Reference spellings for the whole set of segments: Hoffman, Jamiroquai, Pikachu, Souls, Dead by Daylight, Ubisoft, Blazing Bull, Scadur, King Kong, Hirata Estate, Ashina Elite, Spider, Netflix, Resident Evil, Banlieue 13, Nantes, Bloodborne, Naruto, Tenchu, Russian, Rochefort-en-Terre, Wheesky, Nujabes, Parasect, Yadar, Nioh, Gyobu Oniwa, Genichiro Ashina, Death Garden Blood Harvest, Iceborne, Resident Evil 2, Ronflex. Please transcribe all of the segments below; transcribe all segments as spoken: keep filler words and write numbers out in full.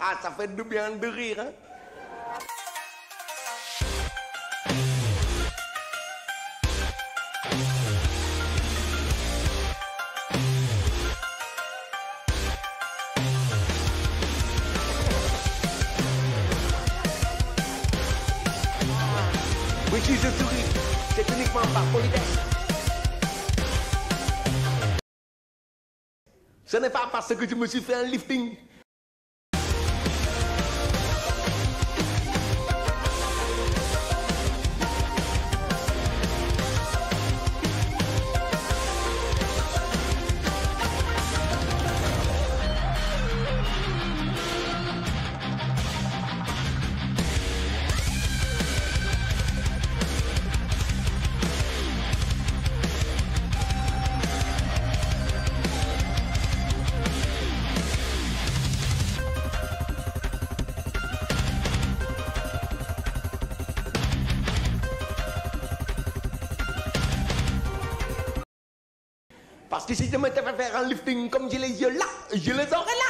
Ah, ça fait du bien de rire, hein. Oui, si je souris, c'est uniquement par politesse. Ce n'est pas parce que je me suis fait un lifting. Parce que si je me fais faire un lifting comme j'ai les yeux là, je les aurai là.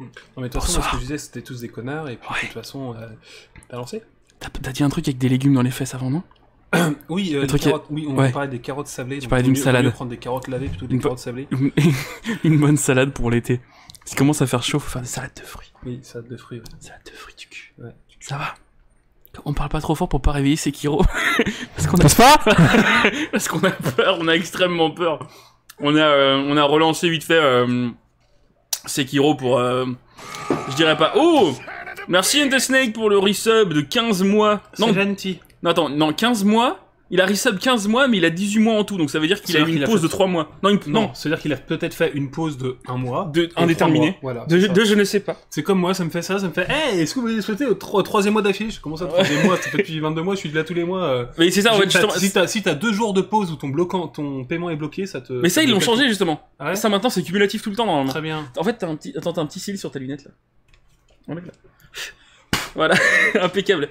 Non mais de toute façon, ce que je disais, c'était tous des connards, et puis ouais. de toute façon, euh, t'as lancé. T'as dit un truc avec des légumes dans les fesses avant, non? Oui, euh, truc carottes, a... oui, on ouais. parlait des carottes sablées. Tu parlais d'une salade. Prendre des carottes lavées plutôt que des carottes sablées. Une bonne salade pour l'été. Si commence à faire chaud, faut faire des salades de fruits. Oui, salade de fruits. Ouais. Salade de fruits du cul. Ouais. Ça va. On parle pas trop fort pour pas réveiller Sekiro. Parce qu'on a... pas Parce qu'on a peur, on a extrêmement peur. On a, euh, on a relancé vite fait euh, Sekiro pour... Euh, je dirais pas... Oh, merci N T Snake pour le resub de quinze mois. C'est gentil. Non, attends, non, quinze mois. Il a resub quinze mois, mais il a dix-huit mois en tout, donc ça veut dire qu'il a eu une pause de trois mois. Non, une... non, non. ça veut dire qu'il a peut-être fait une pause de un mois. De indéterminé. Voilà, de, de je ne sais pas. C'est comme moi, ça me fait ça, ça me fait. Eh, hey, est-ce que vous voulez souhaiter au troisième mois d'affilée? Je commence à troisième mois, ça fait depuis vingt-deux mois, je suis là tous les mois. Euh... Mais c'est ça, en fait, justement. Si t'as si deux jours de pause où ton, bloquant, ton paiement est bloqué, ça te. Mais ça, ils l'ont changé justement. Ah ouais, ça maintenant, c'est cumulatif tout le temps. Normalement. Très bien. En fait, t'as un petit, attends, t'as un petit cil sur ta lunette là. On est là. Voilà, impeccable.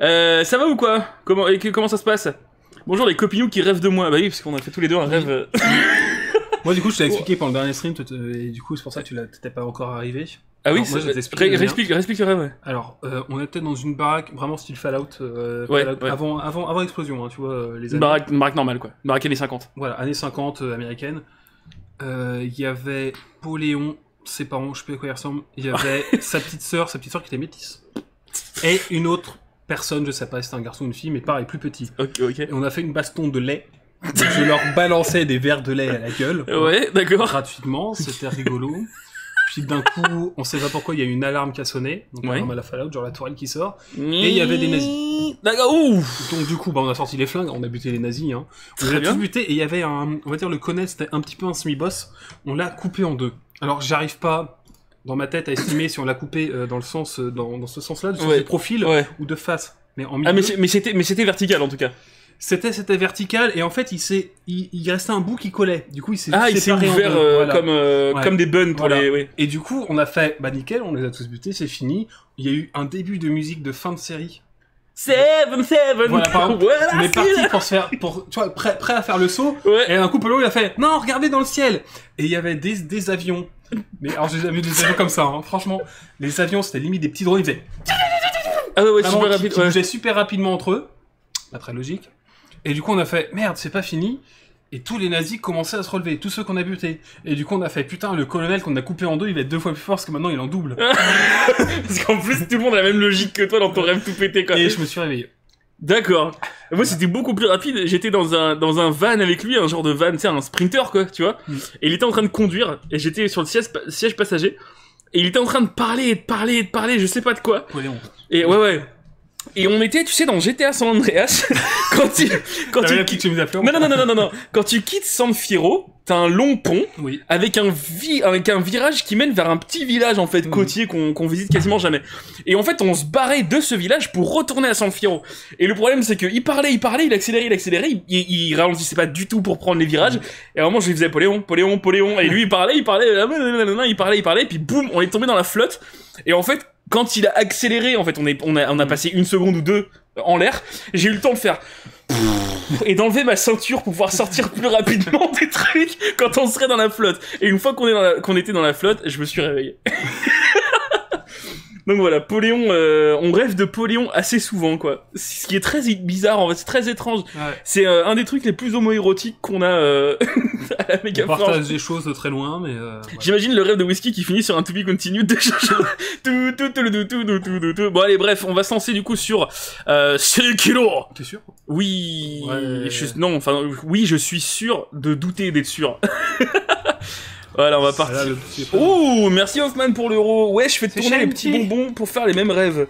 Euh, ça va ou quoi? Comment, et que, comment ça se passe? Bonjour les copinoux qui rêvent de moi. Bah oui, parce qu'on a fait tous les deux un rêve. Euh... moi, du coup, je t'ai expliqué pendant le dernier stream, et du coup, c'est pour ça que tu n'étais pas encore arrivé. Ah oui, réexplique le rêve, ouais. Alors, euh, on était dans une baraque, vraiment style Fallout, euh, ouais, Fallout ouais. Avant, avant, avant explosion, hein, tu vois. Les années... une, baraque, une baraque normale, quoi. Une baraque années cinquante. Voilà, années cinquante euh, américaine. Il euh, y avait Paul-Léon, ses parents, je sais pas à quoi il ressemble. Il y avait sa petite sœur, sa petite sœur qui était métisse. Et une autre. Personne, je sais pas si c'était un garçon ou une fille, mais pareil, plus petit. Okay, okay. Et on a fait une baston de lait. Donc je leur balançais des verres de lait à la gueule. Ouais, d'accord. Gratuitement, c'était rigolo. Puis d'un coup, on sait pas pourquoi, il y a une alarme qui a sonné. Donc ouais. À la Fallout, genre la tourelle qui sort. Et il y avait des nazis. D'accord, ouf. Donc du coup, bah, on a sorti les flingues, on a buté les nazis. Hein. On les a tous butés et il y avait un, on va dire le connaître, c'était un petit peu un semi-boss. On l'a coupé en deux. Alors j'arrive pas... dans ma tête à estimer si on l'a coupé euh, dans le sens euh, dans, dans ce sens-là, de ouais. profil ouais. ou de face, mais en milieu. Ah, mais c'était mais c'était vertical en tout cas. C'était c'était vertical et en fait il s'est il, il restait un bout qui collait. Du coup il s'est ah il s'est ouvert euh, voilà. comme euh, ouais. comme des buns pour voilà. les ouais. Et du coup on a fait bah nickel, on les a tous butés, c'est fini. Il y a eu un début de musique de fin de série. Seven, seven, voilà, par exemple, voilà, on est parti pour se faire, pour, tu vois, prêt, prêt à faire le saut, ouais. et un coup, Polo, il a fait, non, regardez dans le ciel! Et il y avait des, des avions. Mais, alors, j'ai jamais vu des avions comme ça, hein. Franchement. Les avions, c'était limite des petits drones, ils faisaient, ah ouais, ouais, vraiment, super qui, rapide, qui ouais. bougeaient super rapidement entre eux. Pas très logique. Et du coup, on a fait, merde, c'est pas fini. Et tous les nazis commençaient à se relever, tous ceux qu'on a butés. Et du coup, on a fait, putain, le colonel qu'on a coupé en deux, il va être deux fois plus fort parce que maintenant, il en double. Parce qu'en plus, tout le monde a la même logique que toi dans ton rêve tout pété, quoi. Et je me suis réveillé. D'accord. Moi, c'était beaucoup plus rapide. J'étais dans un, dans un van avec lui, un genre de van, tu sais, un sprinter, quoi, tu vois. Mm. Et il était en train de conduire, et j'étais sur le siège, siège passager. Et il était en train de parler, et de parler, et de parler, je sais pas de quoi. Ouais, on... Et ouais, ouais. Et on était, tu sais, dans G T A San Andreas, quand tu, quand tu, qui... tu me appelé, non, non, non, non, non, non, non, quand tu quittes San Fierro, t'as un long pont, oui. avec un vi... avec un virage qui mène vers un petit village, en fait, côtier, qu'on, qu'on visite quasiment jamais. Et en fait, on se barrait de ce village pour retourner à San Fierro. Et le problème, c'est que il parlait, il parlait, il accélérait, il accélérait, il, il, il ralentissait pas du tout pour prendre les virages. Et à un moment, je lui faisais Paul-Léon, Paul-Léon, Paul-Léon. Et lui, il parlait, il parlait, il parlait, il parlait, et puis boum, on est tombé dans la flotte. Et en fait, quand il a accéléré, en fait, on, est, on, a, on a passé une seconde ou deux en l'air. J'ai eu le temps de faire... et d'enlever ma ceinture pour pouvoir sortir plus rapidement des trucs quand on serait dans la flotte. Et une fois qu'on est dans la, qu'on était dans la flotte, je me suis réveillé. Donc voilà, Paul-Léon, euh, on rêve de Paul-Léon assez souvent, quoi. Ce qui est très bizarre, en fait, c'est très étrange. Ouais. C'est euh, un des trucs les plus homoérotiques qu'on a euh, à la méga. On partage des choses de très loin, mais... Euh, ouais. J'imagine le rêve de Wheesky qui finit sur un to be continued de tout, tout, tout, tout, tout, tout, tout, tout. Bon, allez, bref, on va se lancer, du coup, sur... Euh, Sekiro. T'es sûr? Oui... Ouais. Je, non, enfin, oui, je suis sûr de douter d'être sûr. Voilà, on va partir. Ouh, merci Hoffman pour l'euro. Ouais, je fais tourner les petits bonbons pour faire les mêmes rêves.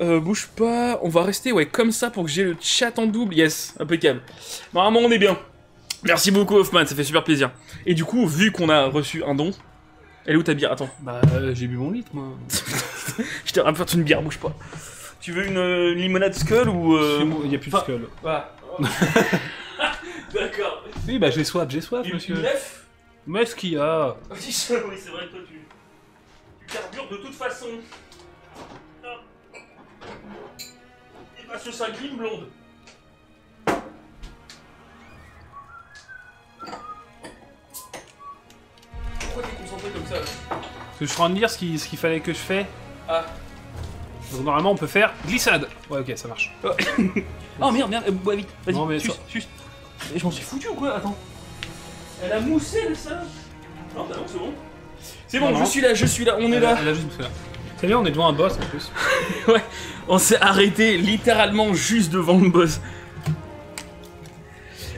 Euh, bouge pas. On va rester ouais comme ça pour que j'ai le chat en double. Yes, impeccable. Normalement, on est bien. Merci beaucoup Hoffman, ça fait super plaisir. Et du coup, vu qu'on a reçu un don... Elle est où ta bière? Attends. Bah, euh, j'ai bu mon litre, moi. Je t'ai ramené une bière, bouge pas. Tu veux une, euh, une limonade Skull ou... Euh... Bon, y a plus de Skull. Voilà. D'accord. Oui, bah j'ai soif, j'ai soif, monsieur. Bref. Mais ce qu'il y a... Oui, c'est vrai que toi, tu... tu carbures de toute façon. Et parce que ça grime blonde. Pourquoi t'es concentré comme ça? Parce que je suis en train de dire ce qu'il qu fallait que je fasse. Ah. Donc normalement on peut faire glissade. Ouais, ok, ça marche. Oh, oh merde, merde, euh, ouais, vite, vas-y, non, mais juste, juste. Je m'en suis foutu ou quoi? Attends. Elle a moussé le salon. Non, bah non, c'est bon. C'est bon, non, je non. suis là, je suis là, on elle, est là. Elle a juste moussé là. C'est bien, on est devant un boss en plus. Ouais, on s'est arrêté littéralement juste devant le boss.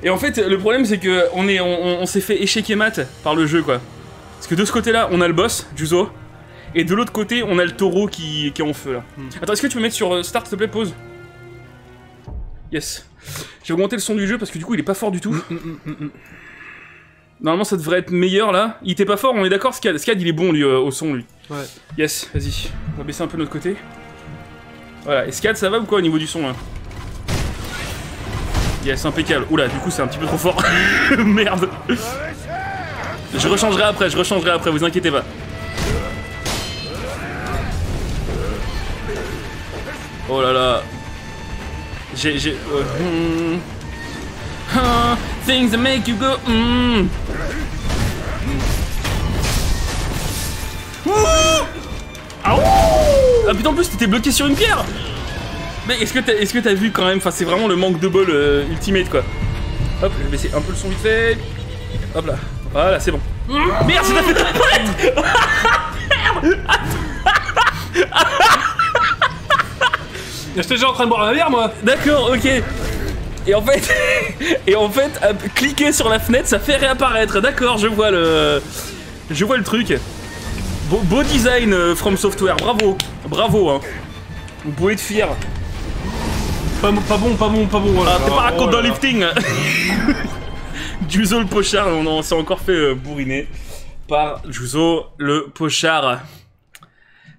Et en fait, le problème c'est que on est, on, on, on s'est fait échec et mat par le jeu quoi. Parce que de ce côté-là, on a le boss, Juzo, et de l'autre côté, on a le taureau qui, qui est en feu là. Hmm. Attends, est-ce que tu peux mettre sur start, s'il te plaît, pause. Yes. J'ai augmenté le son du jeu parce que du coup, il est pas fort du tout. Mm, mm, mm, mm. Normalement, ça devrait être meilleur là. Il était pas fort, on est d'accord, Scad. Scad, il est bon lui euh, au son lui. Ouais. Yes, vas-y. On va baisser un peu de notre côté. Voilà. Et Scad, ça va ou quoi au niveau du son là? Yes, impeccable. Oula, du coup, c'est un petit peu trop fort. Merde. Je rechangerai après, je rechangerai après, vous inquiétez pas. Oh là là. J'ai... j'ai... Euh, mm, uh, things that make you go... Mm. Mm. Ouh ah, ouh ah putain, en plus t'étais bloqué sur une pierre. Mais est-ce que t'as est-ce que t'as vu quand même? Enfin, c'est vraiment le manque de bol euh, ultimate quoi. Hop, je vais baisser un peu le son vite fait. Hop là. Voilà, c'est bon. Mmh. Merde, ça t'a fait ta palette. Merde. J'étais déjà en train de boire ma bière, moi. D'accord, ok. Et en fait, et en fait, cliquer sur la fenêtre, ça fait réapparaître. D'accord, je vois le, je vois le truc. Beau, beau design uh, From Software, bravo, bravo. Hein. Vous pouvez être fier. Pas, pas bon, pas bon, pas bon. Voilà. Ah, t'es pas oh, un contre lifting. Juzo le pochard, on, on s'est encore fait euh, bourriner par Juzo le pochard.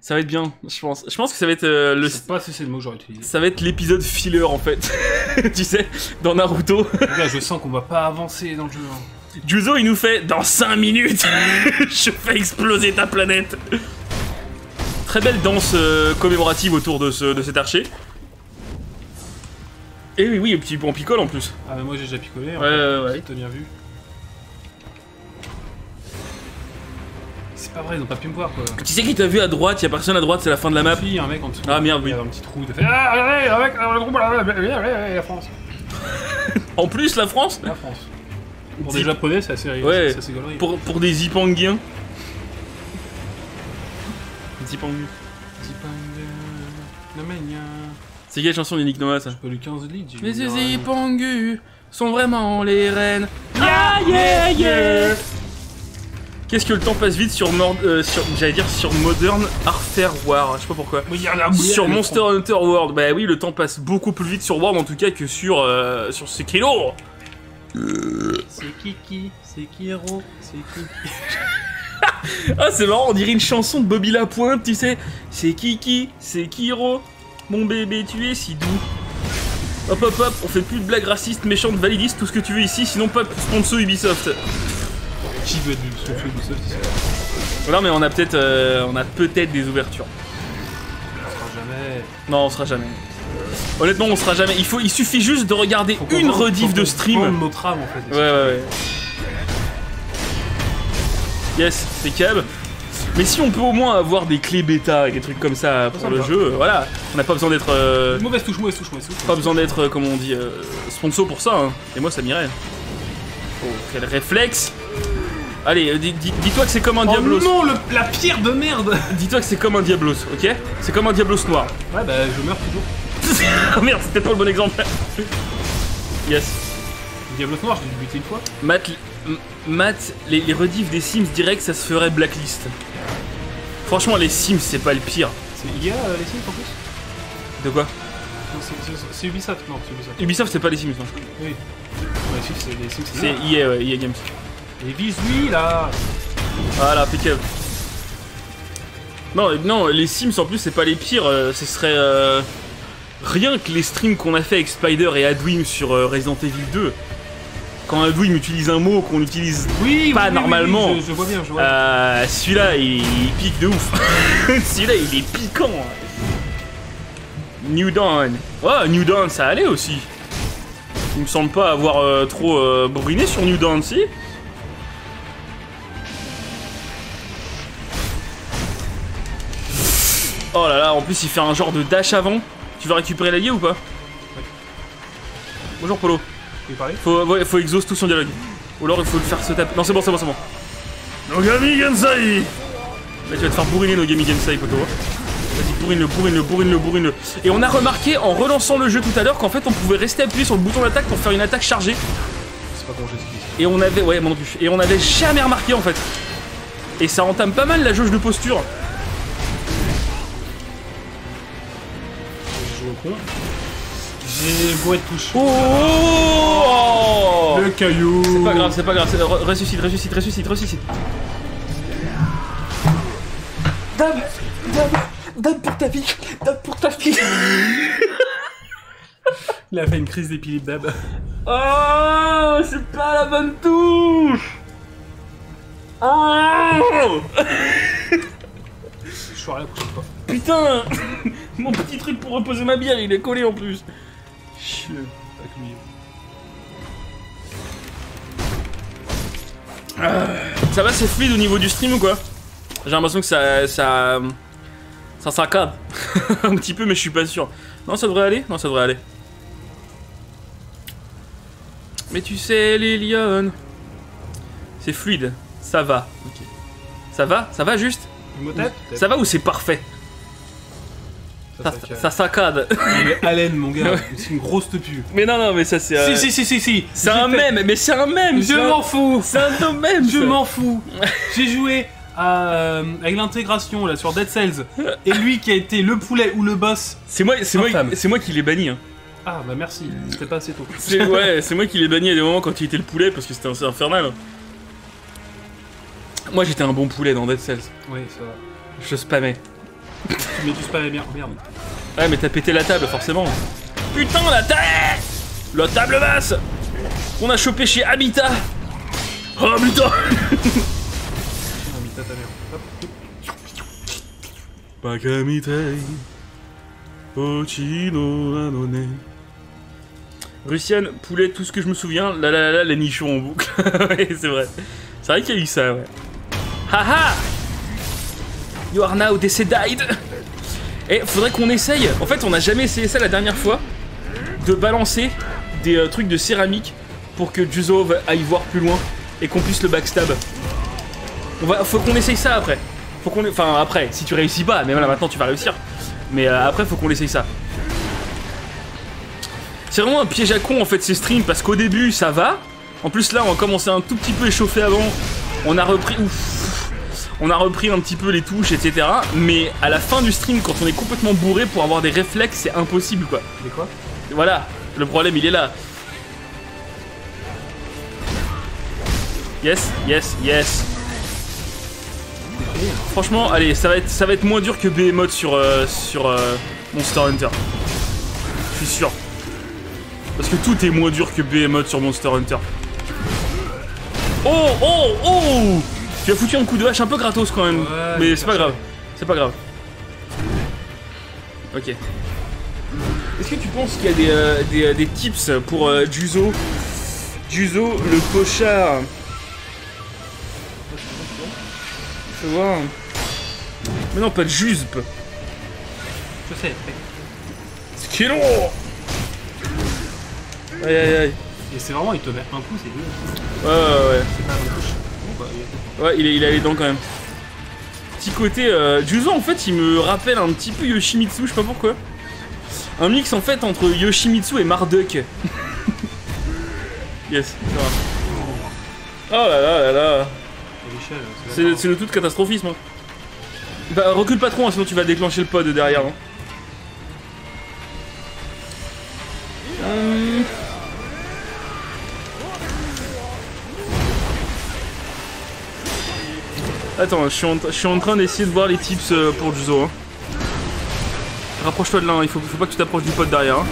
Ça va être bien, je pense. Je pense que ça va être euh, le. Je sais pas si c'est le mot que j'aurais utilisé. Ça va être l'épisode filler en fait. Tu sais, dans Naruto. Là, je sens qu'on va pas avancer dans le jeu. Hein. Juzo, il nous fait dans cinq minutes. Je fais exploser ta planète. Très belle danse euh, commémorative autour de, ce, de cet archer. Et oui, oui, et puis on picole en plus. Ah, mais moi j'ai déjà picolé. En ouais, fait. ouais, t'as bien vu. C'est pas vrai, ils ont pas pu me voir quoi. Tu sais qui t'a vu à droite? Y'a personne à droite, c'est la fin de la map. Si, un mec en dessous. Ah merde, oui. Il y a un petit trou, t'as fait. Ah, regardez, avec le groupe, la France. En plus, la France. La France. Pour des Japonais, c'est assez rigolo. Ouais, c'est galerie. Pour, pour des Zipanguiens. Zipangu. Zipangu. Namenia. C'est quelle chanson d'Unique Noah ça? Je peux lui quinze litres. Mais ces Zipangu sont vraiment les reines. Yeah yeah yeah. Qu'est-ce que le temps passe vite sur, euh, sur j'allais dire sur Modern Warfare, je sais pas pourquoi. Oui, a sur Monster Hunter World, bah oui, le temps passe beaucoup plus vite sur World en tout cas que sur euh, sur Sekiro. C'est Kiki, c'est Kiro, c'est Kiki. Ah c'est marrant, on dirait une chanson de Bobby Lapointe, tu sais. C'est Kiki, c'est Kiro. Mon bébé, tu es si doux. Hop hop hop, on fait plus de blagues racistes, méchantes, validistes, tout ce que tu veux ici, sinon pas sponsor Ubisoft. Qui veut être sponsor Ubisoft ici? Voilà, mais on a peut-être euh, on a peut-être des ouvertures. On sera jamais. Non, on sera jamais. Honnêtement, on sera jamais. Il faut, il suffit juste de regarder faut une rediff de stream. Notre âme, en fait, ouais ouais ouais. Yes, c'est câble. Mais si on peut au moins avoir des clés bêta et des trucs comme ça pour le jeu, voilà, on n'a pas besoin d'être... Euh... Mauvaise touche, mauvaise touche, mauvaise touche. Pas besoin d'être, euh, comme on dit, euh, sponsor pour ça, hein. Et moi ça m'irait. Oh, quel réflexe. Allez, dis-toi que c'est comme un oh Diablos. Non, le, la pierre de merde. Dis-toi que c'est comme un Diablos, ok? C'est comme un Diablos noir. Ouais, bah je meurs toujours. Oh merde, c'était pas le bon exemple. Yes. Diablos noir, je l'ai buté une fois. Matt, Matt les, les rediffs des Sims direct, ça se ferait blacklist. Franchement, les Sims, c'est pas le pire. Il y a euh, les Sims en plus? De quoi? C'est Ubisoft, non, c'est Ubisoft. Ubisoft, c'est pas les Sims, non? Oui. Ouais, les Sims, c'est les Sims. C'est I A, ouais, I A Games. Et vise lui, là. Voilà, impeccable. Non, non, les Sims, en plus, c'est pas les pires. Euh, ce serait... Euh, rien que les streams qu'on a fait avec Spider et Adwim sur euh, Resident Evil deux. Quand Adwim utilise un mot qu'on utilise oui, pas oui, normalement, oui, oui, je, je vois bien, je vois. Euh, celui-là il, il pique de ouf. Celui-là il est piquant. New Dawn. Oh, New Dawn ça allait aussi. Il me semble pas avoir euh, trop euh, bruné sur New Dawn si. Oh là là, en plus il fait un genre de dash avant. Tu veux récupérer l'allié ou pas? Oui. Bonjour Polo. Tu veux parler? Faut, ouais, faut exhaust tout son dialogue. Ou alors il faut le faire se taper. Non, c'est bon, c'est bon, c'est bon. Nogami Gensai. Là tu vas te faire bourriner Nogami Gensai, Poto. Vas-y, bourrine-le, bourrine-le, bourrine-le, bourrine-le. Et on a remarqué en relançant le jeu tout à l'heure qu'en fait on pouvait rester appuyé sur le bouton d'attaque pour faire une attaque chargée. C'est pas comment je. Et on avait. Ouais, moi non plus. Et on avait jamais remarqué en fait. Et ça entame pas mal la jauge de posture. J'ai bourré de touche. Oh, oh, oh, le caillou. C'est pas grave, c'est pas grave. Ressuscite, ressuscite, ressuscite, ressuscite. Dame, dame, dame pour ta vie, dame pour ta fille. Il a fait une crise d'épilepsie, dame. Oh, c'est pas la bonne touche. Oh. Je suis à la prochaine fois. Putain. Mon petit truc pour reposer ma bière, il est collé en plus. Chieux, pas comme il est. Ça va, c'est fluide au niveau du stream ou quoi? J'ai l'impression que ça... ça... ça s'accade. Un petit peu, mais je suis pas sûr. Non, ça devrait aller. Non, ça devrait aller. Mais tu sais, Liliane... C'est fluide. Ça va. Okay. Ça va? Ça va juste? Ça va ou c'est parfait? Ça, ça, ça saccade. Haleine mon gars, c'est une grosse tepu. Mais non non mais ça c'est. Euh... Si si si si si. C'est un fait... mème, mais c'est un mème. Je m'en fous. C'est un mème. Je m'en fous. J'ai joué à, euh, avec l'intégration là sur Dead Cells et lui qui a été le poulet ou le boss. C'est moi, c'est moi, c'est moi qui l'ai banni. Hein. Ah bah merci, c'était pas assez tôt. Ouais, c'est moi qui l'ai banni à des moments quand il était le poulet parce que c'était infernal. Moi j'étais un bon poulet dans Dead Cells. Oui ça va. Je spammais. Mais tu spammais bien, merde. Ouais mais t'as pété la table forcément. Putain la table. La table basse. On a chopé chez Habitat. Oh putain. Habitat ta mère. Hop. Pakamitei Ochino Anone Russian, poulet, tout ce que je me souviens. La la la la, les nichons en boucle. Ouais c'est vrai. C'est vrai qu'il y a eu ça ouais. Haha. You are now decided. Et faudrait qu'on essaye. En fait, on n'a jamais essayé ça la dernière fois, de balancer des euh, trucs de céramique pour que Juzo aille voir plus loin et qu'on puisse le backstab. On va, faut qu'on essaye ça après. Faut qu'on, enfin après, si tu réussis pas, mais là maintenant tu vas réussir. Mais euh, après, faut qu'on essaye ça. C'est vraiment un piège à con en fait ces streams parce qu'au début ça va. En plus là, on a commencé un tout petit peu échauffé avant. On a repris. Ouf. On a repris un petit peu les touches, et cetera. Mais à la fin du stream, quand on est complètement bourré, pour avoir des réflexes, c'est impossible, quoi. Mais quoi? Voilà, le problème, il est là. Yes, yes, yes. Franchement, allez, ça va être, ça va être moins dur que Behemoth sur, euh, sur euh, Monster Hunter. Je suis sûr. Parce que tout est moins dur que Behemoth sur Monster Hunter. Oh, oh, oh! Tu as foutu un coup de hache un peu gratos quand même, ouais, mais c'est pas grave, c'est pas grave. Ok. Est-ce que tu penses qu'il y a des, euh, des, des tips pour euh, Juzo Juzo, le pochard. Je veux voir. Mais non, pas de Juspe. Je sais. Skilo. Aïe aïe aïe. Et c'est vraiment, il te met un coup, c'est nul. Ouais ouais ouais. C'est pas un touche. Ouais, il, est, il a les dents quand même. Petit côté... Euh, Juzo, en fait, il me rappelle un petit peu Yoshimitsu, je sais pas pourquoi. Un mix, en fait, entre Yoshimitsu et Marduk. Yes, ça va. Oh là là là là. C'est le tout de catastrophisme. Hein. Bah, recule pas trop, hein, sinon tu vas déclencher le pod derrière. Hein. Hum... Attends, je suis, en je suis en train d'essayer de voir les tips euh, pour Juzo. Hein. Rapproche-toi de là, hein. il faut, faut pas que tu t'approches du pote derrière. Hein.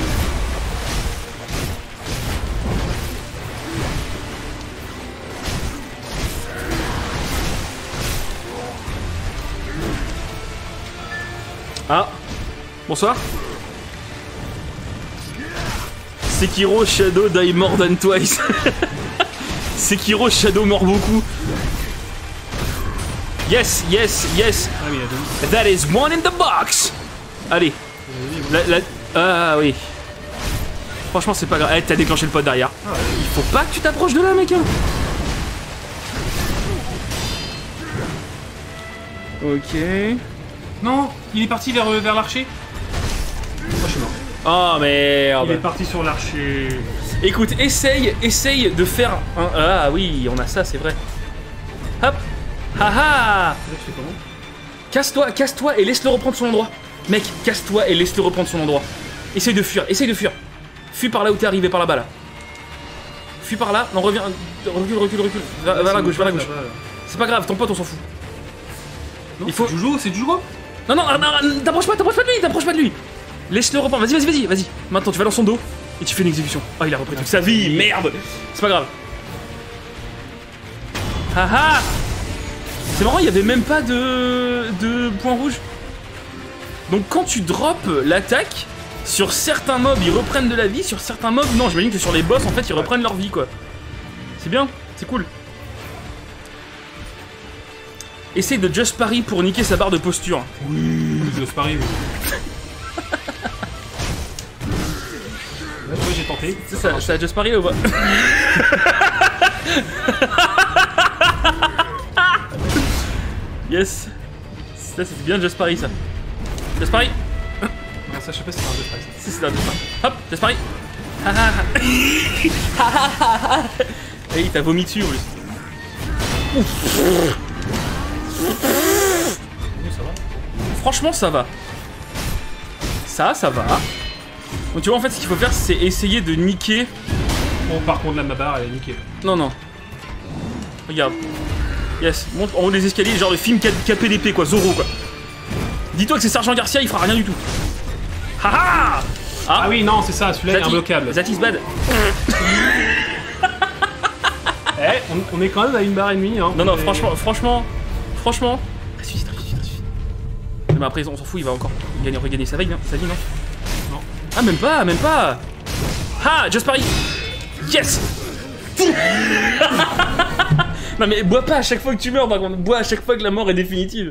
Ah, bonsoir. Sekiro Shadow Die More Than Twice. Sekiro Shadow mord beaucoup. Yes, yes, yes. Ah oui, là, that is one in the box. Allez. La, la... Ah oui. Franchement, c'est pas grave. Eh, t'as déclenché le pote derrière. Ah, ouais. Il faut pas que tu t'approches de là, mec. Hein. Ok. Non, il est parti vers, vers l'archer. Moi, je suis mort. Oh merde. Il est parti sur l'archer. Écoute, essaye, essaye de faire un... Ah oui, on a ça, c'est vrai. Hop. Haha. Casse-toi, casse-toi et laisse-le reprendre son endroit. Mec, casse-toi et laisse-le reprendre son endroit. Essaye de fuir, essaye de fuir. Fuis par là où t'es arrivé, par là-bas, là. Fuis par là, non, reviens... Recule, recule, recule. Va, va à la gauche, va à la gauche. C'est pas grave, ton pote, on s'en fout. Non, il faut... Jujo, c'est Jujo. Non, non, non, t'approches pas, t'approches pas de lui, t'approches pas de lui. Laisse-le reprendre, vas-y, vas-y, vas-y, vas-y. Maintenant, tu vas dans son dos et tu fais une exécution. Ah, oh, il a repris toute sa vie, merde. C'est pas grave. Haha. C'est marrant, il n'y avait même pas de, de point rouge. Donc quand tu drops l'attaque, sur certains mobs ils reprennent de la vie, sur certains mobs non, j'imagine que sur les boss en fait ils reprennent leur vie quoi. C'est bien, c'est cool. Essaye de just parry pour niquer sa barre de posture. Oui, just parry, oui. Oui, j'ai tenté. C'est ça, ça a just parry ou pas? Yes. Ça c'était bien Just Parry ça. Just Parry. Non ça je sais pas si c'est un Just Parry. Si c'est un Just Parry. Hop, Just Parry. Et il t'a vomi dessus en plus. Ça va. Franchement ça va. Ça ça va. Donc tu vois en fait ce qu'il faut faire c'est essayer de niquer. Bon par contre là ma barre elle est niquée. Non non. Regarde. Yes, monte en haut des escaliers, genre le film K P D P quoi, Zorro quoi. Dis-toi que c'est Sergent Garcia, il fera rien du tout. Haha. Ah, ah oui, non, c'est ça, celui-là est imbloquable. That is bad. Eh, on, on est quand même à une barre et demie. Hein. Non, non, est... franchement, franchement, franchement. Ressuscite, ressuscite, ressuscite. Mais après, on s'en fout, il va encore gagner, regagner sa vie, non, sa vie, non, non. Ah, même pas, même pas. Ah, Just Parry. Yes. Non mais bois pas à chaque fois que tu meurs par contre, bois à chaque fois que la mort est définitive.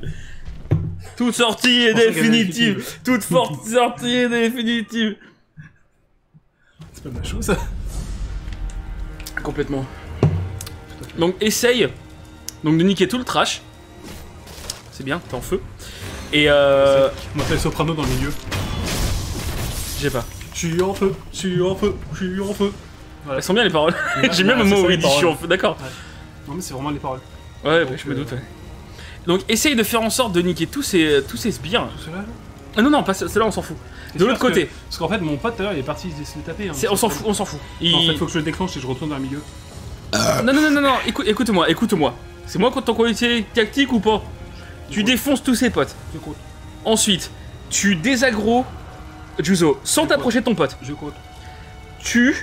Toute sortie est définitive. Toute forte sortie est définitive. C'est pas de ma chose ça. Complètement. Donc essaye donc de niquer tout le trash. C'est bien, t'es en feu. Et euh... on m'appelle Soprano dans le milieu. J'ai pas. Je suis en feu, je suis en feu, je suis en feu. Voilà. Elles sont bien les paroles. J'aime bien le moment où il dit je suis en feu, d'accord. Ouais. Non mais c'est vraiment les paroles. Ouais, donc, je me doute. Euh... Ouais. Donc essaye de faire en sorte de niquer tous ces, tous ces sbires. Tout cela, ah non non, pas cela, on s'en fout. De l'autre côté. Que, parce qu'en fait mon pote il est parti se le taper. Hein, on s'en fout, on s'en fout. Il... Non, en fait faut que je le déclenche et je retourne dans le milieu. Euh... Non non non non, non. écoute-moi, écoute-moi. C'est moi quand on utilise tactique ou pas. Tu défonces tous ses potes. Je compte. Ensuite, tu désaggro Juzo sans t'approcher de ton pote. Je compte. Tu...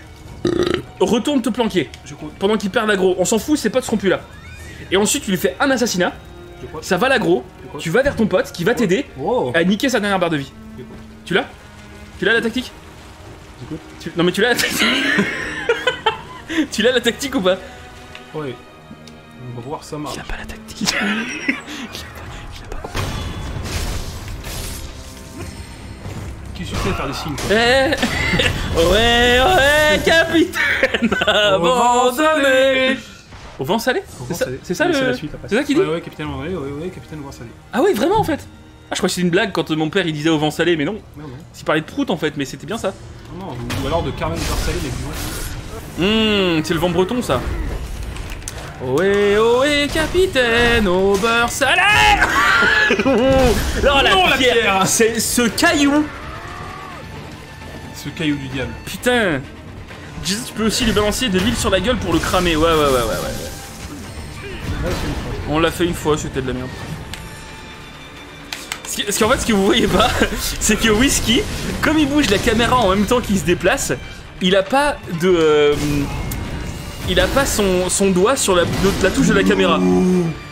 retourne te planquer pendant qu'il perd l'aggro. On s'en fout, ses potes seront plus là. Et ensuite, tu lui fais un assassinat. Ça va l'aggro. Tu vas vers ton pote qui va t'aider wow. à niquer sa dernière barre de vie. Tu l'as? Tu l'as la tactique? tu... Non, mais tu l'as la tactique. Tu l'as la tactique ou pas? Oui. On va voir ça marche. Il a pas la tactique. Il a pas, pas compris. Qui suffit à faire des signes quoi. Eh. Ouais, ouais, capitaine. Au vent salé. Au vent salé. C'est ça, ça le... C'est ça qu'il dit. Ouais, ouais, capitaine, ouais, ouais, ouais, capitaine au vent salé. Ah ouais, vraiment en fait. Ah, je crois que c'est une blague quand mon père il disait au vent salé, mais non. Non, non. Il parlait de prout en fait, mais c'était bien ça. Non, non, ou alors de Carmen Versalé, les bureaux. Hum, c'est le vent breton ça. Ohé, ohé, capitaine, au beurre salé. Non, la non, pierre, pierre. C'est ce caillou. Ce caillou du diable. Putain. Tu peux aussi lui balancer de l'huile sur la gueule pour le cramer. Ouais, ouais, ouais, ouais, ouais. On l'a fait une fois, c'était de la merde. Parce qu'en fait, ce que vous voyez pas, c'est que Wheesky, comme il bouge la caméra en même temps qu'il se déplace, il a pas de... Euh, il a pas son, son doigt sur la, de, la touche de la caméra.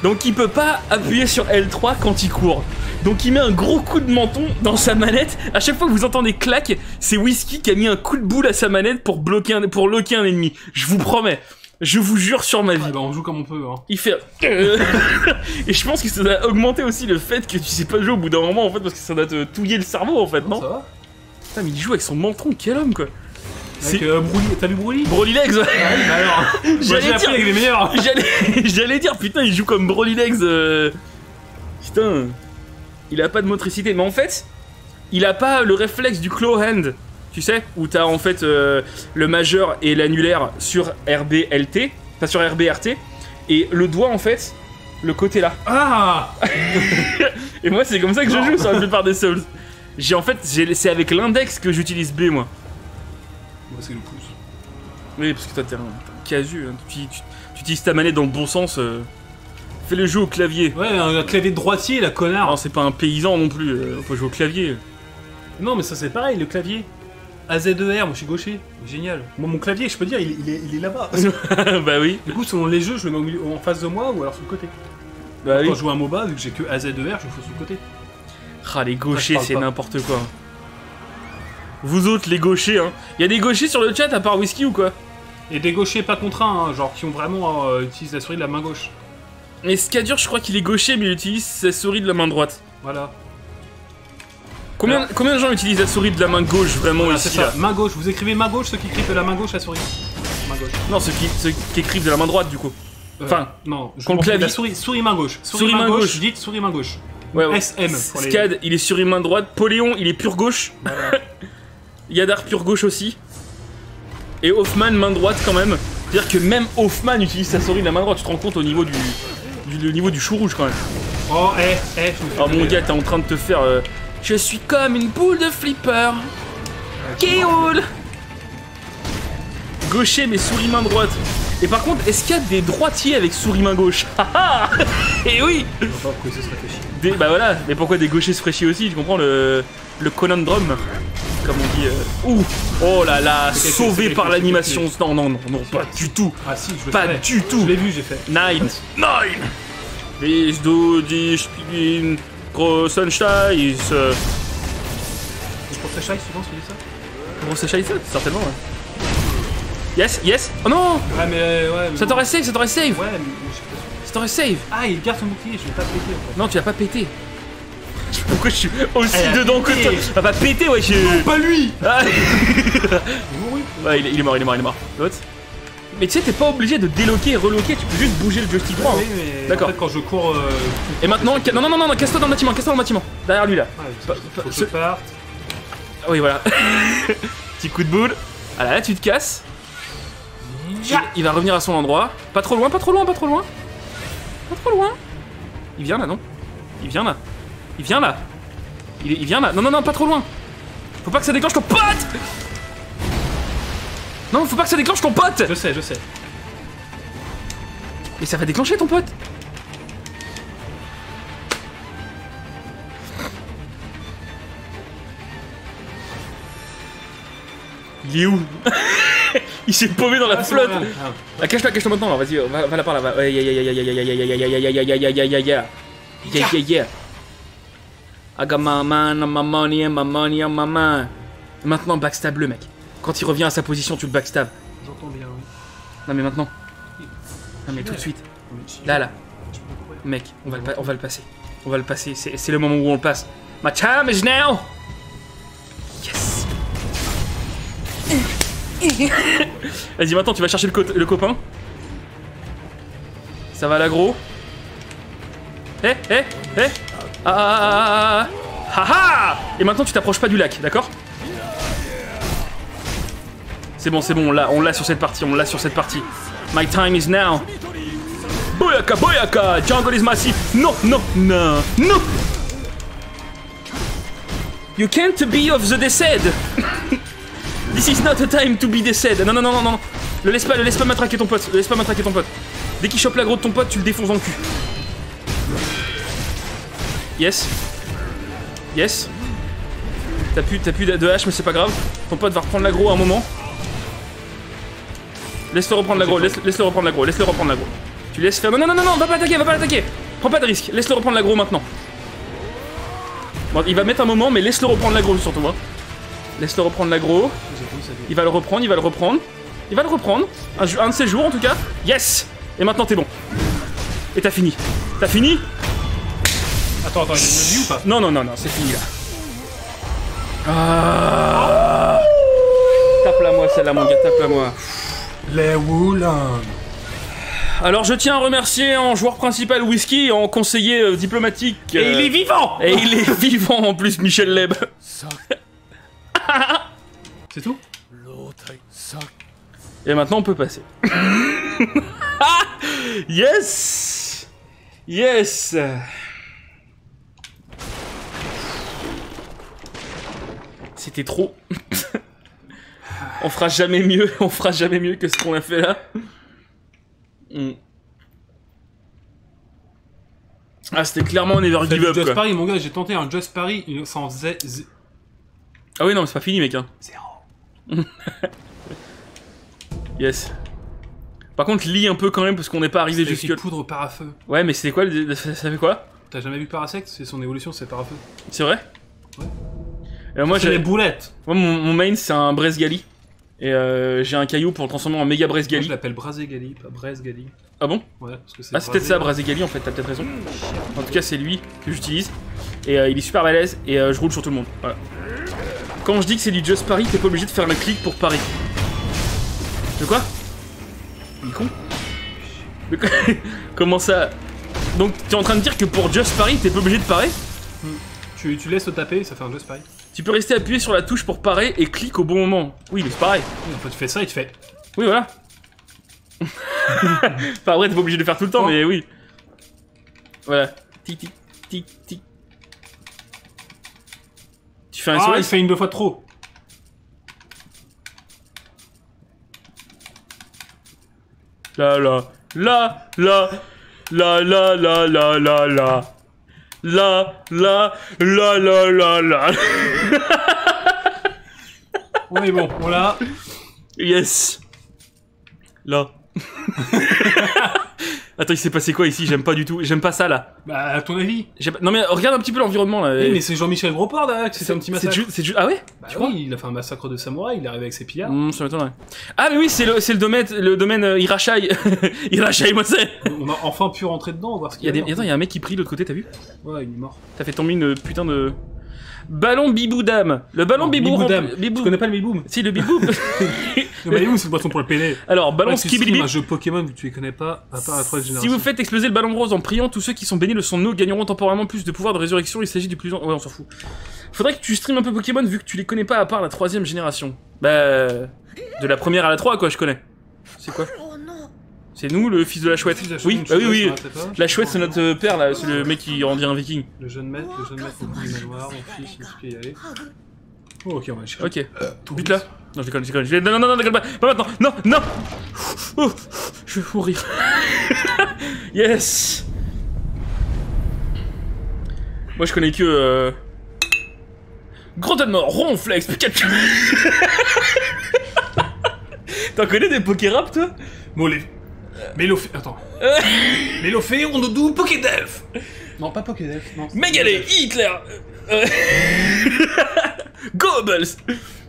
Donc il peut pas appuyer sur L trois quand il court. Donc il met un gros coup de menton dans sa manette. À chaque fois que vous entendez clac, c'est Wheesky qui a mis un coup de boule à sa manette pour bloquer un, pour loquer un ennemi. Je vous promets. Je vous jure sur ma vie. Ah bah on joue comme on peut. Hein. Il fait... Et je pense que ça doit augmenter aussi le fait que tu sais pas jouer au bout d'un moment, en fait, parce que ça doit te touiller le cerveau, en fait, non, non ça va. Putain, mais il joue avec son menton, quel homme, quoi. Euh, T'as vu Broly? Broly Legs. Ouais, bah alors. J'allais dire avec les meilleurs. J'allais dire putain, il joue comme Broly Legs. Euh... Putain, il a pas de motricité, mais en fait, il a pas le réflexe du claw hand, tu sais, où t'as en fait euh, le majeur et l'annulaire sur R B L T, enfin sur R B R T, et le doigt en fait, le côté là. Ah. Et moi, c'est comme ça que je joue sur la plupart des Souls. J'ai en fait, c'est avec l'index que j'utilise B moi. C'est le pouce. Oui, parce que toi t'es un, un casu, hein. tu, tu, tu utilises ta manette dans le bon sens. Euh... Fais le jeu au clavier. Ouais, un, un clavier de droitier, la connard. Non, c'est pas un paysan non plus, euh, faut jouer au clavier. Non, mais ça c'est pareil, le clavier. A Z E R, moi je suis gaucher, génial. Moi mon clavier, je peux dire, il, il est, il est là-bas. Bah oui. Du coup, selon les jeux, je le mets au milieu, en face de moi ou alors sur le côté. Bah oui. Quand je joue à MOBA, vu que j'ai que A Z E R, je le fais sur le côté. Ah, les gauchers, c'est n'importe quoi. Vous autres, les gauchers, hein. Y'a des gauchers sur le chat à part Wheesky ou quoi? Et des gauchers pas contraints, hein, genre qui ont vraiment euh, utilisé la souris de la main gauche. Et Scadur, je crois qu'il est gaucher, mais il utilise sa souris de la main droite. Voilà. Combien, Alors... combien de gens utilisent la souris de la main gauche vraiment voilà, ici ça. Là main gauche, vous écrivez main gauche, ceux qui écrivent de la main gauche, la souris. Main gauche. Non, ceux qui, ceux qui écrivent de la main droite du coup. Euh, enfin, non, je contre clavier. La souris, souris main gauche. Souris, souris main, main gauche, gauche. Dites souris main gauche. Ouais, ouais. S M. Pour les... Scad, il est souris main droite. Paul-Léon, il est pur gauche. Voilà. Yadar pur gauche aussi. Et Hoffman main droite quand même. C'est-à-dire que même Hoffman utilise sa souris de la main droite, tu te rends compte au niveau du, du, du niveau du chou rouge quand même. Oh eh eh oh mon gars, t'es en train de te faire euh... Je suis comme une boule de flipper. Qui roule. Gaucher mais souris main droite. Et par contre, est-ce qu'il y a des droitiers avec souris main gauche? Et oui. Pourquoi ça se réfléchit des... Bah voilà, mais pourquoi des gauchers se fraîchis aussi? Je comprends le, le conundrum. Comme on dit. Euh... Ouh. Oh là là, sauvé par l'animation. Non, non, non, non, pas du tout. Ah si, je le Pas du tout. Je l'ai vu, j'ai fait. Nine. Nine. Dix, douze, dix, une grosse sunshine. Grosse sunshine, souvent, tu dis ça? Grosse sunshine, certainement, ouais. Yes, yes. Oh non. Ouais, mais ouais. Ça t'aurait save, ça t'aurait save. Ouais, mais je sais pas. Ça t'aurait save. Ah, il garde son bouclier, je vais pas péter. Non, tu vas pas péter. Pourquoi je suis aussi elle dedans que toi? Bah pas péter, ouais, je... Non, pas lui. Ah. Ouais, il est mort, il est mort, il est mort. L'autre. Mais tu sais, t'es pas obligé de déloquer et reloquer, tu peux juste bouger le joystick droit. Ouais, hein. D'accord. En fait, quand je cours... Euh... Et maintenant... Non, non, non, non, non, casse-toi dans le bâtiment, casse-toi dans le bâtiment. Derrière lui, là. Ouais, faut que je parte. Oui, voilà. Petit coup de boule. Ah là, là, tu te casses. Yeah. Il va revenir à son endroit. Pas trop loin, pas trop loin, pas trop loin. Pas trop loin. Il vient, là, non? Il vient, là. Il vient là, il, il vient là, non non non pas trop loin. Faut pas que ça déclenche ton pote. Non, faut pas que ça déclenche ton pote. Je sais, je sais. Mais ça va déclencher ton pote. Il est où? Il s'est paumé dans la ah, flotte. Ah, cache-la, cache-la maintenant là, vas-y, va, va là par là, va. Ouais, yeah, yeah, yeah, yeah, yeah, yeah, yeah, yeah, yeah, yeah. Yeah, yeah, yeah. I got my man, my money, my money, my man. Maintenant, backstab le mec. Quand il revient à sa position, tu le backstab. J'entends bien, oui. Non, mais maintenant. Non, mais tout de suite. Là, là. Mec, on va, on va le passer. On va le passer. C'est le moment où on le passe. My time is now. Yes. Vas-y, maintenant, tu vas chercher le, co le copain. Ça va, l'agro. Eh, eh, eh. Ah, ah, ah, ah. Et maintenant tu t'approches pas du lac, d'accord? C'est bon, c'est bon, on l'a, on l'a sur cette partie, on l'a sur cette partie. My time is now. Boyaka, boyaka, jungle is massive. Non, non, non, non. You can't be of the dead. This is not a time to be dead. Non, non, non, non, non. Le laisse pas, le laisse pas matraquer ton pote, le laisse pas matraquer ton pote. Dès qu'il chope l'aggro de ton pote, tu le défonces dans le cul. Yes. Yes. T'as plus, t'as plus de hache, mais c'est pas grave. Ton pote va reprendre l'aggro à un moment. Laisse-le reprendre l'aggro, laisse-le laisse reprendre l'aggro, laisse-le reprendre l'aggro. Tu laisses faire... Non, non, non, non, va pas l'attaquer, va pas l'attaquer. Prends pas de risque, laisse-le reprendre l'aggro maintenant. Bon, il va mettre un moment, mais laisse-le reprendre l'aggro surtout, hein. Laisse-le reprendre l'aggro. Il va le reprendre, il va le reprendre. Il va le reprendre, un, un de ces jours en tout cas. Yes. Et maintenant t'es bon. Et t'as fini. T'as fini. Attends, attends, il y a une vie ou pas? Non, non, non, non, c'est fini là. Ah. Tape-la moi celle-là mon gars, tape-la moi. Les Woolans. Alors je tiens à remercier en joueur principal Wheesky, en conseiller euh, diplomatique... Euh... Et il est vivant. Et il est vivant en plus, Michel Leb. C'est tout. Et maintenant on peut passer. Ah. Yes. Yes. C'était trop. On fera jamais mieux, on fera jamais mieux que ce qu'on a fait là. Mm. Ah, c'était clairement un never give up. Just quoi. Paris, mon gars, j'ai tenté un Just Paris, ça en faisait. Ah oui, non, c'est pas fini, mec. Hein. Zéro. Yes. Par contre, lis un peu quand même parce qu'on n'est pas arrivé jusque. C'est poudre parafeu. Ouais, mais c'était quoi le... ça, ça fait quoi? T'as jamais vu Parasect? C'est son évolution, c'est parafeu. C'est vrai? Ouais. Euh, moi j'ai les boulettes. Moi mon, mon main c'est un Brezgali. Et euh, j'ai un caillou pour le transformer en méga Brezgali. Je l'appelle Brezgali, pas Brezgali. Ah bon? Ouais, parce que c'est... Ah c'est peut-être ça, Brezgali en fait, t'as peut-être raison. En tout cas c'est lui que j'utilise. Et euh, il est super balèze et euh, je roule sur tout le monde. Voilà. Quand je dis que c'est du Just Parry, t'es pas obligé de faire le clic pour parry. De quoi? Il est con. De quoi? Comment ça? Donc t'es en train de dire que pour Just Parry t'es pas obligé de parry? Mm. Tu, tu laisses te taper et ça fait un Just Parry. Tu peux rester appuyé sur la touche pour parer et clique au bon moment. Oui, mais c'est pareil. Oui, en fait, tu fais ça et tu fais... Oui, voilà. Enfin, ouais, t'es pas obligé de le faire tout le temps, oh. Mais oui. Voilà. Tic, tic, tic, tic. Tu fais un... Ah, sourire. Il fait une deux fois trop. La la la la la la la la la la. La, la, la, la, la, la. On est bon, on l'a. Yes. Là. Attends, il s'est passé quoi ici? J'aime pas du tout. J'aime pas ça là. Bah, à ton avis. Non, mais regarde un petit peu l'environnement là. Oui, mais c'est Jean-Michel Gropard là, c'est un petit massacre. C'est du... Ah ouais? Bah, tu oui, crois? Il a fait un massacre de samouraï, il est arrivé avec ses pillards. Mmh, ça m'étonnerait. Ah, mais oui, c'est le, le domaine, le domaine euh, Hirashai. Hirashai, moi c'est. On a enfin pu rentrer dedans, voir ce qu'il y a. Des... Attends, il y a un mec qui prie de l'autre côté, t'as vu? Ouais, il est mort. T'as fait tomber une putain de. Ballon biboudam. Le ballon biboudam. Bibou... Tu connais pas le biboum? Si, le biboum. Le biboum, c'est le boisson pour le pédé. Alors, ballon skibidi. C'est un jeu Pokémon, tu les connais pas, à part la troisième génération. Si vous faites exploser le ballon rose en priant, tous ceux qui sont bénis le son eau gagneront temporairement plus de pouvoir de résurrection. Il s'agit du plus en... Ouais, on s'en fout. Faudrait que tu stream un peu Pokémon vu que tu les connais pas à part la troisième génération. Bah. De la première à la trois, quoi, je connais. C'est quoi? C'est nous, le fils de la chouette. La oui, bah oui, oui. La chouette, c'est notre père, là. C'est le mec qui rendit un viking. Le jeune maître, le jeune maître, le manoir, mon fils, il peut y aller. Oh, ok, on va chercher. Ok. Euh, Vite là. Non, je déconne, je déconne. Non, non, non, déconne pas. Pas maintenant. Non, non. Oh, je vais mourir. Yes. Moi, je connais que. Euh... Grand homme mort, ronflex, Pikachu. T'en connais des Pokérap, toi? Bon, les. Mélofé... Attends. Mélofé, on doudou, Pokédelf. Non, pas Pokédelf, non. Mégalé, Hitler euh... Goebbels.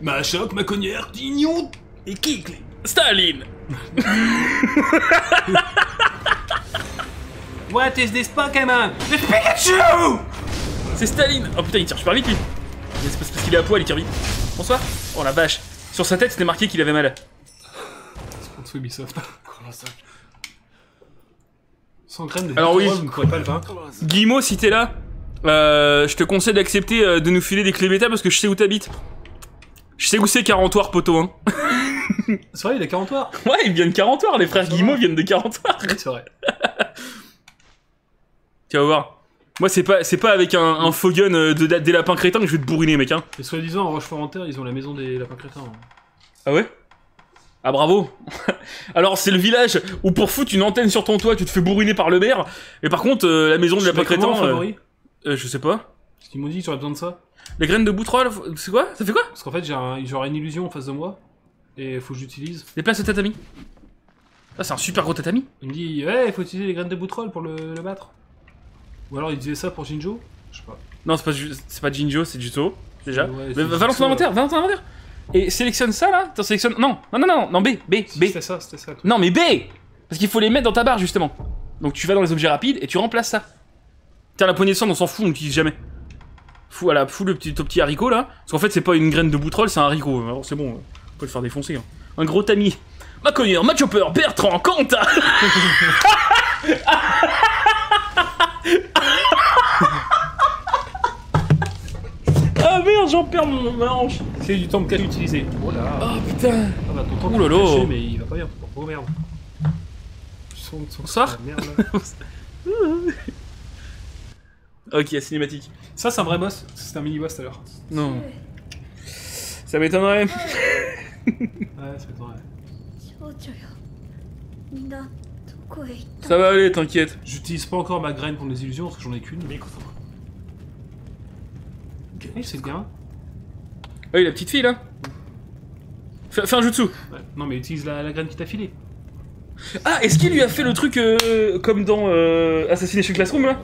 Machoc, Maconnière, Tignon et Kikli. Staline. What is this Pokémon? Le Pikachu. C'est Staline. Oh putain, il tire super vite, lui. C'est parce qu'il est à poil, il tire vite. Bonsoir. Oh la vache. Sur sa tête, c'était marqué qu'il avait mal. Sponsor Ubisoft. cent grammes de... Alors oui, vous ne pourrez pas le vaincre. Guillemot, si t'es là, euh, je te conseille d'accepter euh, de nous filer des clés bêta parce que je sais où t'habites. Je sais où c'est Quarantoir, poteau. Hein. C'est vrai, il est Quarantoir. Ouais, il vient de Quarantoir. Les frères Guillemot viennent de Quarantoir. Oui, c'est vrai. Tu vas voir. Moi, c'est pas, c'est pas avec un, un faux gun de, de, des lapins crétins que je vais te bourriner, mec. Hein. Et soi-disant, en Rochefort-en-Terre, ils ont la maison des lapins crétins. Hein. Ah ouais? Ah bravo. Alors c'est le village où pour foutre une antenne sur ton toit, tu te fais bourriner par le maire. Mais par contre, euh, la maison de la Crétin, euh, euh, je sais pas. Parce qu'ils m'ont dit que j'aurais besoin de ça. Les graines de boutrole, c'est quoi? Ça fait quoi? Parce qu'en fait, j'ai un, genre une illusion en face de moi. Et faut que j'utilise. Les places de tatami. Ah, c'est un super gros tatami. Il me dit, ouais, hey, faut utiliser les graines de boutrole pour le, le battre. Ou alors il disait ça pour Jinjo. Je sais pas. Non, c'est pas, pas Jinjo, c'est Juzo. Déjà. Ouais, mais, Valence l'inventaire, Valence l'inventaire. Et sélectionne ça là. T'en sélectionnes... Non, non, non, non, non, B, B, B. C'était ça, c'était ça. Non, mais B. Parce qu'il faut les mettre dans ta barre justement. Donc tu vas dans les objets rapides et tu remplaces ça. Tiens, la poignée de sang, on s'en fout, on n'utilise jamais. Fou, à la fou le petit, ton petit haricot là. Parce qu'en fait, c'est pas une graine de boutrole, c'est un haricot. Alors c'est bon, on peut le faire défoncer. Hein. Un gros tamis. Ma connure, ma chopper, Bertrand, Quentin. Ah merde, j'en perds mon, ma hanche. C'est du temps de calme utilisé. Oh là. Oh putain. Ah bah ton temps lolo. Caché, mais il va pas bien. Oh merde. Son, son, Bonsoir. Merde, là. Ok, cinématique. Ça c'est un vrai boss. C'était un mini boss tout à l'heure. Non. Ça m'étonnerait. Ouais, ça m'étonnerait. Ça va aller, t'inquiète. J'utilise pas encore ma graine pour les illusions parce que j'en ai qu'une. Mais écoute. Oh, c'est bien. Oh, la petite fille là. Fais, fais un jutsu. Ouais. Non, mais utilise la, la graine qui t'a filée. Ah, est-ce qu'il lui a fait le truc euh, comme dans euh, Assassination Classroom là?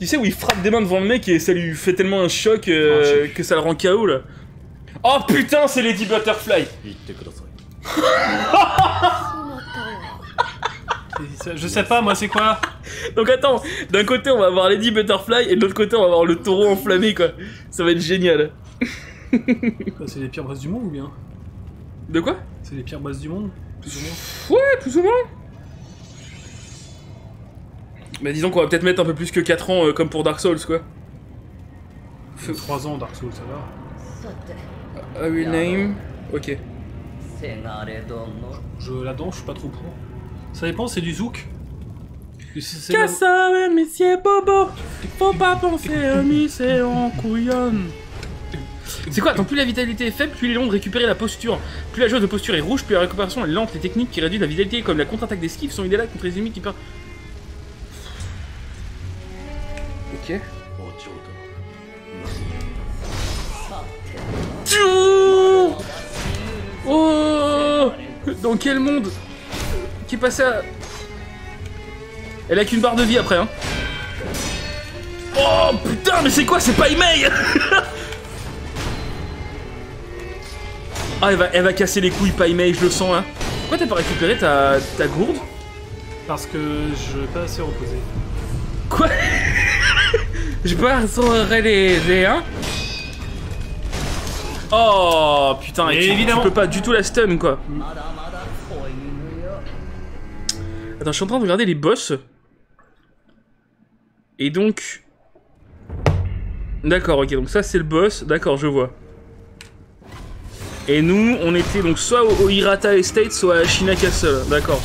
Tu sais où il frappe des mains devant le mec et ça lui fait tellement un choc euh, que ça le rend K O là. Oh putain, c'est Lady Butterfly. Je sais pas, moi c'est quoi? Donc attends, d'un côté on va avoir Lady Butterfly et de l'autre côté on va avoir le taureau enflammé quoi. Ça va être génial. C'est les pires bosses du monde ou bien? De quoi? C'est les pires bosses du monde, plus ou moins. Ouais, plus ou moins. Bah disons qu'on va peut-être mettre un peu plus que quatre ans euh, comme pour Dark Souls quoi. Fait trois ans Dark Souls, ça va. A rename. Ok. Je la danse, je suis pas trop pour. Ça dépend, c'est du zouk. Cassa, ouais, monsieur Bobo. Faut pas penser à mi, c'est en couillonne. C'est quoi? Tant plus la vitalité est faible, plus il est long de récupérer la posture. Plus la jauge de posture est rouge, plus la récupération est lente. Les techniques qui réduisent la vitalité, comme la contre-attaque d'esquive, sont idéales contre les ennemis qui perdent. Ok. Oh! Dans quel monde? Qui est passé à... Elle a qu'une barre de vie après hein. Oh putain mais c'est quoi? C'est pas email. Ah elle va, elle va casser les couilles pas email, je le sens hein. Pourquoi t'as pas récupéré ta, ta gourde? Parce que je vais pas assez reposer. Quoi? J'ai pas assez reposé hein. Oh putain et tu, évidemment. Tu peux pas du tout la stun quoi. Mm. Attends, je suis en train de regarder les boss. Et donc... D'accord, ok, donc ça c'est le boss. D'accord, je vois. Et nous, on était donc soit au Hirata Estate, soit à Ashina Castle. D'accord.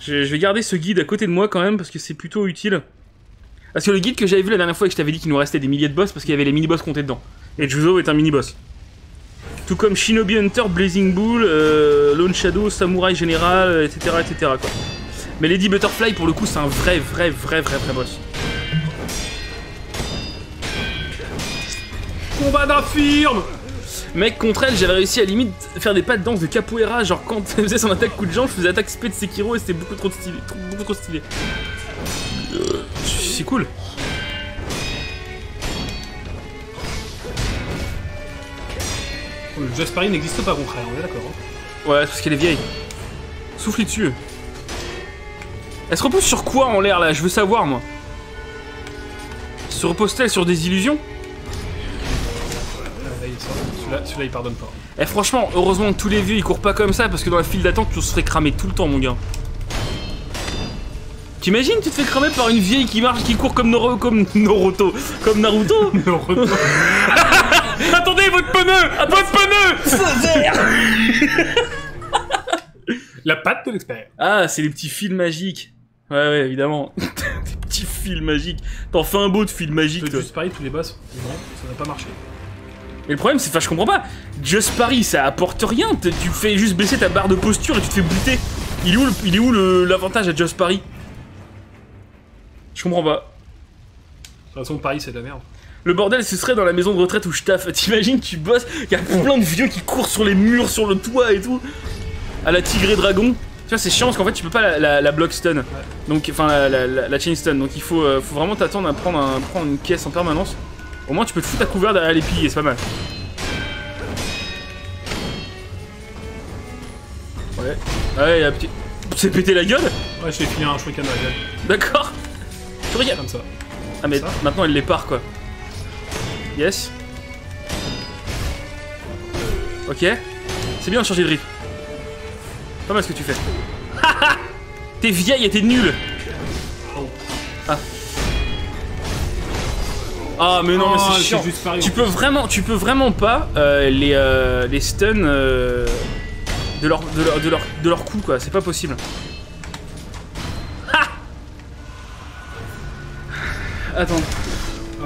Je, je vais garder ce guide à côté de moi quand même, parce que c'est plutôt utile. Parce que le guide que j'avais vu la dernière fois et que je t'avais dit qu'il nous restait des milliers de boss, parce qu'il y avait les mini-boss comptés dedans. Et Juzo est un mini-boss. Tout comme Shinobi Hunter, Blazing Bull, euh, Lone Shadow, Samurai General, et cetera et cetera quoi. Mais Lady Butterfly, pour le coup, c'est un vrai, vrai, vrai, vrai, vrai boss. Combat d'infirme! Mec, contre elle, j'avais réussi à limite faire des pas de danse de capoeira. Genre, quand elle faisait son attaque coup de jambe, je faisais attaque spé de Sekiro et c'était beaucoup trop stylé. Trop, beaucoup trop stylé. Euh, c'est cool. Le Just Paris n'existe pas, contraire, on est d'accord. Hein. Ouais, parce qu'elle est vieille. Souffle dessus. Elle se repose sur quoi en l'air là? Je veux savoir moi. Se repose-t-elle sur des illusions? Celui-là, celui-là, il pardonne pas. Eh, franchement, heureusement que tous les vieux ils courent pas comme ça parce que dans la file d'attente, tu te ferais cramer tout le temps, mon gars. T'imagines, tu te fais cramer par une vieille qui marche, qui court comme Noro, comme Naruto, comme Naruto. Naruto. Attendez, votre pneu! Votre pneu! Feu vert! La patte de l'expert. Ah, c'est les petits fils magiques. Ouais, ouais, évidemment. Des petits fils magiques. T'en fais un beau de fils magiques, toi. Just Paris, tous les boss, ça n'a pas marché. Et le problème, c'est, enfin, je comprends pas. Just Paris, ça apporte rien. Tu fais juste baisser ta barre de posture et tu te fais buter. Il est où, il est où l'avantage à Just Paris? Je comprends pas. De toute façon, Paris, c'est de la merde. Le bordel, ce serait dans la maison de retraite où je taffe. T'imagines, tu bosses, y a plein de vieux qui courent sur les murs, sur le toit et tout. À la Tigre et Dragon. Tu vois, c'est chiant parce qu'en fait, tu peux pas la, la, la block stun. Ouais. Donc, enfin, la, la, la, la chain stun. Donc, il faut, euh, faut vraiment t'attendre à prendre, un, prendre une caisse en permanence. Au moins, tu peux te foutre à couvert derrière les piliers, c'est pas mal. Ouais, il a petit... C'est pété la gueule? Ouais, je t'ai filé un shuriken à la gueule. D'accord. Tu regardes comme ça. Ah, mais ça. Maintenant elle les part quoi. Yes. Ok. C'est bien de changer de rythme. Pas mal ce que tu fais. T'es vieille et t'es nulle. Ah. Ah mais non, oh, mais c'est chiant. Juste tu peux vraiment, tu peux vraiment pas euh, les euh, les stun euh, de leur de leur de leur, de leur coup quoi. C'est pas possible. Ha. Attends.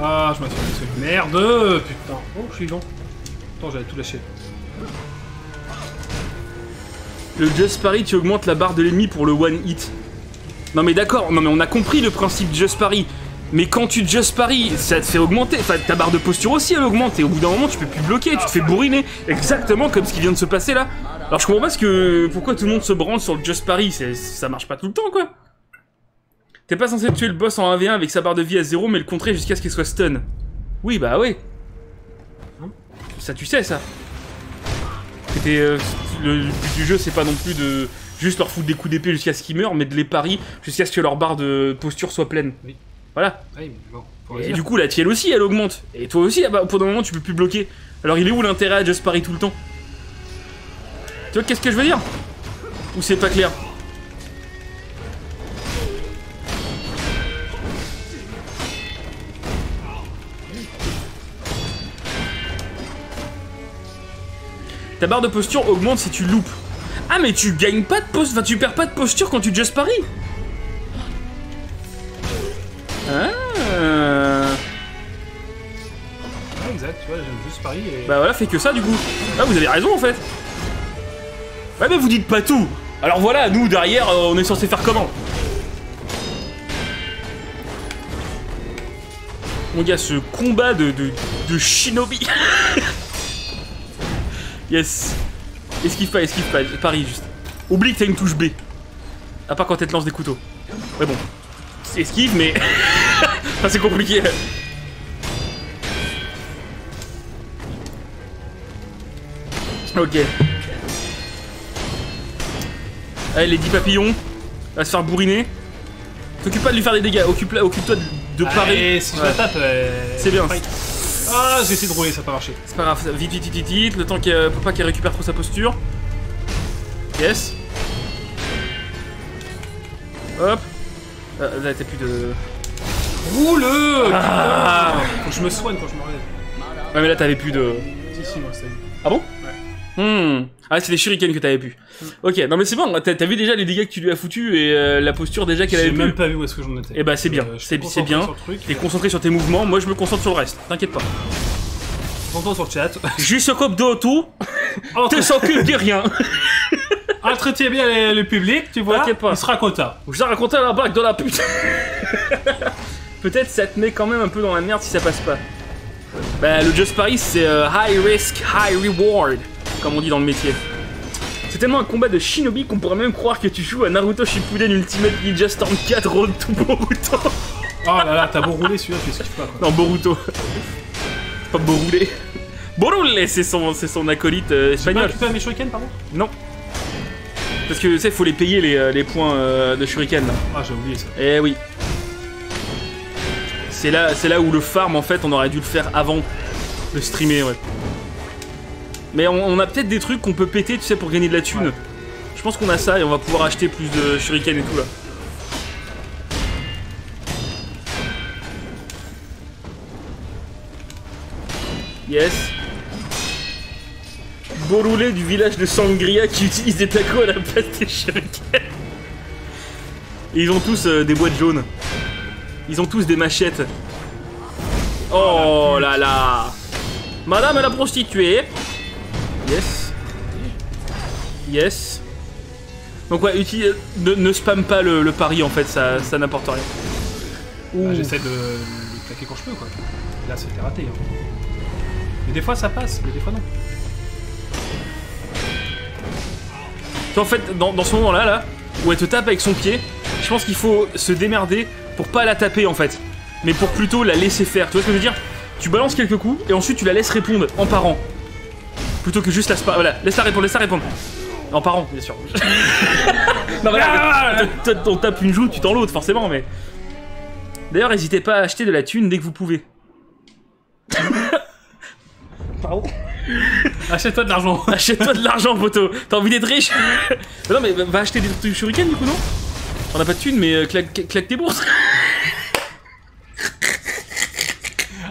Ah je m'attendais dessus. Merde putain. Oh je suis long. Attends j'allais tout lâcher. Le Just Parry, tu augmentes la barre de l'ennemi pour le one hit. Non mais d'accord, non mais on a compris le principe Just Parry. Mais quand tu Just Parry, ça te fait augmenter. Enfin, ta barre de posture aussi, elle augmente. Et au bout d'un moment, tu peux plus bloquer, tu te fais bourriner. Exactement comme ce qui vient de se passer là. Alors je comprends pas ce que... Pourquoi tout le monde se branle sur le Just Parry. Ça marche pas tout le temps, quoi. T'es pas censé tuer le boss en un v un avec sa barre de vie à zéro, mais le contrer jusqu'à ce qu'il soit stun. Oui, bah oui. Ça, tu sais, ça. C'était... Euh... Le but du jeu, c'est pas non plus de juste leur foutre des coups d'épée jusqu'à ce qu'ils meurent, mais de les paris jusqu'à ce que leur barre de posture soit pleine. Oui. Voilà. Oui, mais bon, et du coup, la tielle aussi, elle augmente. Et toi aussi, pour le moment, tu peux plus bloquer. Alors, il est où l'intérêt à Just Parry tout le temps? Tu vois, qu'est-ce que je veux dire? Ou c'est pas clair? Ta barre de posture augmente si tu loupes. Ah mais tu gagnes pas de posture, enfin tu perds pas de posture quand tu Just Parry. Ah. Ouais, exact, tu vois, j'aime Just Parry et... Bah voilà, fais que ça du coup. Ah vous avez raison en fait. Ouais mais vous dites pas tout. Alors voilà, nous derrière, euh, on est censé faire comment? Mon gars, ce combat de, de, de shinobi. Yes. Esquive pas, esquive pas, Paris juste. Oublie que t'as une touche B. À part quand elle te lance des couteaux. Ouais bon. Esquive mais... Enfin c'est compliqué. Ok. Allez les dix papillons. À se faire bourriner. T'occupes pas de lui faire des dégâts, occupe-toi occupe de, de parer. Si je la tape, euh... c'est bien. Ah, j'ai essayé de rouler, ça n'a pas marché. C'est pas grave, vite, vite, vite, vite, le temps que papa qui récupère trop sa posture. Yes. Hop. Ah, là, t'as plus de... Roule ah. Quand je me soigne, quand je me relève. Ouais, mais là, t'avais plus de... Si, si, moi, c'est... Ah bon? Ouais. Hmm. Ah, c'est les shurikens que t'avais pu. Mmh. Ok, non mais c'est bon, t'as vu déjà les dégâts que tu lui as foutu et euh, la posture déjà qu'elle avait. J'ai même pas vu où est-ce que j'en étais. Et bah c'est bien, euh, c'est bien. T'es concentré sur tes mouvements, moi je me concentre sur le reste, t'inquiète pas. Concentre sur le chat. Je s'occupe de tout, te s'occupe de rien. Entretiens bien les, le public, tu vois, pas. Il se raconta. Je la racontais à la blague de la pute. Peut-être ça te met quand même un peu dans la merde si ça passe pas. Bah le Just Parry c'est euh, high risk, high reward. Comme on dit dans le métier. C'est tellement un combat de shinobi qu'on pourrait même croire que tu joues à Naruto Shippuden Ultimate Ninja Storm quatre Road to Boruto. Oh là là, t'as beau rouler celui-là, tu esquives pas quoi. Non, Boruto. C'est pas beau rouler. Borule, c'est son, son acolyte euh, espagnol. Tu peux mes shurikens pardon? Non. Parce que tu sais, faut les payer les, les points euh, de shuriken. Là. Ah, j'ai oublié ça. Eh oui. C'est là, là où le farm, en fait, on aurait dû le faire avant de streamer, ouais. Mais on, on a peut-être des trucs qu'on peut péter, tu sais, pour gagner de la thune. Ouais. Je pense qu'on a ça et on va pouvoir acheter plus de shuriken et tout là. Yes. Borulé du village de Sangria qui utilise des tacos à la place des shuriken. Et ils ont tous euh, des boîtes jaunes. Ils ont tous des machettes. Oh là là. Madame la prostituée. Yes. Yes. Donc ouais, utilise, ne, ne spam pas le, le pari en fait, ça, ça n'apporte rien. Bah, j'essaie de le claquer quand je peux quoi. Là c'était raté. Hein. Mais des fois ça passe, mais des fois non. En fait, dans, dans ce moment là, là, où elle te tape avec son pied, je pense qu'il faut se démerder pour pas la taper en fait. Mais pour plutôt la laisser faire, tu vois ce que je veux dire? Tu balances quelques coups et ensuite tu la laisses répondre en parant. Plutôt que juste la spa. Voilà, laisse la répondre, laisse la répondre. En parent, bien sûr. Non, mais là, on tape une joue, tu t'en l'autre, forcément, mais... D'ailleurs, n'hésitez pas à acheter de la thune dès que vous pouvez. Pardon. Achète-toi de l'argent. Achète-toi de l'argent, poteau. T'as envie d'être riche? Non, mais va acheter des trucs shurikens, du coup, non? On a pas de thune, mais euh, claque, claque tes bourses.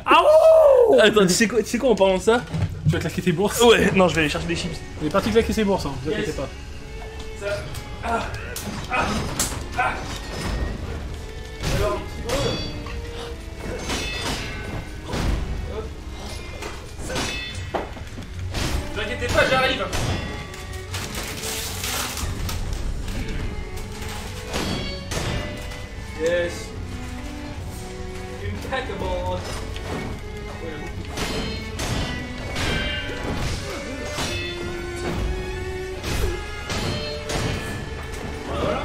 Ah ouh. Attends, tu sais quoi, tu sais quoi en parlant de ça? Tu vas claquer tes bourses? Ouais, non, je vais aller chercher des chips. Il est parti claquer ses bourses, hein, vous inquiétez yes. pas. Ça... Ah. Ah. Ah. Alors, ne vous inquiétez pas, j'arrive. Yes. Impeccable. Voilà.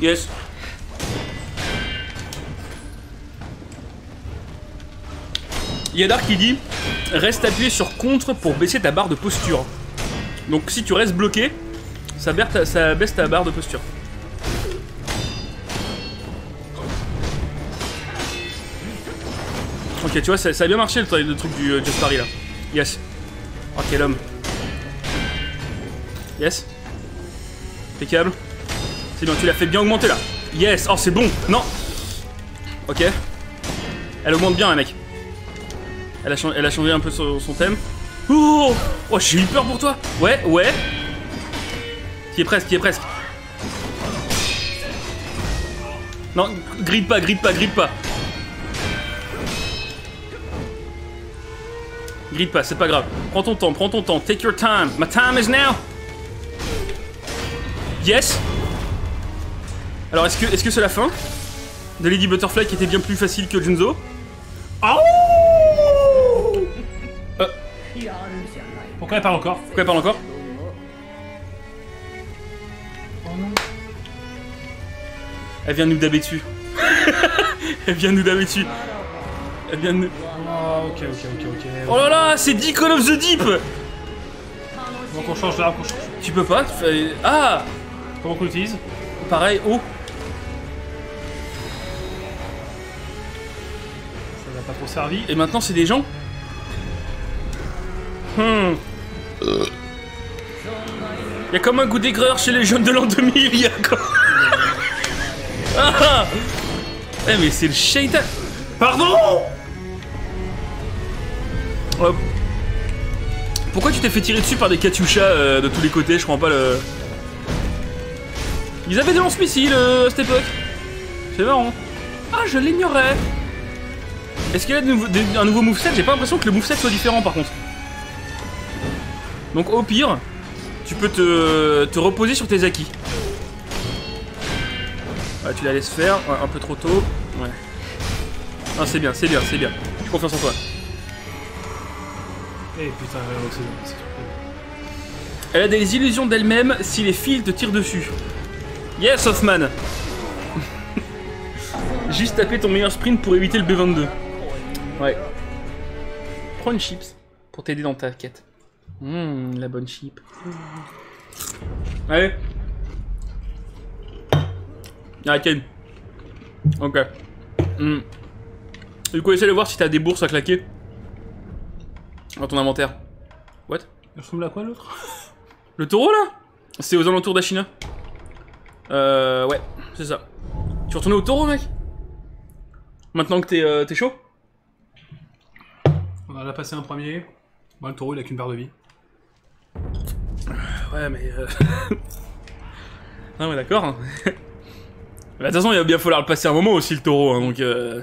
Yes. Yadar qui dit reste appuyé sur contre pour baisser ta barre de posture. Donc si tu restes bloqué, ça baisse ta, ça baisse ta barre de posture. Ok, tu vois, ça, ça a bien marché le, le truc du euh, Just Party là. Yes. Oh, quel homme. Yes. Impeccable. C'est bien, tu l'as fait bien augmenter là. Yes. Oh, c'est bon. Non. Ok. Elle augmente bien, la mec. Elle a, elle a changé un peu son, son thème. Oh, oh j'ai eu peur pour toi. Ouais, ouais. Qui est presque, qui est presque. Non, grille pas, grille pas, grille pas. Grille pas, c'est pas grave. Prends ton temps, prends ton temps. Take your time. My time is now. Yes. Alors, est-ce que est-ce que c'est la fin de Lady Butterfly qui était bien plus facile que Juzo? Oh. Pourquoi elle parle encore? Pourquoi elle parle encore? Elle vient nous daber dessus. Elle vient nous daber dessus. Elle vient nous... Oh, ok, ok, ok, ok. Oh là là, c'est dix Call of the Deep. Donc on change l'arme, on change. Tu peux pas, tu fais... Ah. Comment qu'on l'utilise? Pareil, haut. Oh. Ça n'a pas trop servi. Et maintenant, c'est des gens. Hmm. Il y a comme un goût d'aigreur chez les jeunes de l'an deux mille, il y a comme... Ah eh mais c'est le shaitan. Pardon. Oh. Pourquoi tu t'es fait tirer dessus par des Katyushas euh, de tous les côtés? Je comprends pas le... Ils avaient des lance-missiles euh, à cette époque. C'est marrant. Ah, je l'ignorais. Est-ce qu'il y a de nouveau, de, un nouveau moveset? J'ai pas l'impression que le moveset soit différent par contre. Donc au pire, tu peux te, te reposer sur tes acquis. Ah, tu la laisses faire, ouais, un peu trop tôt. Ouais. Ah, c'est bien, c'est bien, c'est bien. J'ai confiance en toi. Eh putain, elle a des illusions d'elle-même si les fils te tirent dessus. Yes, Hoffman. Juste taper ton meilleur sprint pour éviter le B vingt-deux. Ouais. Prends une chips pour t'aider dans ta quête. Hum, la bonne chip. Allez. Arrêtez. Ok. Mm. Du coup, essaie de voir si t'as des bourses à claquer dans ton inventaire. What? Il ressemble à quoi l'autre? Le taureau là? C'est aux alentours d'Ashina. Euh, ouais, c'est ça. Tu veux retourner au taureau, mec? Maintenant que t'es euh, t'es chaud? On en a passé un premier. Bon, le taureau il a qu'une barre de vie. Ouais, mais. Euh... non, mais d'accord. Hein. De toute façon, il va bien falloir le passer un moment aussi, le taureau. Hein, donc, euh...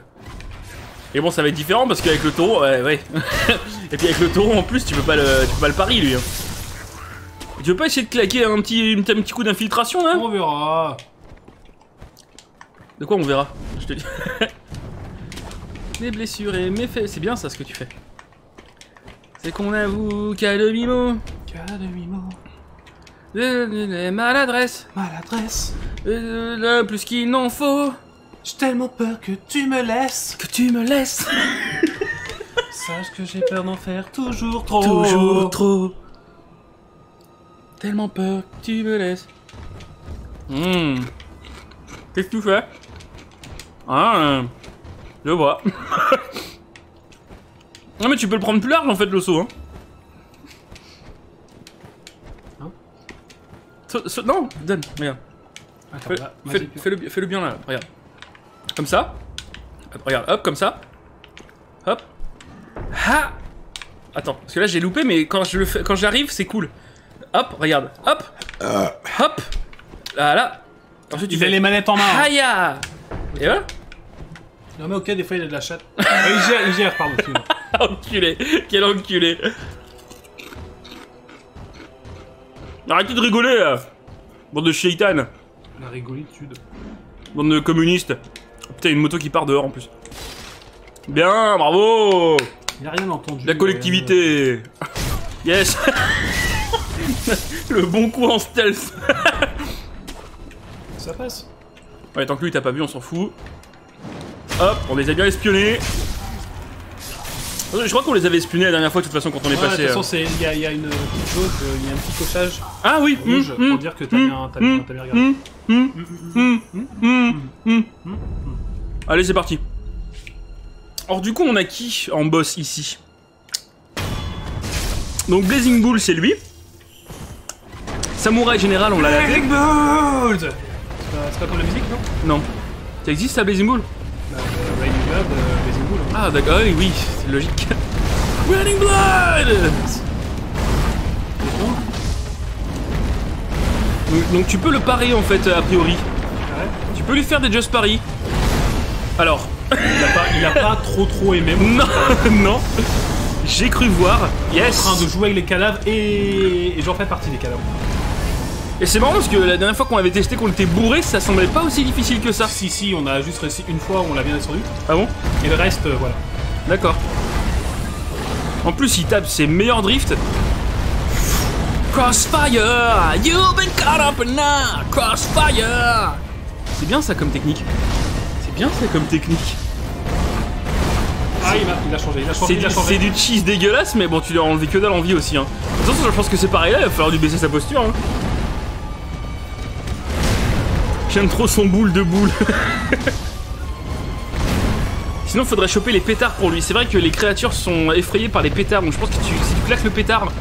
Et bon, ça va être différent parce qu'avec le taureau, ouais, ouais. Et puis avec le taureau en plus, tu peux pas le, tu peux pas le parier lui. Hein. Tu veux pas essayer de claquer un petit, un petit coup d'infiltration là? On verra. De quoi on verra? Je te dis. Mes blessures et mes faits. C'est bien ça ce que tu fais. C'est qu'on avoue qu'à demi-mot. Qu'à demi-mot. De, de, de, maladresse. Maladresse. De, de, de, plus qu'il n'en faut. J'ai tellement peur que tu me laisses. Que tu me laisses. Sache que j'ai peur d'en faire toujours trop. Toujours trop. Tellement peur que tu me laisses. Mmh. Qu'est-ce que tu fais? Ah, euh, je vois. Non mais tu peux le prendre plus large en fait le saut. Hein. Hein ce, ce, non, donne, regarde. Attends, fais, là, fais, fais, le, fais le bien là, regarde. Comme ça. Hop, regarde, hop, comme ça. Hop. Ha. Attends, parce que là j'ai loupé, mais quand je le fais, quand j'arrive, c'est cool. Hop, regarde, hop, euh. hop. Là, là. Ensuite tu il fais a les manettes en main. Aïe. Et voilà. Non mais ok, des fois il a de la chatte. euh, il gère, il gère, pardon. Enculé, quel enculé. Arrêtez de rigoler là. Bande de shaitan. La rigolitude. Bande de communistes. Oh, putain, une moto qui part dehors en plus. Bien, bravo. Il a rien entendu. La collectivité. Euh... Yes. Le bon coup en stealth. Ça passe. Ouais, tant que lui t'as pas vu, on s'en fout. Hop, on les a bien espionnés. Je crois qu'on les avait espionnés la dernière fois de toute façon quand on ouais, est passé. De toute façon, il y, y a une petite chose, il y a un petit cochage. Ah oui, rouge mmh, pour mmh, dire que t'as mmh, bien, t'as bien, t'as bien regardé. Mmh, mmh, mmh, mmh, mmh, mmh, mmh. Allez, c'est parti. Or du coup, on a qui en boss ici? Donc Blazing Bull, c'est lui. Samurai General, on l'a lavé. Blazing Bull. C'est pas pour la musique, non? Non. Ça existe ça, Blazing Bull? Raining Blood, euh, Blazing Bull. Hein. Ah d'accord, oui, oui c'est logique. Raining Blood. Donc, donc tu peux le parer en fait, a priori. Ouais. Tu peux lui faire des just paris. Alors. Il a pas, il a pas trop trop aimé. Non, non. J'ai cru voir. Yes. En train de jouer avec les cadavres et, et j'en fais partie des cadavres. Et c'est marrant parce que la dernière fois qu'on avait testé, qu'on était bourré, ça semblait pas aussi difficile que ça. Si, si, on a juste réussi une fois, on l'a bien descendu. Ah bon? Et le reste, euh, voilà. D'accord. En plus, il tape ses meilleurs drifts. Crossfire! You've been caught up now! Crossfire! C'est bien ça comme technique. C'est bien ça comme technique. Ah, il a, il a changé, il a changé. C'est du, du cheese dégueulasse, mais bon, tu lui as enlevé que dalle en vie aussi. Hein. De toute façon, je pense que c'est pareil là, il va falloir lui baisser sa posture. Hein. J'aime trop son boule de boule. Sinon, faudrait choper les pétards pour lui. C'est vrai que les créatures sont effrayées par les pétards. Donc, je pense que tu, si tu claques le pétard,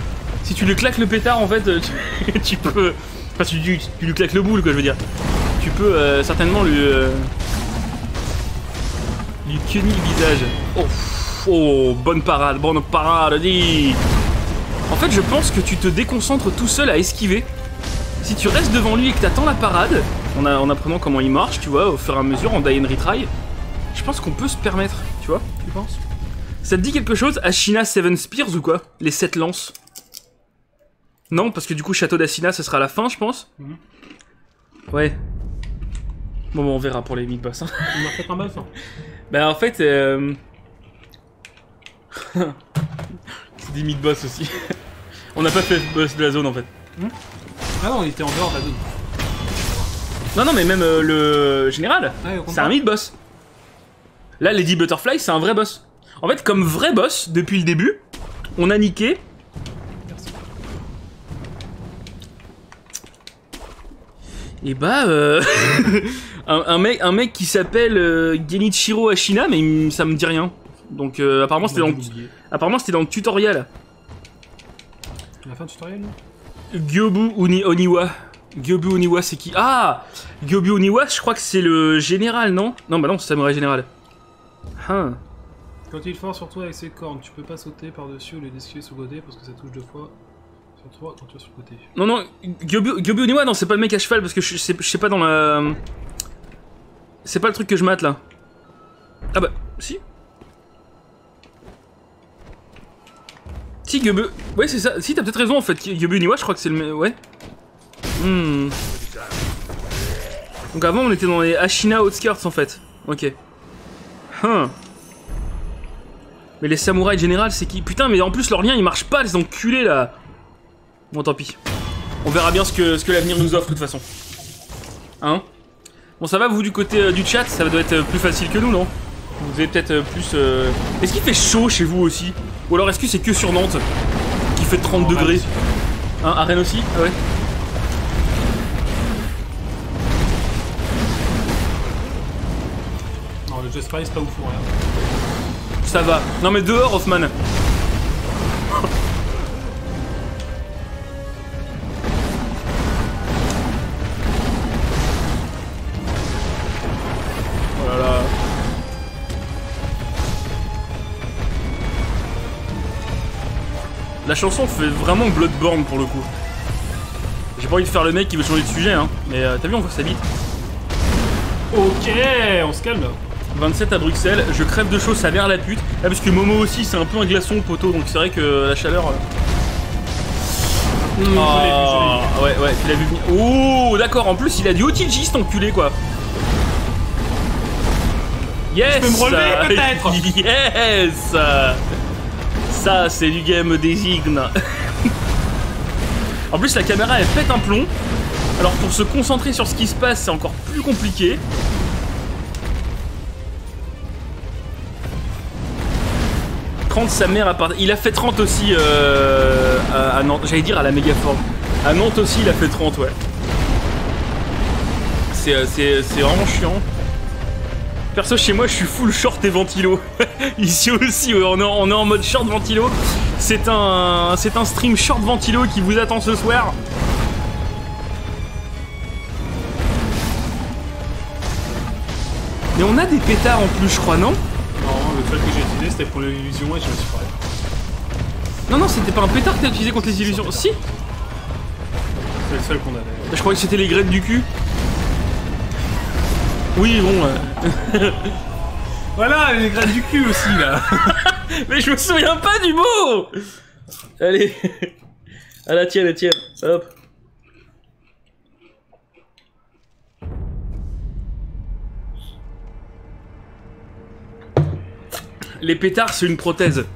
si tu lui claques le pétard, en fait, tu, tu peux. Enfin, tu, tu, tu lui claques le boule, quoi, je veux dire. Tu peux euh, certainement lui. Euh, lui queniller le visage. Oh, oh, bonne parade, bonne parade, dis. En fait, je pense que tu te déconcentres tout seul à esquiver. Si tu restes devant lui et que t'attends la parade, en, a, en apprenant comment il marche, tu vois, au fur et à mesure, en die and retry, je pense qu'on peut se permettre, tu vois, tu penses? Ça te dit quelque chose, Ashina Seven Spears ou quoi? Les sept lances? Non, parce que du coup, Château d'Ashina, ce sera à la fin, je pense. Mm-hmm. Ouais. Bon, bon, on verra pour les big boss. Hein. On a fait un boss, hein. Bah, en fait, euh... c'est des mid-boss aussi. On n'a pas fait le boss de la zone, en fait. Mm-hmm. Ah non, il était en dehors de la zone. Non, non, mais même euh, le général, ouais, c'est un mid-boss. Là, Lady Butterfly, c'est un vrai boss. En fait, comme vrai boss, depuis le début, on a niqué... Merci. Et bah... Euh... un, un, mec, un mec qui s'appelle euh, Genichiro Ashina, mais ça me dit rien. Donc euh, apparemment, c'était dans, apparemment, c'était dans le tutoriel. On a fait un tutoriel, non? Gyobu Oni Oniwa. Gyobu Oniwa, c'est qui? Ah, Gyobu Oniwa, je crois que c'est le général, non? Non, bah non, c'est Samurai Général. Hein. Quand il force sur toi avec ses cornes, tu peux pas sauter par-dessus ou les esquiver sous le côté parce que ça touche deux fois sur toi quand tu vas sur le côté. Non, non, Gyobu, Gyobu Oniwa, non, c'est pas le mec à cheval parce que je sais, je sais pas dans la... C'est pas le truc que je mate là. Ah bah, si. Si, Gyobu... Ouais, c'est ça. Si, t'as peut-être raison en fait. Gyobu Niwa, je crois que c'est le... Ouais. Hmm. Donc avant, on était dans les Ashina Outskirts en fait. Ok. Huh. Mais les samouraïs général, c'est qui? Putain, mais en plus, leur lien, il marche pas, les enculés là. Bon, tant pis. On verra bien ce que, ce que l'avenir nous offre de toute façon. Hein? Bon, ça va, vous, du côté euh, du chat, ça doit être plus facile que nous, non? Vous avez peut-être euh, plus... Euh... Est-ce qu'il fait chaud chez vous aussi? Ou alors est-ce que c'est que sur Nantes qui fait trente oh, degrés? Hein, à Rennes aussi? Ah ouais. Non, le jeu Spider, c'est pas ouf, rien. Ça va. Non mais dehors, Hoffman. La chanson fait vraiment Bloodborne pour le coup. J'ai pas envie de faire le mec qui veut changer de sujet, hein. Mais euh, t'as vu, on voit ça vite. Ok, on se calme. vingt-sept à Bruxelles, je crève de chaud, ça verre la pute. Ah, parce que Momo aussi, c'est un peu un glaçon, poteau, donc c'est vrai que la chaleur. Euh... Mmh, ah, je l'ai vu, je l'ai vu. Ouais, ouais, tu l'as vu venir. Oh, d'accord, en plus, il a du O T G, cet enculé, quoi. Yes! Je peux me relever, peut-être! Yes! Ça, c'est du game des ignes. En plus, la caméra, elle pète un plomb. Alors, pour se concentrer sur ce qui se passe, c'est encore plus compliqué. trente, sa mère à part... Il a fait trente aussi euh, à, à Nantes. J'allais dire à la mégaforme. À Nantes aussi, il a fait trente, ouais. C'est vraiment chiant. Perso, chez moi, je suis full short et ventilo. Ici aussi, ouais, on, est en, on est en mode short ventilo. C'est un, c'est un stream short ventilo qui vous attend ce soir. Mais on a des pétards en plus, je crois, non? Non, le truc que j'ai utilisé, c'était pour les illusions et je me suis parlé. Non, non, c'était pas un pétard que t'as utilisé contre les illusions. Si. C'est le seul qu'on avait. Je croyais que c'était les graines du cul. Oui, bon... Euh... voilà, les graines du cul aussi, là. Mais je me souviens pas du mot. Allez. À la tienne, à la tienne. Hop. Les pétards, c'est une prothèse.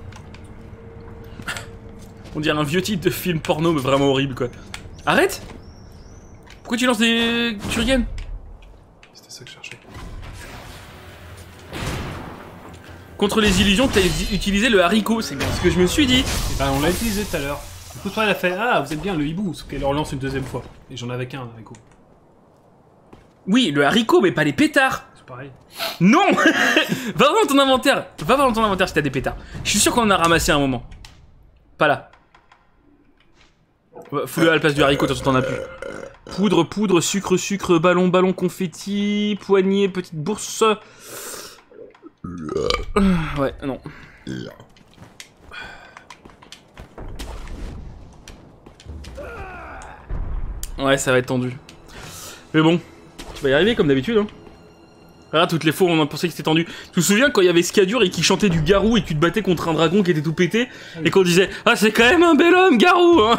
On dirait un vieux titre de film porno, mais vraiment horrible, quoi. Arrête. Pourquoi tu lances des... Turgen? Contre les illusions, t'as utilisé le haricot, c'est bien ce que je me suis dit. Et ben, on l'a utilisé tout à l'heure. Du coup, toi, elle a fait « Ah, vous êtes bien, le hibou », sauf qu'elle en lance une deuxième fois. Et j'en avais qu'un, un haricot. Oui, le haricot, mais pas les pétards. C'est pareil. Non. Va voir dans ton inventaire. Va voir dans ton inventaire si t'as des pétards. Je suis sûr qu'on en a ramassé à un moment. Pas là. Fous-le à la place du haricot, t'en as plus. Poudre, poudre, sucre, sucre, ballon, ballon, confetti, poignée, petite bourse... Ouais, non. Ouais, ça va être tendu. Mais bon, tu vas y arriver comme d'habitude, hein. Ah, toutes les fois on pensait que c'était tendu. Tu te souviens quand il y avait Scadur et qu'il chantait du garou et que tu te battais contre un dragon qui était tout pété? Et qu'on disait « Ah, c'est quand même un bel homme, garou, hein !»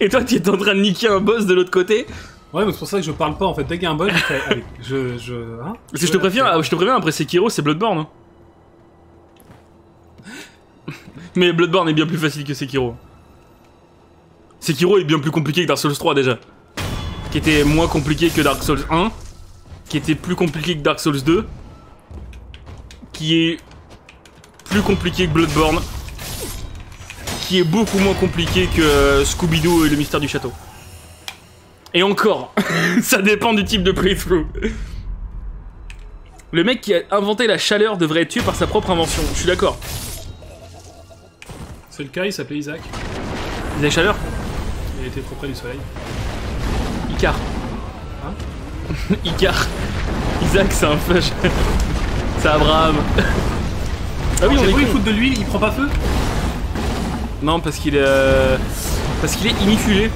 Et toi, tu étais en train de niquer un boss de l'autre côté. Ouais, mais c'est pour ça que je parle pas en fait. Dès qu'il y a un bug, je. je, hein, Parce que je te préviens, je te préviens, après Sekiro, c'est Bloodborne. Mais Bloodborne est bien plus facile que Sekiro. Sekiro est bien plus compliqué que Dark Souls trois déjà. Qui était moins compliqué que Dark Souls un. Qui était plus compliqué que Dark Souls deux. Qui est plus compliqué que Bloodborne. Qui est beaucoup moins compliqué que Scooby-Doo et le mystère du château. Et encore, ça dépend du type de playthrough. Le mec qui a inventé la chaleur devrait être tué par sa propre invention, je suis d'accord. C'est le cas, il s'appelait Isaac. Isaac Chaleur? Il était trop près du soleil. Icar. Hein? Icar. Isaac, c'est un fâche. C'est Abraham. Ah oui, on est il fout de l'huile, il prend pas feu? Non, parce qu'il est... Euh... Parce qu'il est inifulé.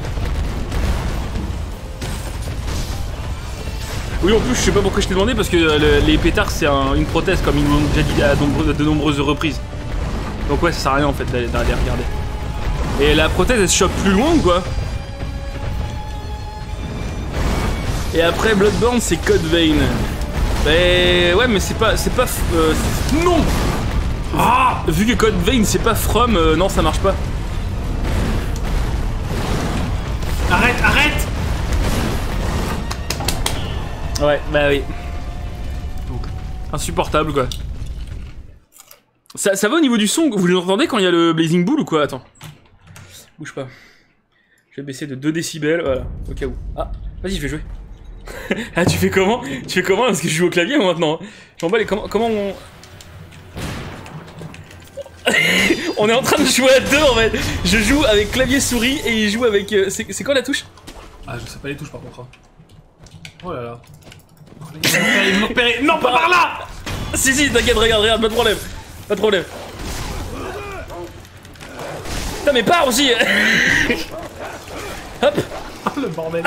Oui, en plus, je sais pas pourquoi je t'ai demandé, parce que le, les pétards, c'est un, une prothèse, comme ils nous l'ont déjà dit à de, de nombreuses reprises. Donc ouais, ça sert à rien, en fait, d'aller regarder. Et la prothèse, elle se chope plus loin, ou quoi? Et après, Bloodborne, c'est Code Vein. Mais ouais, mais c'est pas... c'est pas... Euh, non ah. Vu que Code Vein, c'est pas From, euh, non, ça marche pas. Arrête, arrête. Ouais, bah oui. Donc, insupportable quoi. Ça, ça va au niveau du son? Vous l'entendez quand il y a le Blazing Bull ou quoi? Attends. Bouge pas. Je vais baisser de deux décibels, voilà, au cas où. Ah, vas-y, je vais jouer. Ah, tu fais comment? Tu fais comment? Parce que je joue au clavier maintenant. J'en bats les. Comment, comment on. On est en train de jouer à deux en fait. Je joue avec clavier souris et il joue avec. Euh, C'est quoi la touche? Ah, je sais pas les touches par contre. Oh là là. Ils m'ont repéré. Non, pas par là! Si, si, t'inquiète, regarde, regarde, pas de problème. Pas de problème. Putain, mais pars aussi. Hop. Oh le bordel.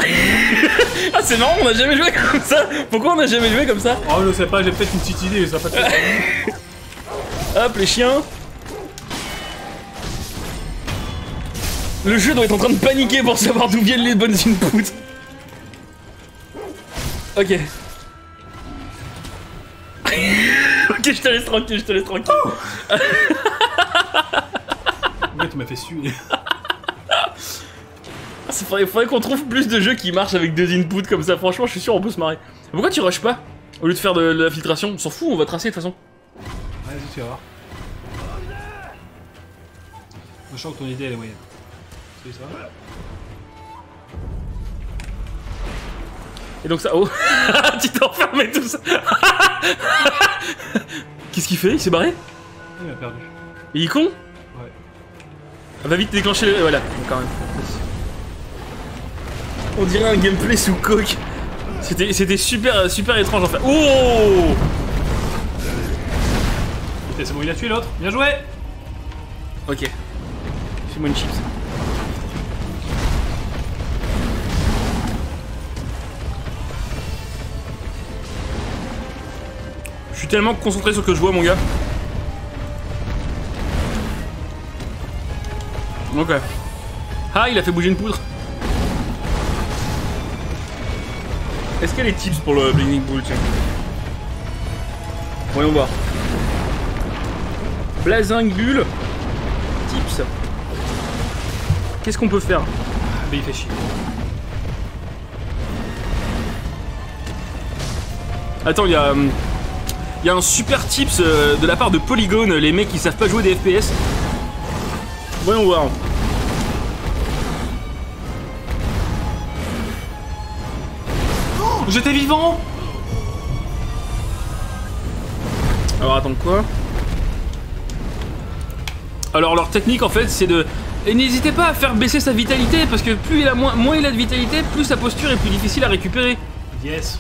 Ah c'est marrant, on a jamais joué comme ça. Pourquoi on a jamais joué comme ça? Oh je sais pas, j'ai peut-être une petite idée, mais ça va pas de Hop les chiens. Le jeu doit être en train de paniquer pour savoir d'où viennent les bonnes inputs. Ok. Ok, je te laisse tranquille, je te laisse tranquille. Oh. Ouais, tu m'as fait suer. Il faudrait, faudrait qu'on trouve plus de jeux qui marchent avec deux inputs comme ça, franchement je suis sûr on peut se marrer. Pourquoi tu rushes pas? Au lieu de faire de, de la filtration, on s'en fout, on va tracer de toute façon. Vas-y tu vas voir. Je sens que ton idée elle est moyenne. C'est ça. Et donc ça... Oh. Tu t'es enfermé tout ça. Qu'est-ce qu'il fait? Il s'est barré? Il m'a perdu. Et il est con? Ouais. Ah, va vite déclencher le... Voilà, quand même. On dirait un gameplay sous coke. C'était super super étrange en fait. Oh! C'est bon, il a tué l'autre. Bien joué. Ok. Fais-moi une chips. Je suis tellement concentré sur ce que je vois mon gars. Ok. Ah, il a fait bouger une poudre. Est-ce qu'il y a les tips pour le Blazing Bull? Tiens. Voyons voir. Blazing Bull. Tips. Qu'est-ce qu'on peut faire? Il fait chier. Attends, il y a... Il y a un super tips de la part de Polygon, les mecs qui savent pas jouer des F P S. Voyons voir. J'étais vivant. Alors attends quoi? Alors leur technique en fait c'est de... Et n'hésitez pas à faire baisser sa vitalité parce que plus il a moins, moins il a de vitalité, plus sa posture est plus difficile à récupérer. Yes.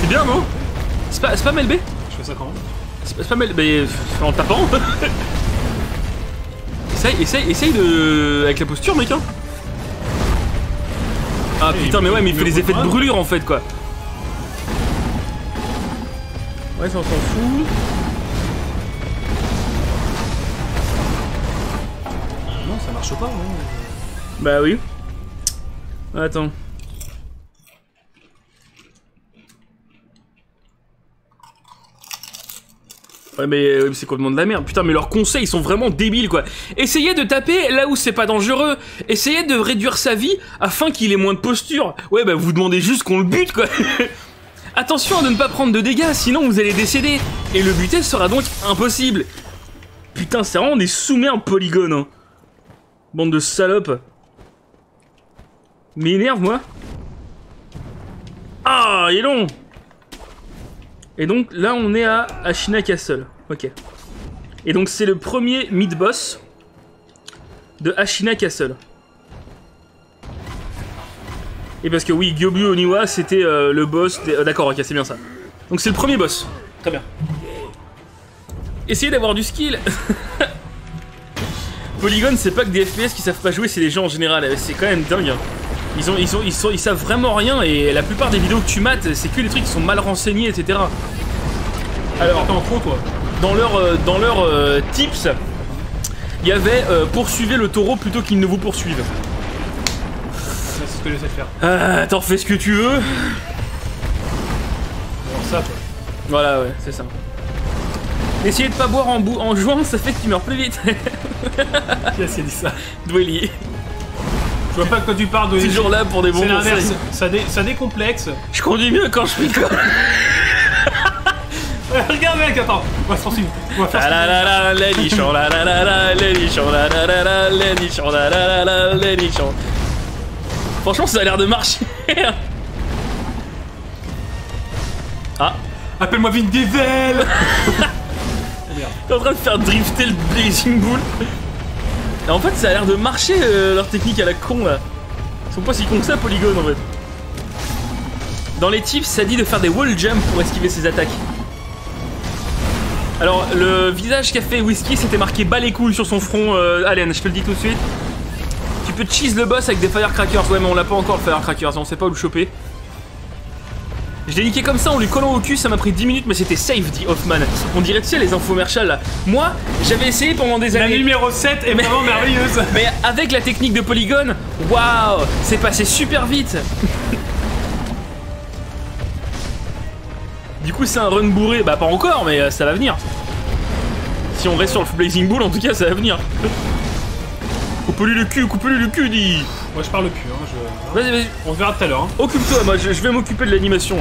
C'est bien non? Spam, spam L B? Je fais ça quand même. Spam L B en tapant. Essaye, essaye, essaye de... avec la posture mec hein. Ah putain mais ouais mais il fait les effets de brûlure en fait quoi. Ouais ça on s'en fout. Non ça marche pas non. Bah oui. Attends. Ouais mais c'est complètement de la merde, putain mais leurs conseils sont vraiment débiles quoi. Essayez de taper là où c'est pas dangereux, essayez de réduire sa vie afin qu'il ait moins de posture. Ouais bah vous demandez juste qu'on le bute quoi. Attention à ne pas prendre de dégâts sinon vous allez décéder et le buter sera donc impossible. Putain c'est vraiment des sous-merdes Polygon hein. Bande de salopes. Mais énerve moi. Ah il est long. Et donc là on est à Ashina Castle, ok. Et donc c'est le premier mid-boss de Ashina Castle. Et parce que oui, Gyobu Oniwa c'était euh, le boss des... D'accord, ok, c'est bien ça. Donc c'est le premier boss, très bien. Essayez d'avoir du skill. Polygon c'est pas que des F P S qui savent pas jouer, c'est les gens en général, c'est quand même dingue. Ils, ont, ils, ont, ils, sont, ils savent vraiment rien et la plupart des vidéos que tu mates, c'est que les trucs qui sont mal renseignés, et cetera. Alors, t'en fous toi. Dans leur, euh, dans leur euh, tips, il y avait euh, poursuivez le taureau plutôt qu'il ne vous poursuive. C'est ce que j'essaie de faire. Ah, t'en fais ce que tu veux. Alors ça, quoi. Voilà, ouais, c'est ça. Essayez de pas boire en, bou en jouant, ça fait que tu meurs plus vite. Qui a dit ça? Dwelly. Je vois pas de quoi tu parles. De... toujours là pour des bons conseils. Ça, dé... ça décomplexe. Je conduis mieux quand je picole. Regarde mec, attends. On va se poursuivre. On va faire ça. La la la la la nichon, la la la la la nichon, la la la la la nichon, la la la la nichon. Franchement, ça a l'air de marcher. Ah. Appelle-moi Vin Diesel. T'es en train de faire drifter le Blazing Bull. Et en fait, ça a l'air de marcher euh, leur technique à la con là. Ils sont pas si cons que ça, Polygone en fait. Dans les tips, ça dit de faire des wall jumps pour esquiver ses attaques. Alors, le visage qu'a fait Wheesky, c'était marqué bas les couilles sur son front, euh, Alien, je te le dis tout de suite. Tu peux cheese le boss avec des firecrackers. Ouais, mais on l'a pas encore le firecrackers, on sait pas où le choper. Je l'ai niqué comme ça en lui collant au cul, ça m'a pris dix minutes, mais c'était safe, dit Hoffman. On dirait, tu sais, les infomerciales là. Moi, j'avais essayé pendant des années. La numéro sept est mais... vraiment merveilleuse. Mais avec la technique de polygone, waouh, c'est passé super vite. Du coup, c'est un run bourré. Bah, pas encore, mais ça va venir. Si on reste sur le Blazing Bull, en tout cas, ça va venir. Coupe-lui le cul, coupe-lui le cul, dit. Moi je parle plus, hein, je... Vas-y, vas-y. On se verra tout à l'heure. Hein. Occupe-toi, moi je, je vais m'occuper de l'animation.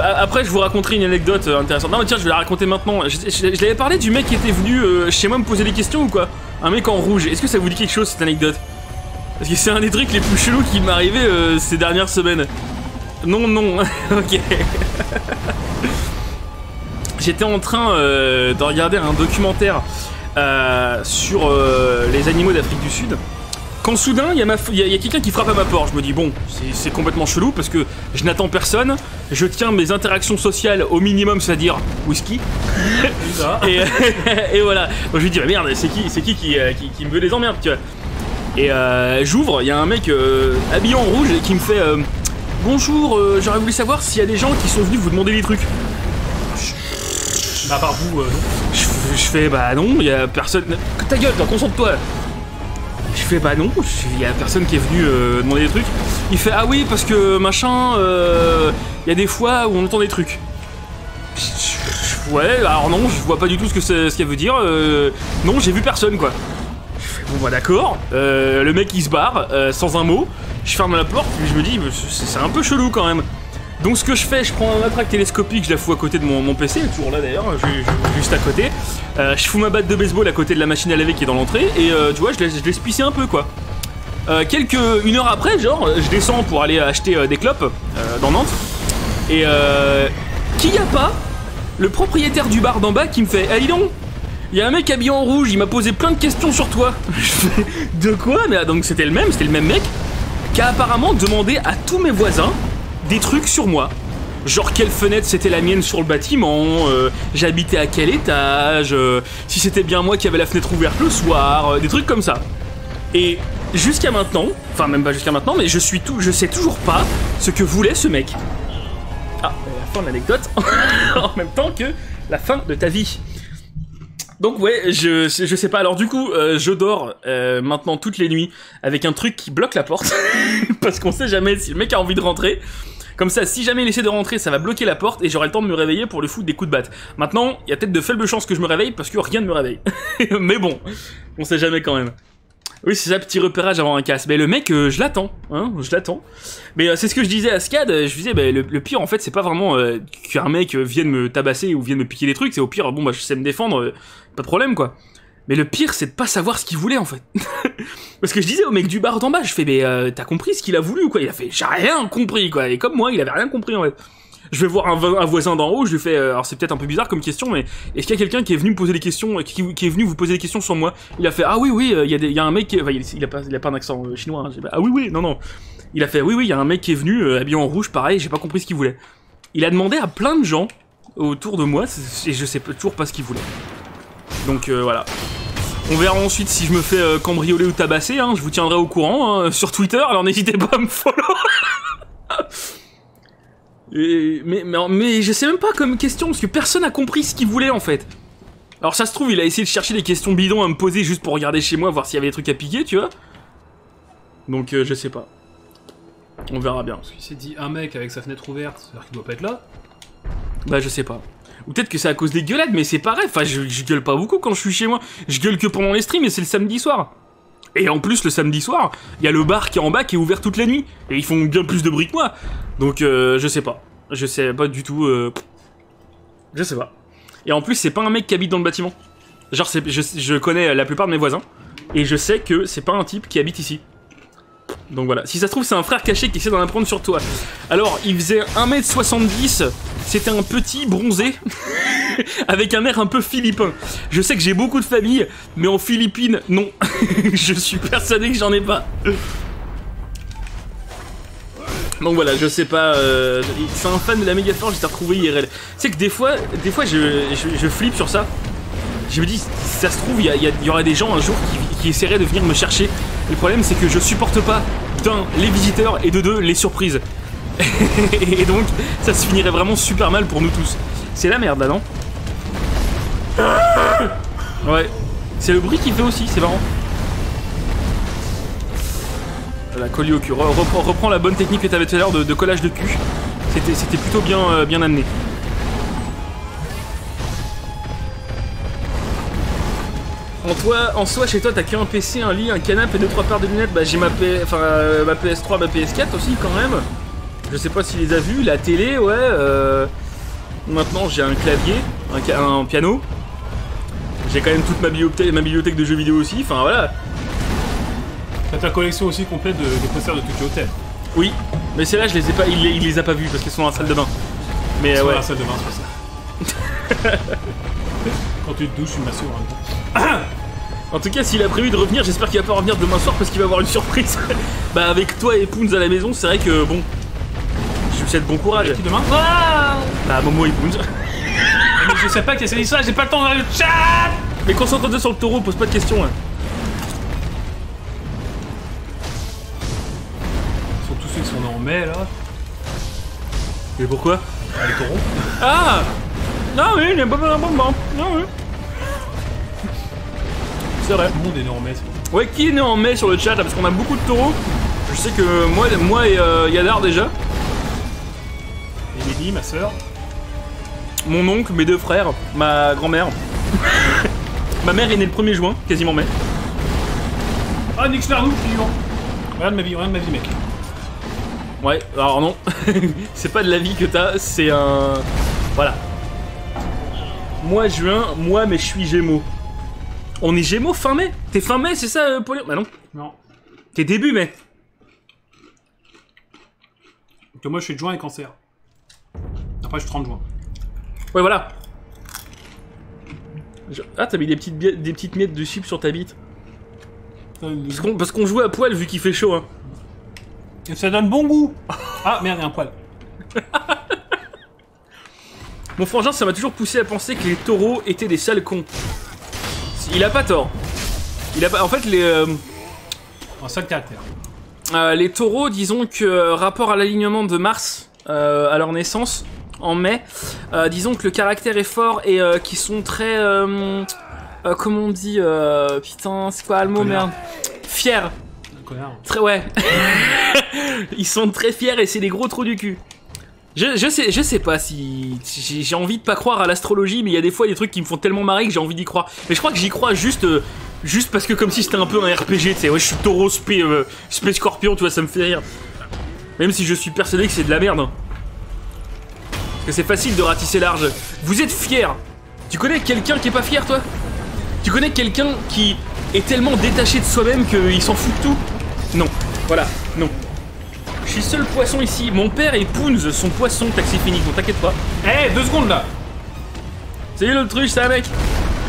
Après je vous raconterai une anecdote intéressante. Non mais tiens, je vais la raconter maintenant. Je, je, je l'avais parlé du mec qui était venu euh, chez moi me poser des questions ou quoi. Un mec en rouge, est-ce que ça vous dit quelque chose cette anecdote? Parce que c'est un des trucs les plus chelous qui m'est arrivé euh, ces dernières semaines. Non, non, ok. J'étais en train euh, de regarder un documentaire Euh, sur euh, les animaux d'Afrique du Sud. Quand soudain, il y a, y a, y a quelqu'un qui frappe à ma porte. Je me dis, bon, c'est complètement chelou parce que je n'attends personne. Je tiens mes interactions sociales au minimum, c'est-à-dire whisky. et, et voilà. Donc, je me dis, bah, merde, c'est qui, qui, qui, qui, qui me veut des emmerdes, tu vois. Et euh, j'ouvre, il y a un mec euh, habillé en rouge qui me fait euh, bonjour, euh, j'aurais voulu savoir s'il y a des gens qui sont venus vous demander des trucs. Bah, par vous, euh, non. Je fais bah non, il y a personne. Ta gueule, concentre-toi. Je fais bah non, il y a personne qui est venu euh, demander des trucs. Il fait ah oui parce que machin, il euh, y a des fois où on entend des trucs. Ouais, alors non, je vois pas du tout ce que ce qu'elle veut dire. Euh, non, j'ai vu personne quoi. Je fais bon bah d'accord. Euh, le mec il se barre euh, sans un mot. Je ferme la porte puis je me dis c'est un peu chelou quand même. Donc ce que je fais, je prends ma traque télescopique, je la fous à côté de mon, mon P C, toujours là d'ailleurs, juste à côté. Euh, je fous ma batte de baseball à côté de la machine à laver qui est dans l'entrée, et euh, tu vois, je laisse, je laisse pisser un peu quoi. Euh, quelques, une heure après, genre, je descends pour aller acheter euh, des clopes euh, dans Nantes, et euh, qu'il n'y a pas le propriétaire du bar d'en bas qui me fait « Ah dis donc, il y a un mec habillé en rouge, il m'a posé plein de questions sur toi !» Je fais « De quoi ?» Mais donc c'était le même, c'était le même mec, qui a apparemment demandé à tous mes voisins des trucs sur moi, genre quelle fenêtre c'était la mienne sur le bâtiment, euh, j'habitais à quel étage, euh, si c'était bien moi qui avais la fenêtre ouverte le soir, euh, des trucs comme ça. Et jusqu'à maintenant, enfin même pas jusqu'à maintenant, mais je suis tout, je sais toujours pas ce que voulait ce mec. Ah, la fin de l'anecdote en même temps que la fin de ta vie. Donc ouais, je, je sais pas, alors du coup, euh, je dors euh, maintenant toutes les nuits avec un truc qui bloque la porte, parce qu'on sait jamais si le mec a envie de rentrer, comme ça si jamais il essaie de rentrer, ça va bloquer la porte et j'aurai le temps de me réveiller pour lui foutre des coups de batte. Maintenant, il y a peut-être de faibles chances que je me réveille parce que rien ne me réveille, mais bon, on sait jamais quand même. Oui, c'est ça, petit repérage avant un casse. Mais le mec, euh, je l'attends, hein, je l'attends. Mais euh, c'est ce que je disais à Scad, je disais, bah, le, le pire, en fait, c'est pas vraiment euh, qu'un mec vienne me tabasser ou vienne me piquer des trucs, c'est au pire, bon, bah, je sais me défendre, euh, pas de problème, quoi. Mais le pire, c'est de pas savoir ce qu'il voulait, en fait. Parce que je disais au mec du bar d'en bas, je fais, mais euh, t'as compris ce qu'il a voulu, quoi. Il a fait, j'ai rien compris, quoi. Et comme moi, il avait rien compris, en fait. Je vais voir un, vo un voisin d'en haut, je lui fais, euh, alors c'est peut-être un peu bizarre comme question, mais est-ce qu'il y a quelqu'un qui est venu me poser des questions, qui, qui est venu vous poser des questions sur moi? Il a fait, ah oui, oui, il euh, y, y a un mec, qui, enfin, il, il, a pas, il a pas un accent euh, chinois, hein, ah oui, oui, non, non. Il a fait, oui, oui, il y a un mec qui est venu, euh, habillé en rouge, pareil, j'ai pas compris ce qu'il voulait. Il a demandé à plein de gens autour de moi, et je sais toujours pas ce qu'il voulait. Donc euh, voilà. On verra ensuite si je me fais euh, cambrioler ou tabasser, hein, je vous tiendrai au courant hein, sur Twitter, alors n'hésitez pas à me follow. Et, mais, mais, mais je sais même pas comme question, parce que personne a compris ce qu'il voulait en fait. Alors ça se trouve, il a essayé de chercher des questions bidons à me poser juste pour regarder chez moi, voir s'il y avait des trucs à piquer, tu vois. Donc euh, je sais pas. On verra bien. Parce qu'il s'est dit un mec avec sa fenêtre ouverte, c'est-à-dire qu'il doit pas être là. Bah je sais pas. Ou peut-être que c'est à cause des gueulades, mais c'est pareil, enfin je, je gueule pas beaucoup quand je suis chez moi. Je gueule que pendant les streams et c'est le samedi soir. Et en plus, le samedi soir, il y a le bar qui est en bas qui est ouvert toute la nuit. Et ils font bien plus de bruit que moi. Donc, euh, je sais pas. Je sais pas du tout. Euh... Je sais pas. Et en plus, c'est pas un mec qui habite dans le bâtiment. Genre, je, je connais la plupart de mes voisins. Et je sais que c'est pas un type qui habite ici. Donc voilà. Si ça se trouve, c'est un frère caché qui essaie d'en apprendre sur toi. Alors, il faisait un mètre soixante-dix. C'était un petit bronzé. Avec un air un peu philippin. Je sais que j'ai beaucoup de famille, mais en Philippines, non. Je suis persuadé que j'en ai pas. Donc voilà, je sais pas. Euh, c'est un fan de la Megaforge, je t'ai retrouvé I R L. C'est que des fois, des fois je, je, je flippe sur ça. Je me dis, ça se trouve, il y, y, y aura des gens un jour qui, qui essaieraient de venir me chercher. Le problème, c'est que je supporte pas, d'un, les visiteurs et de deux, les surprises. Et donc, ça se finirait vraiment super mal pour nous tous. C'est la merde là, non? Ouais. C'est le bruit qu'il fait aussi, c'est marrant. La colis au cul. Reprends, reprends la bonne technique que t'avais tout à l'heure de, de collage de cul. C'était plutôt bien, euh, bien amené. En, toi, en soi, chez toi, t'as qu'un P C, un lit, un canapé et deux trois paires de lunettes. Bah, j'ai ma, euh, ma P S trois, ma P S quatre aussi, quand même. Je sais pas s'il les a vus. La télé, ouais. Euh... Maintenant, j'ai un clavier, un, ca un piano. J'ai quand même toute ma bibliothèque, ma bibliothèque de jeux vidéo aussi. Enfin, voilà. T'as ta collection aussi complète de, des posters de Tokyo Hotel. Oui, mais celles-là, je les ai pas, il, il les a pas vus parce qu'ils sont dans la salle de bain. Mais Ils sont euh, ouais. dans la salle de bain, c'est ça. Quand tu te douches, tu m'assures en même temps. En tout cas, s'il a prévu de revenir, j'espère qu'il va pas revenir demain soir parce qu'il va avoir une surprise. Bah, avec toi et Poons à la maison, c'est vrai que bon. Je lui souhaite bon courage. Qui demain ah Bah, Momo et Poons. Mais je sais pas qu'il y a cette histoire, j'ai pas le temps dans le chat. Mais concentre-toi sur le taureau, pose pas de questions. Hein. Mais là. Mais pourquoi? Ah, les taureaux. Ah non oui, il y a pas mal de bonbons. Non oui. C'est vrai. Tout le monde est né en mai. Ouais, qui est né en mai sur le chat là, parce qu'on a beaucoup de taureaux. Je sais que moi, moi et euh, Yadar déjà. Et Lily, ma soeur. Mon oncle, mes deux frères, ma grand-mère. Ma mère est née le premier juin, quasiment mai. Ah, Nick Snardoux, vivant. Regarde ma vie, regarde ma vie mec. Ouais, alors non, c'est pas de la vie que t'as, c'est un... Voilà. Moi, juin, moi, mais je suis Gémeaux. On est Gémeaux fin mai? T'es fin mai, c'est ça, Paul-Léon? Bah non. Non. T'es début mai. Que moi, je suis de juin et cancer. Après, je suis trente juin. Ouais, voilà. Je... Ah, t'as mis des petites, bi... des petites miettes de chips sur ta bite. Parce qu'on parce qu'on jouait à poil, vu qu'il fait chaud, hein. Ça donne bon goût. Ah merde, il y a un poil. Mon frangin, ça m'a toujours poussé à penser que les taureaux étaient des sales cons. Il a pas tort. Il a pas... En fait, les... Euh... En sale caractère. Euh, les taureaux, disons que euh, rapport à l'alignement de Mars, euh, à leur naissance, en mai, euh, disons que le caractère est fort et euh, qu'ils sont très... Euh, euh, comment on dit euh, Putain, c'est quoi le mot, merde? Fiers. Très ouais. Ils sont très fiers et c'est des gros trous du cul. Je, je sais je sais pas si j'ai envie de pas croire à l'astrologie, mais il y a des fois des trucs qui me font tellement marrer que j'ai envie d'y croire. Mais je crois que j'y crois juste euh, juste parce que comme si c'était un peu un R P G, tu sais. Ouais, je suis taureau, spé, euh, spé scorpion, tu vois, ça me fait rire. Même si je suis persuadé que c'est de la merde. Parce que c'est facile de ratisser large. Vous êtes fiers. Tu connais quelqu'un qui est pas fier, toi? Tu connais quelqu'un qui est tellement détaché de soi-même qu'il s'en fout de tout? Non, voilà, non. Je suis seul poisson ici. Mon père et Poons sont poissons, taxi fini, donc t'inquiète pas. Eh, hey, deux secondes là. Salut l'autruche, ça va mec?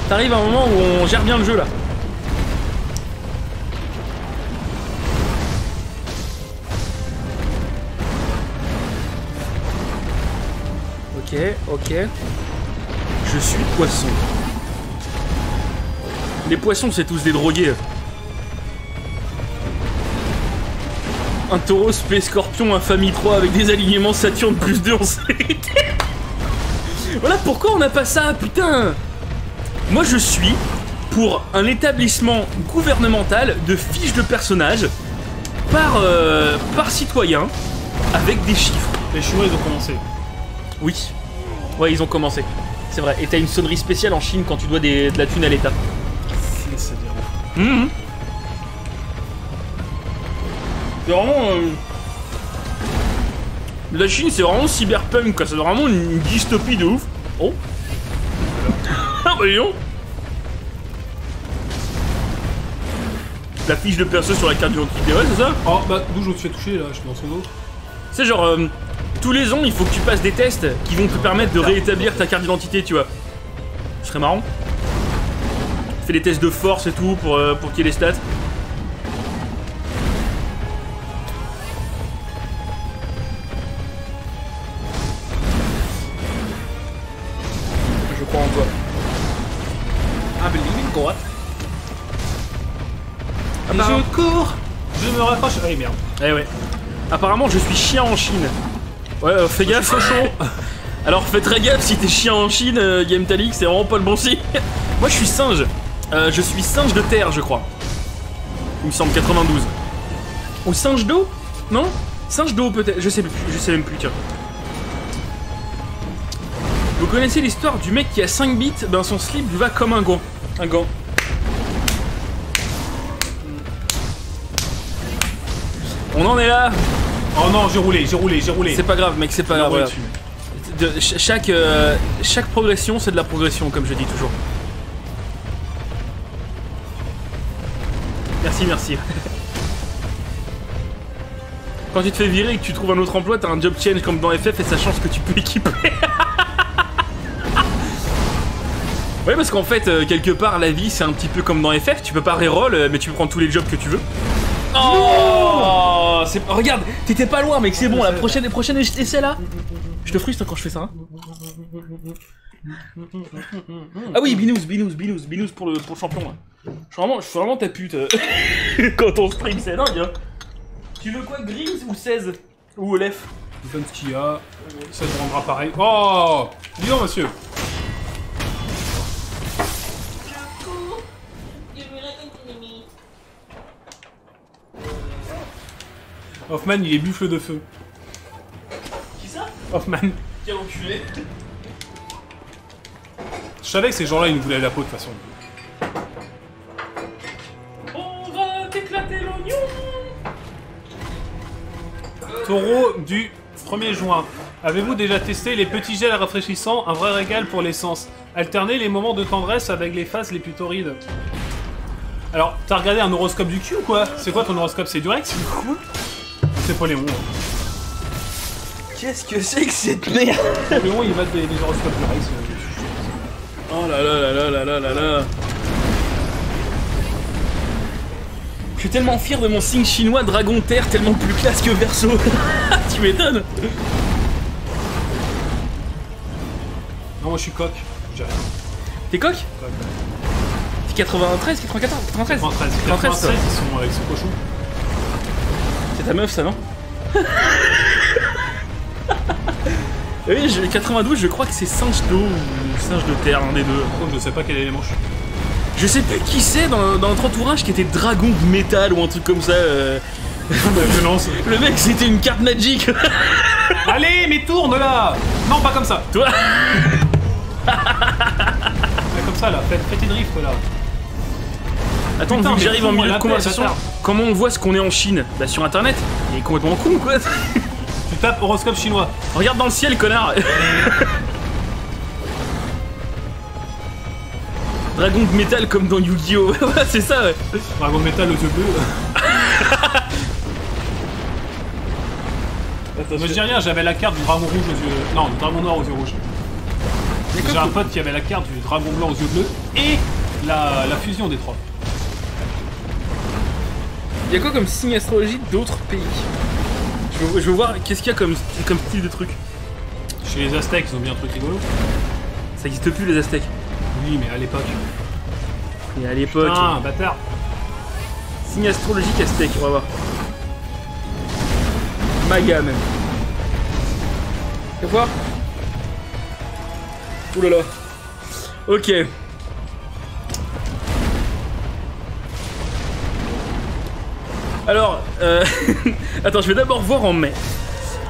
T'arrives à un moment où on gère bien le jeu là. Ok, ok. Je suis poisson. Les poissons, c'est tous des drogués. Un taureau, spé, scorpion, un famille trois avec des alignements Saturne plus deux en sécurité. Voilà pourquoi on n'a pas ça, putain. Moi je suis pour un établissement gouvernemental de fiches de personnages par, euh, par citoyen avec des chiffres. Les Chinois ils ont commencé. Oui. Ouais ils ont commencé. C'est vrai. Et t'as une sonnerie spéciale en Chine quand tu dois des, de la thune à l'État. C'est-à-dire. Mmh. C'est vraiment... Euh... La Chine, c'est vraiment cyberpunk, quoi. C'est vraiment une dystopie de ouf. Oh. Ah, bah, non. La fiche de perso sur la carte d'identité, ouais, c'est ça? Oh, bah, d'où je me suis touché, là, je suis dans son dos. C'est genre... Euh... Tous les ans, il faut que tu passes des tests qui vont te permettre de réétablir ta carte d'identité, tu vois. Ce serait marrant. Fais des tests de force et tout pour, euh, pour qu'il y ait les stats. Je crois en toi. Ah, mais il court. Je cours. Je me rapproche. Ah, merde. Eh ouais. Apparemment, je suis chien en Chine. Ouais, euh, fais gaffe, Sochon. Alors, fais très gaffe si t'es chien en Chine, euh, Game Talik, c'est vraiment pas le bon signe. Moi, je suis singe. Euh, je suis singe de terre, je crois. Il me semble, quatre-vingt-douze. Ou singe d'eau? Non? Singe d'eau, peut-être. Je sais plus, je sais même plus, tiens. Vous connaissez l'histoire du mec qui a cinq bits? Ben, son slip va comme un gant. Un gant. On en est là. Oh non, j'ai roulé, j'ai roulé, j'ai roulé. C'est pas grave, mec, c'est pas grave. Voilà. De, chaque, euh, chaque progression, c'est de la progression, comme je dis toujours. Merci, merci. Quand tu te fais virer et que tu trouves un autre emploi, t'as un job change comme dans F F et ça change que tu peux équiper. Ouais, parce qu'en fait, euh, quelque part, la vie, c'est un petit peu comme dans F F. Tu peux pas reroll, mais tu peux prendre tous les jobs que tu veux. Oh, oh, regarde, t'étais pas loin, mec, c'est bon, la prochaine, prochaine essai là. Je te frustre quand je fais ça. Hein. Ah oui, Binous, Binous, Binous, Binous pour le, pour le champion. Là. Je suis vraiment, je suis vraiment ta pute. Quand on stream, c'est dingue. Hein. Tu veux quoi, Grise ou seize? Ou Olef? Je donne ce qu'il y a, ça te rendra pareil. Oh, dis donc, monsieur. Hoffman, il est buffle de feu. Qui ça? Hoffman. Quel enculé. Je savais que ces gens-là, ils nous voulaient la peau de toute façon. On va t'éclater l'oignon. Taureau du premier juin. Avez-vous déjà testé les petits gels rafraîchissants? Un vrai régal pour l'essence. Alternez les moments de tendresse avec les faces les plus torrides. Alors, t'as regardé un horoscope du cul ou quoi? C'est quoi ton horoscope? C'est du Rex? C'est Paul-Léon. Qu'est-ce que c'est que cette merde? Paul-Léon, il va des, des horoscopes de Rex. Oh là là là là là là là. Je suis tellement fier de mon signe chinois dragon terre, tellement plus classe que Verseau. Tu m'étonnes. Non, moi je suis coq. T'es coq? Coq. C'est quatre-vingt-treize, quatre-vingt-quatorze, quatre-vingt-treize, quatre-vingt-treize, ils sont avec son cochon. C'est ta meuf ça, non? Oui, j'ai quatre-vingt-douze, je crois que c'est singe d'eau ou singe de terre, un des deux. Je sais pas quel élément je suis. Je sais plus qui c'est dans, dans notre entourage qui était dragon de métal ou un truc comme ça. Euh... Le mec, c'était une carte magique. Allez, mais tourne là. Non, pas comme ça. Toi. Comme ça là, faites, faites une rift là. Attends, putain, vu que j'arrive en milieu de conversation, comment on voit ce qu'on est en Chine? Bah sur internet, il est complètement con quoi. Tu tapes horoscope chinois. Regarde dans le ciel, connard. Dragon de métal comme dans Yu-Gi-Oh! C'est ça ouais. Dragon de métal aux yeux bleus. Attends, je dis rien, j'avais la carte du dragon rouge aux yeux... Non, du dragon noir aux yeux rouges. J'ai un pote qui avait la carte du dragon blanc aux yeux bleus et la, la fusion des trois. Il y a quoi comme signe astrologique d'autres pays? Je veux, je veux voir qu'est-ce qu'il y a comme, comme style de truc. Chez les Aztèques, ils ont bien un truc rigolo. Ça existe plus les Aztèques. Oui, mais à l'époque. Et à l'époque. Ah, bâtard. Signe astrologique aztèque, on va voir. Maga même. Tu vas voir. Ouh là là. Ok. Alors, euh... attends, je vais d'abord voir en mai.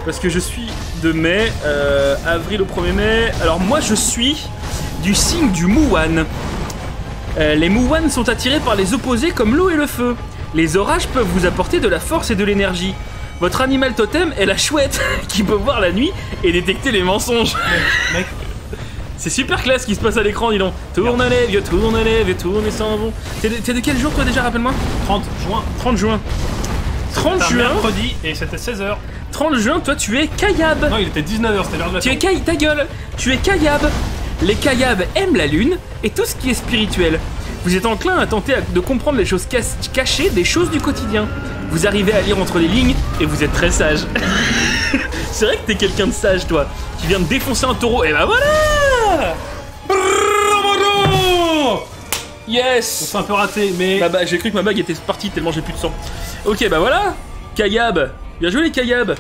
Parce que je suis de mai, euh, avril au premier mai. Alors moi, je suis du signe du Mouan. Euh, les Mouan sont attirés par les opposés comme l'eau et le feu. Les orages peuvent vous apporter de la force et de l'énergie. Votre animal totem est la chouette qui peut voir la nuit et détecter les mensonges. Mec, c'est super classe ce qui se passe à l'écran, dis donc. Tourne à lèvres, tourne à lèvres, tourne et s'en vont. T'es de, de quel jour toi déjà, rappelle-moi? Trente juin. trente juin. trente juin. Mercredi et c'était seize heures. trente juin, toi tu es Kayab. Non, il était dix-neuf heures, c'était l'heure de la. Tu es Kay, ta gueule. Tu es Kayab. Les Kayab aiment la lune et tout ce qui est spirituel. Vous êtes enclin à tenter de comprendre les choses cachées des choses du quotidien. Vous arrivez à lire entre les lignes et vous êtes très sage. C'est vrai que t'es quelqu'un de sage, toi, qui vient de défoncer un taureau. Et bah voilà. Yes. On s'est un peu raté, mais... Bah bah, j'ai cru que ma bague était partie tellement j'ai plus de sang. Ok, bah voilà. Kayab. Bien joué les Kayab.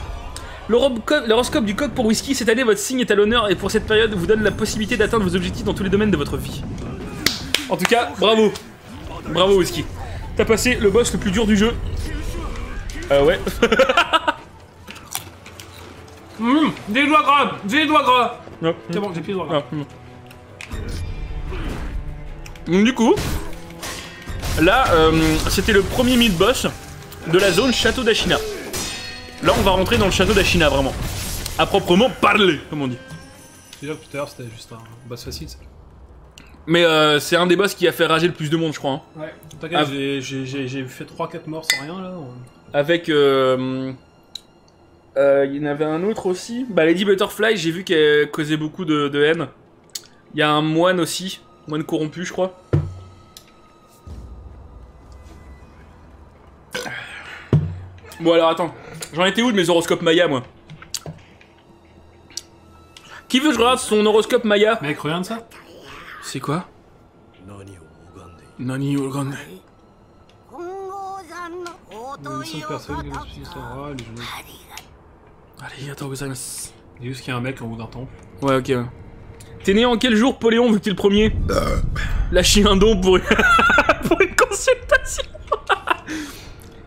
L'horoscope du coq pour Wheesky, cette année votre signe est à l'honneur et pour cette période vous donne la possibilité d'atteindre vos objectifs dans tous les domaines de votre vie. En tout cas, bravo. Bravo Wheesky. T'as passé le boss le plus dur du jeu. Ah ouais. Mmh, des doigts gras. Des doigts gras. Yep. C'est bon, j'ai plus de doigts gras. Yep. Donc, du coup, là, euh, c'était le premier mid-boss de la zone Château d'Ashina. Là, on va rentrer dans le Château d'Ashina, vraiment. À proprement parler, comme on dit. Déjà, tout à l'heure, c'était juste un boss facile, ça. Mais euh, c'est un des boss qui a fait rager le plus de monde, je crois. Hein. Ouais, t'inquiète, ah, j'ai fait trois quatre morts sans rien, là. Avec... Euh, euh, il y en avait un autre aussi. Bah, Lady Butterfly, j'ai vu qu'elle causait beaucoup de, de haine. Il y a un moine aussi. Moine corrompu, je crois. Bon, alors, attends. J'en étais où de mes horoscopes Maya, moi? Qui veut que je regarde son horoscope Maya? Mec, regarde ça. C'est quoi? Nani Ogande. Allez, attends, vous avez... Il y a juste qu'il y a un mec en haut d'un temple. Ouais, ok. T'es né en quel jour, Paul-Léon, vu que t'es le premier? Lâchez un don pour une, pour une consultation.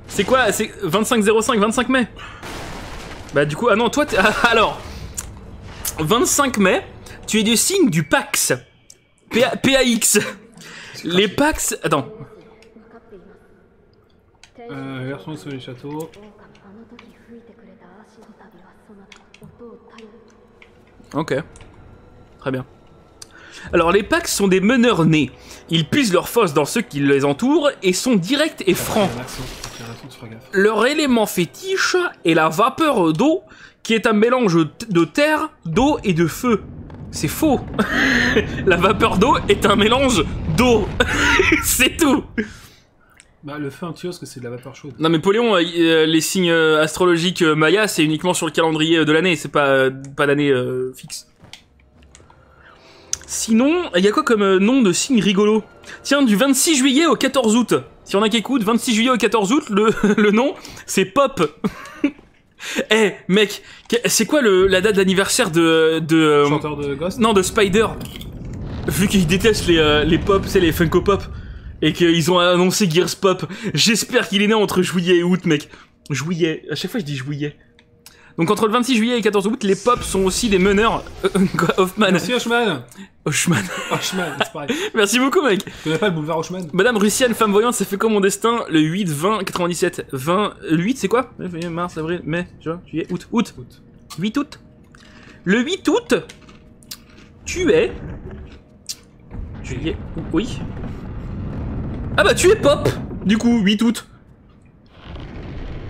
C'est quoi? C'est vingt-cinq zéro cinq, vingt-cinq mai. Bah du coup, ah non, toi, t'es... Alors, vingt-cinq mai, tu es du signe du Pax. P A X. Les Pax... Attends. Euh, version sur les châteaux. Ok. Très bien. Alors, les Pax sont des meneurs nés. Ils puisent leur force dans ceux qui les entourent et sont directs et francs. Leur élément fétiche est la vapeur d'eau, qui est un mélange de terre, d'eau et de feu. C'est faux. La vapeur d'eau est un mélange d'eau. C'est tout. Bah, le feu, tu vois, parce que c'est de la vapeur chaude. Non, mais Paul-Léon, euh, les signes astrologiques euh, Maya, c'est uniquement sur le calendrier de l'année, c'est pas, euh, pas l'année euh, fixe. Sinon, il y a quoi comme euh, nom de signe rigolo? Tiens, du vingt-six juillet au quatorze août. Si on a qui écoute, vingt-six juillet au quatorze août, le, le nom, c'est Pop. Eh, hey, mec, c'est quoi le, la date d'anniversaire de... de chanteur de Ghost? Non, de Spider. Vu qu'ils détestent les, euh, les Pop, c'est les Funko Pop, et qu'ils ont annoncé Gears Pop. J'espère qu'il est né entre juillet et août, mec. Juillet, à chaque fois je dis juillet. Donc entre le vingt-six juillet et quatorze août, les Pop sont aussi des meneurs. Hoffman. Merci Hoffman. Hoffman. Hoffman, c'est pareil. Merci beaucoup, mec. Tu connais pas le boulevard Hoffman? Madame Russienne, femme voyante, ça fait comme mon destin. Le huit, vingt, quatre-vingt-dix-sept. vingt, huit, c'est quoi? Mars, avril, mai, juin, juillet, août. Août. huit août. Le huit août, tu es... Juillet, oui. Ah bah tu es Pop. Du coup, huit août.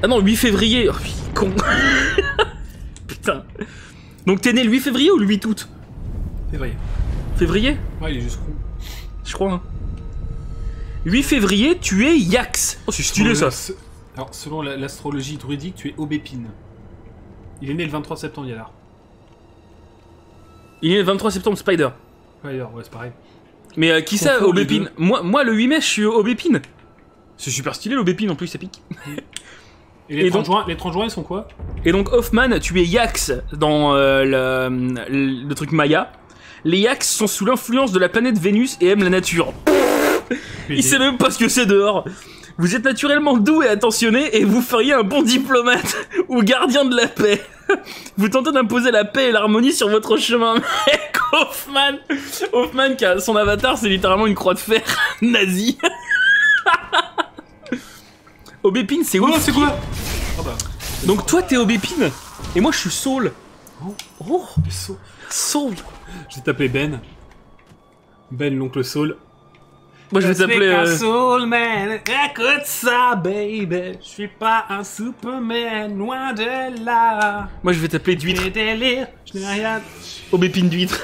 Ah non, huit février. Oh, con. Putain. Donc t'es né le huit février ou le huit août? Février. Février? Ouais, il est juste con. Je crois, hein. huit février, tu es Yax. Oh, c'est stylé, ça. Alors, selon l'astrologie druidique, tu es Aubépine. Il est né le vingt-trois septembre, Yadar. Il est né le vingt-trois septembre, Spider. Spider, ouais, c'est pareil. Mais euh, qui ça, Aubépine? Moi, moi, le huit mai, je suis Aubépine. C'est super stylé, l'aubépine, en plus, ça pique. Et les, et donc, trente juin, les trente juin, ils sont quoi? Et donc, Hoffman, tu es Yax dans euh, le, le, le truc Maya. Les Yax sont sous l'influence de la planète Vénus et aiment la nature. Il sait même pas ce que c'est dehors. Vous êtes naturellement doux et attentionné et vous feriez un bon diplomate ou gardien de la paix. Vous tentez d'imposer la paix et l'harmonie sur votre chemin. Mec, Hoffman, Hoffman, qui a son avatar, c'est littéralement une croix de fer nazie. Obépine, c'est Wheesky. Oh, c'est quoi? Oh, bah. Donc toi t'es Obépine et moi je suis Saul. Oh, oh. Saul. Saul. J'ai tapé Ben. Ben, l'oncle Saul. Moi je vais t'appeler. Euh... Soul man, écoute ça, baby. Je suis pas un Superman, loin de là. Moi je vais t'appeler d'huître. Je délire, je n'ai rien. Aubépine d'huître.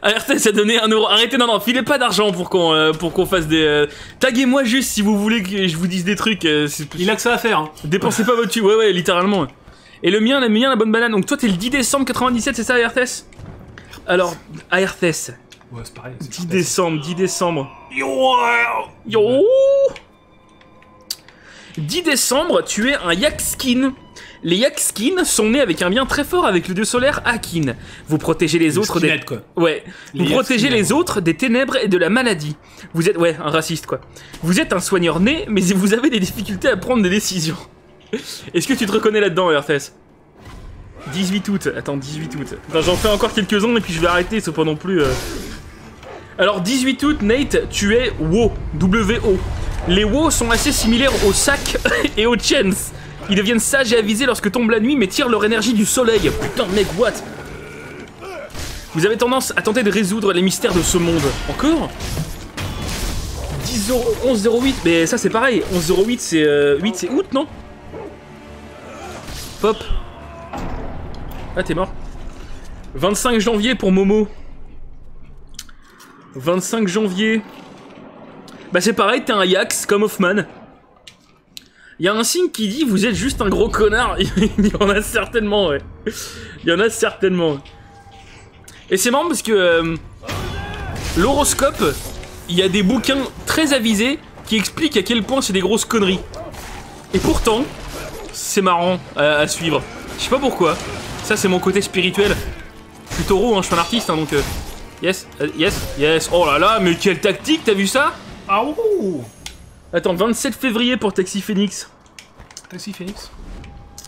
R T S a donné un euro. Arrêtez, non, non, filez pas d'argent pour qu'on euh, pour qu'on fasse des. Euh... Taguez-moi juste si vous voulez que je vous dise des trucs. Euh, Il a que ça à faire. Hein. Dépensez pas votre tu. Ouais, ouais, littéralement. Et le mien, le mien, la bonne banane. Donc toi t'es le dix décembre quatre-vingt-dix-sept, c'est ça, R T S? Alors, A R T S. Ouais, c'est pareil. dix décembre, dix décembre. Yo, yo. dix décembre, tu es un Yakskin. Les Yakskin sont nés avec un lien très fort avec le dieu solaire Akin. Vous protégez les, les autres des... Quoi. Ouais. Les Vous protégez les autres des ténèbres et de la maladie. Vous êtes... Ouais, un raciste, quoi. Vous êtes un soigneur né, mais vous avez des difficultés à prendre des décisions. Est-ce que tu te reconnais là-dedans, R T S? dix-huit août. Attends, dix-huit août. J'en fais encore quelques-uns et puis je vais arrêter, c'est pas non plus... Euh... Alors dix-huit août, Nate, tu es WoW, W O. Les WoW sont assez similaires aux sacs et aux chens. Ils deviennent sages et avisés lorsque tombe la nuit, mais tirent leur énergie du soleil. Putain, mec, what? Vous avez tendance à tenter de résoudre les mystères de ce monde. Encore dix euros, onze zéro huit, mais ça c'est pareil. onze zéro huit, c'est euh, août, non? Pop. Ah, t'es mort. vingt-cinq janvier pour Momo. vingt-cinq janvier. Bah c'est pareil, t'es un Yax comme Hoffman. Il y a un signe qui dit vous êtes juste un gros connard. Il y en a certainement, ouais. Il y en a certainement. Ouais. Et c'est marrant parce que euh, l'horoscope, il y a des bouquins très avisés qui expliquent à quel point c'est des grosses conneries. Et pourtant, c'est marrant à, à suivre. Je sais pas pourquoi. Ça c'est mon côté spirituel. Je suis taureau, hein, je suis un artiste, hein, donc... Euh, Yes, yes, yes. Oh là là, mais quelle tactique, t'as vu ça? Ah ouh. Attends, vingt-sept février pour Taxi Phoenix. Taxi Phoenix?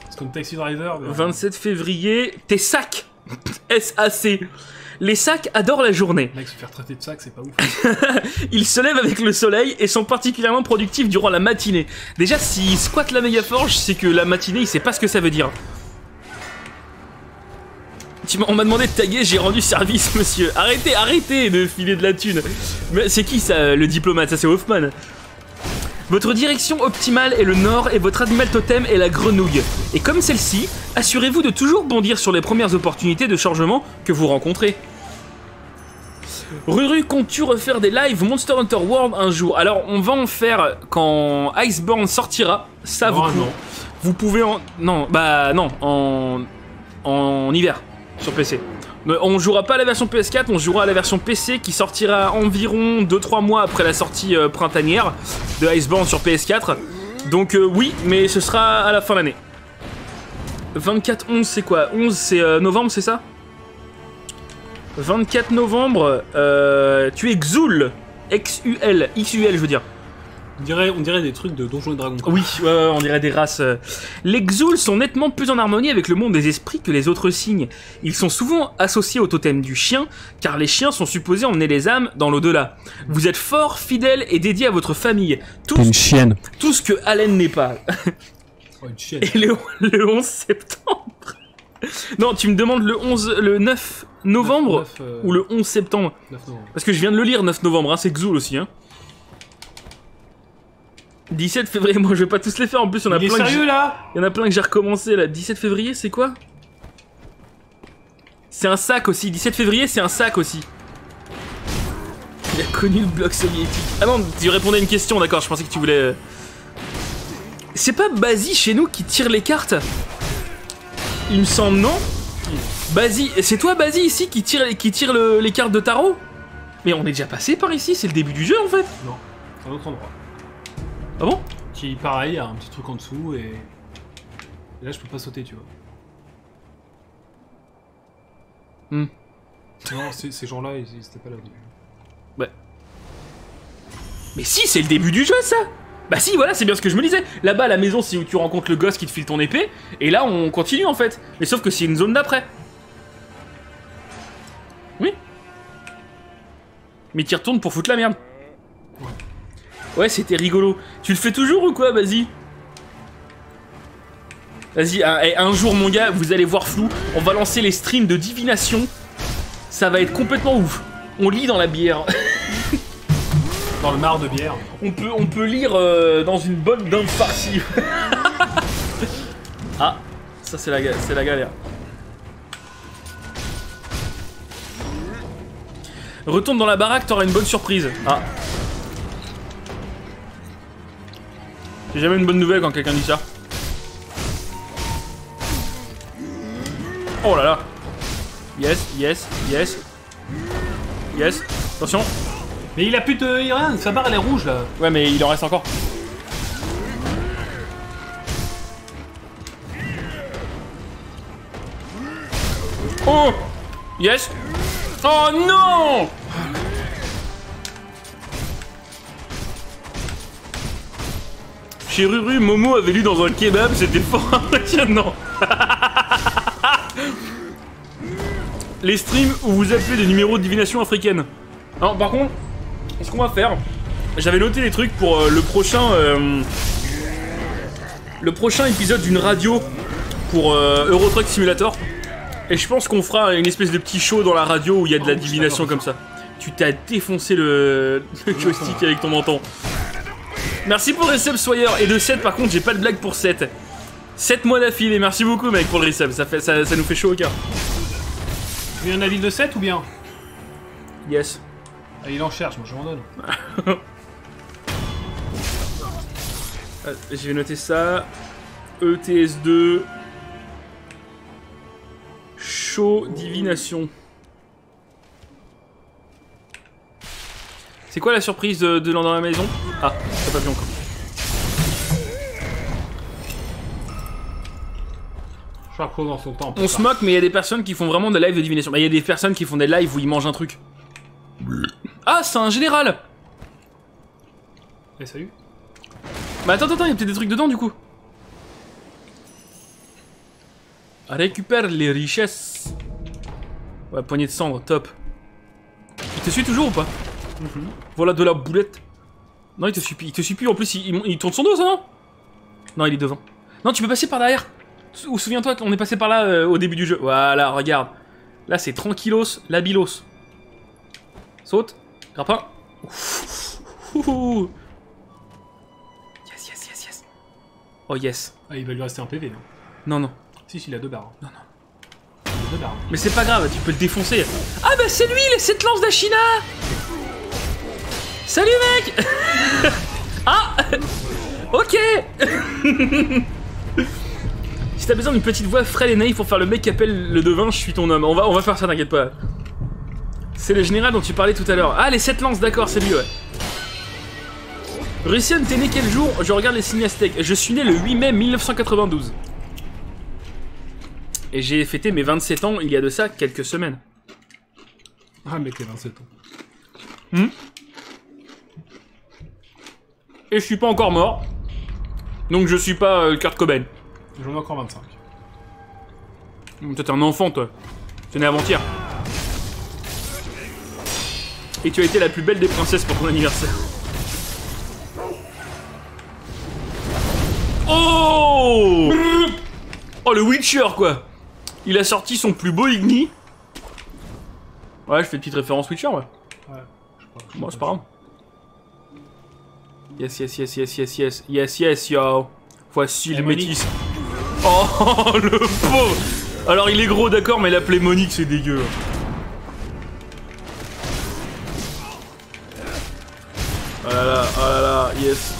C'est comme Taxi Driver. Mais... vingt-sept février, tes sacs. S A C. Les sacs adorent la journée. Mec, se faire traiter de sac, c'est pas ouf. Ils se lèvent avec le soleil et sont particulièrement productifs durant la matinée. Déjà, s'ils squattent la mégaforge, c'est que la matinée, il sait pas ce que ça veut dire. On m'a demandé de taguer, j'ai rendu service, monsieur. Arrêtez, arrêtez de filer de la thune. Mais c'est qui ça, le diplomate? Ça, c'est Hoffman. Votre direction optimale est le nord et votre animal totem est la grenouille. Et comme celle-ci, assurez-vous de toujours bondir sur les premières opportunités de chargement que vous rencontrez. Ruru, comptes-tu refaire des lives Monster Hunter World un jour? Alors, on va en faire quand Iceborne sortira. Ça, vous, oh, pouvez, vous pouvez en... Non, bah non, en, en hiver. Sur P C. On jouera pas à la version P S quatre, on jouera à la version P C qui sortira environ deux trois mois après la sortie euh, printanière de Iceborne sur P S quatre. Donc euh, oui, mais ce sera à la fin de l'année. vingt-quatre onze, c'est quoi? onze, c'est euh, novembre, c'est ça? vingt-quatre novembre, euh, tu es Xul. X U L, X U L, je veux dire. On dirait, on dirait des trucs de Donjons et Dragons. Oui, euh, on dirait des races. Euh... Les Xuls sont nettement plus en harmonie avec le monde des esprits que les autres signes. Ils sont souvent associés au totem du chien, car les chiens sont supposés emmener les âmes dans l'au-delà. Vous êtes fort, fidèle et dédié à votre famille. Tout une chienne. Tout ce que Allen n'est pas. Oh, une chienne. Et le, le onze septembre. Non, tu me demandes le onze, le neuf novembre neuf, neuf, euh... ou le onze septembre. neuf novembre. Parce que je viens de le lire, neuf novembre, hein, c'est Xul aussi, hein. dix-sept février, moi je vais pas tous les faire en plus, il y en a plein. Sérieux, que là il y en a plein que j'ai recommencé là. dix-sept février, c'est quoi? C'est un sac aussi. dix-sept février, c'est un sac aussi. Il a connu le bloc soviétique. Ah non, tu répondais à une question, d'accord, je pensais que tu voulais. C'est pas Bazi chez nous qui tire les cartes? Il me semble, non? Bazi, c'est toi Bazi ici qui tire, qui tire le, les cartes de tarot? Mais on est déjà passé par ici, c'est le début du jeu en fait. Non, c'est un autre endroit. Ah bon? Qui, pareil, a un petit truc en dessous et... et là, je peux pas sauter, tu vois. Hmm. Non, ces gens-là, ils étaient pas là au début. Ouais. Mais si, c'est le début du jeu, ça! Bah si, voilà, c'est bien ce que je me disais. Là-bas, à la maison, c'est où tu rencontres le gosse qui te file ton épée. Et là, on continue, en fait. Mais sauf que c'est une zone d'après. Oui. Mais t'y retournes pour foutre la merde. Ouais. Ouais, c'était rigolo. Tu le fais toujours ou quoi? Vas-y. Vas-y, un, un jour, mon gars, vous allez voir flou. On va lancer les streams de divination. Ça va être complètement ouf. On lit dans la bière. Dans le mar de bière. On peut, on peut lire euh, dans une bonne dinde farcie. Ah, ça c'est la, c'est la galère. Retourne dans la baraque, t'auras une bonne surprise. Ah. J'ai jamais une bonne nouvelle quand quelqu'un dit ça. Oh là là. Yes, yes, yes. Yes, attention. Mais il a plus de... rien, sa barre elle est rouge là. Ouais mais il en reste encore. Oh. Yes. Oh non. Chez Ruru, Momo avait lu dans un kebab, c'était fort impressionnant. Les streams où vous appelez des numéros de divination africaine. Alors par contre, ce qu'on va faire, j'avais noté les trucs pour euh, le prochain euh, le prochain épisode d'une radio pour euh, Euro Truck Simulator. Et je pense qu'on fera une espèce de petit show dans la radio où il y a de la oh, divination comme ça. Tu t'as défoncé le, le joystick avec ton menton. Merci pour le resub Sawyer. Et de sept par contre j'ai pas de blague pour sept. sept mois d'affilée, merci beaucoup mec pour le resub, ça, fait, ça, ça nous fait chaud au cœur. Tu veux un avis de sept ou bien? Yes. Ah, il en cherche, moi je m'en donne. Ah, je vais noter ça. E T S deux. Show divination. C'est quoi la surprise de, de l'an dans la maison? Ah, t'as pas vu encore. Chaque chose dans son temps. On se moque, mais il y a des personnes qui font vraiment des lives de divination. Bah, il y a des personnes qui font des lives où ils mangent un truc. Ah, c'est un général! Eh, salut. Bah, attends, attends, il y a peut-être des trucs dedans du coup. Récupère les richesses. Ouais, poignée de cendre, top. Il te suit toujours ou pas? Mm-hmm. Voilà de la boulette. Non, il te suit plus. Il te suit plus. En plus, il, il, il tourne son dos, ça non? Non, il est devant. Non, tu peux passer par derrière. Ou souviens-toi qu'on est passé par là euh, au début du jeu. Voilà, regarde. Là, c'est tranquillos, labilos. Saute, grappin. Ouh. Yes, yes, yes, yes. Oh yes. Ah, il va lui rester un P V, non? Non, non. Si, si, il a deux barres. Non, non. Il a deux barres. Mais c'est pas grave, tu peux le défoncer. Ah, bah c'est lui, les sept lances d'Ashina. Salut, mec. Ah. Ok. Si t'as besoin d'une petite voix frêle et naïve pour faire le mec qui appelle le devin, je suis ton homme. On va, on va faire ça, t'inquiète pas. C'est le général dont tu parlais tout à l'heure. Ah, les sept lances, d'accord, c'est lui, ouais. Russian, t'es né quel jour? Je regarde les signes aztèques. Je suis né le huit mai mille neuf cent quatre-vingt-douze. Et j'ai fêté mes vingt-sept ans il y a de ça quelques semaines. Ah mais t'es vingt-sept ans. Hmm. Et je suis pas encore mort. Donc je suis pas euh, Kurt Cobain. J'en ai encore vingt-cinq. Toi t'es un enfant toi. T'es né avant-hier. Et tu as été la plus belle des princesses pour ton anniversaire. Oh. Oh le Witcher quoi. Il a sorti son plus beau Igni. Ouais, je fais une petite référence Witcher, ouais. Ouais, je crois. Bon, c'est pas grave. Yes, yes, yes, yes, yes, yes, yes, yes, yo. Voici le métis. Oh, le pauvre. Alors, il est gros, d'accord, mais la plémonique, c'est dégueu. Oh là là, oh là là, yes.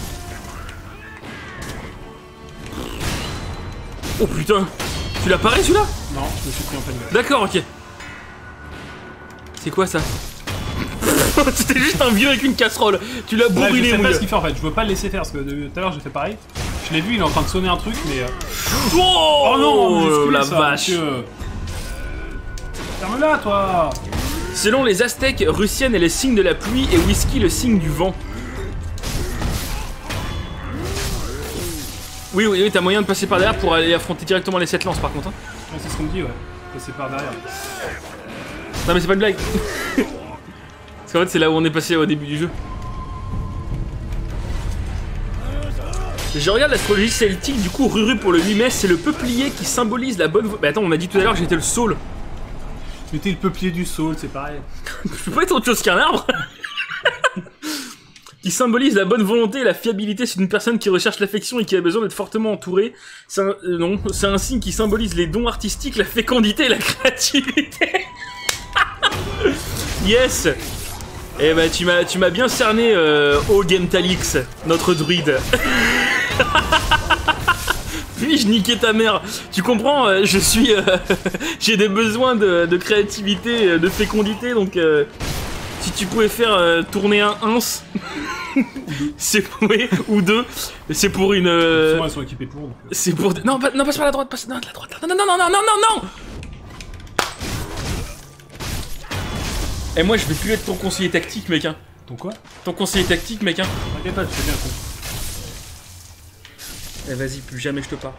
Oh putain. Tu l'as paré celui-là? Non, je me suis pris en pleine gueule. D'accord, ok. C'est quoi ça? C'était juste un vieux avec une casserole. Tu l'as bourriné, mon gars. Je sais pas ce qu'il fait en fait, je veux pas le laisser faire parce que tout à l'heure j'ai fait pareil. Je l'ai vu, il est en train de sonner un truc, mais. Oh, oh non, oh, la ça, vache. Ferme-la, toi. Selon les Aztèques, Russienne est le signe de la pluie et Whisky le signe du vent. Oui, oui, oui, t'as moyen de passer par derrière pour aller affronter directement les sept lances par contre. Hein. Ouais, c'est ce qu'on me dit, ouais. Passer par derrière. Non, mais c'est pas une blague. Parce qu'en fait, c'est là où on est passé au début du jeu. Je regarde l'astrologie celtique, du coup Ruru pour le huit mai, c'est le peuplier qui symbolise la bonne... Mais attends, on m'a dit tout à l'heure que j'étais le saule. Tu étais le peuplier du saule, c'est pareil. Je peux pas être autre chose qu'un arbre. Qui symbolise la bonne volonté et la fiabilité, c'est une personne qui recherche l'affection et qui a besoin d'être fortement entourée. C'est un... Euh, non, c'est un signe qui symbolise les dons artistiques, la fécondité et la créativité. Yes. Eh bah tu m'as tu m'as bien cerné, euh, O Gentalix, notre druide. Puis-je niquer ta mère? Tu comprends, euh, je suis... Euh, j'ai des besoins de, de créativité, de fécondité, donc... Euh, si tu pouvais faire euh, tourner un ins, c'est ouais, ou deux, c'est pour une... Euh, ils sont équipés pour... C'est pour... Non, pas, non, passe par la droite, passe... Non, la droite, non, non, non, non, non, non, non. Et moi, je vais plus être ton conseiller tactique, mec, hein. Ton quoi? Ton conseiller tactique, mec, hein. T'inquiète pas, tu fais bien con. Eh vas-y, plus jamais je te parle.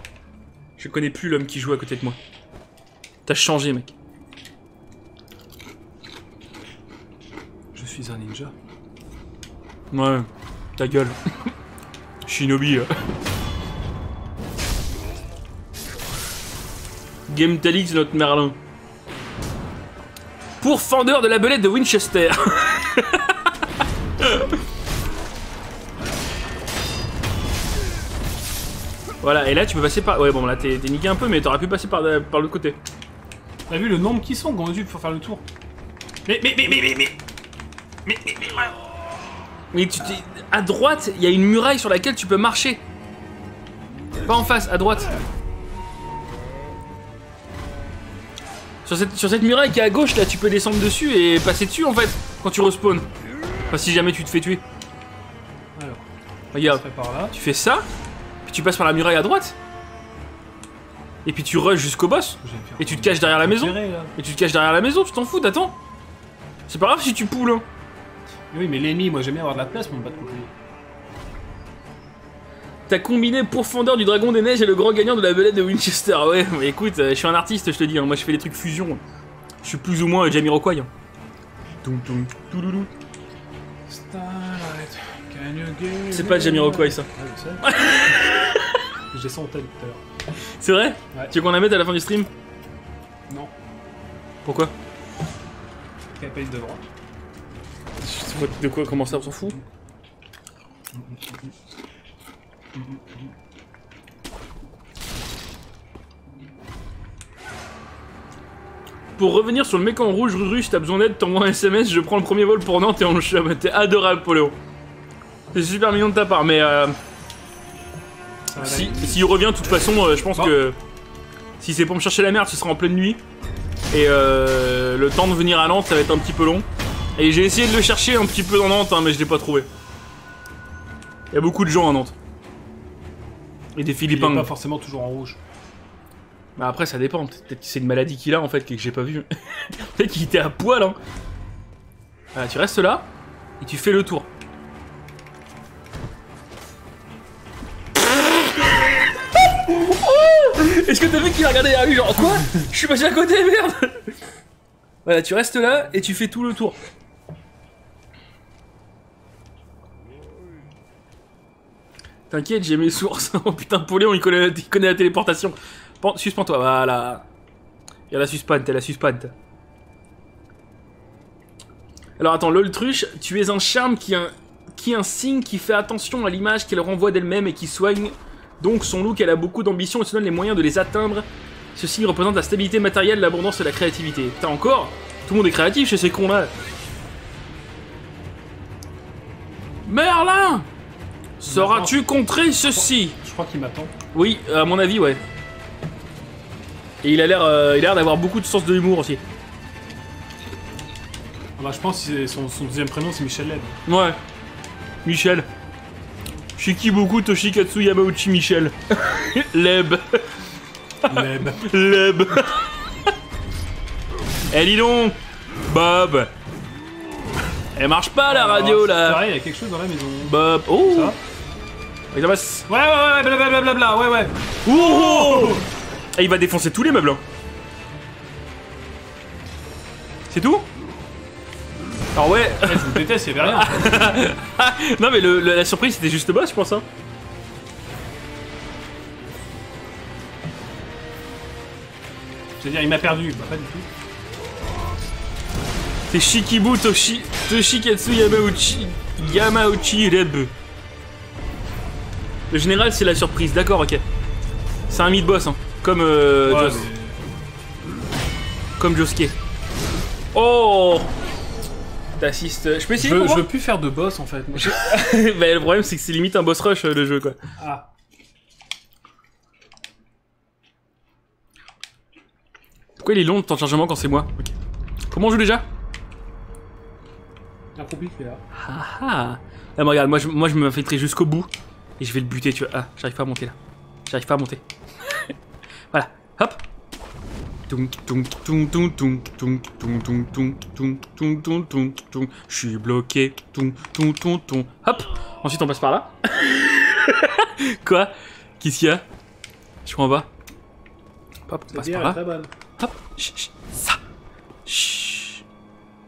Je connais plus l'homme qui joue à côté de moi. T'as changé, mec. Je suis un ninja. Ouais, ta gueule. Shinobi. Euh. Game Talix, notre Merlin. Pour fendeur de la belette de Winchester. Voilà, et là tu peux passer par... Ouais bon là t'es niqué un peu, mais t'aurais pu passer par, par l'autre côté. T'as vu le nombre qui sont quand tu pour faire le tour. Mais mais mais mais mais mais mais mais mais mais tu t'es... À droite, il y a une muraille sur laquelle tu peux marcher. Pas en face, à droite. Sur cette, sur cette muraille qui est à gauche là, tu peux descendre dessus et passer dessus en fait, quand tu respawns. Enfin si jamais tu te fais tuer. Alors, regarde, par là. Tu fais ça. Tu passes par la muraille à droite. Et puis tu rushes jusqu'au boss. Et tu te caches derrière la maison. Et tu te caches derrière la maison, tu t'en fous, t'attends. C'est pas grave si tu poules. Hein. Oui, mais l'ennemi, moi j'aime bien avoir de la place, mais on pas de couler. T'as combiné pourfendeur du dragon des neiges et le grand gagnant de la belette de Winchester. Ouais, mais écoute, je suis un artiste, je te dis. Hein. Moi je fais des trucs fusion. Je suis plus ou moins Jamiroquai. Hein. C'est pas Jamiroquai ça. Ouais, j'ai ça en tête tout à l'heure. C'est vrai? Ouais. Tu veux qu'on la mette à la fin du stream? Non. Pourquoi? T'as pas eu de droit. De quoi? Comment ça? On s'en fout. Pour revenir sur le mec en rouge, Ruru, si t'as besoin d'aide, t'envoies un S M S, je prends le premier vol pour Nantes et on le chame. T'es adorable, Paul-Léon. C'est super mignon de ta part, mais... Euh... Si, si il revient, de toute façon, euh, je pense bon. que si c'est pour me chercher la merde, ce sera en pleine nuit. Et euh, le temps de venir à Nantes, ça va être un petit peu long. Et j'ai essayé de le chercher un petit peu dans Nantes, hein, mais je l'ai pas trouvé. Il y a beaucoup de gens à Nantes. Et des Philippins. Il est pas forcément toujours en rouge. Bah après, ça dépend. Peut-être que c'est une maladie qu'il a en fait, que j'ai pas vu. Peut-être qu'il était à poil, hein. Voilà, tu restes là et tu fais le tour. Est-ce que t'as vu qu'il a regardé derrière lui genre quoi? Je suis passé à côté, merde. Voilà, tu restes là et tu fais tout le tour. T'inquiète, j'ai mes sources. Oh putain, Paul-Léon, il connaît, il connaît la téléportation. Suspends-toi, voilà. Il y a la suspente, elle a la suspente. Alors attends, l'autruche, tu es un charme qui est un, qui est un signe qui fait attention à l'image qu'elle renvoie d'elle-même et qui soigne. Donc son look, elle a beaucoup d'ambition et se donne les moyens de les atteindre. Ce signe représente la stabilité matérielle, l'abondance et la créativité. Putain encore, tout le monde est créatif chez ces cons là. Merlin, sauras-tu contrer ceci? Je crois qu'il m'attend. Oui, à mon avis, ouais. Et il a l'air euh, d'avoir beaucoup de sens de l'humour aussi. Ah bah, je pense que son, son deuxième prénom c'est Michel Leb. Ouais, Michel. Shikiboku Toshikatsu Yamauchi Michel. Leb. Leb. Leb. Eh dis donc, Bob. Elle marche pas la radio là. C'est pareil, il y a quelque chose dans la maison. Bob. Oh. Ouais ouais ouais, blablabla, bla bla, ouais ouais. Oh. Et il va défoncer tous les meubles. C'est tout? Alors ouais, je vous déteste, il y avait rien. Non mais le, le, la surprise c'était juste le boss je pense hein. C'est-à-dire, il m'a perdu. Bah, pas du tout. C'est Shikibu Toshi... Toshikatsu Yamauchi... Yamauchi Rebu. Le général, c'est la surprise. D'accord, ok. C'est un mid-boss, hein. Comme... Euh, ouais, Jos... Comme Josuke. Oh, t'assistes... Je peux essayer, je, je veux plus faire de boss, en fait. Je... bah, le problème, c'est que c'est limite un boss rush, le jeu, quoi. Ah. Pourquoi il est long, le temps de chargement, quand c'est moi? Ok. Comment on joue déjà? Un compliqué qui est là. Ah ah. Là, moi, regarde, moi je, moi, je me m'infiltrerai jusqu'au bout et je vais le buter, tu vois. Ah, j'arrive pas à monter là. J'arrive pas à monter. Voilà, hop. Je suis bloqué. Hop. Ensuite, on passe par là. Quoi? Qu'est-ce qu'il y a? Je suis en bas. Hop, on passe par là. Hop. Chut, chut. Ça. Chut.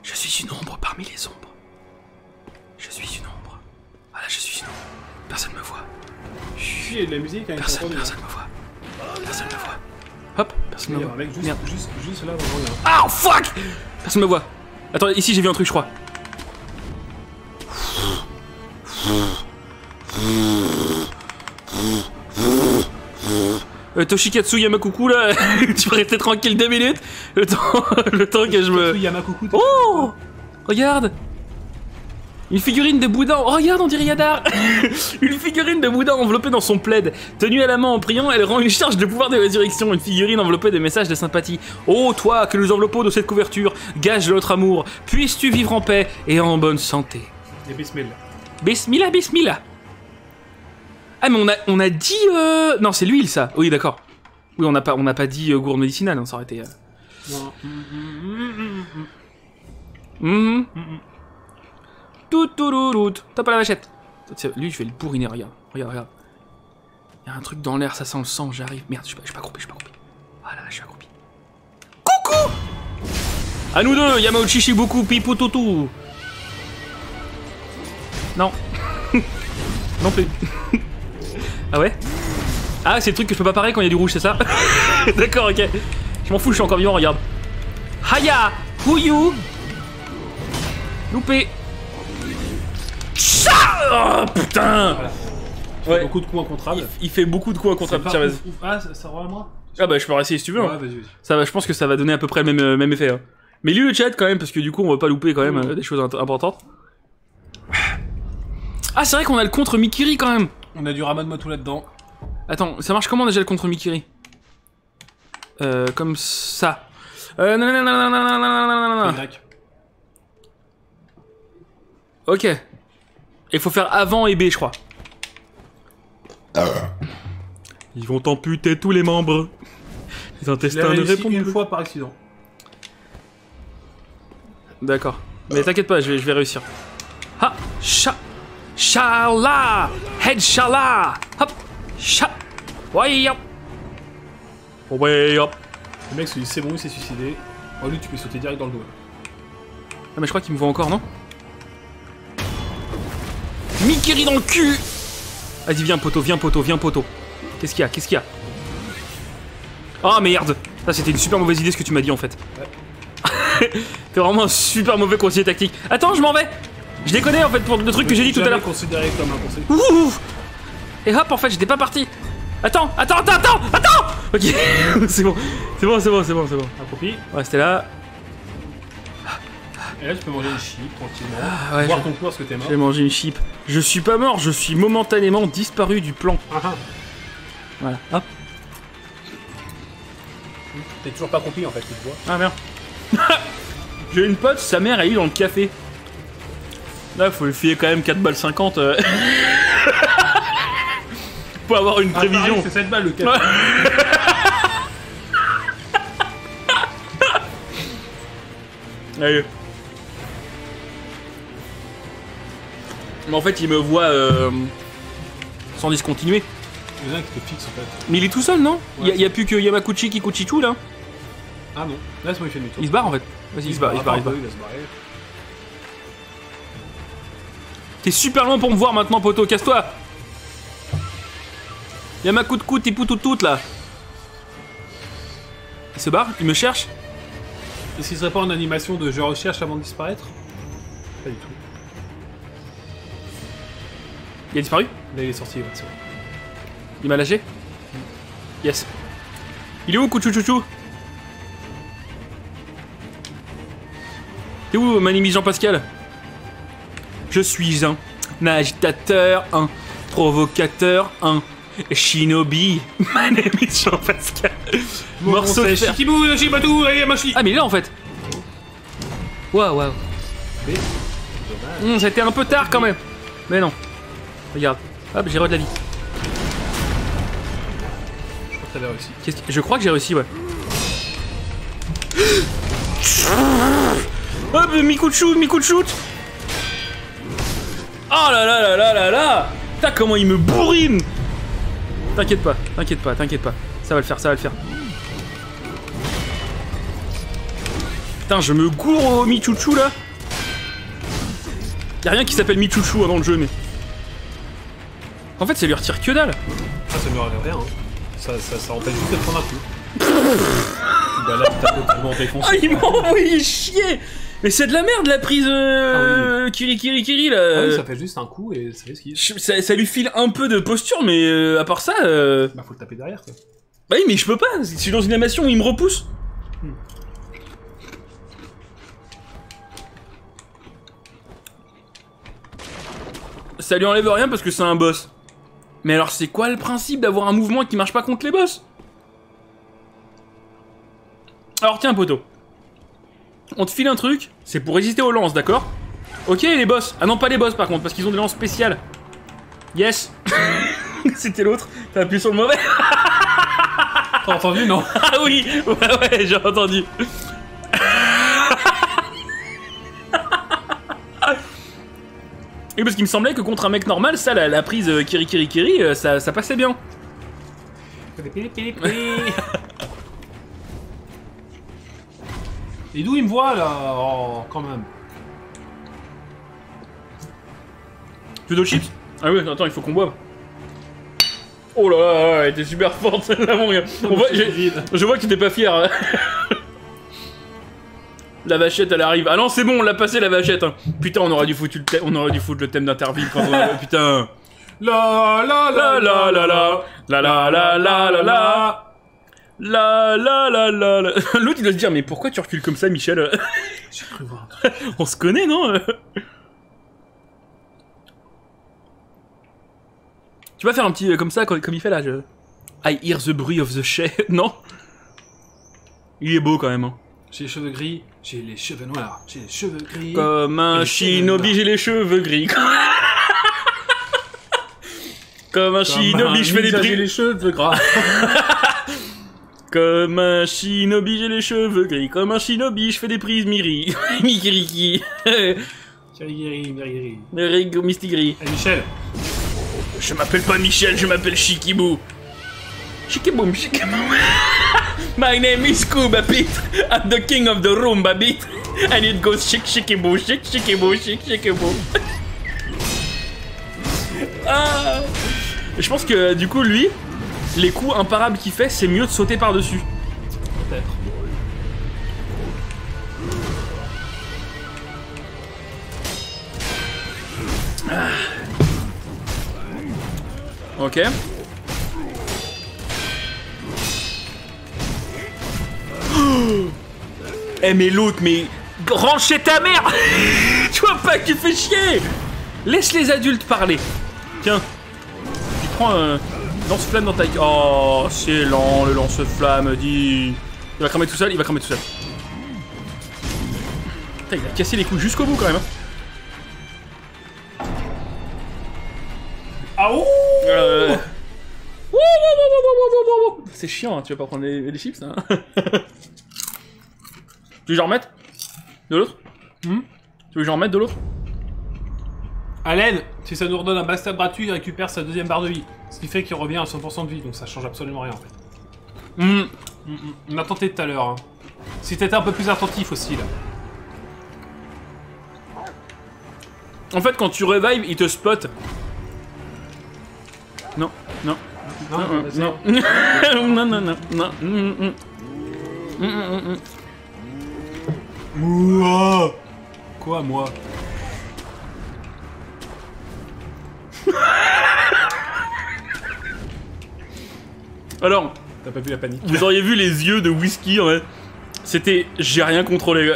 Je suis une ombre parmi les ombres. Je suis une ombre. Voilà, je suis une ombre. Personne me voit. Chut. Il y a de la musique, hein, personne, personne me voit. Personne me voit. Hop, personne me voit. Mec, juste, merde. Juste, juste là, ah, oh, fuck. Personne me voit. Attends, ici j'ai vu un truc, je crois. Euh, Toshikatsu Yamakuku là, tu peux rester tranquille deux minutes. Le temps, le temps que je me... Yamakuku, oh, regarde. Une figurine de Bouddha, oh, regarde, on dirait Yadar. Une figurine de Bouddha enveloppée dans son plaid. Tenue à la main en priant, elle rend une charge de pouvoir de résurrection. Une figurine enveloppée de messages de sympathie. Oh, toi, que nous enveloppons de cette couverture, gage de notre amour, puisses-tu vivre en paix et en bonne santé. Et bismillah. Bismillah, bismillah. Ah, mais on a, on a dit... Euh... Non, c'est l'huile, ça. Oui, d'accord. Oui, on n'a pas, on n'a pas dit euh, gourde médicinale, hein, ça aurait été... Euh... Non. Mmh. Mmh. Tout, tout, tout, tout. T'as pas la machette. Lui, je vais le bourriner, regarde. Regarde, regarde. Il y a un truc dans l'air, ça sent le sang, j'arrive. Merde, je suis pas, je suis pas accroupi, je suis pas accroupi. Voilà, je suis accroupi. Coucou. À nous deux, Yamauchi Shibuku, Pipo Toutou. Non. Non plus. Ah ouais. Ah, c'est le truc que je peux pas parer quand il y a du rouge, c'est ça. D'accord, ok. Je m'en fous, je suis encore vivant, regarde. Haya Huyu. Loupé. Oh putain, voilà. Ouais. Beaucoup de coups incontrables. Il, il fait beaucoup de coups incontrables. Tiens, vas-y. Ah, ça, ça revient à moi. Ah bah je peux réessayer si tu veux. Ouais, hein. Vas-y, vas-y. Ça va, je pense que ça va donner à peu près le même, même effet. Hein. Mais lis le chat quand même parce que du coup on va pas louper quand même mmh. euh, des choses importantes. Ah c'est vrai qu'on a le contre Mikiri quand même. On a du Raman Motou là-dedans. Attends, ça marche comment déjà le contre Mikiri? Euh, comme ça. Euh, non, non, non, non, non, non, non, non, non. Ok. Il faut faire avant et B, je crois. Ah. Ils vont amputer tous les membres. Les intestins ne répondent une fois par accident. D'accord. Mais ah. T'inquiète pas, je vais, je vais réussir. Ha, cha, shala, head shala, hop, cha, ouais hop, ouais hop. Le mec se dit c'est bon, il s'est suicidé. Oh lui, tu peux sauter direct dans le dos. Ah mais je crois qu'il me voit encore, non? Mikiri dans le cul. Vas-y, viens poteau, viens poteau, viens poteau. Qu'est-ce qu'il y a, qu'est-ce qu'il y a? Oh merde. Ça c'était une super mauvaise idée ce que tu m'as dit en fait. Ouais. T'es vraiment un super mauvais conseiller tactique. Attends, je m'en vais. Je déconnais en fait pour le truc que j'ai dit tout à l'heure. Considéré comme un conseil. Ouh, ouf. Et hop, en fait, j'étais pas parti. Attends, attends, attends, attends, attends. Ok, c'est bon, c'est bon, c'est bon, c'est bon, c'est bon. Accroupi. Ouais, c'était là. Et là, tu peux manger une chip tranquillement, ah, ouais, voir ton pouvoir ce que t'es mort. J'ai mangé une chip. Je suis pas mort, je suis momentanément disparu du plan. Ah, ah. Voilà, hop. T'es toujours pas compris en fait, tu te vois. Ah merde. J'ai une pote, sa mère, elle est dans le café. Là, faut lui filer quand même quatre balles cinquante. Euh... Pour avoir une prévision. Ah, c'est sept balles le café. Allez. Mais en fait, il me voit euh, sans discontinuer. Il y en a qui te fixe en fait. Mais il est tout seul, non? Il ouais, n'y a, a plus que Yamakuchi Kikuchichu là. Ah non, là c'est moi qui fais le tour. Il se barre en fait. Vas-y, il, il se barre, il se barre. T'es super loin pour me voir maintenant, poteau, casse-toi. Yamakuchi Tipututut là. Il se barre? Il me cherche? Est-ce qu'il serait pas en animation de je recherche avant de disparaître? Pas du tout. Il a disparu? Là il est sorti, ouais, c'est bon. Il m'a lâché? Mm. Yes. Il est où, Kouchouchouchou? T'es où, Manimi Jean-Pascal? Je suis un agitateur, un provocateur, un shinobi. Manimi Jean-Pascal. Bon, morceau de fer. Shikibou, Shibatou, allez, Machi. Ah, mais il est là en fait. Waouh, waouh. Wow. C'était mmh, un peu tard quand même. Mais non. Regarde. Hop, j'ai re de la vie. Je crois que t'avais réussi. Qu'est-ce que... Je crois que j'ai réussi, ouais. Hop, mi-coup-de-shoot, mi-coup-de-shoot. Oh là là là là là là. Putain, comment il me bourrine. T'inquiète pas, t'inquiète pas, t'inquiète pas. Ça va le faire, ça va le faire. Putain, je me gourre au mi-chouchou là. Y'a rien qui s'appelle mi-chouchou dans le jeu, mais... En fait, ça lui retire que dalle. Ah, ça lui retire rien, hein. Ça, ça, ça empêche juste de prendre un coup. Bah là, t'as totalement défoncé. Ah, il m'a envoyé chier. Mais c'est de la merde la prise euh... ah oui. Kiri Kiri Kiri là. Ah oui, ça fait juste un coup et ça l'esquive. Ça, ça lui file un peu de posture, mais euh, à part ça. Euh... Bah faut le taper derrière quoi. Bah oui, mais je peux pas. Je suis dans une animation où il me repousse. Hmm. Ça lui enlève rien parce que c'est un boss. Mais alors c'est quoi le principe d'avoir un mouvement qui marche pas contre les boss? Alors tiens poteau. On te file un truc, c'est pour résister aux lances, d'accord? Ok, les boss. Ah non, pas les boss par contre, parce qu'ils ont des lances spéciales. Yes. C'était l'autre. T'as appuyé sur le mauvais. T'as entendu, non? Ah oui. Ouais, ouais, j'ai entendu. Et parce qu'il me semblait que contre un mec normal, ça, la, la prise euh, Kiri Kiri Kiri, euh, ça, ça passait bien. Et d'où il me voit là? Oh, quand même. Tu veux d'autres chips? Ah oui, attends, il faut qu'on boive. Oh là là, elle était super forte celle-là, mon gars. On voit, je vois que tu t'es pas fier. La vachette, elle arrive. Ah non, c'est bon, on l'a passé la vachette. Hein. Putain, on aurait dû foutre le thème, on aurait dû foutre le thème d'interview. Putain. La la la la la la la la la la la la. La la la la la. L'autre il doit se dire mais pourquoi tu recules comme ça Michel? J'ai cru voir. On se connaît non? Tu vas faire un petit comme ça comme il fait là je... I hear the bruit of the shea. Non. Il est beau quand même hein. J'ai les cheveux gris, j'ai les cheveux noirs, j'ai les cheveux gris. Comme un shinobi j'ai les cheveux gris. Comme un shinobi je fais des prix. J'ai les cheveux gras. Comme un shinobi, j'ai les cheveux gris. Comme un shinobi, je fais des prises miri. Mikiriki. Kirigiri, Mirigiri. Mirigo, Mistigri. Hey, Michel. Je m'appelle pas Michel, je m'appelle Shikibou. Shikiboum, Shikiboum. My name is Kuba Pete. I'm the king of the Roomba Beat. And it goes shik shikibou, shik shikibou, shik shikibou. Ah. Je pense que du coup, lui... Les coups imparables qu'il fait, c'est mieux de sauter par-dessus. Peut-être. Ah. Ok. Oh eh mais l'autre, mais... Range chez ta mère. Tu vois pas que tu te fais chier. Laisse les adultes parler. Tiens. Tu prends... Euh... Lance-flamme dans ta gueule. Oh, c'est lent le lance-flamme, dit. Il va cramer tout seul, il va cramer tout seul. Putain, il a cassé les couilles jusqu'au bout quand même. Hein. Ah ouh euh... C'est chiant, hein. Tu vas pas prendre les, les chips, hein. Tu veux que j'en remette de l'autre hmm? Tu veux que j'en remette de l'autre? Allen, si ça nous redonne un basta gratuit, il récupère sa deuxième barre de vie. Ce qui fait qu'il revient à cent pour cent de vie, donc ça change absolument rien en fait. Mmh. Mmh. On a tenté tout à l'heure. Hein. Si t'étais un peu plus attentif aussi là. En fait, quand tu revives, il te spot. Non, non. Non, non, non. Non, non, non, non. Mmh, mmh, mmh. Ouah. Quoi, moi? Alors, t'as pas vu la panique. Vous auriez vu les yeux de Wheesky, en fait. C'était... J'ai rien contrôlé.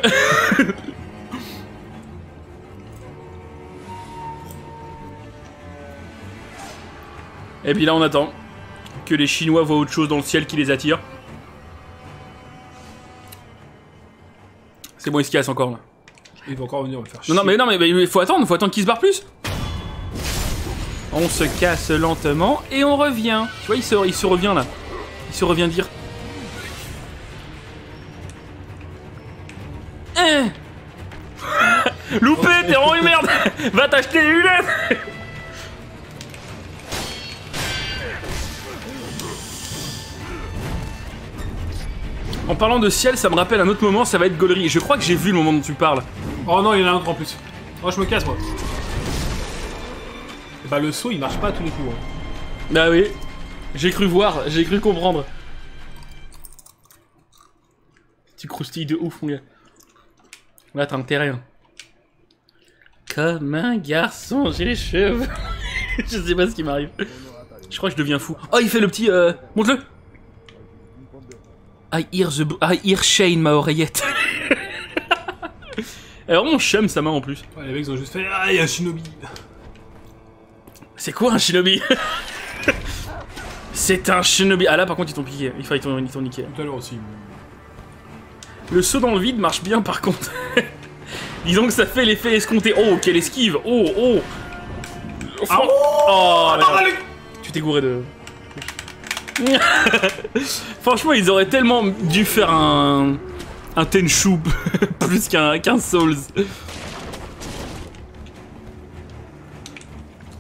Et puis là, on attend que les Chinois voient autre chose dans le ciel qui les attire. C'est bon, ils se cassent encore, là. Ils vont encore venir me faire chier. Non, non, mais non, mais, mais faut attendre, faut attendre qu'ils se barrent plus. On se casse lentement et on revient. Tu vois, il se, il se revient, là. Il se revient dire... Hein Loupé, t'es vraiment une merde. Va t'acheter une lunette. En parlant de ciel, ça me rappelle un autre moment, ça va être gaulerie. Je crois que j'ai vu le moment dont tu parles. Oh non, il y en a un autre en plus. Oh, je me casse, moi. Et bah, le saut, il marche pas à tous les coups. Hein. Bah oui. J'ai cru voir, j'ai cru comprendre. Tu croustilles de ouf, mon gars. Là, t'as intérêt. Hein. Comme un garçon, j'ai les cheveux. Je sais pas ce qui m'arrive. Je crois que je deviens fou. Oh, il fait le petit... Euh... Monte-le. I hear, the I hear Shane, ma oreillette. Elle a vraiment chum sa main en plus. Ouais, les mecs ils ont juste fait. Ah, il y a un shinobi. C'est quoi un shinobi? C'est un shinobi. Ah là, par contre, ils t'ont piqué. Il fallait ils t'ont niqué. Tout à l'heure aussi. Le saut dans le vide marche bien par contre. Disons que ça fait l'effet escompté. Oh, quelle esquive. Oh, oh. Ah, oh, oh non, non, non. Tu t'es gouré de. Franchement, ils auraient tellement dû faire un, un Tenchu plus qu'un qu'un Souls.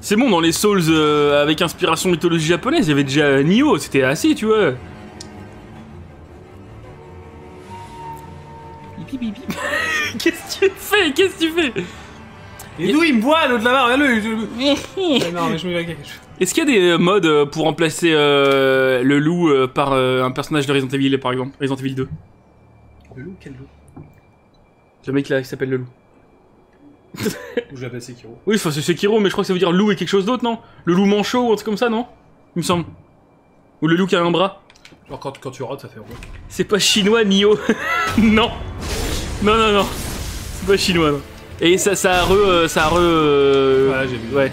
C'est bon, dans les Souls euh, avec inspiration mythologie japonaise, il y avait déjà Nioh, c'était assez, tu vois. Qu'est-ce que tu fais? Qu'est-ce que tu fais? Et d'où il me boit, l'autre là-bas, regarde-le. Je... Non, mais je me vais à quelque chose. Est-ce qu'il y a des mods pour remplacer euh, le loup euh, par euh, un personnage de Resident Evil, par exemple? Resident Evil deux. Le loup? Quel loup? Le mec là qui s'appelle le loup. Ou j'appelle Sekiro. Oui, enfin c'est Sekiro, mais je crois que ça veut dire loup et quelque chose d'autre, non? Le loup manchot ou un truc comme ça, non? Il me semble. Ou le loup qui a un bras. Genre quand, quand tu rates, ça fait rond. C'est pas chinois, Nioh. Non. Non, non, non. C'est pas chinois, non. Et ça, ça a re... Euh, ça a re... Euh... Voilà, j'ai vu. Ouais.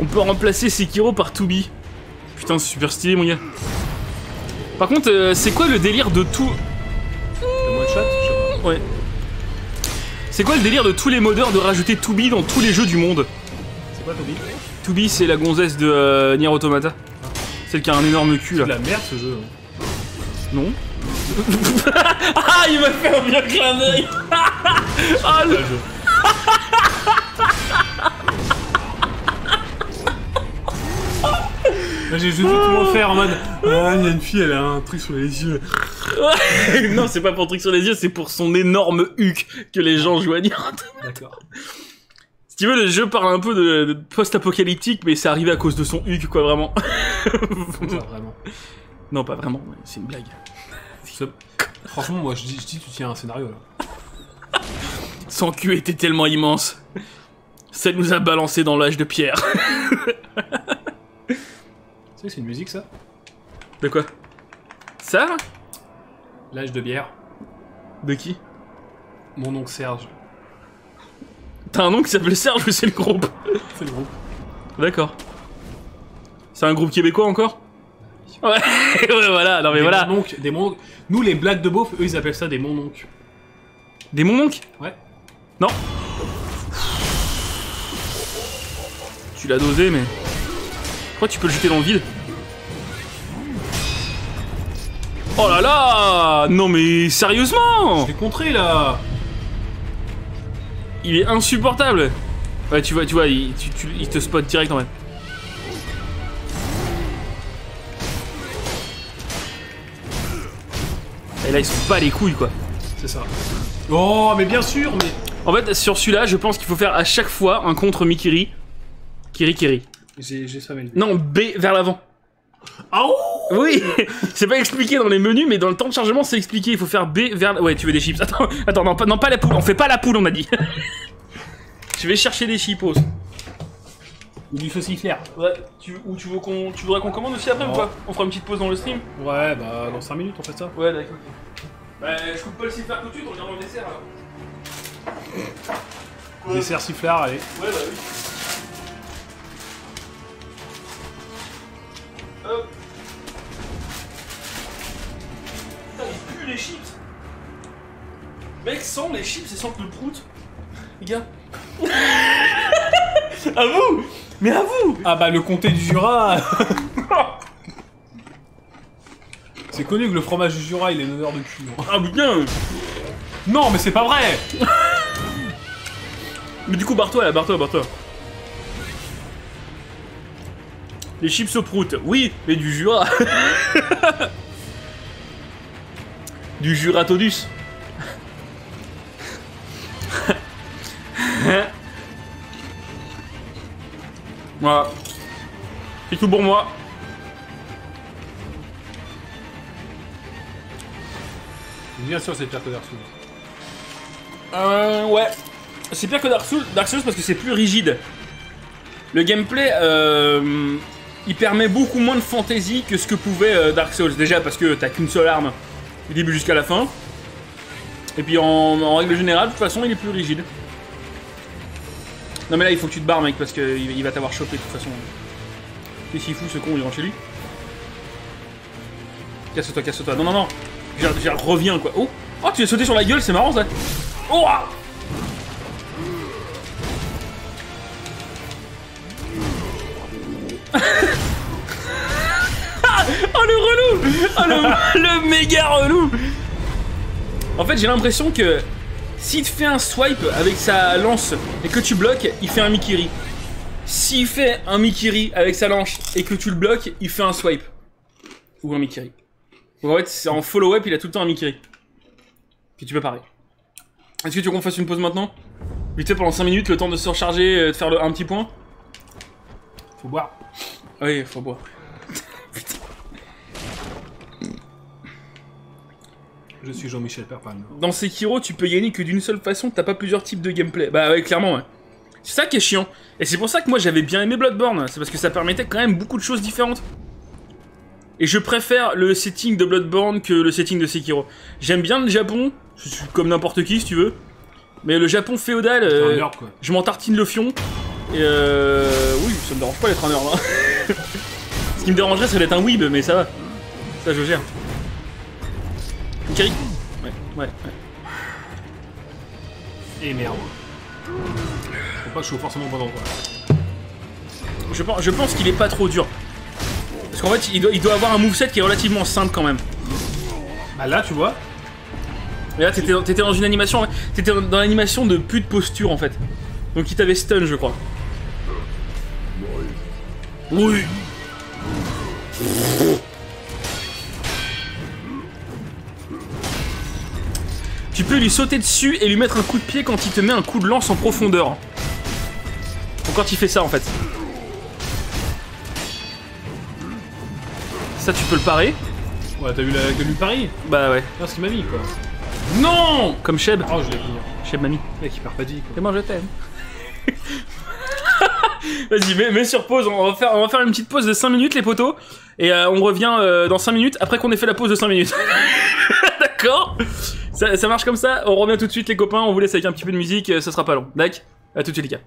On peut remplacer Sekiro par deux B. Putain, c'est super stylé, mon gars. Par contre, euh, c'est quoi le délire de tout... Le one shot, je sais pas. Ouais. C'est quoi le délire de tous les modeurs de rajouter deux B dans tous les jeux du monde? C'est quoi deux B? deux B, c'est la gonzesse de euh, Nier Automata. Ah. Celle qui a un énorme cul, là. C'est de la merde, ce jeu. Hein. Non. Ah, il m'a fait un vieux clin d'œil. Ah, le... J'ai juste tout le monde faire en mode. Ah, il y a une fille, elle a un truc sur les yeux. Non, c'est pas pour un truc sur les yeux, c'est pour son énorme huc que les gens jouent à dire. D'accord. Si tu veux, le jeu parle un peu de, de post-apocalyptique, mais c'est arrivé à cause de son huc, quoi, vraiment. Pas vraiment. Non, pas vraiment, c'est une blague. Franchement, moi, je dis, je dis, tu tiens un scénario là. Son cul était tellement immense. Ça nous a balancé dans l'âge de pierre. C'est une musique ça? De quoi? Ça? L'âge de bière. De qui? Mon oncle Serge. T'as un oncle qui s'appelle Serge ou c'est le groupe? C'est le groupe. D'accord. C'est un groupe québécois encore? Ouais, ouais, voilà, non mais des voilà. Mononcles, des mononcles. Nous les blagues de beauf, eux ils appellent ça des mononcles. Des mononcles? Ouais. Non. Tu l'as dosé mais... Pourquoi tu peux le jeter dans le vide? Oh là là! Non mais sérieusement! Je l'ai contré là! Il est insupportable! Ouais tu vois, tu vois, il, tu, tu, il te spot direct en même. Et là ils sont pas les couilles quoi. C'est ça. Oh mais bien sûr mais... En fait sur celui-là je pense qu'il faut faire à chaque fois un contre Mikiri. Kiri Kiri. J'ai ça. Non, B vers l'avant. Ah oh. Oui, c'est pas expliqué dans les menus, mais dans le temps de chargement, c'est expliqué. Il faut faire B vers... Ouais, tu veux des chips. Attends, attends, non, pas, non, pas la poule. On fait pas la poule, on a dit. Je vais chercher des chipos. Ou du sauciflair. Ouais, tu, ou tu, veux qu'on, tu voudrais qu'on commande aussi après, non, ou pas? On fera une petite pause dans le stream. Ouais, bah dans cinq minutes, on fait ça. Ouais, d'accord. Bah, je coupe pas le sifflard tout de suite, on regarde le dessert, alors. Ouais. Dessert sifflard, allez. Ouais, bah oui. Hop. Putain, il pue les chips. Mec, sans les chips, c'est sans que le prout. Les gars. À vous. Mais à vous. Ah bah le comté du Jura. C'est connu que le fromage du Jura, il est une odeur de cul. Ah putain. Non mais c'est pas vrai. Mais du coup barre-toi là, barre-toi, barre-toi. Les chips au prout, oui, mais du Jura. Du Jura Tonus. Voilà. C'est tout pour moi. Bien sûr, c'est pire que Dark Souls. Euh, ouais. C'est pire que Dark Souls, Dark Souls parce que c'est plus rigide. Le gameplay, euh, il permet beaucoup moins de fantaisie que ce que pouvait euh, Dark Souls. Déjà parce que t'as qu'une seule arme du début jusqu'à la fin. Et puis en, en règle générale, de toute façon, il est plus rigide. Non mais là il faut que tu te barres mec parce qu'il va t'avoir chopé de toute façon. Qu'est-ce qu'il fout ce con, il rentre chez lui. Casse-toi, casse-toi, non non non. Je, je reviens quoi. Oh, oh tu l'as sauté sur la gueule, c'est marrant ça. Oh ah. Oh le relou. Oh le, le méga relou. En fait j'ai l'impression que s'il te fait un swipe avec sa lance et que tu bloques, il fait un Mikiri. S'il fait un Mikiri avec sa lance et que tu le bloques, il fait un swipe. Ou un Mikiri. En fait, en follow-up, il a tout le temps un Mikiri. Puis tu peux parler. Est-ce que tu veux qu'on fasse une pause maintenant? Vite fait pendant cinq minutes, le temps de se recharger, de faire le, un petit point. Faut boire. Oui, faut boire. Putain. Je suis Jean-Michel Perpan. Dans Sekiro, tu peux gagner que d'une seule façon, t'as pas plusieurs types de gameplay. Bah ouais, clairement, ouais. C'est ça qui est chiant. Et c'est pour ça que moi, j'avais bien aimé Bloodborne. C'est parce que ça permettait quand même beaucoup de choses différentes. Et je préfère le setting de Bloodborne que le setting de Sekiro. J'aime bien le Japon, je suis comme n'importe qui, si tu veux. Mais le Japon féodal, euh, nerd, quoi. Je m'en tartine le fion. Et euh... oui, ça me dérange pas d'être un nerd, hein. Ce qui me dérangerait, c'est d'être un weeb, mais ça va. Ça, je gère. Mikiri. Ouais, ouais, ouais. Et merde. Faut pas que je sois forcément bon endroit. Je pense, je pense qu'il est pas trop dur. Parce qu'en fait, il doit, il doit avoir un moveset qui est relativement simple quand même. Bah là, tu vois. Et là, t'étais, t'étais dans une animation. T'étais dans l'animation de plus de posture en fait. Donc il t'avait stun, je crois. Oui. Tu peux lui sauter dessus et lui mettre un coup de pied quand il te met un coup de lance en profondeur. Ou quand il fait ça en fait. Ça tu peux le parer. Ouais, t'as vu la gueule du pari? Bah ouais. Ah, c'est mamie quoi. Non. Comme Sheb. Oh, je l'ai pris. Sheb mamie. Mec, il perd pas dit quoi. Et moi je t'aime. Vas-y, mets, mets sur pause, on va, faire, on va faire une petite pause de cinq minutes les potos. Et euh, on revient euh, dans cinq minutes après qu'on ait fait la pause de cinq minutes. D'accord. Ça, ça marche comme ça, on revient tout de suite les copains, on vous laisse avec un petit peu de musique, ça sera pas long. D'accord ? À tout de suite les gars.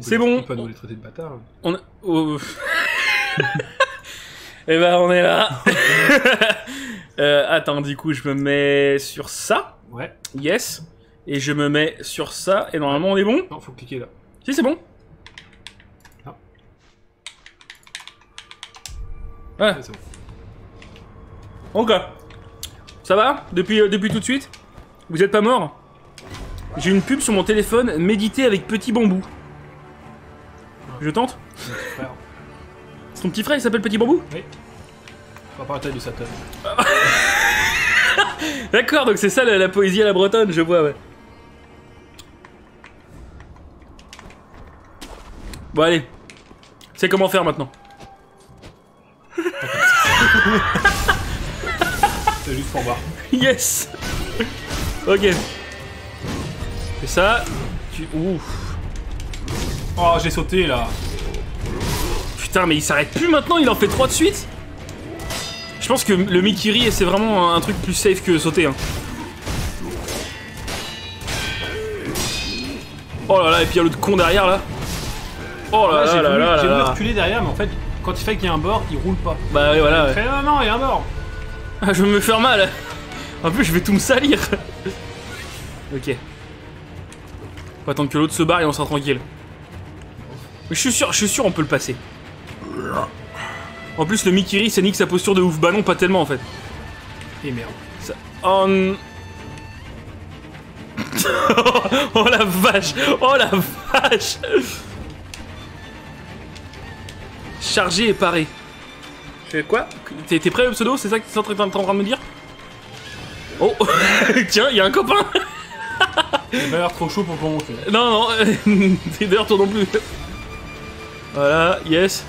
C'est bon. On peut nous les traiter de bâtards. On a... oh. Et bah on est là. euh, Attends, du coup je me mets sur ça. Ouais. Yes. Et je me mets sur ça et normalement on est bon. Non, faut cliquer là. Si, c'est bon. Ah. Ouais. C'est bon. Ok. Ça va depuis, euh, depuis tout de suite? Vous êtes pas mort? J'ai une pub sur mon téléphone, méditer avec petit bambou. Je tente. Son petit frère, il s'appelle Petit Bambou? Oui. Pas par la taille de Satan. D'accord, donc c'est ça la, la poésie à la bretonne, je vois, ouais. Bon, allez. C'est comment faire maintenant. C'est juste pour voir. Yes. Ok. Et ça. Tu... Ouf. Oh, j'ai sauté là. Putain, mais il s'arrête plus maintenant, il en fait trois de suite. Je pense que le Mikiri, c'est vraiment un truc plus safe que sauter. Hein. Oh là là, et puis il y a l'autre con derrière là. Oh là là, là. J'ai voulu reculer derrière, mais en fait, quand il fait qu'il y a un bord, il roule pas. Bah oui, voilà. Ouais. Fait, ah, non, il y a un bord. Ah, je vais me faire mal. En plus, je vais tout me salir. Ok. On va attendre que l'autre se barre et on sera tranquille. Je suis sûr, je suis sûr, on peut le passer. En plus, le Mikiri, ça nique sa posture de ouf. Bah non, pas tellement en fait. Et merde. Ça... Oh, n... oh la vache. Oh la vache. Chargé et paré. Fais quoi? T'es prêt au pseudo? C'est ça que tu es en train de me dire? Oh. Tiens, il y a un copain. T'as l'air trop chaud pour ton monter. Non, non. T'es d'ailleurs toi non plus. Voilà, yes.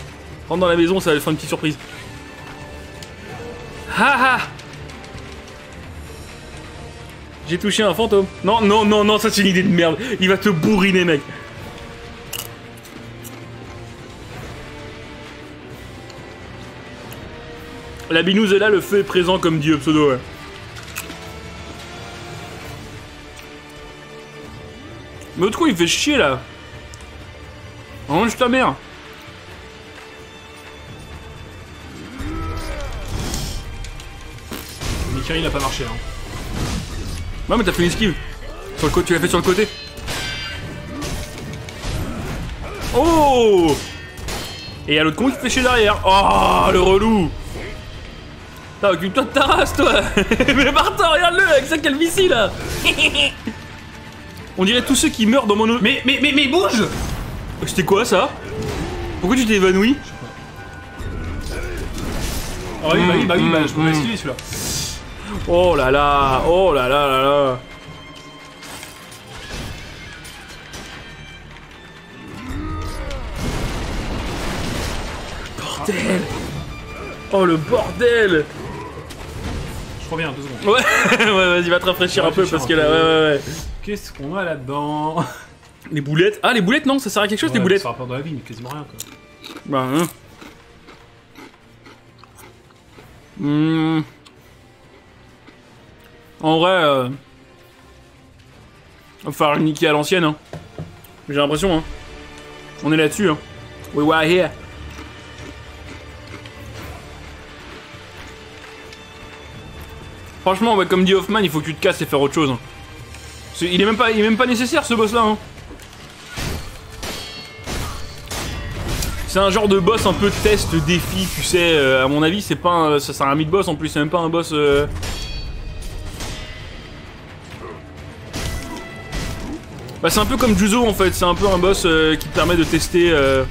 Rentre dans la maison, ça va faire une petite surprise. Haha. J'ai touché un fantôme. Non, non, non, non, ça c'est une idée de merde. Il va te bourriner, mec. La binouze est là, le feu est présent comme dit le pseudo, ouais. Mais autre coup, il fait chier, là. Range ta mère. Mikiri il a pas marché là. Non mais t'as fait une esquive. Sur le côté, tu l'as fait sur le côté. Oh. Et y'a l'autre con qui fait chier derrière. Oh le relou. T'as occupe-toi de ta race toi. Mais partant, regarde-le avec sa calvitie là. On dirait tous ceux qui meurent dans mon... Mais mais mais mais bouge. C'était quoi ça? Pourquoi tu t'es évanoui? Ah oui, bah oui, bah oui, bah je peux m'esquiver celui-là. Oh là là, oh là là là là. Bordel. Oh le bordel. Je reviens, deux secondes. Ouais, ouais vas-y, va te rafraîchir un peu parce que là, ouais, ouais, ouais. Qu'est-ce qu'on a là-dedans? Les boulettes. Ah les boulettes non, ça sert à quelque chose ouais, les boulettes. Ça rapporte dans la vie mais quasiment rien quoi. Bah hein. Mmh. En vrai euh... on va falloir le niquer à l'ancienne hein. J'ai l'impression hein. On est là-dessus hein. We were here. Franchement bah, comme dit Hoffman, il faut que tu te casses et faire autre chose. Est... Il, est même pas... il est même pas nécessaire ce boss là hein. C'est un genre de boss un peu test, défi, tu sais, euh, à mon avis, c'est pas un, ça sert à un mid-boss en plus, c'est même pas un boss... Euh... Bah c'est un peu comme Juzo en fait, c'est un peu un boss euh, qui te permet de tester... Euh...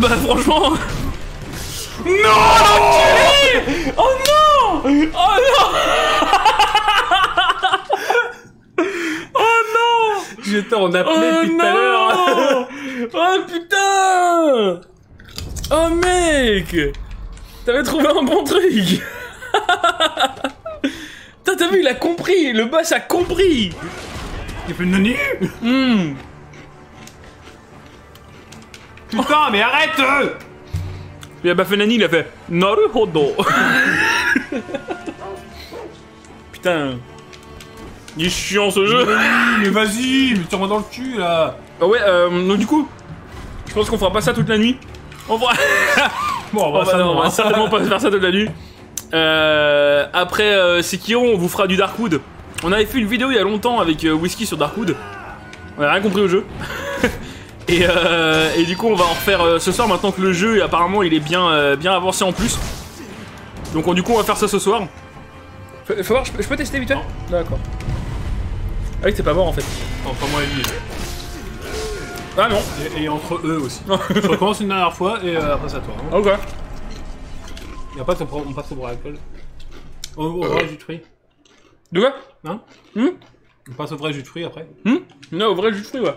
Bah franchement... Non l'enculé ! Oh non ! Oh non ! Oh non ! J'étais en appelé depuis tout à l'heure. Oh putain ! Oh mec ! T'avais trouvé un bon truc. T'as vu, il a compris. Le boss a compris. Il fait une nonnie. Mmh. Putain, mais arrête! Il a baffé Nani, il a fait Naruhodo. Putain. Il est chiant ce jeu. Mais vas-y, mais tire-moi dans le cul là. Ah ouais, euh, donc du coup, je pense qu'on fera pas ça toute la nuit. On fera... bon, on va, oh, bah, ça, non, on va certainement pas faire ça toute la nuit. Euh, après euh, Sekiro, on vous fera du Darkwood. On avait fait une vidéo il y a longtemps avec euh, Wheesky sur Darkwood. On a rien compris au jeu. Et, euh, et du coup on va en refaire euh, ce soir maintenant que le jeu apparemment il est bien, euh, bien avancé en plus. Donc on, du coup on va faire ça ce soir. Faut, faut voir, je, je peux tester vite fait ? D'accord. Ah oui, t'es pas mort en fait. Enfin moi et lui. Ah non. Et, et entre eux aussi. Je recommence une dernière fois et euh, après ça toi. Hein. Ok. Y'a pas de on passe au braquage. Au, au euh. vrai jus de fruits. De quoi? Hein? Mmh. On passe au vrai jus de fruits après. Mmh. Non, au vrai jus de fruits ouais.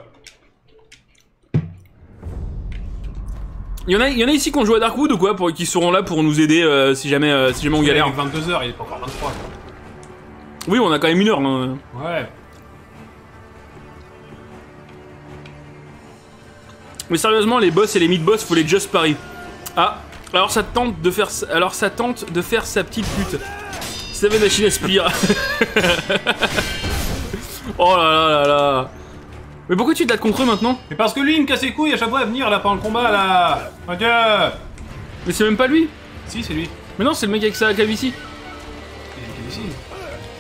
Il y, en a, il y en a ici qu'on joue à Darkwood ou quoi pour, qui seront là pour nous aider euh, si, jamais, euh, si jamais on galère. Il est vingt-deux heures, il est pas encore vingt-trois. Quoi. Oui, on a quand même une heure. Là. Ouais. Mais sérieusement, les boss et les mid-boss, faut les just parry. Ah, alors ça tente de faire, alors ça tente de faire sa petite pute. Seven Ashina Spire. Oh là là là là. Mais pourquoi tu te dates contre eux maintenant? Mais parce que lui il me casse les couilles à chaque fois à venir là pendant le combat là. Adieu. Mais c'est même pas lui. Si c'est lui. Mais non c'est le mec avec sa calvitie. Il a une calvitie.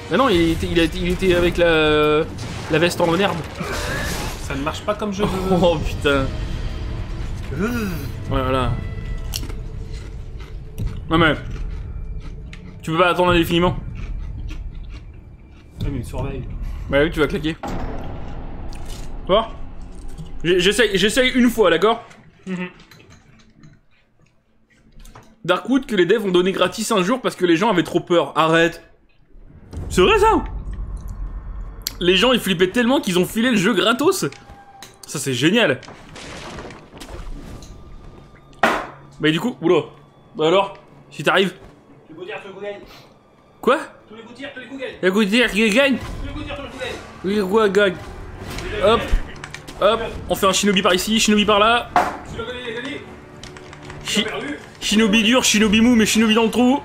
Bah non il était, il a, il était avec la, la veste en herbe. Ça ne marche pas comme je veux. Oh putain. Voilà. Non mais... Tu peux pas attendre indéfiniment. Ah mais il surveille. Bah oui tu vas claquer. J'essaye, j'essaye une fois, d'accord. Mm-hmm. Darkwood que les devs ont donné gratis un jour parce que les gens avaient trop peur. Arrête. C'est vrai ça? Les gens ils flippaient tellement qu'ils ont filé le jeu gratos. Ça c'est génial. Mais du coup, oula. Bah alors, si t'arrives. Les gouttières, tous les gagnent. Quoi? Tous les gouttières, tous les gagnent. Les gouttières, qui gagnent. Tous les gouttières, tous les gouttières. Les gagnent. Hop, hop, on fait un shinobi par ici, shinobi par là. Shi shinobi dur, shinobi mou, mais shinobi dans le trou.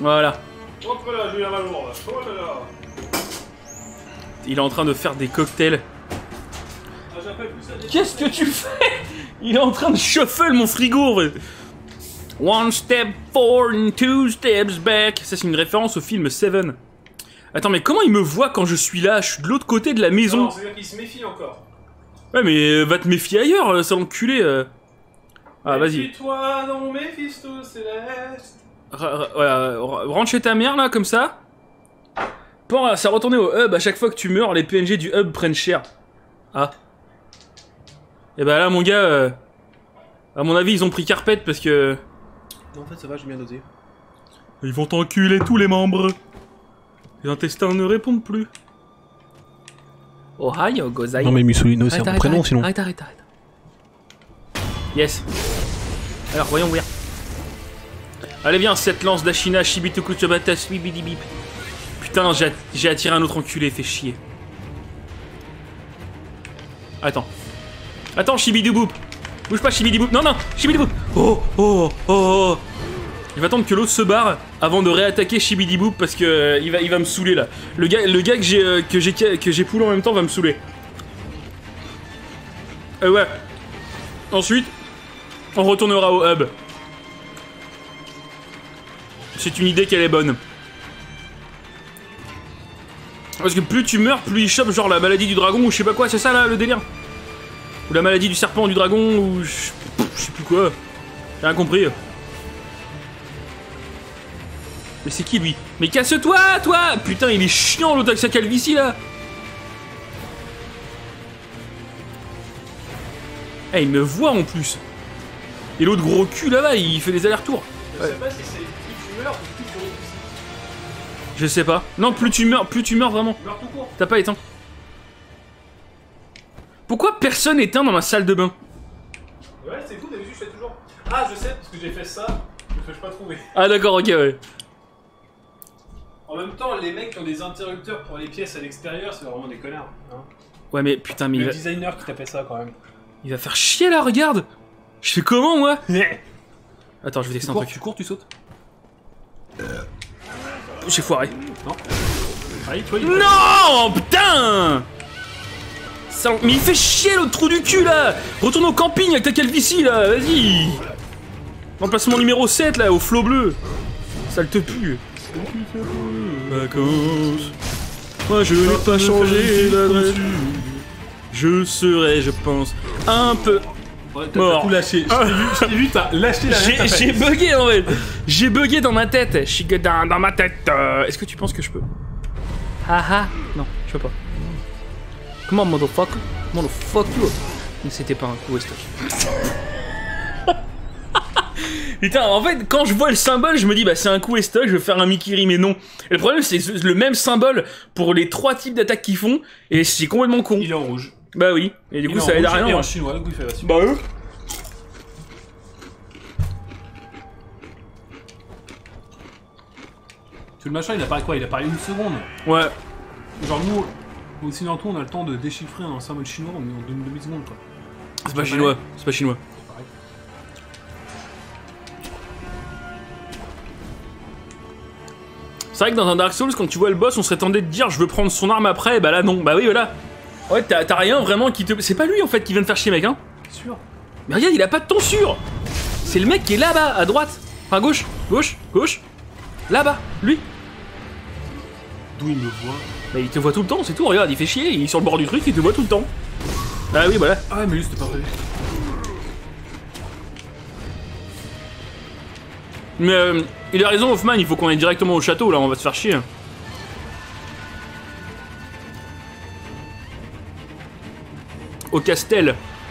Voilà. Il est en train de faire des cocktails. Qu'est-ce que tu fais? Il est en train de shuffle mon frigo. One step forward and two steps back. Ça c'est une référence au film Seven. Attends, mais comment il me voit quand je suis là? Je suis de l'autre côté de la maison. Non, c'est-à-dire qu'il se méfie encore. Ouais, mais euh, va te méfier ailleurs, euh, sale enculé. Euh. Ah, vas-y. Méfie-toi dans mon Méphisto céleste. Voilà, rentre chez ta mère, là, comme ça. Bon, ça retournait au hub. À chaque fois que tu meurs, les P N G du hub prennent cher. Ah. Et bah là, mon gars, euh, à mon avis, ils ont pris carpette parce que... Non, en fait, ça va, j'ai bien dosé. Ils vont t'enculer tous les membres. Les intestins ne répondent plus. Ohio Gozai. Non mais Musulino c'est un prénom sinon. Arrête, arrête, arrête. Yes. Alors voyons où. Allez viens, cette lance d'Ashina, Shibitoku Chobata, Swibidibip. Putain, j'ai attiré un autre enculé, fait chier. Attends. Attends, Shibidiboop. Bouge pas, Shibidiboop. Non, non, Shibidiboop. Oh, oh, oh, oh. Il va attendre que l'autre se barre avant de réattaquer Shibidiboop parce que euh, il, va, il va me saouler là. Le gars, le gars que j'ai euh, que j'ai que j'ai poulé en même temps va me saouler. Euh, ouais. Ensuite, on retournera au hub. C'est une idée qu'elle est bonne. Parce que plus tu meurs, plus il chope genre la maladie du dragon ou je sais pas quoi, c'est ça là le délire. Ou la maladie du serpent du dragon ou je sais plus quoi. J'ai rien compris. Mais c'est qui lui? Mais casse-toi, toi! Putain, il est chiant l'autre avec sa calvitie là! Eh, hey, il me voit en plus! Et l'autre gros cul là-bas, il fait des allers-retours! Je ouais. sais pas si c'est plus tu meurs ou plus tu réussis. Je sais pas. Non, plus tu meurs, plus tu meurs vraiment. T'as pas éteint. Pourquoi personne éteint dans ma salle de bain? Ouais, c'est fou, d'habitude je fais toujours. Ah, je sais, parce que j'ai fait ça, je me fais pas trouver. Ah, d'accord, ok, ouais. En même temps, les mecs qui ont des interrupteurs pour les pièces à l'extérieur, c'est vraiment des connards. Hein. Ouais, mais putain, mais. Le il va... designer qui tapait ça quand même. Il va faire chier là, regarde. Je fais comment moi? Attends, je vais tester un truc. Tu cours, tu sautes. Euh... J'ai foiré. Non. Allez, toi, il non, putain. Mais il fait chier l'autre trou du cul là. Retourne au camping avec ta calvitie là, vas-y. Emplacement numéro sept là, au flot bleu. Ça le te pue. Vacances. Moi je n'ai pas changé d'adresse. Je serai, je pense, un peu... Ouais, t'as tout lâché. Je t'ai vu, t'as lâché la tête. J'ai bugué en fait. J'ai bugué dans ma tête. Je suis dans, dans ma tête. Euh, Est-ce que tu penses que je peux? Haha. Non, je peux pas. Comment motherfucker? Motherfuck you. Mais c'était pas un coup, est-ce que... Putain, en fait, quand je vois le symbole, je me dis, bah c'est un coup estoc, je vais faire un Mikiri, mais non. Et le problème, c'est le même symbole pour les trois types d'attaques qu'ils font, et c'est complètement con. Il est en rouge. Bah oui, et du il coup, ça aide à rien. Il est en chinois, du coup, il fait la suite. Bah oui. Parce que le machin, il apparaît quoi? Il apparaît une seconde. Ouais. Genre, nous, au Occidentaux, on a le temps de déchiffrer un symbole chinois, mais on donne demi-seconde, quoi. C'est pas chinois, c'est pas chinois. C'est vrai que dans un Dark Souls, quand tu vois le boss, on serait tenté de dire je veux prendre son arme après, et bah là non, bah oui, voilà. Ouais, t'as rien vraiment qui te. C'est pas lui en fait qui vient de faire chier, mec, hein. Sûr. Mais regarde, il a pas de ton sûr. C'est le mec qui est là-bas, à droite. Enfin, gauche, gauche, gauche. Là-bas, lui. D'où il me voit? Bah, il te voit tout le temps, c'est tout, regarde, il fait chier, il est sur le bord du truc, il te voit tout le temps. Ah oui, voilà. Ah, mais lui, c'était pas prévu. Mais euh, il a raison, Hoffman, il faut qu'on aille directement au château, là, on va se faire chier. Au castel.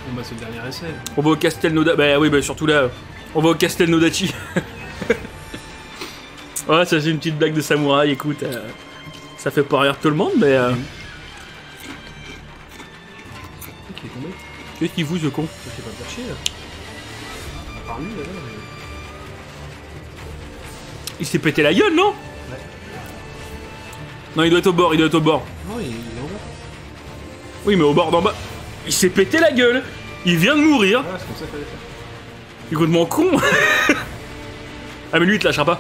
Bon bah c'est le dernier essai. On va au castel Noda... Bah oui, bah surtout là, on va au castel Nodachi. Ouais, ça c'est une petite blague de samouraï, écoute. Euh, ça fait pas rire tout le monde, mais... Euh... Qu'est-ce qu'il vous, ce con? Ça fait pas me faire chier, là. Par lui, là, là, mais... Il s'est pété la gueule, non? Ouais. Non, il doit être au bord, il doit être au bord. Non, il est au bord. Oui, mais au bord d'en bas. Il s'est pété la gueule. Il vient de mourir. Ah, c'est comme ça qu'il fallait faire. Écoute, mon con. Ah, mais lui, il te lâchera pas.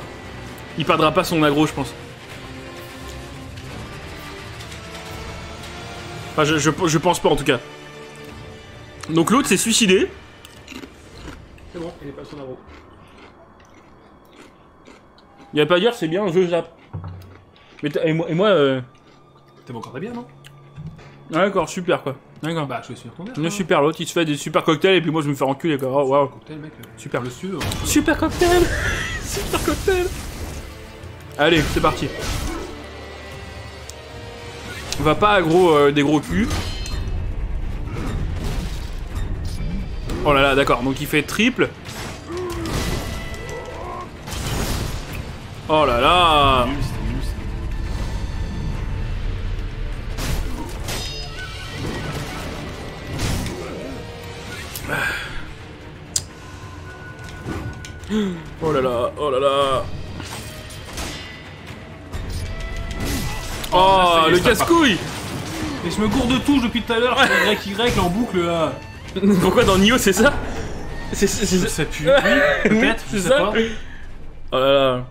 Il perdra pas son aggro, je pense. Enfin, je, je, je pense pas, en tout cas. Donc, l'autre s'est suicidé. C'est bon, il est pas son aggro. Il y a pas à dire, c'est bien, je zappe. Mais et moi... Et moi euh... T'es encore très bien, non? Ouais, d'accord, super, quoi. D'accord. Bah, je suis retourné. Hein. Super, l'autre, il se fait des super cocktails, et puis moi, je me fais enculer, quoi. Oh, wow. Cocktail, mec. Super. Le sûr, hein. Super cocktail. Super cocktail. Allez, c'est parti. On va pas aggro euh, des gros culs. Oh là là, d'accord. Donc, il fait triple. Oh là là! Oh là là, oh là là! Oh, le casse-couille! Et je me gourde de touche depuis tout à l'heure, Y, Y en boucle là! Pourquoi dans Nioh c'est ça? C'est ça? Ça pue, peut-être, je sais pas. Oh là là!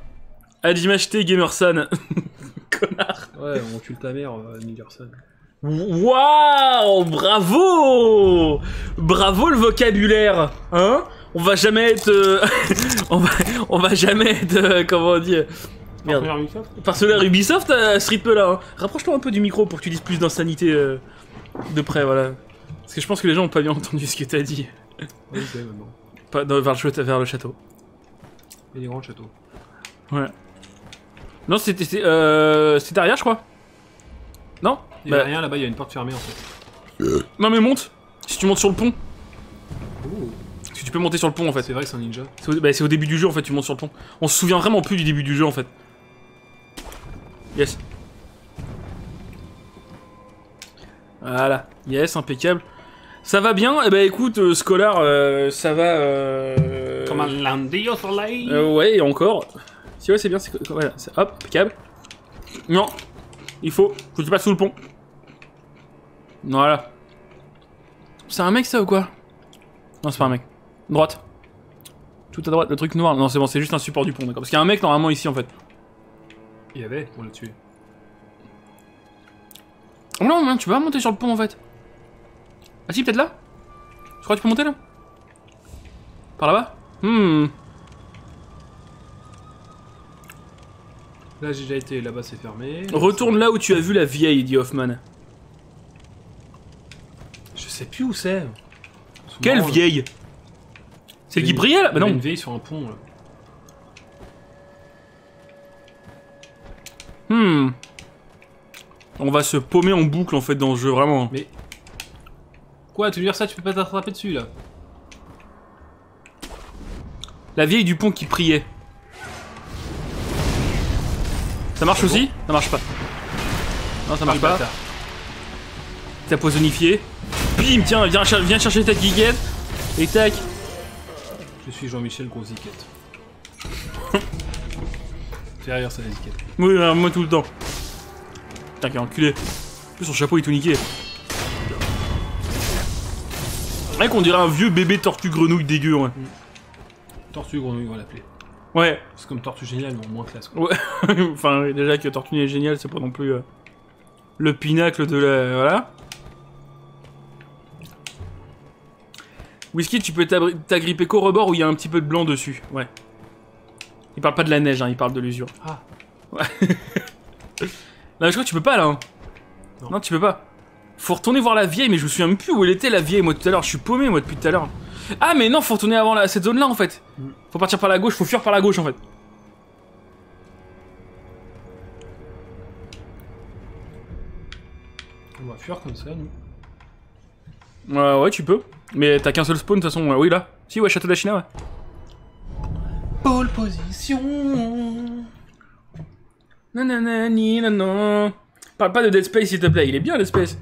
Allez m'acheter Gamersan. Connard. Ouais, on tue ta mère, euh, Nigerson. Waouh, bravo. Bravo le vocabulaire. Hein? On va jamais être... Euh... on, va... on va jamais être... Euh... Comment on dit? Merde. Partenaire Ubisoft, Partenaire Ubisoft à ce rythme-là. Hein. Rapproche-toi un peu du micro pour que tu dises plus d'insanité euh... de près, voilà. Parce que je pense que les gens ont pas bien entendu ce que t'as dit. Oui, c'est maintenant. Pas... Non, vers, le... vers le château. Il y a des grands châteaux. Ouais. Non, c'était euh, derrière, je crois. Non? Il y a bah... rien là-bas, il y a une porte fermée en fait. Euh... Non, mais monte! Si tu montes sur le pont. Oh. Parce que tu peux monter sur le pont en fait. C'est vrai, c'est un ninja. C'est au... Bah, au début du jeu en fait, tu montes sur le pont. On se souvient vraiment plus du début du jeu en fait. Yes. Voilà. Yes, impeccable. Ça va bien? Eh bah écoute, euh, Scolar, euh, ça va. Euh... Comme un lundi au soleil. Euh, ouais, et encore. Si ouais, c'est bien, c'est... Voilà, hop, impeccable. Non. Il faut que tu passes sous le pont. Voilà. C'est un mec ça ou quoi? Non, c'est pas un mec. Droite. Tout à droite, le truc noir. Non, c'est bon, c'est juste un support du pont, d'accord. Parce qu'il y a un mec normalement ici en fait. Il y avait, on l'a tué. Oh non, non, tu peux pas monter sur le pont en fait. Ah si, peut-être là? Je crois que tu peux monter là? Par là-bas? Hmm. Là j'ai déjà été, là-bas c'est fermé. Retourne là où tu as vu la vieille, dit Hoffman. Je sais plus où c'est. Quelle vieille? C'est qui brillait là? Bah non. Une vieille sur un pont là. Hmm. On va se paumer en boucle en fait dans le jeu, vraiment. Mais. Quoi, tu veux dire ça? Tu peux pas t'attraper dessus là? La vieille du pont qui priait. Ça marche aussi? Bon. Ça marche pas. Non, ça marche pas. T'as poisonifié. Bim, tiens, viens, viens chercher ta guiguette. Et tac. Je suis Jean-Michel Grosiquette. Fais rire ça, les ziquettes. Oui, euh, moi tout le temps. Putain, quel enculé. En plus, son chapeau est tout niqué. C'est vrai qu'on dirait un vieux bébé tortue-grenouille dégueu, ouais. Mm. Tortue-grenouille, on va l'appeler. Ouais. C'est comme Tortue Géniale, mais moins classe. Quoi. Ouais. Enfin, déjà que Tortue Géniale, c'est pas non plus euh, le pinacle de la... Voilà. Wheesky, tu peux t'agripper qu'au rebord où il y a un petit peu de blanc dessus. Ouais. Il parle pas de la neige, hein, il parle de l'usure. Ah. Ouais. Là, je crois que tu peux pas, là. Hein. Non. Non, tu peux pas. Faut retourner voir la vieille, mais je me souviens même plus où elle était, la vieille, moi, tout à l'heure. Je suis paumé, moi, depuis tout à l'heure. Ah mais non, faut retourner avant la, cette zone-là en fait. Faut partir par la gauche, faut fuir par la gauche en fait. On va fuir comme ça, nous. Ouais, ouais, tu peux. Mais t'as qu'un seul spawn de toute façon. Oui, là. Si, ouais, château d'Achina, ouais. Pole position. Nanana, ni nanan. Parle pas de Dead Space s'il te plaît, il est bien Dead Space.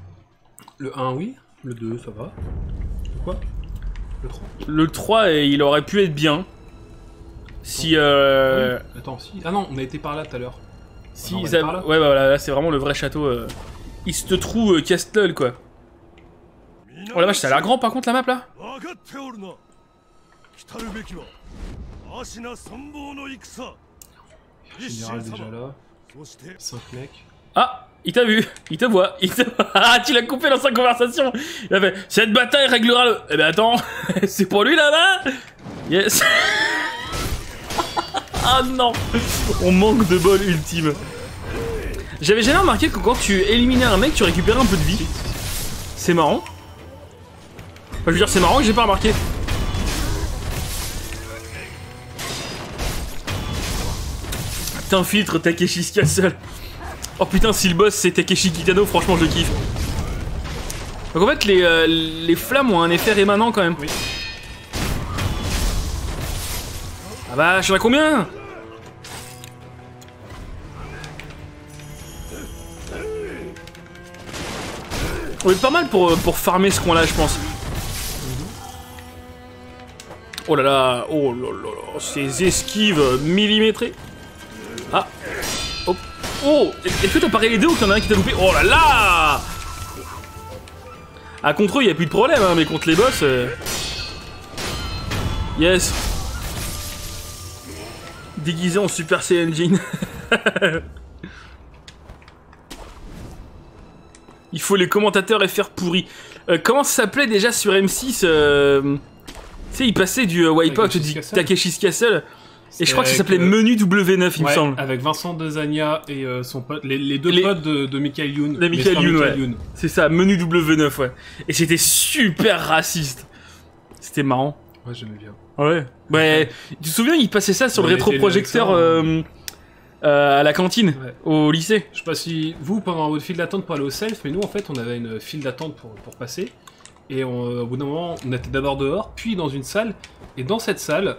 Le un, oui. Le deux, ça va. Quoi? Le trois. Le trois, et il aurait pu être bien. Si euh... Oui. Attends, si... Ah non, on a été par là tout à l'heure. Si, ah non, ça... par ouais, bah voilà, là c'est vraiment le vrai château. Euh... Il se trouve euh, Castle, quoi. Oh la vache, ça a l'air grand par contre la map, là. Général déjà là. cinq mecs. Ah, il t'a vu, il te voit, il te... Ah, tu l'as coupé dans sa conversation. Il a fait, cette bataille réglera le... Eh ben attends, c'est pour lui là-bas. Yes. Ah non, on manque de bol ultime. J'avais jamais remarqué que quand tu éliminais un mec, tu récupérais un peu de vie. C'est marrant. Enfin, je veux dire, c'est marrant que j'ai pas remarqué. T'infiltres Takeshi's Castle. Oh putain, si le boss c'est Takeshi Kitano, franchement je le kiffe. Donc en fait les, euh, les flammes ont un effet rémanent quand même. Oui. Ah bah je suis à combien? On est pas mal pour, pour farmer ce coin là je pense. Oh là là, oh là là, là. Ces esquives millimétrées. Ah. Oh! Est-ce que t'as paré les deux ou qu'il y en a un qui t'a loupé? Oh là là! Ah, contre eux, il y a plus de problème, hein, mais contre les boss... Euh... Yes! Déguisé en Super Saiyan Jean. Il faut les commentateurs F R pourris. Euh, comment ça s'appelait déjà sur M six? euh... Tu sais, il passait du euh, Wipeout, tu dis Takeshi's Castle. Et je crois que ça s'appelait euh... Menu W neuf, il ouais, me semble. Avec Vincent Desagna et euh, son pote, les, les deux les... potes de, de Michael Youn. Les Michael Youn, ouais. C'est ça, Menu W neuf, ouais. Et c'était super raciste. C'était marrant. Ouais, j'aimais bien. Ouais. Ouais. Tu te souviens, il passait ça sur ouais, le rétroprojecteur euh, euh, à la cantine, ouais. Au lycée. Je sais pas si vous, pendant votre file d'attente pour aller au self, mais nous, en fait, on avait une file d'attente pour, pour passer. Et on, au bout d'un moment, on était d'abord dehors, puis dans une salle. Et dans cette salle...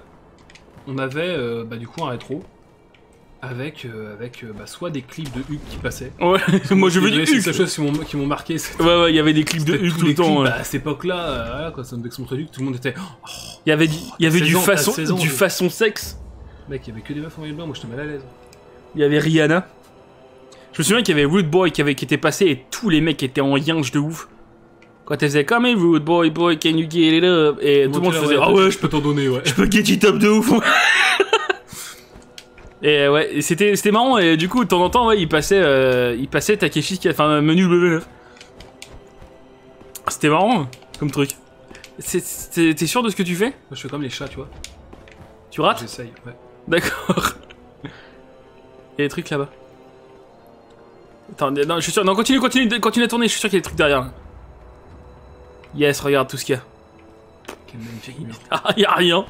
On avait euh, bah, du coup un rétro avec, euh, avec euh, bah, soit des clips de Hulk qui passaient. Ouais, moi je veux dire Hulk. C'est des choses qui m'ont marqué. Ouais, ouais, il y avait des clips de Hulk tout le temps. Clips, ouais. Bah, à cette époque-là, euh, voilà, ça me vexe mon truc, tout le monde était. Oh, il y avait, oh, y avait du, ans, façon, ans, du façon sexe. Mec, il y avait que des meufs en maillot de bain, moi j'étais mal à l'aise. Il y avait Rihanna. Je me souviens qu'il y avait Woodboy qui, avait, qui était passé et tous les mecs étaient en yinche de ouf. Quand elle faisait comme hey, Woodboy, boy, can you get it up? Et tout le monde se faisait ah ouais, je peux t'en donner, ouais. Je peux get it up de ouf. Et ouais, c'était marrant, et du coup, de temps en temps, ouais, il passait, euh, il passait Takeshi, enfin, menu W neuf. C'était marrant, comme truc. T'es sûr de ce que tu fais? Moi, je fais comme les chats, tu vois. Tu rates? J'essaye, ouais. D'accord. Il y a des trucs là-bas. Attends, non, je suis sûr, non, continue, continue, continue à tourner, je suis sûr qu'il y a des trucs derrière. Yes, regarde tout ce qu'il y a. Quel magnifique mur. Ah, y'a rien.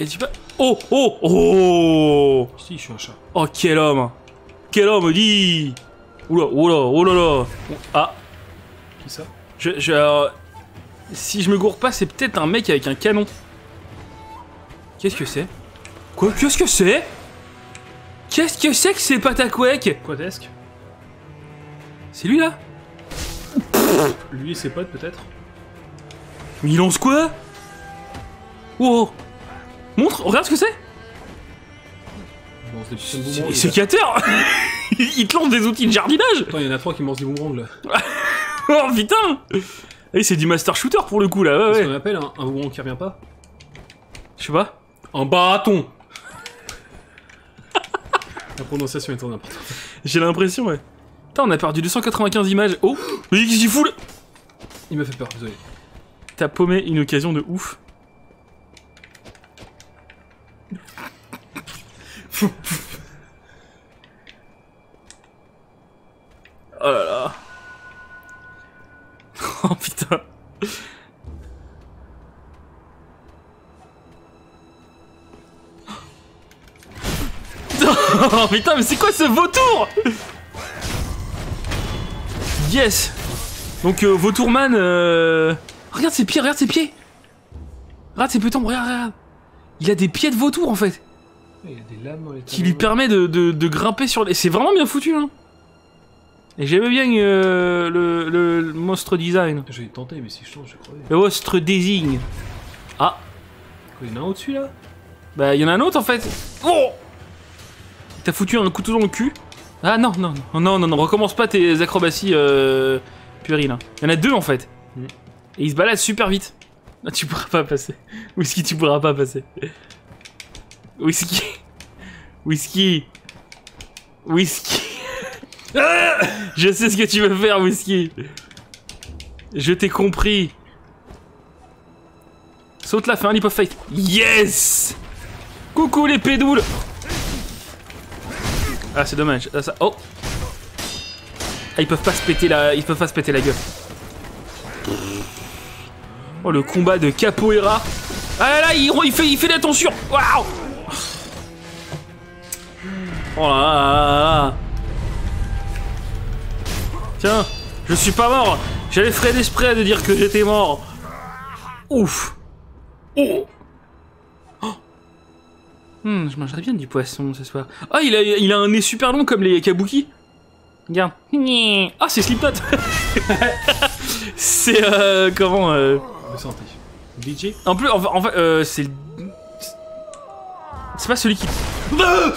Et tu peux... Oh, oh, oh. Si, je suis un chat. Oh, quel homme. Quel homme, dis. Oula, oula, oula, oula. Ah. Qui ça? Je... je euh, si je me gourre pas, c'est peut-être un mec avec un canon. Qu'est-ce que c'est? Quoi? Qu'est-ce que c'est? Qu'est-ce que c'est que ces patacouèques? Quoi est-ce que... C'est lui, là? Lui et ses potes, peut-être? Mais il lance quoi? Wow. Montre, regarde ce que c'est. C'est Cateur. Il te lance des outils de jardinage. Attends, il y en a trois qui mangent des boomerangs, là. Oh putain. Et c'est du master shooter pour le coup, là. Ouais, ouais. Qu'est-ce qu'on appelle un, un boomerang qui revient pas? Je sais pas. Un bâton. La prononciation est en n'importe. J'ai l'impression, ouais. Putain, on a perdu deux cent quatre-vingt-quinze images. Oh, mais qu'est-ce qu'il fout? Il m'a fait peur, désolé. T'as paumé une occasion de ouf. Oh là là. Oh putain. Oh putain, mais c'est quoi ce vautour? Yes. Donc euh, vautourman euh... oh, regarde ses pieds, regarde ses pieds. Regarde ses petons, regarde, regarde. Il a des pieds de vautour en fait. Il y a des lames dans les qui lui permet de, de, de grimper sur les... C'est vraiment bien foutu, hein. Et j'aime bien euh, le, le, le monstre design. Je vais tenter, mais si je change, je crois. Le monstre désigne. Ah. Il y en a un au-dessus, là? Bah, il y en a un autre, en fait. Oh. T'as foutu un couteau dans le cul. Ah, non, non, non, non, non, non. Recommence pas tes acrobaties euh, puériles. Hein. Il y en a deux, en fait. Mm. Et ils se baladent super vite. Ah, tu pourras pas passer. Où est-ce que tu pourras pas passer? Wheesky. Wheesky. Wheesky. Ah, je sais ce que tu veux faire, Wheesky. Je t'ai compris. Saute là, fais un leap of faith. Yes. Coucou les pédoules. Ah, c'est dommage. Ah, ça... Oh. Ah, ils peuvent pas se péter la... Ils peuvent pas se péter la gueule. Oh, le combat de capoeira. Ah là là, il, il fait, il fait de la tension. Waouh. Oh là là, là, là. Tiens, je suis pas mort. J'avais frais d'esprit de dire que j'étais mort. Ouf. Oh, oh. Hmm, je mangerais bien du poisson ce soir. Ah, il a, il a un nez super long comme les kabuki. Regarde. Ah, c'est Slipknot. C'est euh, comment euh... D J. En plus, en, en fait, euh, c'est... C'est pas celui qui... Ah.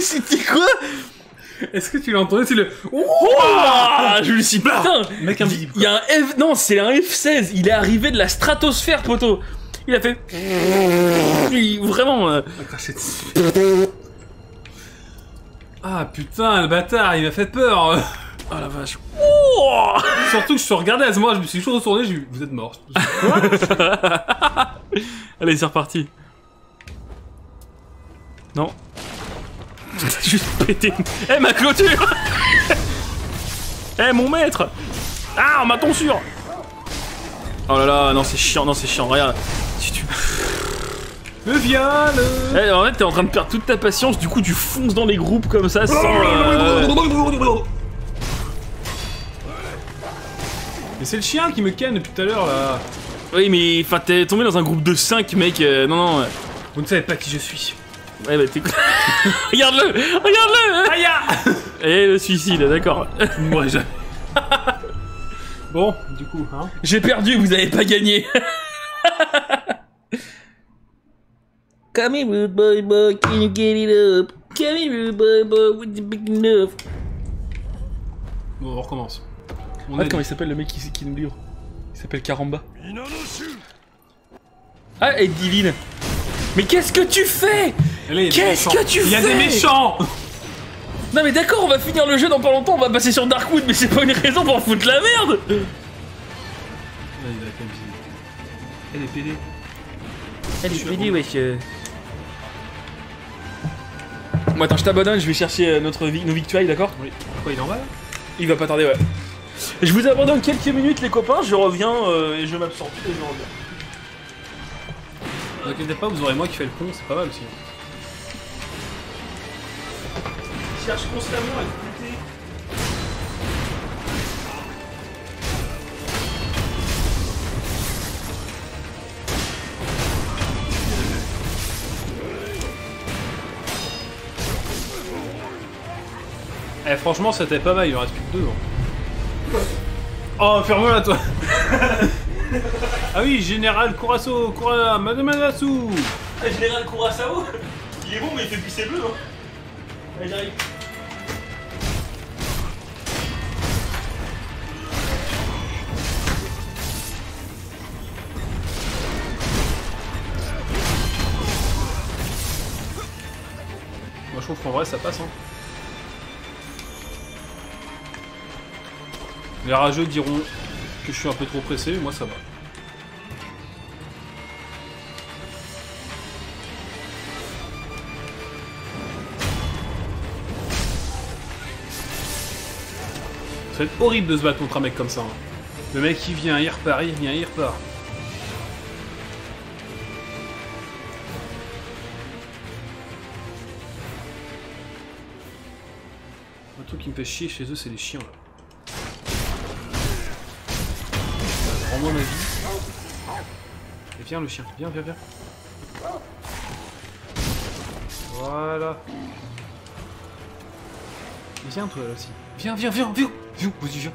C'était quoi? Est-ce que tu l'as entendu? C'est le... Oh, ah, je le suis pas. Mec, un il, il y a un F... Non, c'est un F seize. Il est arrivé de la stratosphère, poteau. Il a fait... Il... Vraiment... Euh... Ah putain, le bâtard, il m'a fait peur. Oh la vache. Oh. Surtout que je suis regardé à ce moment, je me suis toujours retourné, j'ai vu, vous êtes mort. Allez, c'est reparti. Non. T'as juste pété. Eh, hey, ma clôture. Eh, hey, mon maître. Ah, on m'a tonsure. Oh là là, non, c'est chiant, non, c'est chiant, regarde. Si tu... Le viol. Eh, en fait, t'es en train de perdre toute ta patience, du coup, tu fonces dans les groupes comme ça sans... Euh... Mais c'est le chien qui me canne depuis tout à l'heure, là. Oui, mais enfin, t'es tombé dans un groupe de cinq, mec. Euh, non, non. Euh... Vous ne savez pas qui je suis. Ouais, bah, t'es... Regarde-le. Regarde-le. Aïe. Et le suicide, d'accord. Moi, je... Bon, du coup, hein. J'ai perdu, vous avez pas gagné. Come here, rude boy, boy, can you get it up? Come here, rude boy, boy, with the big enough. Bon, on recommence. On ah, comment il s'appelle le mec qui, qui nous livre? Il s'appelle Karamba. Ah, elle est divine. Mais qu'est-ce que tu fais? Qu'est-ce que tu fais? Il y a des méchants. Non mais d'accord, on va finir le jeu dans pas longtemps, on va passer sur Darkwood, mais c'est pas une raison pour foutre la merde. Elle est pédée. Elle est pédée, wesh. Bon attends, je t'abandonne, je vais chercher notre vi nos victuailles, d'accord? Oui. Pourquoi il est en bas? Il va pas tarder, ouais. Je vous abandonne quelques minutes, les copains, je reviens euh, et je m'absorbe et je reviens. Ne vous inquiétez pas, vous aurez moi qui fais le pont, c'est pas mal aussi. Je cherche constamment à vous buter. Eh, franchement, c'était pas mal, il en reste plus que deux. Hein. Oh, ferme-moi là, toi. Ah oui, Général Curaçao, Cura... Madamasu. Ah, Général Curaçao. Il est bon, mais il fait pisser bleu. Hein. Allez, j'arrive. Moi, je trouve qu'en vrai, ça passe, hein. Les rageux diront que je suis un peu trop pressé, mais moi ça va. Ça va être horrible de se battre contre un mec comme ça. Hein. Le mec il vient, il repart, il vient, il repart. Un truc qui me fait chier chez eux, c'est les chiens là. Rends-moi ma vie. Et viens le chien, viens, viens, viens. Voilà. Et viens toi là aussi. Viens, viens, viens, viens. Viens, vas-y, viens.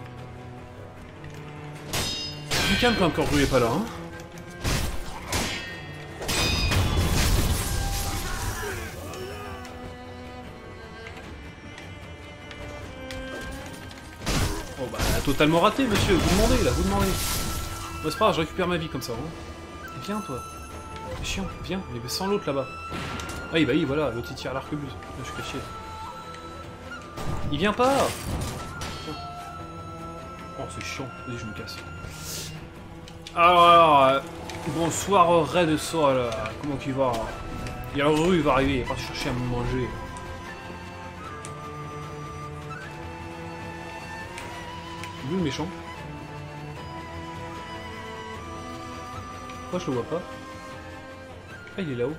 Tu calmes quand encore vous est pas là, hein. Oh bah elle a totalement raté monsieur, vous demandez là, vous demandez. Bah c'est pas grave, je récupère ma vie comme ça. Hein. Viens toi. C'est chiant, viens, il est sans l'autre là-bas. Ah oui, bah oui, voilà, l'autre il tire l'arquebuse. Là, je suis caché. Il vient pas. Oh, c'est chiant, vas-y, je me casse. Alors, alors euh, bonsoir, Rennes de Sol. Comment qu'il va? Il y a le rue, il va arriver, il va chercher à me manger. D'où le méchant? Pourquoi je le vois pas? Ah, il est là-haut.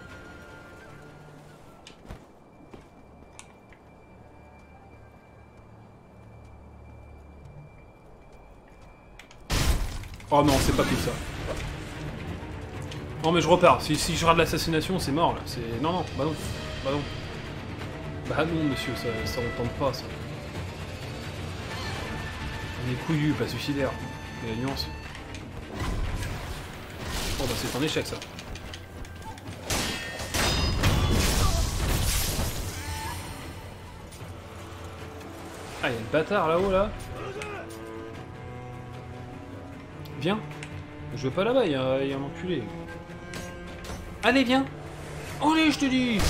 Oh non, c'est pas cool ça. Non mais je repars, si, si je rate l'assassination, c'est mort là. C'est... Non, non, bah non, bah non. Bah non monsieur, ça, ça on tente pas ça. On est couillu, pas suicidaire. Il y a la nuance. Oh bah c'est un échec ça. Ah y'a le bâtard là-haut là. Viens. Je vais pas là-bas, il y a, y a un enculé. Allez viens. Allez je te dis.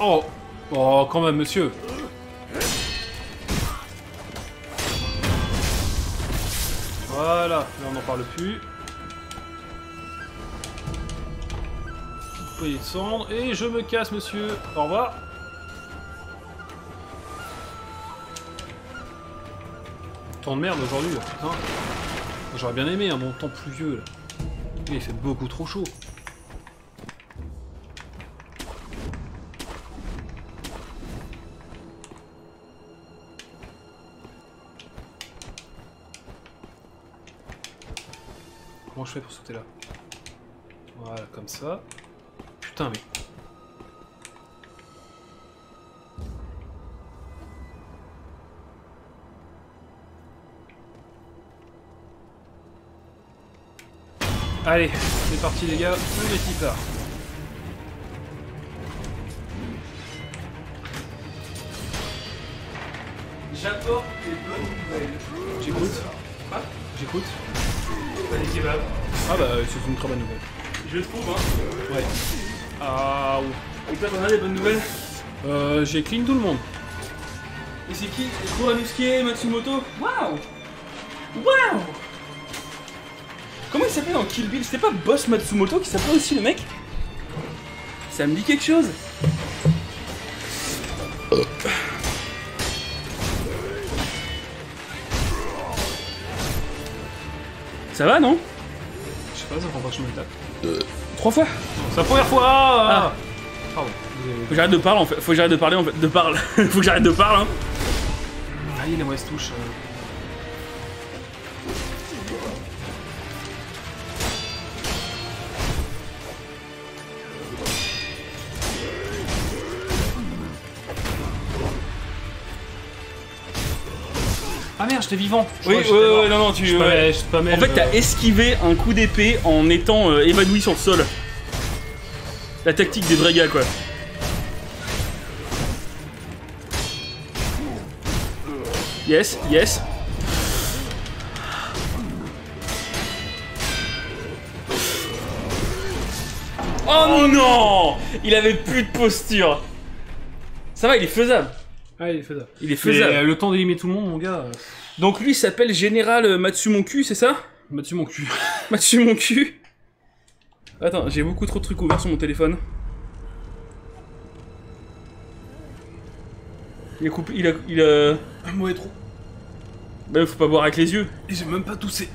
Oh. Oh quand même monsieur. Voilà, là on n'en parle plus. Poignée de cendre et je me casse monsieur. Au revoir. Temps de merde aujourd'hui, putain. J'aurais bien aimé un bon temps pluvieux là. Il fait beaucoup trop chaud. Comment je fais pour sauter là? Voilà, comme ça. Putain mais... Allez, c'est parti les gars, on est parti. J'apporte des bonnes nouvelles. J'écoute. Quoi? J'écoute. Bah des kebabs. Ah bah c'est une très bonne nouvelle. Je trouve hein. Ouais. Ah ouh. Et toi t'en as des bonnes nouvelles? Euh j'ai clean tout le monde. Et c'est qui? Kuranosuke Matsumoto? Waouh. Waouh. Comment il s'appelait dans Kill Bill? C'était pas Boss Matsumoto qui s'appelait aussi le mec? Ça me dit quelque chose. Ça va non? Je sais pas, ça prend pas que je me tape. Trois fois? C'est la première fois. Ah. Pardon. Faut que j'arrête de parler en fait. Faut que j'arrête de parler en fait. De parle. Faut que j'arrête de parler hein. Allez, la mauvaise touche. Ah merde, j'étais vivant. Je oui, euh, ouais, non, non, tu. Euh, pamel, en fait, t'as euh... esquivé un coup d'épée en étant euh, évanoui sur le sol. La tactique des vrais gars, quoi. Yes, yes. Oh non! Il avait plus de posture. Ça va, il est faisable. Ah, il est faisable. Il est faisable. Mais, euh, le temps d'éliminer tout le monde, mon gars. Euh... Donc lui, il s'appelle Général Matsu Mon Cul, c'est ça? Matsu Mon Cul. Matsu Mon Cul. Attends, j'ai beaucoup trop de trucs ouverts sur mon téléphone. Il a coupé... Il a... Il a... Un mauvais trou. Bah, faut pas boire avec les yeux. Et j'ai même pas toussé.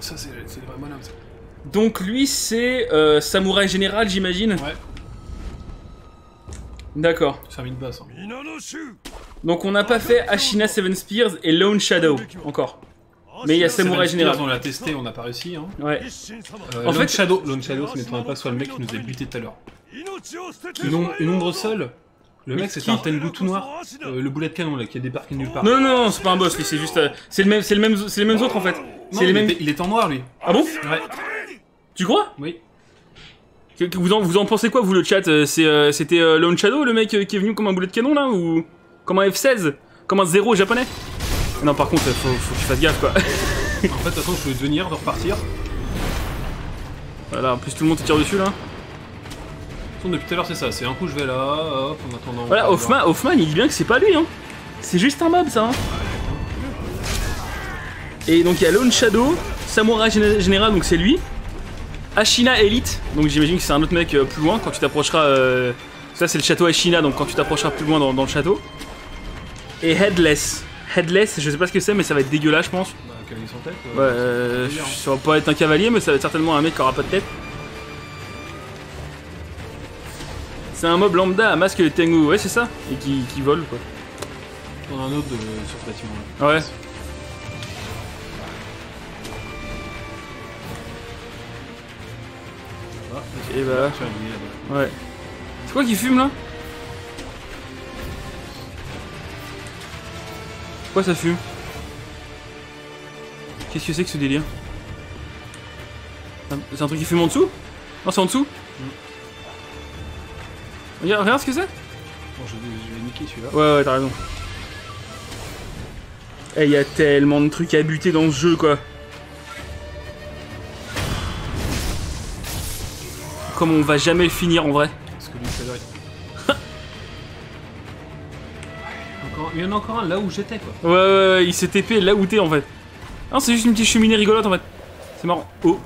Ça, c'est pas malin, ça. Donc lui, c'est... Euh, Samurai Général, j'imagine. Ouais. D'accord. Ça a mis une basse. Hein. Donc on n'a pas fait Ashina Seven Spears et Lone Shadow encore. Mais il y a Samurai General. On l'a testé, on n'a pas réussi. Hein. Ouais. Euh, en Lone fait, Shadow, Lone Shadow, ce n'étant pas soit le mec qui nous a buté tout à l'heure. Une ombre seule. Le mec, c'était un Tengu tout noir. Euh, le boulet de canon là, qui a débarqué nulle part. Non, non, non, c'est pas un boss, c'est juste. Euh, c'est le même, c'est le même, c'est les mêmes autres en fait. C'est les mêmes. Il est en noir lui. Ah bon? Ouais. Tu crois? Oui. Vous en, vous en pensez quoi, vous, le chat? C'était euh, Lone Shadow, le mec qui est venu comme un boulet de canon, là? Ou comme un F seize? Comme un zéro japonais? Non, par contre, faut, faut que tu fasses gaffe, quoi. En fait, attends, je voulais devenir, de repartir. Voilà, en plus, tout le monde te tire dessus, là. Depuis tout à l'heure, c'est ça. C'est un coup, je vais là, hop, en attendant... Voilà, Hoffman, Hoffman, il dit bien que c'est pas lui, hein. C'est juste un mob, ça, hein. Et donc, il y a Lone Shadow, Samurai General, donc c'est lui. Ashina Elite, donc j'imagine que c'est un autre mec euh, plus loin quand tu t'approcheras. Euh... Ça, c'est le château Ashina, donc quand tu t'approcheras plus loin dans, dans le château. Et Headless. Headless, je sais pas ce que c'est, mais ça va être dégueulasse, je pense. Bah, un cavalier sans tête. Euh, ouais, euh, ça, va ça va pas être un cavalier, mais ça va être certainement un mec qui aura pas de tête. C'est un mob lambda à masque de Tengu, ouais, c'est ça. Et qui, qui vole, quoi. On a un autre de, sur ce bâtiment là. Ouais. Et bah... Ouais. C'est quoi qui fume là? Pourquoi ça fume? Qu'est-ce que c'est que ce délire? C'est un truc qui fume en dessous? Non, c'est en dessous? Mm. Regarde, regarde ce que c'est? Bon, je, je vais niquer celui-là. Ouais, ouais, t'as raison. Eh, y a tellement de trucs à buter dans ce jeu, quoi. Comme on va jamais le finir en vrai. Parce que lui, ça doit être... encore... Il y en a encore un là où j'étais quoi. Ouais, ouais, ouais, il s'est T P là où t'es en fait. Non, c'est juste une petite cheminée rigolote en fait. C'est marrant. Oh.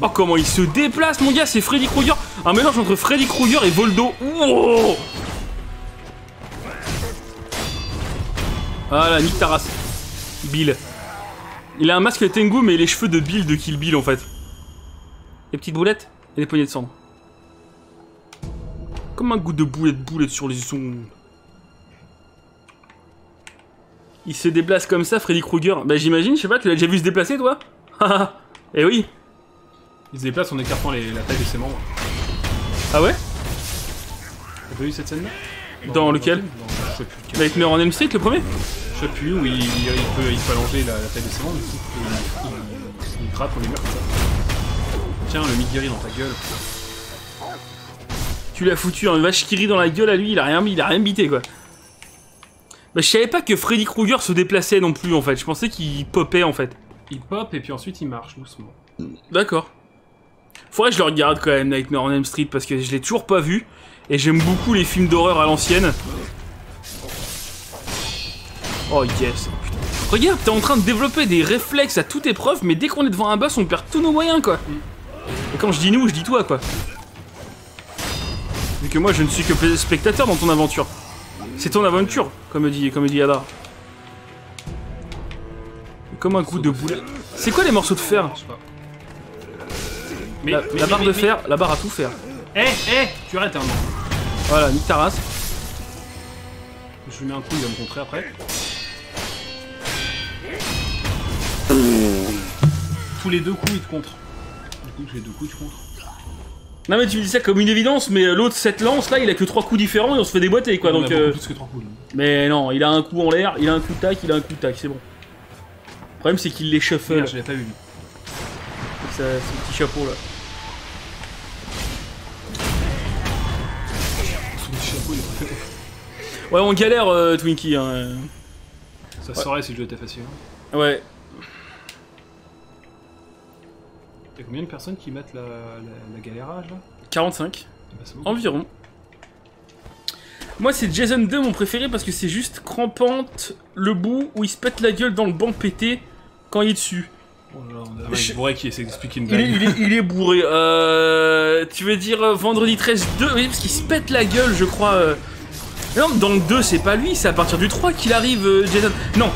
Oh, comment il se déplace mon gars, c'est Freddy Krueger. Un mélange entre Freddy Krueger et Voldo. Oh ah là, nique ta race. Bill. Il a un masque Tengu mais les cheveux de Bill de Kill Bill en fait. Les petites boulettes et les poignées de cendre. Comme un goût de boulette boulette sur les ondes. Il se déplace comme ça, Freddy Krueger. Bah j'imagine, je sais pas, tu l'as déjà vu se déplacer toi? Eh oui. Il se déplace en écartant les, la taille de ses membres. Ah ouais? T'as pas vu cette scène-là? Dans, dans lequel? Dans Nightmare on Elm Street, le premier? Je sais plus, où il, il, peut, il peut allonger la, la taille de ses membres, il, il, il grappe pour les murs comme ça. Tiens, le Midguri dans ta gueule. Tu l'as foutu un vache qui rit dans la gueule à lui, il a rien, il a rien bité quoi. Bah, je savais pas que Freddy Krueger se déplaçait non plus en fait. Je pensais qu'il popait en fait. Il pop et puis ensuite il marche doucement. D'accord. Faudrait que je le regarde quand même, Nightmare on Elm Street, parce que je l'ai toujours pas vu. Et j'aime beaucoup les films d'horreur à l'ancienne. Oh yes, putain. Regarde, t'es en train de développer des réflexes à toute épreuve, mais dès qu'on est devant un boss, on perd tous nos moyens quoi. Et quand je dis nous, je dis toi quoi. Vu que moi je ne suis que spectateur dans ton aventure. C'est ton aventure, comme dit, comme dit Yadar. Comme un coup de boulet. C'est quoi les morceaux de fer? Mais, la, mais, la barre mais, de mais, fer, mais... la barre à tout faire. Eh, eh, tu arrêtes un moment. Voilà, nique ta race. Je lui mets un coup, il va me contrer après. Tous les deux coups, il te contre. Du coup, tous les deux coups, tu contre. Non, mais tu me dis ça comme une évidence, mais l'autre, cette lance là, il a que trois coups différents et on se fait déboîter quoi. On donc, a euh... plus que trois coups, là. Mais non, il a un coup en l'air, il a un coup de tac, il a un coup de tac, c'est bon. Le problème, c'est qu'il les shuffle. Merde, je l'ai pas vu. Ce petit chapeau là. Ouais, on galère, euh, Twinkie. Hein. Ça se ouais. saurait si le jeu était facile. Hein. Ouais. Y'a combien de personnes qui mettent la, la, la galérage là? quarante-cinq. Bah, environ. Moi, c'est Jason deux mon préféré parce que c'est juste crampante le bout où il se pète la gueule dans le banc pété quand il est dessus. Oh là, on a un mec bourré qui essaie d'expliquer une blague. Il est, il est, il est bourré. Euh, tu veux dire euh, Vendredi treize deux? Oui, parce qu'il se pète la gueule, je crois. Euh... Non, dans le deux, c'est pas lui, c'est à partir du trois qu'il arrive, euh, Jason. Non,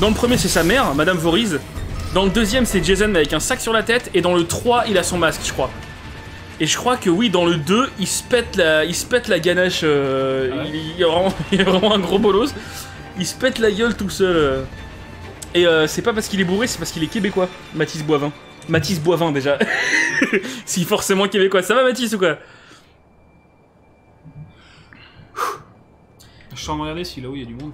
dans le premier, c'est sa mère, Madame Voorhees. Dans le deuxième, c'est Jason, mais avec un sac sur la tête. Et dans le trois, il a son masque, je crois. Et je crois que oui, dans le deux, il se pète la, il se pète la ganache. Euh... Ah ouais. il, il, est vraiment, il est vraiment un gros bolos. Il se pète la gueule tout seul. Euh... Et euh, c'est pas parce qu'il est bourré, c'est parce qu'il est québécois, Mathis Boivin. Mathis Boivin déjà. Si forcément québécois. Ça va Mathis ou quoi? Je suis en train de regarder si là où il y a du monde.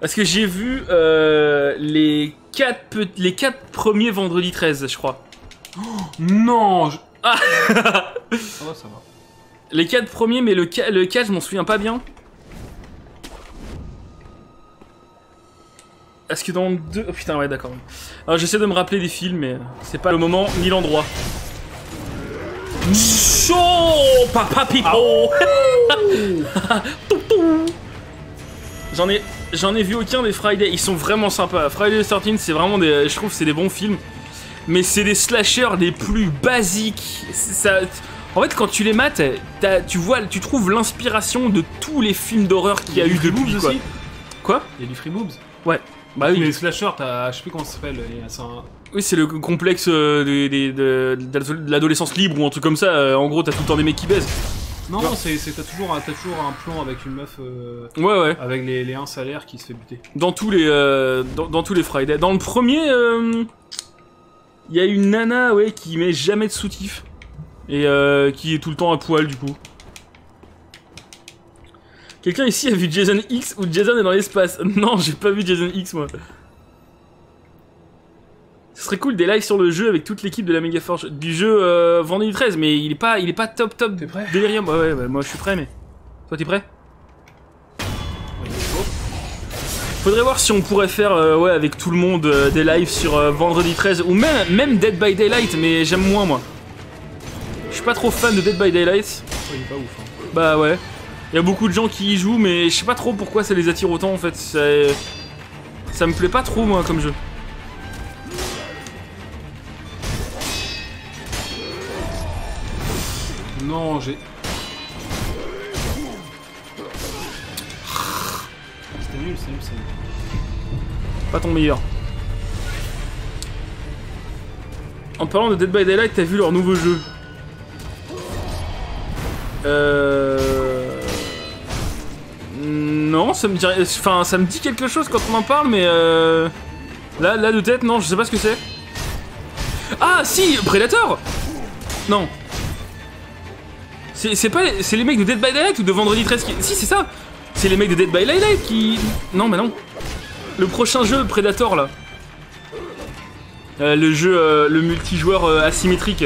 Parce que j'ai vu euh, les quatre les quatre premiers vendredi treize, je crois. Oh, non je... ah. Ça va, ça va. Les quatre premiers, mais le, le quatre, je m'en souviens pas bien. Est-ce que dans deux... Oh putain, ouais, d'accord. Alors j'essaie de me rappeler des films, mais c'est pas le moment ni l'endroit. Chaud Papa Pipo. J'en ai... J'en ai vu aucun des Friday. Ils sont vraiment sympas. Friday the thirteenth, c'est vraiment des... Je trouve que c'est des bons films. Mais c'est des slashers les plus basiques. Ça... En fait, quand tu les mates, tu vois, tu trouves l'inspiration de tous les films d'horreur qu'il y a eu depuis, quoi. Quoi? Il y a du Free Boobs. Ouais. Bah oui. Mais les slashers, t'as, je sais plus comment ça s'appelle. Un... Oui, c'est le complexe euh, de, de, de, de l'adolescence libre ou un truc comme ça. Euh, en gros, t'as tout le temps des mecs qui baisent. Non, non, c'est, t'as toujours, toujours un plan avec une meuf. Euh, ouais, ouais. Avec les, les un salaire qui se fait buter. Dans tous les, euh, dans, dans tous les Friday. Dans le premier, il euh, y a une nana, ouais, qui met jamais de soutif et euh, qui est tout le temps à poil du coup. Quelqu'un ici a vu Jason X ou Jason est dans l'espace? Non, j'ai pas vu Jason X moi. Ce serait cool des lives sur le jeu avec toute l'équipe de la Megaforge du jeu euh, vendredi treize, mais il est pas, il est pas top top. T'es prêt? Delirium. Ouais, ouais, bah, moi je suis prêt, mais toi t'es prêt? Faudrait voir si on pourrait faire euh, ouais avec tout le monde euh, des lives sur euh, vendredi treize ou même même Dead by Daylight, mais j'aime moins moi. Je suis pas trop fan de Dead by Daylight. Il est pas ouf. Hein. Bah ouais. Il y a beaucoup de gens qui y jouent, mais je sais pas trop pourquoi ça les attire autant en fait. Ça, ça me plaît pas trop, moi, comme jeu. Non, j'ai. C'était nul, c'est nul, c'est nul. Pas ton meilleur. En parlant de Dead by Daylight, t'as vu leur nouveau jeu? Euh. Non, ça me dirait... Enfin, ça me dit quelque chose quand on en parle, mais euh... là, là de tête, non, je sais pas ce que c'est. Ah, si, Predator. Non. C'est pas, c'est les mecs de Dead by Daylight ou de vendredi treize qui... Si, c'est ça. C'est les mecs de Dead by Daylight qui... Non, mais non. Le prochain jeu, Predator, là. Euh, le jeu, euh, le multijoueur euh, asymétrique.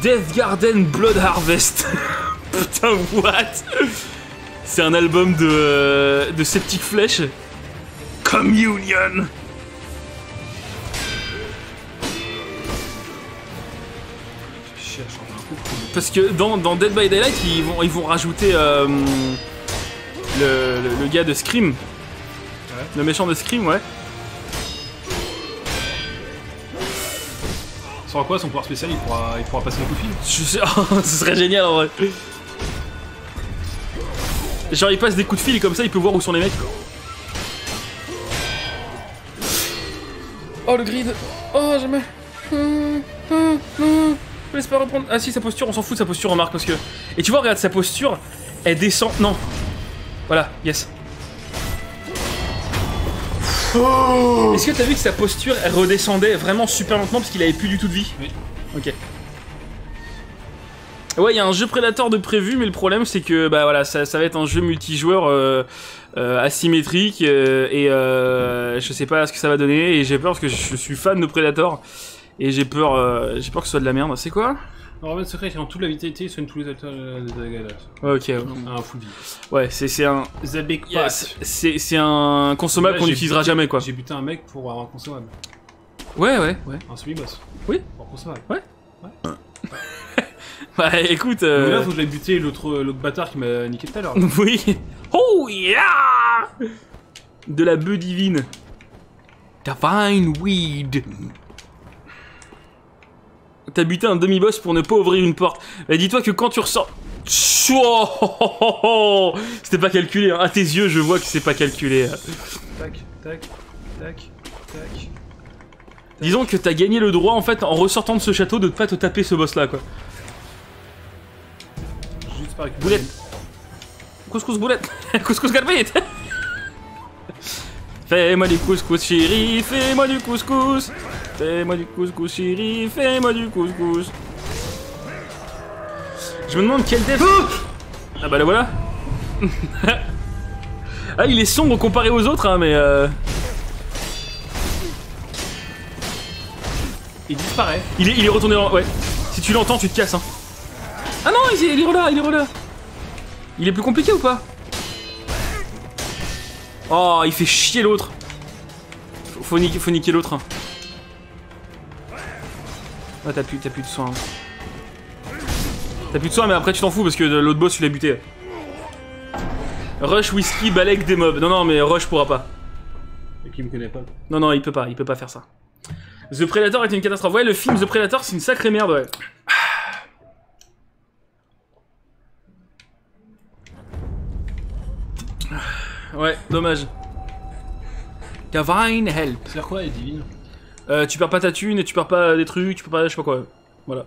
Death Garden Blood Harvest. Putain, what. C'est un album de, euh, de Septic Flèche. Communion. Parce que dans, dans Dead by Daylight, ils vont, ils vont rajouter euh, le, le, le gars de Scream. Ouais. Le méchant de Scream, ouais. Sans quoi, son pouvoir spécial, il pourra, il pourra passer un coup de fil. Je sais, oh, ce serait génial en vrai. Genre, il passe des coups de fil et comme ça, il peut voir où sont les mecs. Oh, le grid. Oh, jamais. Hum, hum, hum. Je laisse pas reprendre. Ah si, sa posture, on s'en fout de sa posture, remarque, parce que... Et tu vois, regarde, sa posture, elle descend... Non. Voilà, yes. Oh. Est-ce que t'as vu que sa posture, elle redescendait vraiment super lentement parce qu'il avait plus du tout de vie? Oui. Ok. Ouais, il y a un jeu Predator de prévu, mais le problème, c'est que bah voilà, ça, ça va être un jeu multijoueur euh, euh, asymétrique, euh, et euh, je sais pas ce que ça va donner, et j'ai peur parce que je suis fan de Predator. Et j'ai peur, euh, j'ai peur que ce soit de la merde. C'est quoi? Normalement, secret est en toute la vitalité, il soigne tous les acteurs des dégâts. Ouais, ok. Un full vie. Ouais, c'est un. C'est un consommable qu'on n'utilisera jamais, quoi. J'ai buté un mec pour avoir un consommable. Ouais, ouais, ouais. Un semi-boss. Oui. Pour un consommable. Ouais. Ouais. Bah écoute. Euh... Là, faut que j'aille buter l'autre bâtard qui m'a niqué tout à l'heure. Oui. Oh yeah. De la bœuf divine. Divine weed. T'as buté un demi-boss pour ne pas ouvrir une porte. Et dis-toi que quand tu ressors... Oh, c'était pas calculé, hein. À tes yeux, je vois que c'est pas calculé. Tac, tac, tac, tac. Disons que t'as gagné le droit, en fait, en ressortant de ce château, de ne pas te taper ce boss-là, quoi. Juste par récupérer. Boulette. Couscous boulette. Couscous galbite. Fais-moi du couscous, chérie, fais-moi du couscous. Fais-moi du couscous, chérie, fais-moi du couscous. Je me demande quel dev... Ah bah là voilà. Ah, il est sombre comparé aux autres, hein, mais... Euh... Il disparaît. Il est, il est retourné dans... Ouais. Si tu l'entends, tu te casses, hein. Ah non, il est, il est relâ, il est relâ. Il est plus compliqué ou pas? Oh, il fait chier l'autre. Faut, faut niquer, faut niquer l'autre. Ah, t'as plus, t'as plus de soins. Hein. T'as plus de soins, mais après tu t'en fous parce que l'autre boss tu l'as buté. Rush, Wheesky, balèque des mobs. Non, non, mais Rush pourra pas. Et qui me connaît pas. Non, non, il peut pas, il peut pas faire ça. The Predator est une catastrophe. Ouais, le film The Predator, c'est une sacrée merde, ouais. Ouais, dommage. Divine Help. C'est quoi, les divines? Euh, tu perds pas ta thune et tu perds pas des trucs, tu peux pas, je sais pas quoi. Voilà.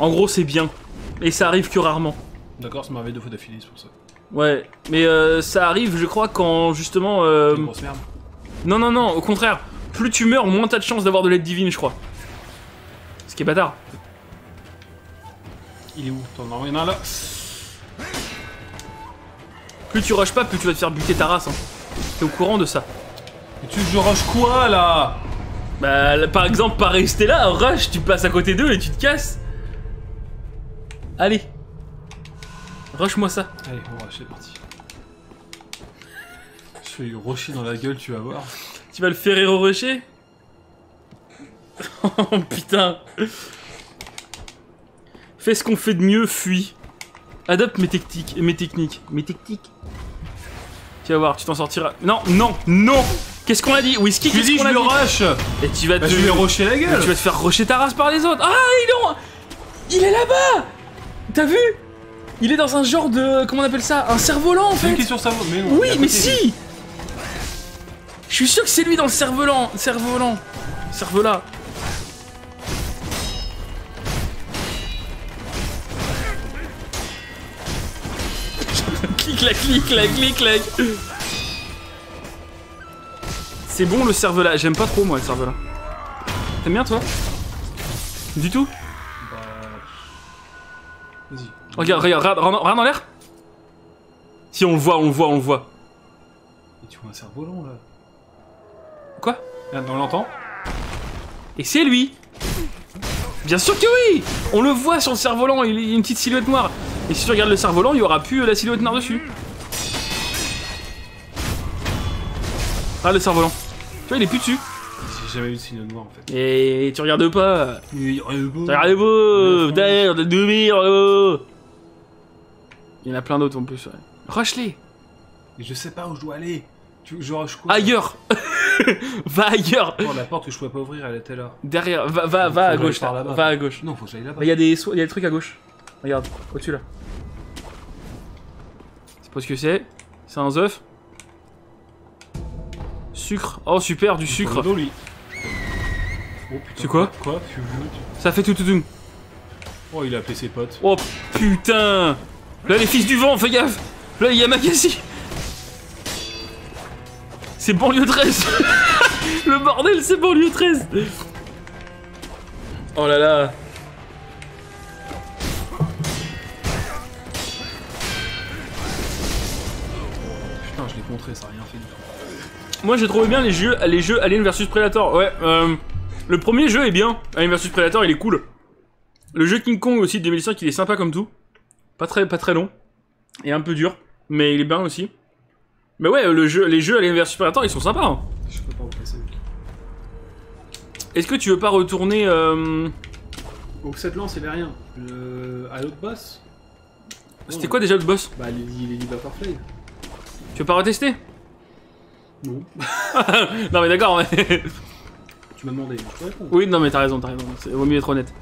En gros, c'est bien. Et ça arrive que rarement. D'accord, ça m'arrive deux fois d'affilée, c'est pour ça. Ouais, mais euh, ça arrive, je crois, quand justement. Euh... Une grosse merde. Non, non, non, au contraire. Plus tu meurs, moins t'as de chances d'avoir de l'aide divine, je crois. Ce qui est bâtard. Il est où? T'en as rien là. Plus tu rushes pas, plus tu vas te faire buter ta race. Hein. T'es au courant de ça. Et tu je rush quoi là? Bah là, par exemple, pas rester là, rush, tu passes à côté d'eux et tu te casses. Allez. Rush-moi ça. Allez, on rush, c'est parti. Je vais lui rusher dans la gueule, tu vas voir. Tu vas le faire rusher? Oh putain. Fais ce qu'on fait de mieux, fuis. Adopte mes techniques, mes techniques, mes techniques. Tu vas voir, tu t'en sortiras. Non, non, non. Qu'est-ce qu'on a dit? Wheesky, qu'est-ce qu'on a dit? Je le rush. Et tu vas bah, te... Je vais rusher la gueule. Et tu vas te faire rusher ta race par les autres. Ah, il est en... Il est là-bas. T'as vu? Il est dans un genre de... Comment on appelle ça? Un cerf-volant, en fait. Qui sur sa... mais non, oui, mais si. Je suis sûr que c'est lui dans le cerf-volant. Cerf-volant. Cerf-là. Clic, clac, clic, clac, clic, clac. C'est bon le cervelas. J'aime pas trop moi le cervelas. T'aimes bien toi? Du tout? Bah... Vas-y. Regarde, regarde, regarde, regarde dans l'air. Si on le voit, on le voit, on le voit. Et tu vois un cerf-volant là. Quoi? Là, on l'entend. Et c'est lui. Bien sûr que oui. On le voit sur le cerf-volant, il y a une petite silhouette noire. Et si tu regardes le cerf-volant, il n'y aura plus la silhouette noire dessus. Ah, le cerf-volant. Tu vois, il est plus dessus. J'ai jamais vu de silhouette noire en fait. Et tu regardes pas. Tu regardes beau. D'ailleurs, de dormir. Il y en a plein d'autres en plus. Ouais. Rush-les. Je sais pas où je dois aller. Tu, genre, je ailleurs. Va ailleurs. Oh, la porte que je pouvais pas ouvrir, elle était là. Derrière, va, va, va à gauche. Là. Va à gauche. Non, faut que j'aille là-bas. Il y a des so y a des trucs à gauche. Regarde, au-dessus là. C'est pas ce que c'est. C'est un œuf. Sucre. Oh super, du sucre. Oh, c'est quoi? Quoi? Ça fait tout tout tout. Oh, il a appelé ses potes. Oh putain. Là, les fils du vent, fais gaffe. Là, il y a Makassi. C'est banlieue treize. Le bordel, c'est banlieue treize. Oh là là. Putain, je l'ai contré, ça a rien fait du tout. Moi, j'ai trouvé bien les jeux, les jeux Alien versus Predator. Ouais, euh, le premier jeu est bien. Alien versus Predator, il est cool. Le jeu King Kong aussi de deux mille cinq, il est sympa comme tout. Pas très, pas très long. Et un peu dur. Mais il est bien aussi. Mais ouais, le jeu, les jeux Alien versus Predator, ils sont sympas. Hein. Je peux pas vous passer. Est-ce que tu veux pas retourner euh... Donc cette lance, c'est rien. Le... à l'autre boss. C'était quoi déjà le boss? Bah les Lady Butterfly. Tu veux pas retester? Non. Non mais d'accord. Mais... tu m'as demandé. Je peux répondre. Oui, non mais t'as raison, t'as raison. Il vaut mieux être honnête.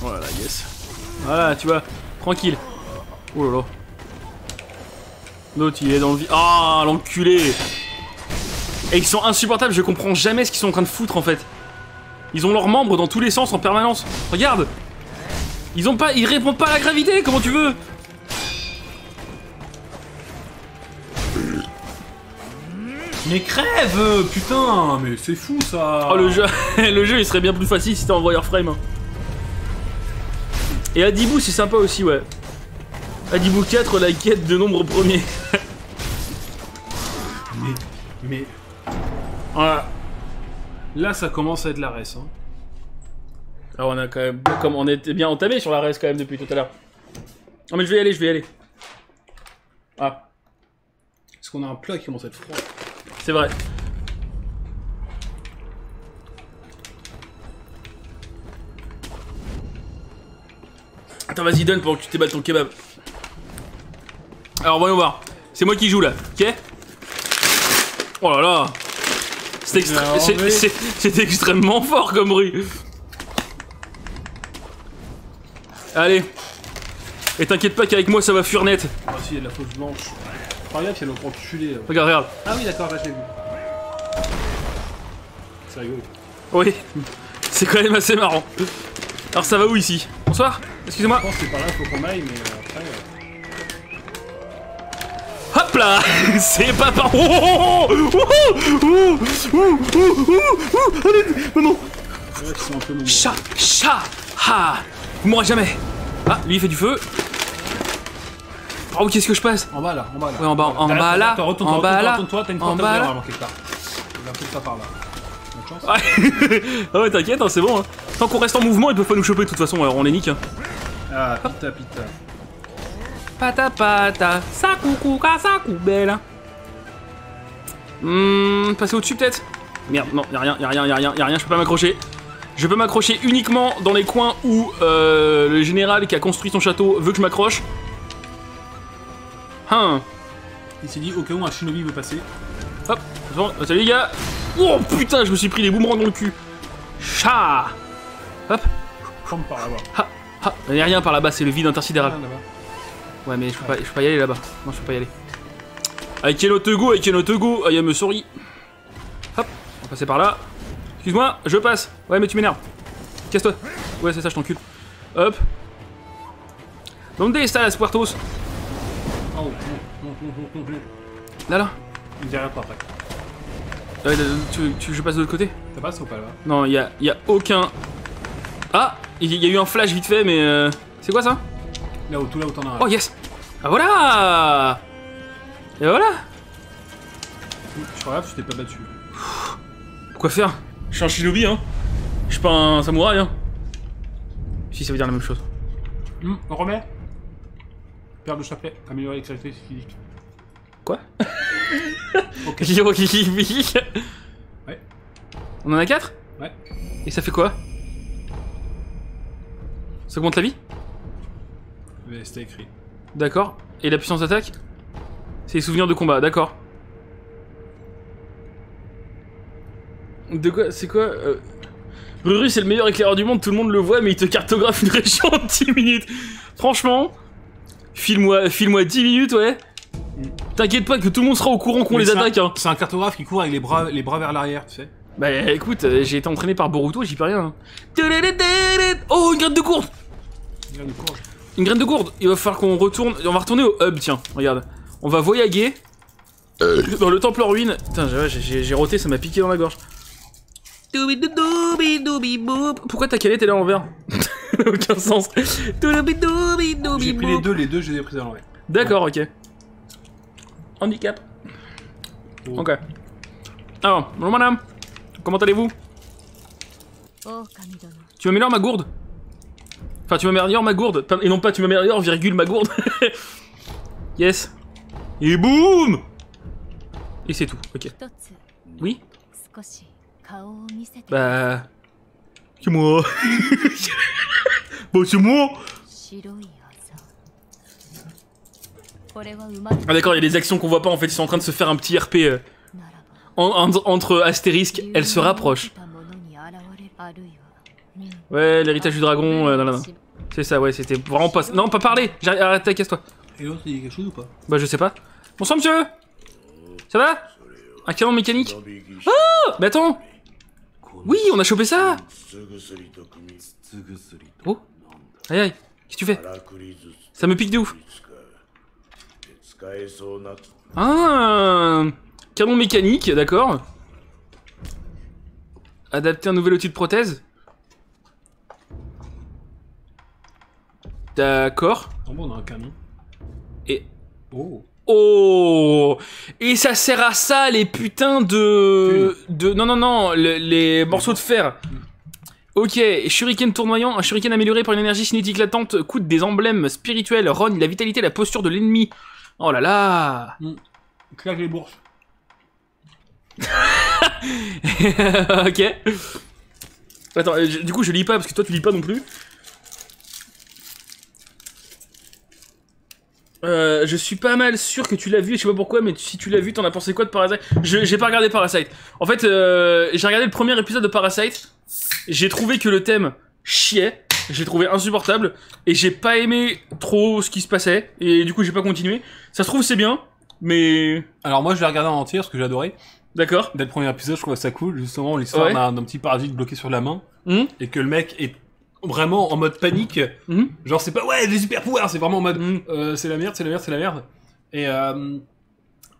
Voilà, yes. Voilà, tu vois, tranquille. Oh là là. L'autre, il est dans le vide. Ah, oh, l'enculé. Et ils sont insupportables, je comprends jamais ce qu'ils sont en train de foutre en fait. Ils ont leurs membres dans tous les sens en permanence. Regarde. Ils ont pas, ils répondent pas à la gravité, comment tu veux? Mais crève, putain, mais c'est fou ça. Oh, le jeu, le jeu, il serait bien plus facile si t'es en wireframe. Et Adibou, c'est sympa aussi, ouais. Adibou quatre, la quête de nombre premier. mais. Mais. Voilà. Là, ça commence à être la res. Hein. Alors, on a quand même. Comme on était bien entamé sur la res quand même depuis tout à l'heure. Non, mais je vais y aller, je vais y aller. Ah. Parce qu'on a un plat qui commence à être froid. C'est vrai. Attends, vas-y, donne pour que tu t'ébattes ton kebab. Alors, voyons voir. C'est moi qui joue là, ok? Oh là là! C'est extra... extrêmement fort comme bruit. Allez! Et t'inquiète pas qu'avec moi ça va fuir net. Ah, si, il y a de la fausse blanche. Par là, si elle va prendre culé. Regarde, regarde. Ah oui, d'accord, là je l'ai vu. C'est rigolo. Oui, c'est quand même assez marrant. Alors, ça va où ici? Bonsoir, excusez-moi. Je pense que c'est par là, faut qu'on aille, mais après. Euh... Hop là. C'est pas par. Oh oh oh oh oh oh. Allez, mais non. Chat, chat, ha. Vous mourrez jamais. Ah, lui il fait du feu. Oh, qu'est-ce que je passe? En bas là, en bas là. Ouais, en bas, en bas là. En bas là. En bas là. Ah ouais, t'inquiète, hein, c'est bon. Hein. Tant qu'on reste en mouvement, ils peuvent pas nous choper de toute façon, alors on les nique. Hein. Ah, pita pita. Pata pata, sakukuka sakubela. Hum, passer au-dessus peut-être? Merde, non, y'a rien, y'a rien, y'a rien, y'a rien, je peux pas m'accrocher. Je peux m'accrocher uniquement dans les coins où euh, le général qui a construit son château veut que je m'accroche. Hum. Il s'est dit, au cas où un shinobi veut passer. Hop, salut les gars. Oh putain, je me suis pris des boomerangs dans le cul. Chat. Hop. Comme par là-bas. Ah, ah, il n'y a rien par là-bas, c'est le vide intersidéral. Ah, ouais, mais je peux, ouais. Pas, je peux pas y aller là-bas. Non, je peux pas y aller. I cannot go, I cannot go, I am sorry. Hop, on va passer par là. Excuse-moi, je passe. Ouais, mais tu m'énerves. Casse-toi. Ouais, c'est ça, je t'encule. Hop. Donde está las puertos? Là, là. Il n'y a rien par après. Euh, tu, tu, je passe de l'autre côté? Ça passe ou pas là? Non, il y a, y a aucun. Ah, il y a eu un flash vite fait, mais euh... c'est quoi ça? Là haut, tout là où t'en as. Oh yes. Ah voilà. Et voilà. Je regarde, tu t'es pas battu. Quoi faire? Je suis un shinobi, hein. Je suis pas un samouraï, hein. Si, ça veut dire la même chose. Mmh, on remet. Père de chapelet, améliorer l'excellence physique. Quoi? Ok. Ouais. On en a quatre? Ouais. Et ça fait quoi? Ça augmente la vie? Mais c'était écrit. D'accord. Et la puissance d'attaque? C'est les souvenirs de combat, d'accord. De quoi? C'est quoi? euh... Brurus est le meilleur éclaireur du monde, tout le monde le voit, mais il te cartographe une région en dix minutes. Franchement, file-moi file-moi dix minutes, ouais. T'inquiète pas que tout le monde sera au courant qu'on les attaque. Hein. C'est un cartographe qui court avec les bras, les bras vers l'arrière, tu sais. Bah écoute, euh, j'ai été entraîné par Boruto, j'y peux rien. Hein. Oh, une graine de gourde. Une graine de gourde. Une graine de gourde. Il va falloir qu'on retourne. On va retourner au hub, tiens, regarde. On va voyager dans le temple en ruine. Putain, j'ai roté, ça m'a piqué dans la gorge. Pourquoi ta calette est là à l'envers? Aucun sens. J'ai pris les deux, les deux, j'ai pris à l'envers. D'accord, ok. Handicap. Oh. Ok. Alors, bonjour madame. Comment allez-vous? Oh, tu m'améliores ma gourde. Enfin, tu m'améliores ma gourde. Et non pas, tu m'améliores, virgule, ma gourde. Yes. Et boum. Et c'est tout, ok. Oui. Bah... C'est moi. Bah c'est moi. Ah d'accord, il y a des actions qu'on voit pas en fait, ils sont en train de se faire un petit R P. Euh, en, en, entre astérisques, elle se rapproche. Ouais, l'héritage du dragon euh, dans la main. C'est ça, ouais, c'était vraiment pas... Non, pas parler. Arrête, casse-toi. Et l'autre, il y a quelque chose ou pas? Bah je sais pas. Bonsoir monsieur. Ça va? Un canon mécanique. Oh, mais attends. Oui, on a chopé ça. Oh. Aïe aïe, qu'est-ce que tu fais? Ça me pique de ouf. Ah, canon mécanique, d'accord. Adapter un nouvel outil de prothèse. D'accord. Oh, bon, on a un canon. Et... Oh. Oh. Et ça sert à ça, les putains de... de... Non, non, non, le, les morceaux de fer. Ok, shuriken tournoyant, un shuriken amélioré par une énergie cinétique latente, coûte des emblèmes spirituels, rogne la vitalité, la posture de l'ennemi. Oh là là. Mmh. Claque les bourses. Ok. Attends, je, du coup je lis pas parce que toi tu lis pas non plus. Euh, je suis pas mal sûr que tu l'as vu, je sais pas pourquoi, mais si tu l'as vu, t'en as pensé quoi de Parasite? J'ai pas regardé Parasite. En fait, euh, j'ai regardé le premier épisode de Parasite, j'ai trouvé que le thème chiait, j'ai trouvé insupportable, et j'ai pas aimé trop ce qui se passait, et du coup j'ai pas continué. Ça se trouve c'est bien, mais... Alors moi je l'ai regardé en entier, parce que j'ai adoré. D'accord. Dès le premier épisode, je trouvais ça cool, justement, l'histoire ouais. d'un petit parasite bloqué sur la main, mmh. et que le mec est... vraiment en mode panique, mmh. genre c'est pas ouais, les super pouvoirs, c'est vraiment en mode mmh. euh, c'est la merde, c'est la merde, c'est la merde. Et euh,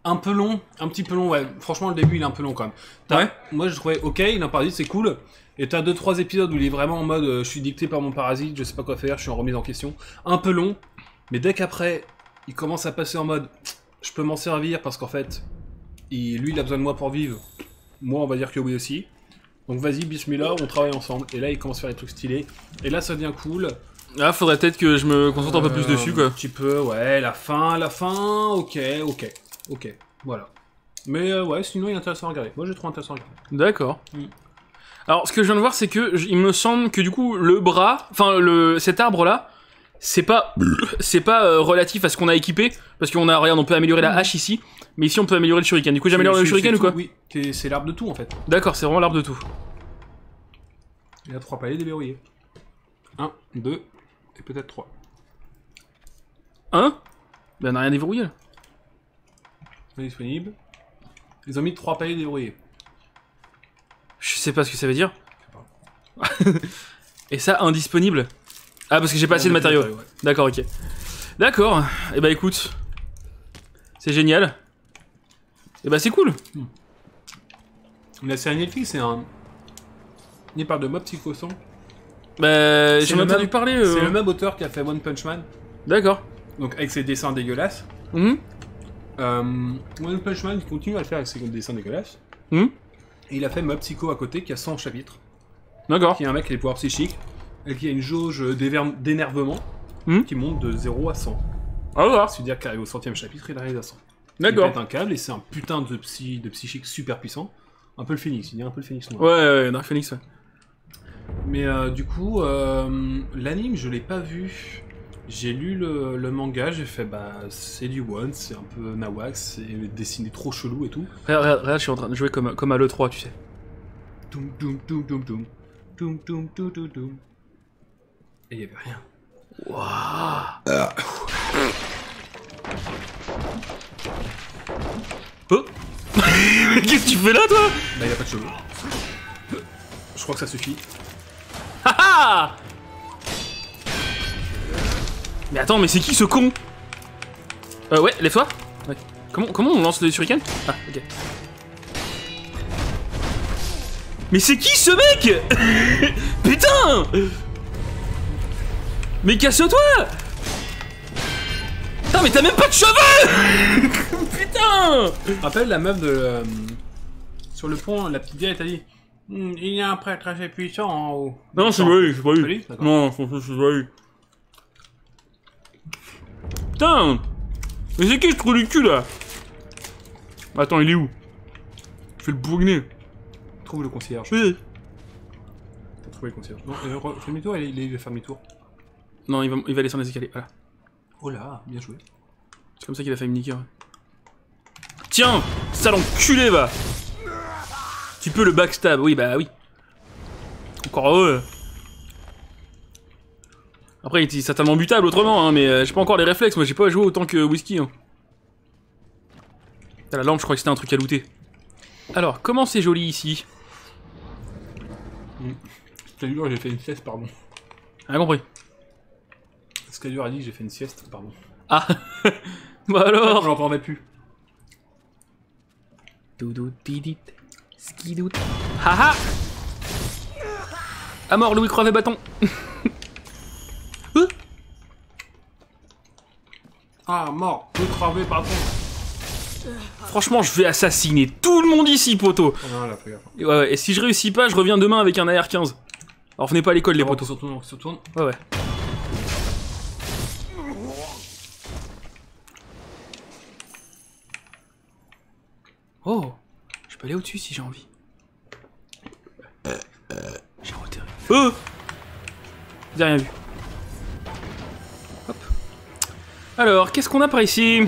un peu long, un petit peu long, ouais. Franchement, le début il est un peu long quand même. Ouais. Moi je trouvais ok, il a un parasite, c'est cool. Et t'as deux trois épisodes où il est vraiment en mode euh, je suis dicté par mon parasite, je sais pas quoi faire, je suis en remise en question. Un peu long, mais dès qu'après il commence à passer en mode je peux m'en servir parce qu'en fait, il, lui il a besoin de moi pour vivre, moi on va dire que oui aussi. Donc vas-y, bismillah, on travaille ensemble. Et là, il commence à faire des trucs stylés. Et là, ça devient cool. Là, faudrait peut-être que je me concentre un peu euh, plus dessus, quoi. Un petit peu, ouais, la fin, la fin, ok, ok, ok, voilà. Mais euh, ouais, sinon, il est intéressant à regarder. Moi, je trouve intéressant à regarder. D'accord. Mm. Alors, ce que je viens de voir, c'est que il me semble que du coup, le bras, enfin, le cet arbre-là, c'est pas, c'est pas euh, relatif à ce qu'on a équipé. Parce qu'on a, regarde, on peut améliorer la hache ici. Mais ici on peut améliorer le shuriken, du coup j'améliore le shuriken ou quoi? Oui, c'est l'arbre de tout en fait. D'accord, c'est vraiment l'arbre de tout. Il y a trois paliers déverrouillés. un, deux, et peut-être trois. un? Ben on a rien déverrouillé là. C'est disponible. Ils ont mis trois paliers déverrouillés. Je sais pas ce que ça veut dire. Je sais pas. Et ça, indisponible? Ah parce que j'ai pas assez de matériaux. Ouais. D'accord, ok. D'accord, et eh bah ben, écoute... C'est génial. Et bah c'est cool. Hmm. La série Netflix, c'est un... Il parle de mob psychoson. Bah j'en ai entendu parler. Euh... C'est le même auteur qui a fait One Punch Man. D'accord. Donc avec ses dessins dégueulasses. Mm-hmm. euh, One Punch Man, il continue à le faire avec ses dessins dégueulasses. Mm-hmm. Et il a fait Mob Psycho à côté qui a cent chapitres. D'accord. Qui est un mec qui a des pouvoirs psychiques et qui a une jauge d'énervement mmh. qui monte de zéro à cent. Ah ouais. C'est-à-dire qu'arrive au centième chapitre, il arrive à cent. D'accord. Il pète un câble et c'est un putain de, psy, de psychique super puissant. Un peu le phénix, il y a un peu le phénix. Noir. Ouais, ouais, ouais, Dark Phoenix, ouais. Mais euh, du coup, euh, l'anime, je l'ai pas vu. J'ai lu le, le manga, j'ai fait bah c'est du one, c'est un peu nawak, c'est dessiné trop chelou et tout. Regarde, regarde, regarde, je suis en train de jouer comme, comme à l'E trois, tu sais. Toum, toum, toum, toum, toum. Toum, toum, toum, toum, toum. Et y'avait rien. Wouah. Oh. Qu'est-ce que tu fais là, toi? Bah, y'a pas de cheveux. Je crois que ça suffit. Haha. Mais attends, mais c'est qui ce con? Euh, ouais, lève-toi. Ouais. Comment, comment on lance les shurikens? Ah, ok. Mais c'est qui ce mec? Putain! Mais casse-toi! Putain, mais t'as même pas de cheveux! Putain! Rappelle la meuf de... Euh, sur le pont, la petite vieille, elle t'a dit mm, il y a un prêtre assez puissant en haut. Non, c'est pas lui, c'est pas lui. Non, c'est pas lui. Putain! Mais c'est qui ce trou du cul là? Attends, il est où? Je fais le bourguigné. Trouve le concierge. Oui. T'as trouvé le concierge. Non, euh, fais demi-tour, il, il va faire demi-tour. Non, il va, il va descendre les escaliers, voilà. Oh là, bien joué. C'est comme ça qu'il a fait me niquer. Tiens, sale enculé, va! Tu peux le backstab, oui, bah oui. Encore heureux. Après, il était certainement butable autrement, hein, mais euh, j'ai pas encore les réflexes, moi j'ai pas joué autant que euh, Wheesky. Hein. T'as la lampe, je crois que c'était un truc à looter. Alors, comment c'est joli ici? Mmh. Scadur, j'ai fait une sieste, pardon. Ah, compris. Scadur a dit que j'ai fait une sieste, pardon. Ah. Bah alors, j'en parlais plus. Doudou didit, skidou. Haha. À mort, Louis Creve et bâton. Ah, mort, deux cravés, pardon. Franchement, je vais assassiner tout le monde ici, poteau. Ah, là, et, ouais, ouais. Et si je réussis pas, je reviens demain avec un A R quinze. Alors, venez pas à l'école, les poteaux. Se retourne, se retourne. Ouais, ouais. Oh, je peux aller au-dessus si j'ai envie. J'ai retiré. Oh, j'ai rien vu. Alors, qu'est-ce qu'on a par ici?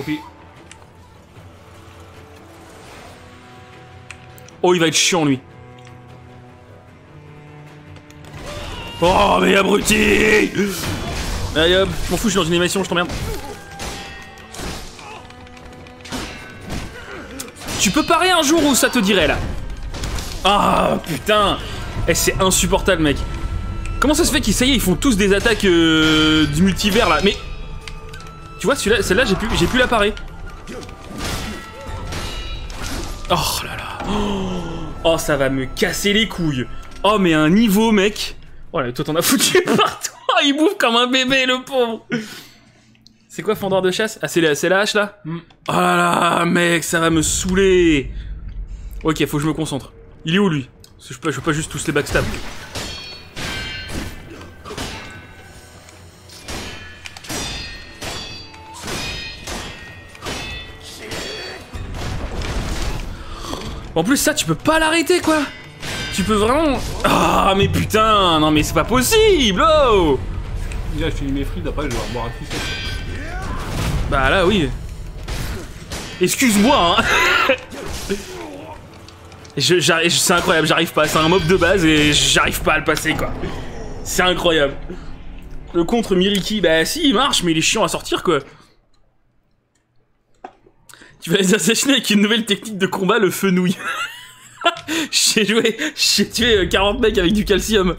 Oh, il va être chiant, lui. Oh, mais abruti! Allez hop, je m'en fous, je suis dans une animation, je t'emmerde. Tu peux parer un jour où ça te dirait, là? Ah, putain! Eh, c'est insupportable, mec. Comment ça se fait qu'ils, ça y est, ils font tous des attaques euh, du multivers, là? Mais... Tu vois, celle-là, j'ai pu, j'ai pu la parer. Oh là là. Oh, ça va me casser les couilles. Oh, mais un niveau, mec. Oh là, toi, t'en as foutu partout. Il bouffe comme un bébé, le pauvre. C'est quoi, fendeur de chasse? Ah, c'est la, la hache, là. Oh là là, mec, ça va me saouler. Ok, faut que je me concentre. Il est où, lui? Parce que je peux, je peux pas juste tous les backstab. En plus, ça, tu peux pas l'arrêter, quoi. Tu peux vraiment... Ah, oh, mais putain. Non, mais c'est pas possible. Oh, déjà, je finis mes frites, après, je vais boire un coup. Bah, là, oui. Excuse-moi, hein. C'est incroyable, j'arrive pas. C'est un mob de base et j'arrive pas à le passer, quoi. C'est incroyable. Le contre Miriki, bah, si, il marche, mais il est chiant à sortir, quoi. Tu vas les assassiner avec une nouvelle technique de combat, le fenouil. J'ai joué, j'ai tué quarante mecs avec du calcium.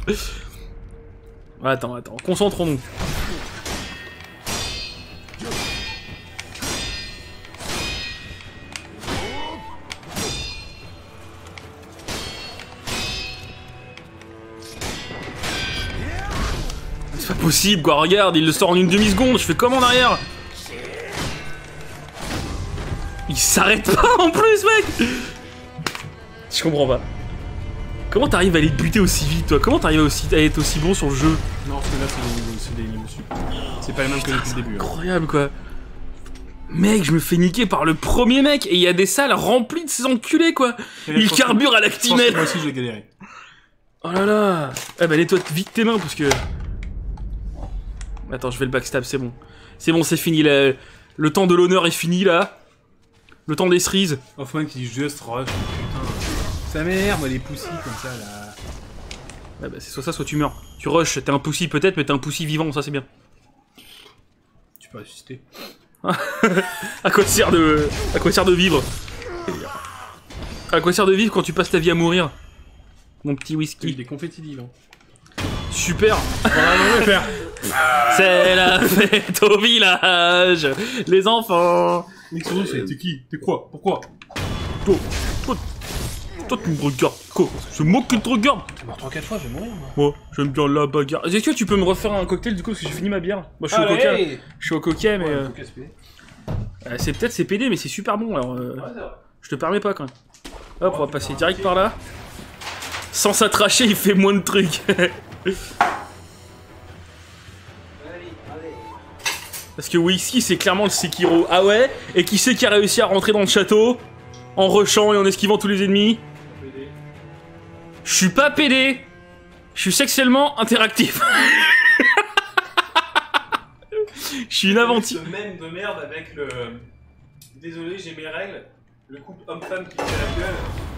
Attends, attends, concentrons-nous. C'est pas possible, quoi, regarde, il le sort en une demi-seconde, je fais comme en arrière. Il s'arrête pas en plus, mec. Je comprends pas. Comment t'arrives à les buter aussi vite, toi? Comment t'arrives à, à être aussi bon sur le jeu? Non, parce que là, c'est des niveaux super. C'est pas les mêmes que depuis le début. Incroyable, hein. Quoi. Mec, je me fais niquer par le premier mec, et il y a des salles remplies de ces enculés, quoi. Il carbure que... à l'actimètre. Moi aussi, je vais galérer. Oh là là. Eh ben, nettoie vite tes mains, parce que... Attends, je vais le backstab, c'est bon. C'est bon, c'est fini, là. Le temps de l'honneur est fini, là. Le temps des cerises. Hoffman qui dit juste rush, putain. Sa mère, moi, les poussis comme ça, là. Ah bah, c'est soit ça, soit tu meurs. Tu rushes, t'es un poussi peut-être, mais t'es un poussi vivant, ça c'est bien. Tu peux ressusciter. À quoi te sert de... À quoi te sert de vivre? À quoi te sert de vivre quand tu passes ta vie à mourir? Mon petit whisky. Des confettis vivants. Super. C'est la fête au village. Les enfants. T'es qui? T'es quoi? Pourquoi? Toi, toi, toi tu me regardes quoi? C'est moi qui te regarde. T'es mort trois quatre fois, je vais mourir moi. Moi, j'aime bien la bagarre. Est-ce que tu peux me refaire un cocktail du coup parce que j'ai fini ma bière? Moi je suis au coca. Je suis au coca mais... C'est peut-être C P D mais c'est super bon alors... Je te permets pas quand même. Hop, on va passer direct par là. Sans s'attracher, il fait moins de trucs. Parce que Wheesky, c'est clairement le Sekiro. Ah ouais? Et qui c'est qui a réussi à rentrer dans le château? En rushant et en esquivant tous les ennemis? Je suis pas pédé. Je suis sexuellement interactif. Je suis une aventure. Le même de merde avec le... Désolé, j'ai mes règles. Le couple homme-femme qui fait la gueule.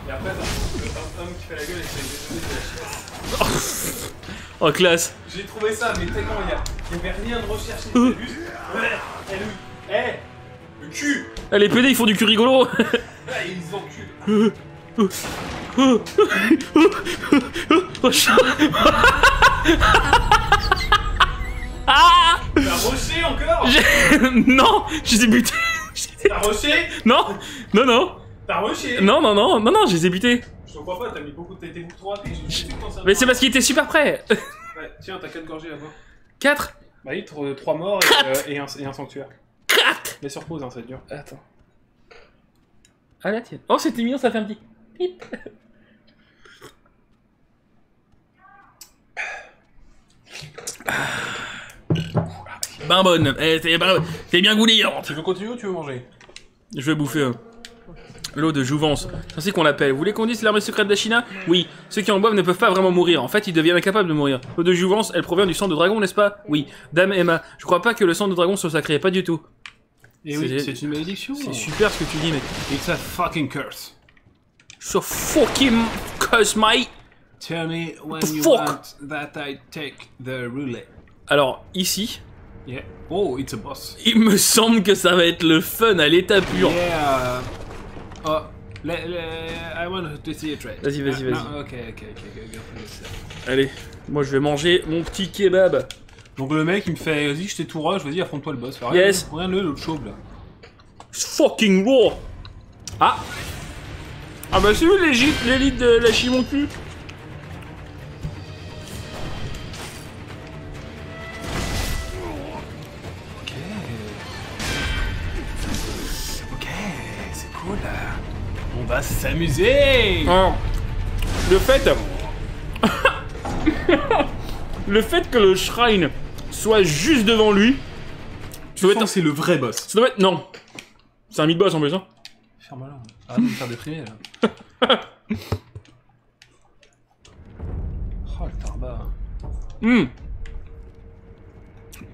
Et après, t'as le homme qui fait la gueule et c'est la chiasse. Oh, classe! J'ai trouvé ça, mais tellement il y avait rien de recherché. Oh. Juste... Ouais! Eh, hey, le cul! Ah, les P D ils font du cul rigolo! Ouais, ils nous enculent! Oh, oh, oh, oh, oh, oh, ah! T'as roché encore? Non! Je les ai butés! T'as roché? Non! Non, non! T'as rushé? Non, non, non, non, non, je les ai butés. Je te crois pas, t'as mis beaucoup de T T pour trois, et j'ai juste pensé à... Mais c'est parce qu'il était super près. Ouais, tiens, t'as quatre gorgées là-bas. quatre? Bah oui, trois morts et, euh, et, un, et un sanctuaire. quatre! Mais sur pause, hein, ça dure. Attends. Ah là, tiens. Oh, c'était mignon, ça fait un petit... Pip. Ben bonne, eh, t'es ben, bien goudillante. Tu veux continuer ou tu veux manger? Je vais bouffer, hein. L'eau de jouvence, c'est ainsi qu'on l'appelle. Vous voulez qu'on dise l'armée secrète d'Achina? Oui. Ceux qui en boivent ne peuvent pas vraiment mourir. En fait, ils deviennent incapables de mourir. L'eau de jouvence, elle provient du sang de dragon, n'est-ce pas? Oui. Dame Emma, je crois pas que le sang de dragon soit sacré. Pas du tout. Et oui, c'est une malédiction. C'est super ce que tu dis, mec. It's a fucking curse. So fucking curse, mate. Tell me when you want that I take the roulette. Alors, ici... Yeah. Oh, it's a boss. Il me semble que ça va être le fun à l'état pur. Yeah. Oh, le, le, I want to see a trade. Vas-y, vas-y, vas-y. Ah, ok, ok, ok. Allez, moi je vais manger mon petit kebab. Donc le mec il me fait, vas-y, je t'ai tout rush, vas-y, affronte-toi le boss. Rien, yes. Rien de l'autre chauve là. Fucking raw. Ah. Ah bah c'est où l'élite de la chimon cul? On va s'amuser. Oh. Le fait... le fait que le shrine soit juste devant lui... Tu dois être... c'est le vrai boss. Ça doit être... Non. C'est un mid-boss en plus. Hein. Ferme-la. Arrête de me faire déprimer là. Oh le tarbat. Mmh.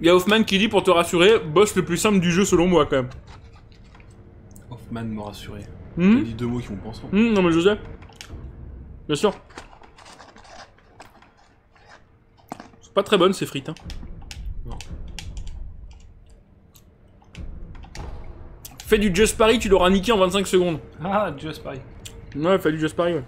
Il y a Hoffman qui dit pour te rassurer, boss le plus simple du jeu selon moi quand même. Hoffman m'a rassuré. Mmh. T'as dit deux mots qui vont penser. Mmh, non mais je sais. Bien sûr. C'est pas très bonne ces frites hein. Non. Fais du Just Parry, tu l'auras niqué en vingt-cinq secondes. Ah, Just Parry. Ouais, fais du Just Parry, ouais.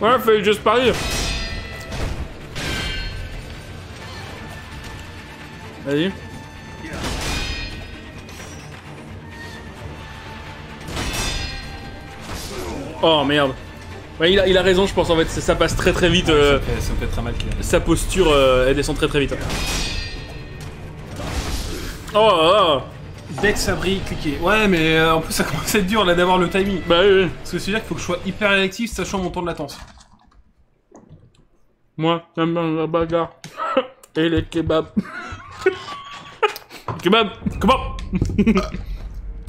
Ouais, fais du Just Parry. Vas-y. Oh merde. Ouais, il, a, il a raison, je pense en fait. Ça passe très très vite. Euh, ça, me fait, ça me fait très mal. Sa posture, euh, elle descend très très vite. Hein. Oh là là. Dès que ça brille, cliquez. Ouais, mais euh, en plus ça commence à être dur là d'avoir le timing. Bah oui, oui. Parce que c'est-à-dire qu'il faut que je sois hyper réactif, sachant mon temps de latence. Moi, j'aime bien la bagarre. Et les kebabs. Kebab, kebab.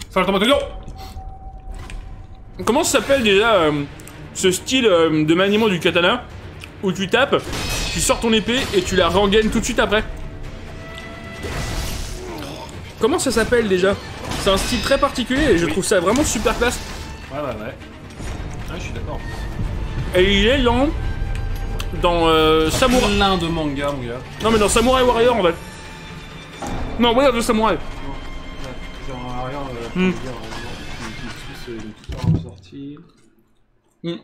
Ça va, je Comment ça s'appelle déjà euh, ce style euh, de maniement du katana où tu tapes, tu sors ton épée et tu la rengaines tout de suite après? Comment ça s'appelle déjà? C'est un style très particulier et je oui. trouve ça vraiment super classe. Ouais, ouais, ouais. Ah, je suis d'accord. Et il est lent dans euh, Samurai. Plein de manga, mon gars. Non, mais dans Samurai Warrior en fait. Non, regarde le Samurai. Hum. Hum.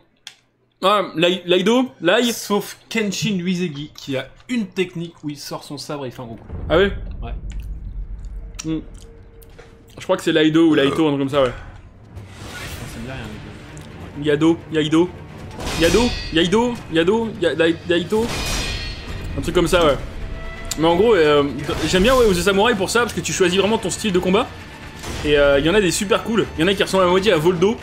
Ah, l'aido, l'aïe. Sauf Kenshin Uizegi qui a une technique où il sort son sabre et il fait un gros coup. Ah oui. Ouais. Mmh. Je crois que c'est Laido ou Laito, un truc comme ça, ouais. Ça me dit rien, les gars. Yado, Yaido. Yado, Yaido, Yado, Yaito. Un truc comme ça, ouais. Mais en gros, euh, j'aime bien ouais, aux samouraïs pour ça, parce que tu choisis vraiment ton style de combat. Et il euh, y en a des super cool. Il y en a qui ressemblent à moitié à Voldo.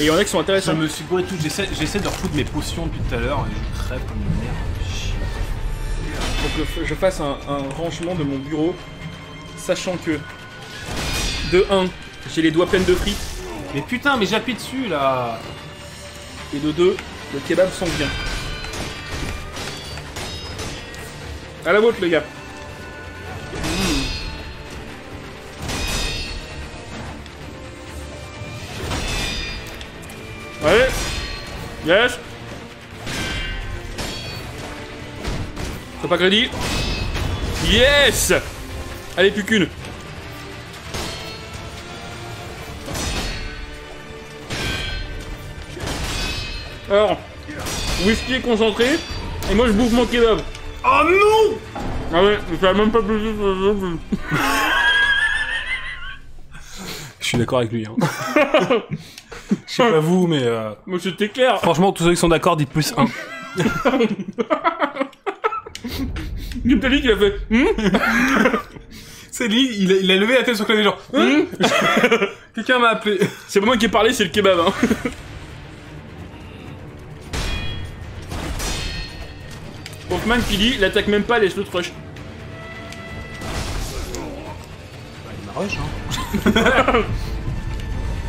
Et il y en a qui sont intéressants. Je me suis gouré tout, j'essaie de refoutre mes potions depuis tout à l'heure. Je crève comme une merde. Faut que je fasse un, un rangement de mon bureau. Sachant que, de un, j'ai les doigts pleins de frites. Mais putain, mais j'appuie dessus là. Et de deux, le kebab sent bien. À la vôtre, les gars. Mmh. Allez. Yes. Faut pas crédit. Yes. Allez, plus qu'une. Alors, Wheesky est concentré, et moi je bouffe mon kebab. Oh non! Ah ouais, ça a même pas plus. Je suis d'accord avec lui. Hein. Je sais pas vous, mais... Euh... Mais c'était clair. Franchement, tous ceux qui sont d'accord, dites plus un. Il t'a dit qu'il a fait... Hmm. C'est lui, il a, il a levé la tête sur le clavier genre. Mmh. Quelqu'un m'a appelé. C'est pas moi qui ai parlé, c'est le kebab. Hein. Hoffman qui dit, l'attaque même pas les slow de rush. Bah, il m'a rush, hein.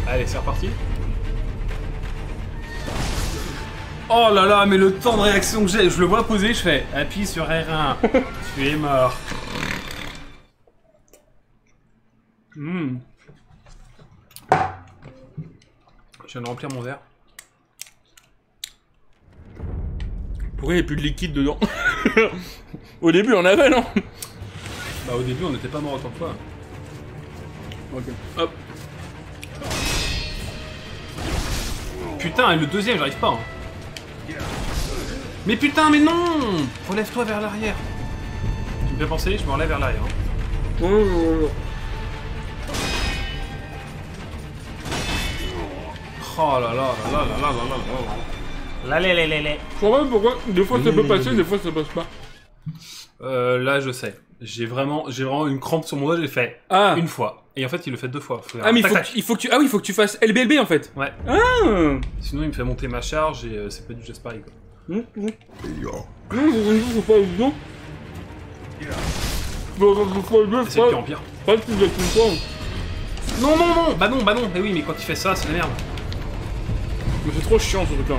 Allez, c'est reparti. Oh là là, mais le temps de réaction que j'ai, je le vois poser, je fais appuie sur R un. Tu es mort. Mmh. Je viens de remplir mon verre. Pourquoi il n'y a plus de liquide dedans? Au début on avait, non? Bah au début on n'était pas mort autant de fois. Ok. Hop. Putain, et le deuxième j'arrive pas. Hein. Mais putain, mais non! Relève-toi vers l'arrière. Tu me fais penser, je me relève vers l'arrière. Hein. Oh. Oh là là là là là là là là là là là là. Je comprends pas pourquoi, des fois ça peut passer, des fois ça passe pas. Euh, là je sais. J'ai vraiment, j'ai vraiment une crampe sur mon doigt, j'ai fait ah. une fois. Et en fait il le fait deux fois. Faut ah mais tac, faut tac. Il faut que tu, ah oui il faut que tu fasses L B L B en fait. Ouais. Ah. Sinon il me fait monter ma charge et euh, c'est pas du geste pareil quoi. Mmh, mmh. C'est pire en pire. Non non non, bah non bah non, mais oui mais quand il fait ça c'est la merde. Mais c'est trop chiant ce truc là.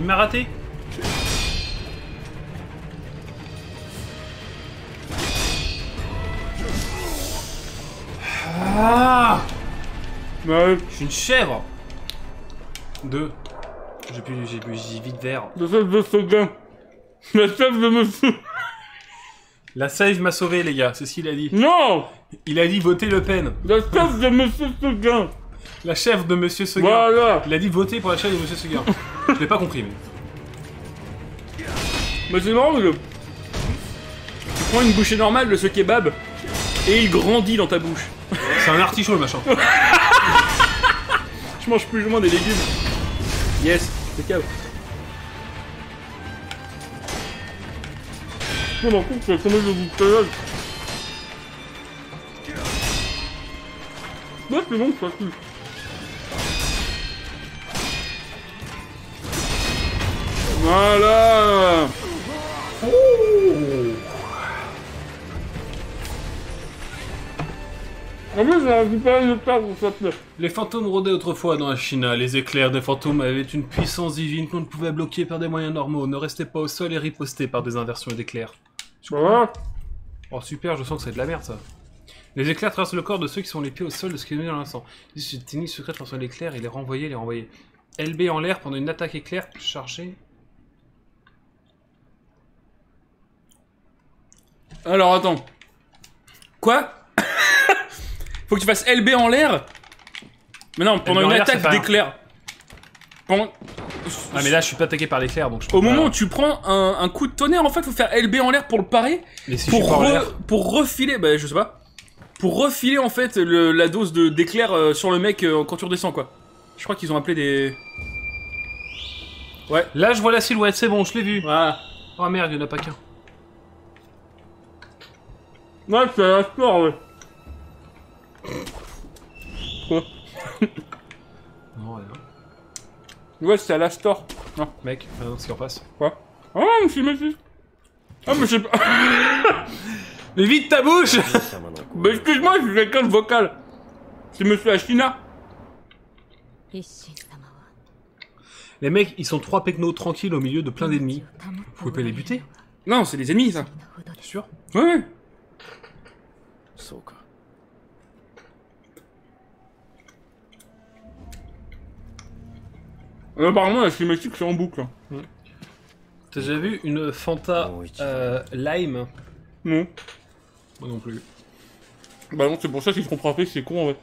Il m'a raté. Ah ouais. Je suis une chèvre. Deux. J'ai plus, j'ai plus, j'ai vite vert. La save de Sogan. La save de monsieur. La save m'a sauvé les gars, c'est ce qu'il a dit. Non. Il a dit votez Le Pen. La save de monsieur Sogan. La chef de Monsieur Seguin. Voilà. Il a dit voter pour la chef de Monsieur Seguin. Je l'ai pas compris, mais... Mais c'est marrant, je... Tu prends une bouchée normale de ce kebab, et il grandit dans ta bouche. C'est un artichaut, le machin. Je mange plus ou moins des légumes. Yes, c'est cave. putain, mon coup, c'est la semaine de bouteille. Là, c'est bon, ça tue. Voilà. Oh. En plus, j'ai récupéré une perle pour ça. Les fantômes rôdaient autrefois dans Ashina. Les éclairs des fantômes avaient une puissance divine qu'on ne pouvait bloquer par des moyens normaux. Ne restez pas au sol et ripostez par des inversions d'éclairs. Voilà. Oh super, je sens que c'est de la merde ça. Les éclairs traversent le corps de ceux qui sont les pieds au sol de ce qui est mis dans l'instant. C'est une technique secrète pour l'éclair et les renvoyer, les renvoyer. L B en l'air pendant une attaque éclair chargée. Alors attends. Quoi? Faut que tu fasses L B en l'air? Mais non, pendant une attaque d'éclair. Pendant... Ah mais là je suis pas attaqué par l'éclair donc je peux Au pas... moment où tu prends un, un coup de tonnerre en fait, faut faire L B en l'air pour le parer. Mais si pour, je suis pas re... en pour refiler, bah je sais pas. Pour refiler en fait le, la dose d'éclair euh, sur le mec euh, quand tu redescends quoi. Je crois qu'ils ont appelé des... Ouais. Là je vois la silhouette, c'est bon, je l'ai vu. Voilà. Oh merde, y'en a pas qu'un. Ouais, c'est un sport, ouais. Quoi? Non, rien. Ouais, c'est à la store. Non, mec, euh, ce qui en passe. Quoi? Oh, je suis méfiant. Ah, mais je sais pas. Mais vite ta bouche! Mais excuse-moi, je suis quelqu'un de vocal. C'est monsieur Ashina. Les mecs, ils sont trois pecnos tranquilles au milieu de plein d'ennemis. Vous pouvez pas les buter? Non, c'est les ennemis, ça. T'es sûr? Ouais, ouais. Euh, apparemment, la cinématique c'est en boucle. Mmh. T'as déjà vu une Fanta euh, Lime? Non. Moi non plus. Bah non, c'est pour ça qu'ils se font frapper, c'est con en vrai.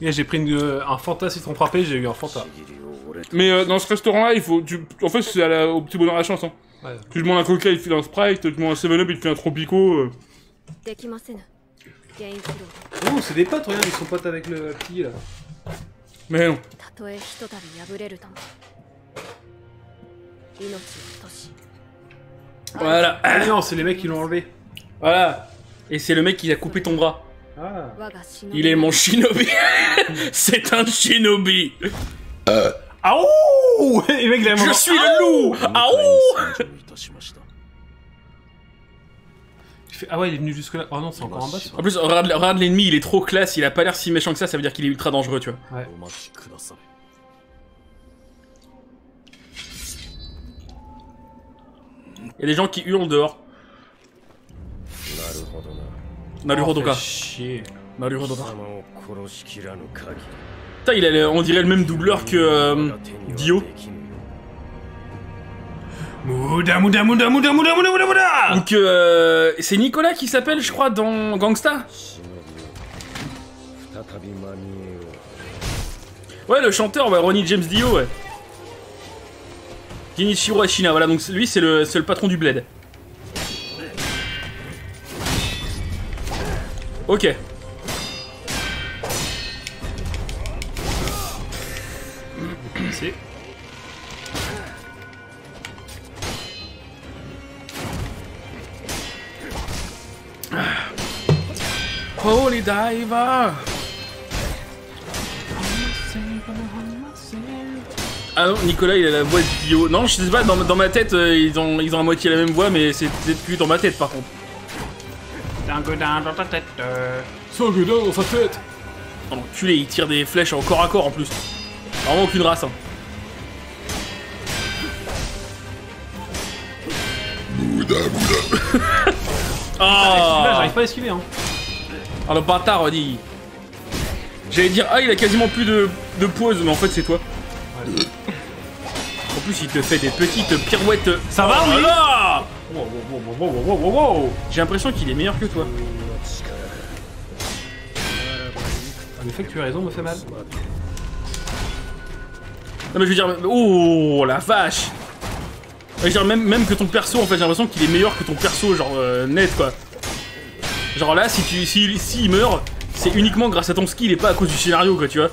Yeah, j'ai pris une, euh, un Fanta citron frappé, j'ai eu un Fanta. Mais euh, dans ce restaurant-là, il faut. Tu... En fait, c'est au petit bonheur à la chance. Hein. Ouais. Tu demandes un coca, il te file un Sprite, tu demandes un seven up, il te file un Tropico. Euh... Oh, c'est des potes, regarde, ils sont potes avec le petit là. Mais non. Voilà. Ah non, c'est les mecs qui l'ont enlevé. Voilà. Et c'est le mec qui a coupé ton bras. Ah. Il est mon shinobi. C'est un shinobi. Euh. Aouh. Les mecs, je suis le loup. Aouh. Ah ouais, il est venu jusque là. Oh non, c'est encore en bas. En plus, regarde, regarde l'ennemi, il est trop classe, il a pas l'air si méchant que ça, ça veut dire qu'il est ultra dangereux, tu vois. Ouais. Il y a des gens qui hurlent dehors. Naruhodoka. Naruhodoka. Putain, il a, on dirait le même doubleur que euh, Dio. Mouda mouda mouda mouda mouda mouda mouda mouda. Donc euh, c'est Nicolas qui s'appelle je crois dans Gangsta. Ouais, le chanteur, bah, Ronnie James Dio, ouais. Kenichiro Ashina, voilà, donc lui c'est le, le patron du bled. Ok. Merci. Holy diver. Ah non, Nicolas il a la voix de Dio. Non, je sais pas, dans, dans ma tête euh, ils, ont, ils ont à moitié la même voix, mais c'est plus dans ma tête par contre. C'est un godin dans ta tête. C'est un godin dans sa tête. Oh l'enculé, il tire des flèches en corps à corps en plus. Vraiment aucune race hein. Bouddha Bouddha. Ah, j'arrive pas à esquiver hein. Ah le bâtard, on dit. J'allais dire, ah il a quasiment plus de, de pause, mais en fait c'est toi. Ouais. En plus il te fait des petites pirouettes. Ça oh, va oui là wow, wow, wow, wow, wow, wow, wow. J'ai l'impression qu'il est meilleur que toi. Le fait que tu as raison me fait mal. Non mais je veux dire, oh la vache. Je veux dire, même, même que ton perso en fait, j'ai l'impression qu'il est meilleur que ton perso, genre euh, net quoi. Genre là, si tu si, si il meurt, c'est uniquement grâce à ton skill et pas à cause du scénario quoi, tu vois.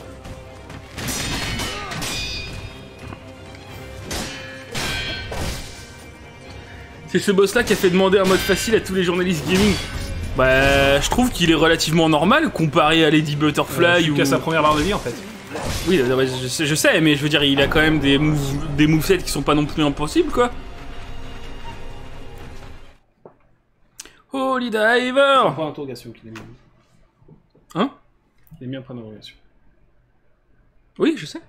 C'est ce boss là qui a fait demander un mode facile à tous les journalistes gaming. Bah, je trouve qu'il est relativement normal comparé à Lady Butterfly euh, ou... à sa première barre de vie en fait. Oui, je sais, je sais, mais je veux dire, il a quand même des moves, des movesets qui sont pas non plus impossibles, quoi. Holy Diver! C'est pas interrogation qu'il est mis. Hein? Il est mis en point d'interrogation. Oui, je sais.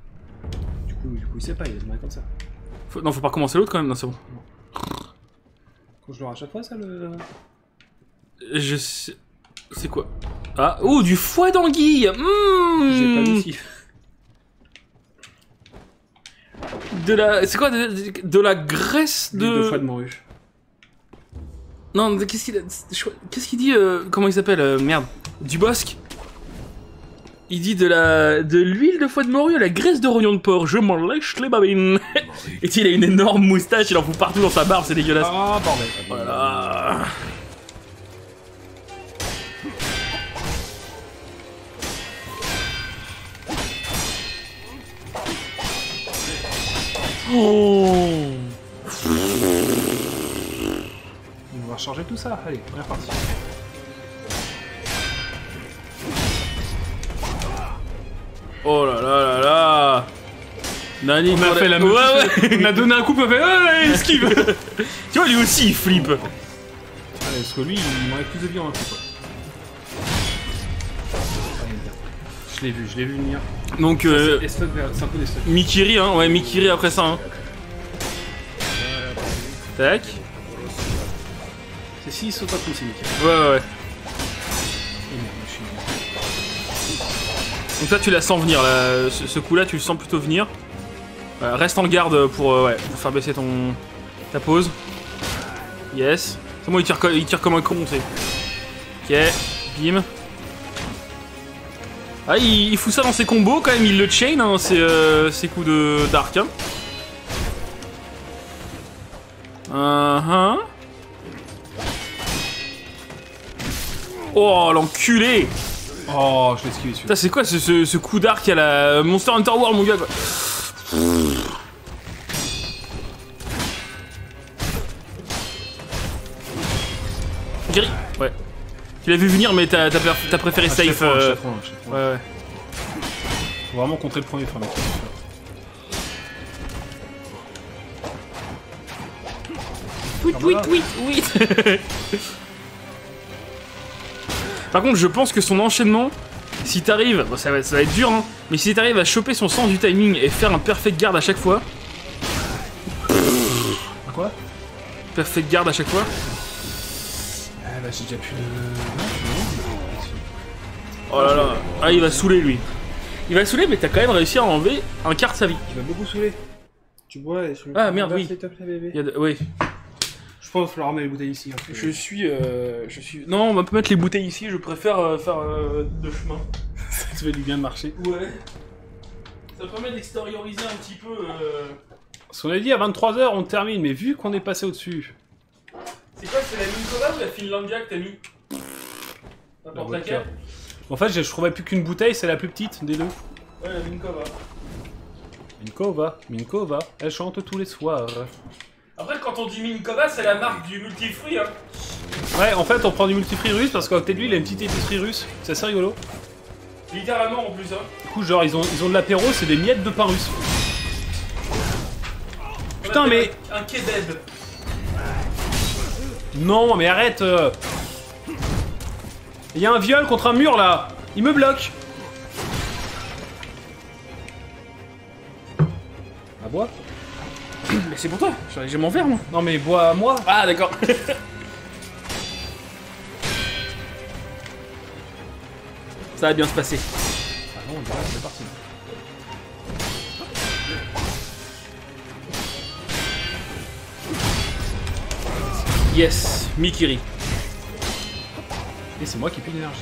Du coup, du coup, il sait pas, il a demandé comme ça. Faut... Non, faut pas recommencer l'autre quand même, non, c'est bon. Faut que je le rachète à chaque fois, ça, le... Je sais... C'est quoi? Ah, oh, du foie d'anguille! Mmh. J'ai pas vu si... De la... C'est quoi de, de, de la graisse de... Deux fois de morue. Non, qu'est-ce qu'il a... Qu'est-ce qu'il dit euh... Comment il s'appelle euh... Merde. Du bosque. Il dit de la... De l'huile de foie de morue à la graisse de rognon de porc. Je m'en lèche les babines. Et il a une énorme moustache, il en fout partout dans sa barbe, c'est dégueulasse. Ah, bordel. Voilà. Oh. On va changer tout ça, allez, première partie. Oh là là là là. Nani, on a fait la meuf. Ouais, ouais. On a donné un coup, on a fait ouais, esquive. Tu vois, lui aussi il flippe. Ouais, parce que lui, il m'enlève plus de vie en un coup. Quoi. Je l'ai vu, je l'ai vu venir. Donc euh... c'est un peu des stocks. Mikiri, hein, ouais, Mikiri après ça, hein. Tac. C'est si, ils sautent pas tous, c'est Mikiri. Ouais, ouais, ouais. Donc ça, tu la sens venir, là. Ce, ce coup-là, tu le sens plutôt venir. Euh, reste en garde pour, euh, ouais, pour faire baisser ton... ta pose. Yes. C'est bon, il tire, il tire comme un con, tu sais. Ok, bim. Ah, il, il fout ça dans ses combos quand même, il le chain, hein, ses, euh, ses coups de d'arc. Hein. Uh-huh. Oh, l'enculé! Oh, je l'ai esquivé dessus. C'est quoi ce, ce, ce coup d'arc à la Monster Hunter World, mon gars? Quoi. Guéri. Ouais. Tu l'as vu venir, mais t'as préféré safe. Euh... Ouais, ouais. Faut vraiment contrer le premier, frère. Oui, oui, oui, oui. Par contre, je pense que son enchaînement, si t'arrives, bon, ça, ça va être dur, hein, mais si t'arrives à choper son sens du timing et faire un perfect guard à chaque fois. Quoi? Perfect guard à chaque fois. Ah bah j'ai déjà plus de... Oh là là, ah il va saouler lui. Il va saouler mais t'as quand même réussi à enlever un quart de sa vie. Il va beaucoup saouler. Tu bois et je me... Ah merde, oui. Top, bébé. Il y a de... Oui. Je pense qu'il va falloir mettre les bouteilles ici. Hein. Je suis... Euh... Je suis... Non, on va pas mettre les bouteilles ici, je préfère euh, faire euh, de chemin. Ça te fait du bien de marcher. Ouais. Ça permet d'extérioriser un petit peu... Euh... Parce qu'on avait dit à vingt-trois heures on termine, mais vu qu'on est passé au-dessus... C'est quoi, c'est la Minkola ou la Finlandia que t'as mis? N'importe laquelle. En fait, je, je trouvais plus qu'une bouteille, c'est la plus petite des deux. Ouais, la Minkova. Minkova, Minkova, elle chante tous les soirs. Après, quand on dit Minkova, c'est la marque du multifruit, hein. Ouais, en fait, on prend du multifruit russe parce qu'à côté de lui, il a une petite épicerie russe. C'est assez rigolo. Littéralement en plus, hein. Du coup, genre, ils ont, ils ont de l'apéro, c'est des miettes de pain russe. On Putain, mais. Un kebab. Non, mais arrête! Il y a un viol contre un mur là! Il me bloque! À bois? Mais c'est pour toi! J'ai mon verre moi! Non, mais bois à moi! Ah, d'accord! Ça va bien se passer. Ah non, c'est parti. Yes, Mikiri. Et c'est moi qui ai plus d'énergie.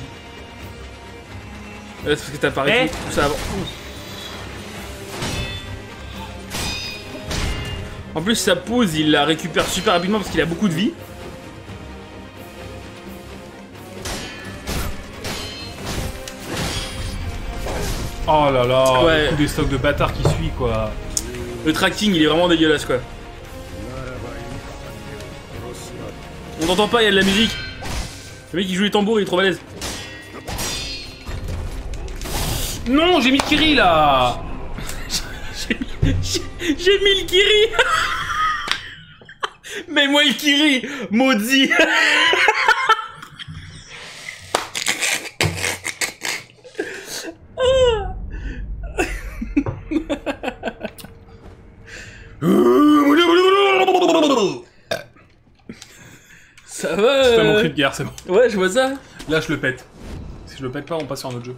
Euh, c'est parce que t'as parlé hey. tout, tout ça avant. En plus, sa pose, il la récupère super rapidement parce qu'il a beaucoup de vie. Oh là là, ouais. Le coup des stocks de bâtard qui suit, quoi. Le tracking, il est vraiment dégueulasse, quoi. On n'entend pas, il y a de la musique. Le mec qui joue les tambours, il est trop balèze. Non, j'ai mis le Kiri là. J'ai mis le Kiri. Mais moi le Kiri, maudit. Ça va. C'est pas mon cri de guerre, c'est bon. Ouais, je vois ça. Là, je le pète. Si je le pète pas, on passe sur un autre jeu.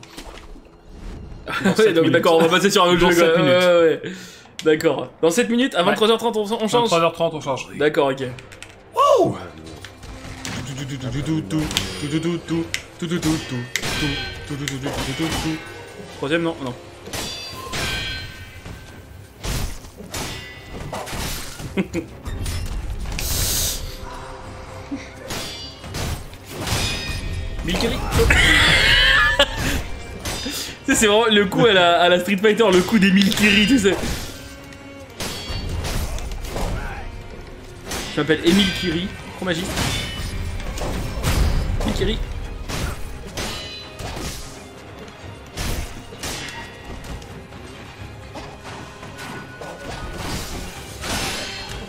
Ouais, donc d'accord, on va passer sur un autre jeu. Dans sept minutes. Ouais, ouais, ouais. D'accord. Dans sept minutes, à vingt-trois heures trente, ouais. on change. vingt-trois heures trente, on change. D'accord, ok. Oh. Troisième, non, non. Milkeri. Tu sais, c'est vraiment le coup à la, à la Street Fighter, le coup des Milkeri, tu sais. Je m'appelle Émile Kiri, trop magique. Milkeri.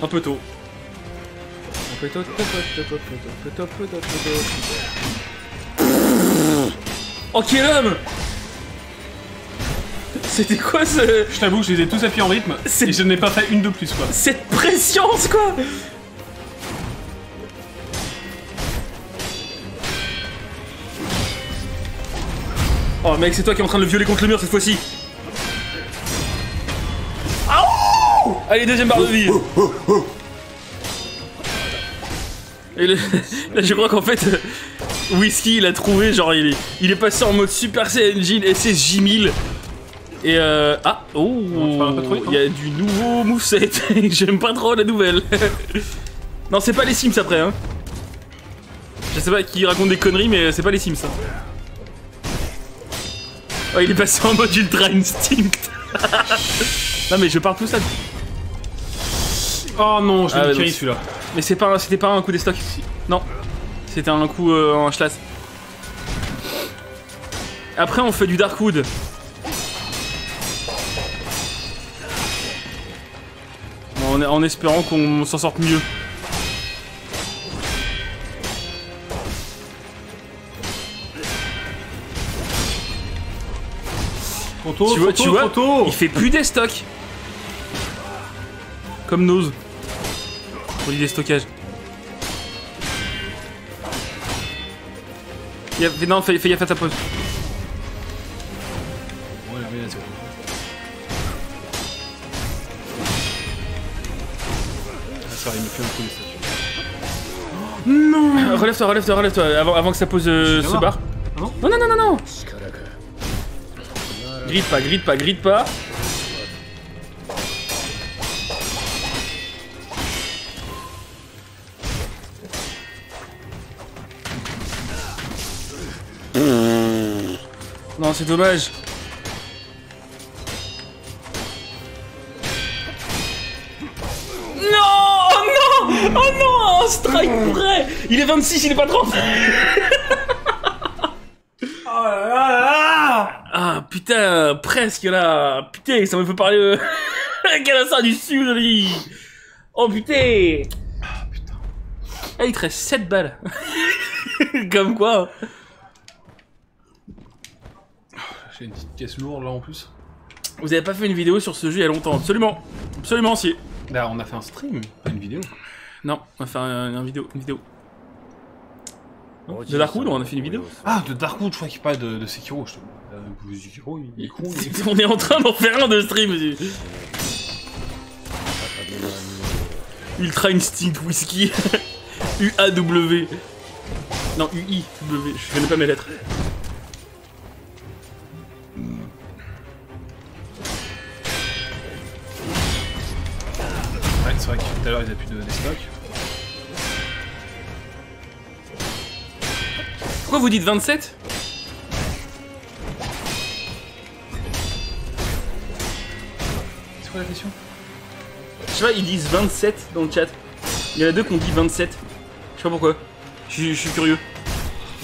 Un peu tôt. Un peu tôt, peu tôt, peu tôt, peu tôt, peu tôt, peu tôt. Oh quel homme! C'était quoi ce... Je t'avoue que je les ai tous appuyés en rythme et je n'ai pas fait une de plus quoi. Cette prescience quoi! Oh mec, c'est toi qui es en train de le violer contre le mur cette fois-ci. Allez, deuxième barre de vie. Et le... là, je crois qu'en fait, euh, Wheesky, il a trouvé, genre, il est, il est passé en mode Super Saiyan Jin S S J mille. Et euh... Ah, oh, il y a du nouveau moveset. J'aime pas trop la nouvelle. Non, c'est pas les Sims après, hein. Je sais pas qui raconte des conneries, mais c'est pas les Sims, ça. Oh, il est passé en mode Ultra Instinct. Non, mais je parle tout ça. Oh non, je l'ai ah, tiré celui-là. Mais c'était pas, pas un coup des stocks. Non, c'était un coup euh, en schlass. Après, on fait du Darkwood. En, en espérant qu'on s'en sorte mieux. Pronto, tu vois, pronto, tu vois pronto. Il fait plus des stocks. Comme Nose. Pour l'idée stockage. Il y a... Non, fais gaffe à ta pause. Non. Relève-toi, relève-toi, relève-toi, avant, avant que ça pose euh, ce bar. Ah bon, non, non, non, non, non. Gride pas, gride pas, gride pas. Non, c'est dommage. Non, oh non, oh non, un strike vrai. Il est vingt-six, il est pas trente. Oh là là. Ah putain, presque là. Putain, ça me fait parler euh... Calassar du sud, lui. Oh putain. Ah putain. Ah, il te reste sept balles. Comme quoi. J'ai une petite caisse lourde là en plus. Vous avez pas fait une vidéo sur ce jeu il y a longtemps? Absolument. Absolument si. Bah on a fait un stream, pas une vidéo. Non, on a fait un, un vidéo, une vidéo. Oh, de Darkwood, on a fait une vidéo. Ah, de Darkwood, je crois qu'il parle de, de Sekiro. Je te... euh, vous, Sekiro, il est con. Il... On est en train d'en faire un de stream. Ultra Instinct Whisky. U A W. Non, U I W. Je connais pas mes lettres. C'est vrai que tout à l'heure ils appuient de, des stocks. Pourquoi vous dites vingt-sept? C'est quoi la question? Je sais pas, ils disent vingt-sept dans le chat. Il y en a deux qu'on dit vingt-sept. Je sais pas pourquoi. Je suis curieux.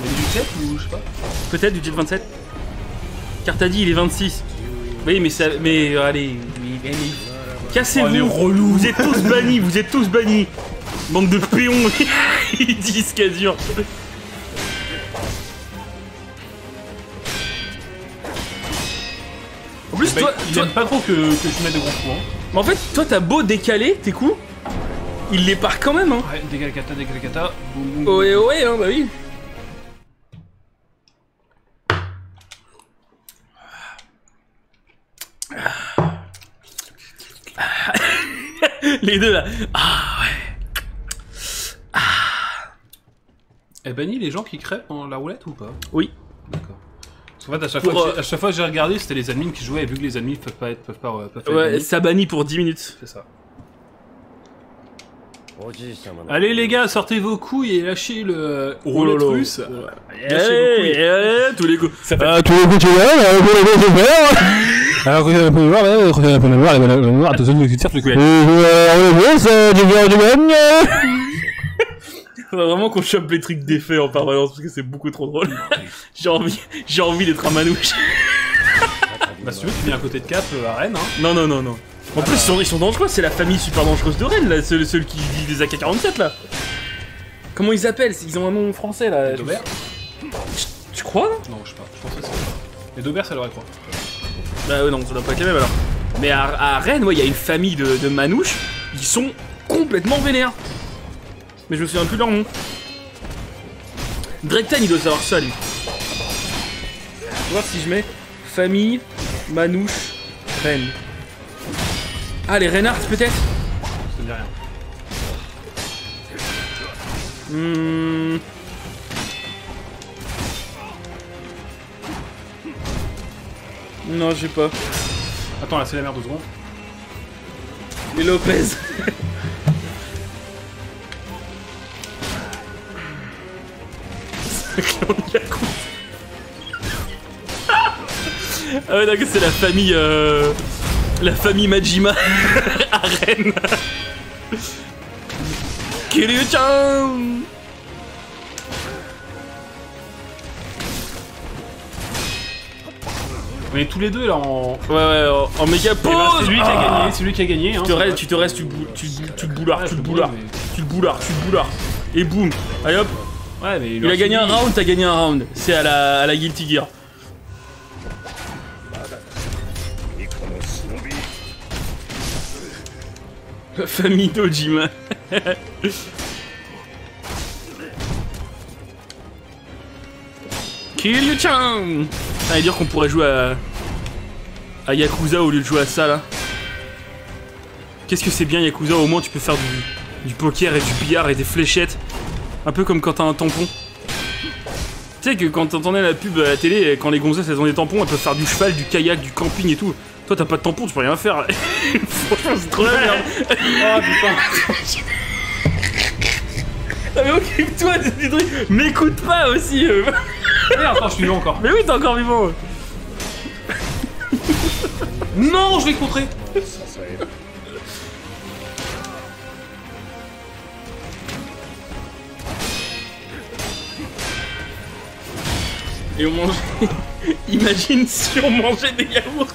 Mais du jet ou je sais pas. Peut-être du jet vingt-sept. Car t'as dit il est vingt-six. Oui mais ça. Mais allez. Cassez-vous, relou. Vous êtes tous bannis, vous êtes tous bannis. Bande de péons. Ils disent Scadur. En plus, bah, toi, il toi... pas trop que, que je mette de gros coups. Hein. Mais en fait, toi, t'as beau décaler tes coups, il les part quand même. Hein. Ouais, décale kata, décale kata. Ouais, ouais, hein, bah oui. Les deux là. Ah ouais. Ah. Elle bannit les gens qui crèvent dans la roulette ou pas? Oui. D'accord. En fait, à chaque, fois, euh... à chaque fois que j'ai regardé, c'était les admins qui jouaient, et vu que les admins peuvent pas être. Peuvent pas, euh, peuvent pas ouais, être ça bannit pour dix minutes. C'est ça. Allez les gars, sortez vos couilles et lâchez le roulette russe. Lâchez vos couilles. Tous les coups. Tous les coups, tu vois. Alors que ça peut voir, alors que ça peut voir, alors que ça peut voir, faudrait vraiment qu'on chope les trucs d'effet en permanence parce que c'est beaucoup trop drôle. J'ai envie, j'ai envie d'être un manouche. Bah si tu veux, tu viens à côté de Cap euh, à Rennes. Hein. Non non non non. En plus ils sont, ils sont dangereux, c'est la famille super dangereuse de Rennes là, ceux, ceux qui vivent des A K quarante-sept là. Comment ils appellent? Ils ont un nom français là. Daubert. Tu crois? Non je sais pas, je pense que c'est ça. Les Daubert ça leur est quoi? Bah ouais non, ça doit pas être les mêmes alors. Mais à, à Rennes, ouais, il y a une famille de, de manouches, ils sont complètement vénères. Mais je me souviens plus de leur nom. Drekten il doit savoir ça lui. Je vais voir si je mets famille, manouche, Rennes. Ah les Rennards peut-être? Ça me dit rien. Mmh. Non j'ai pas. Attends là c'est la merde deux secondes. Les Lopez. Ah ouais d'accord c'est la famille euh, la famille Majima à Rennes. Kiryu-chan. On est tous les deux là en... Ouais ouais en méga pause ben, c'est lui qui a gagné, c'est lui qui a gagné tu, hein, te reste, tu te restes, tu, tu, tu te boulards, ah, tu te boulards, mais... tu te boulards, tu te boulards. Et boum, allez hop. Ouais, mais il a gagné un round, t'as gagné un round. C'est à la, à la Guilty Gear. La famille Dojima. Kill the Chan. Allez dire qu'on pourrait jouer à, à Yakuza au lieu de jouer à ça là. Qu'est-ce que c'est bien Yakuza, au moins tu peux faire du, du poker et du billard et des fléchettes. Un peu comme quand t'as un tampon. Tu sais que quand t'entendais la pub à la télé, quand les gonzesses elles ont des tampons, elles peuvent faire du cheval, du kayak, du camping et tout. Toi t'as pas de tampon, tu peux rien faire. Franchement c'est trop la merde. Oh putain. Mais occupe-toi de ces trucs. M'écoute pas aussi. Euh... Mais attends, je suis vivant encore. Mais oui t'es encore vivant. Non je vais contrer. Et on mange... Imagine si on mangeait des yaourts.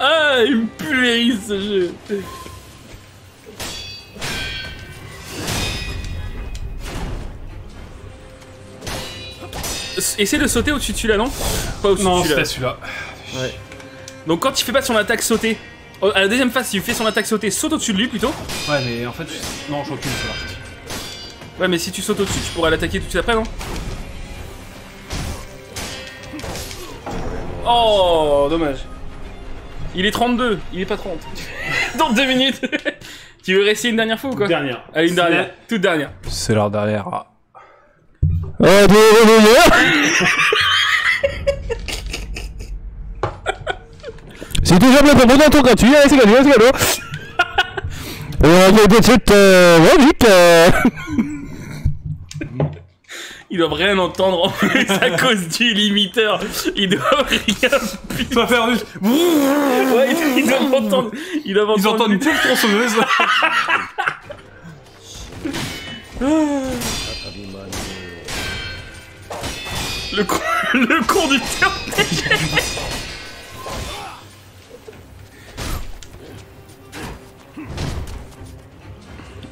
Ah, il me pue ce jeu. Essaye de sauter au-dessus de celui-là, non? Pas au-dessus de celui-là. Non, c'était celui-là. Ouais. Donc quand il fait pas son attaque sauter, à la deuxième phase, s'il fait son attaque sauter, saute au-dessus de lui plutôt. Ouais, mais en fait, je... non, je recule sur l'artiste. Ouais, mais si tu sautes au-dessus, tu pourras l'attaquer tout de suite après, non? Oh, dommage. Il est trente-deux, il est pas trente. Dans deux minutes. Tu veux réessayer une dernière fois ou quoi? Dernière. Allez, une dernière. La... Toute dernière. C'est leur dernière. Ah. C'est toujours bien pour ton gratuit, allez c'est gagné, c'est gagné. On a des petites... Euh, ouais, vite. Euh... Ils doivent rien entendre en plus à cause du limiteur. Ils doivent rien. Ils doivent faire juste. Ouais, ils, ils doivent entendre. Ils, doivent ils entendre entendent une pauvre tronçonneuse. Le con, le conducteur.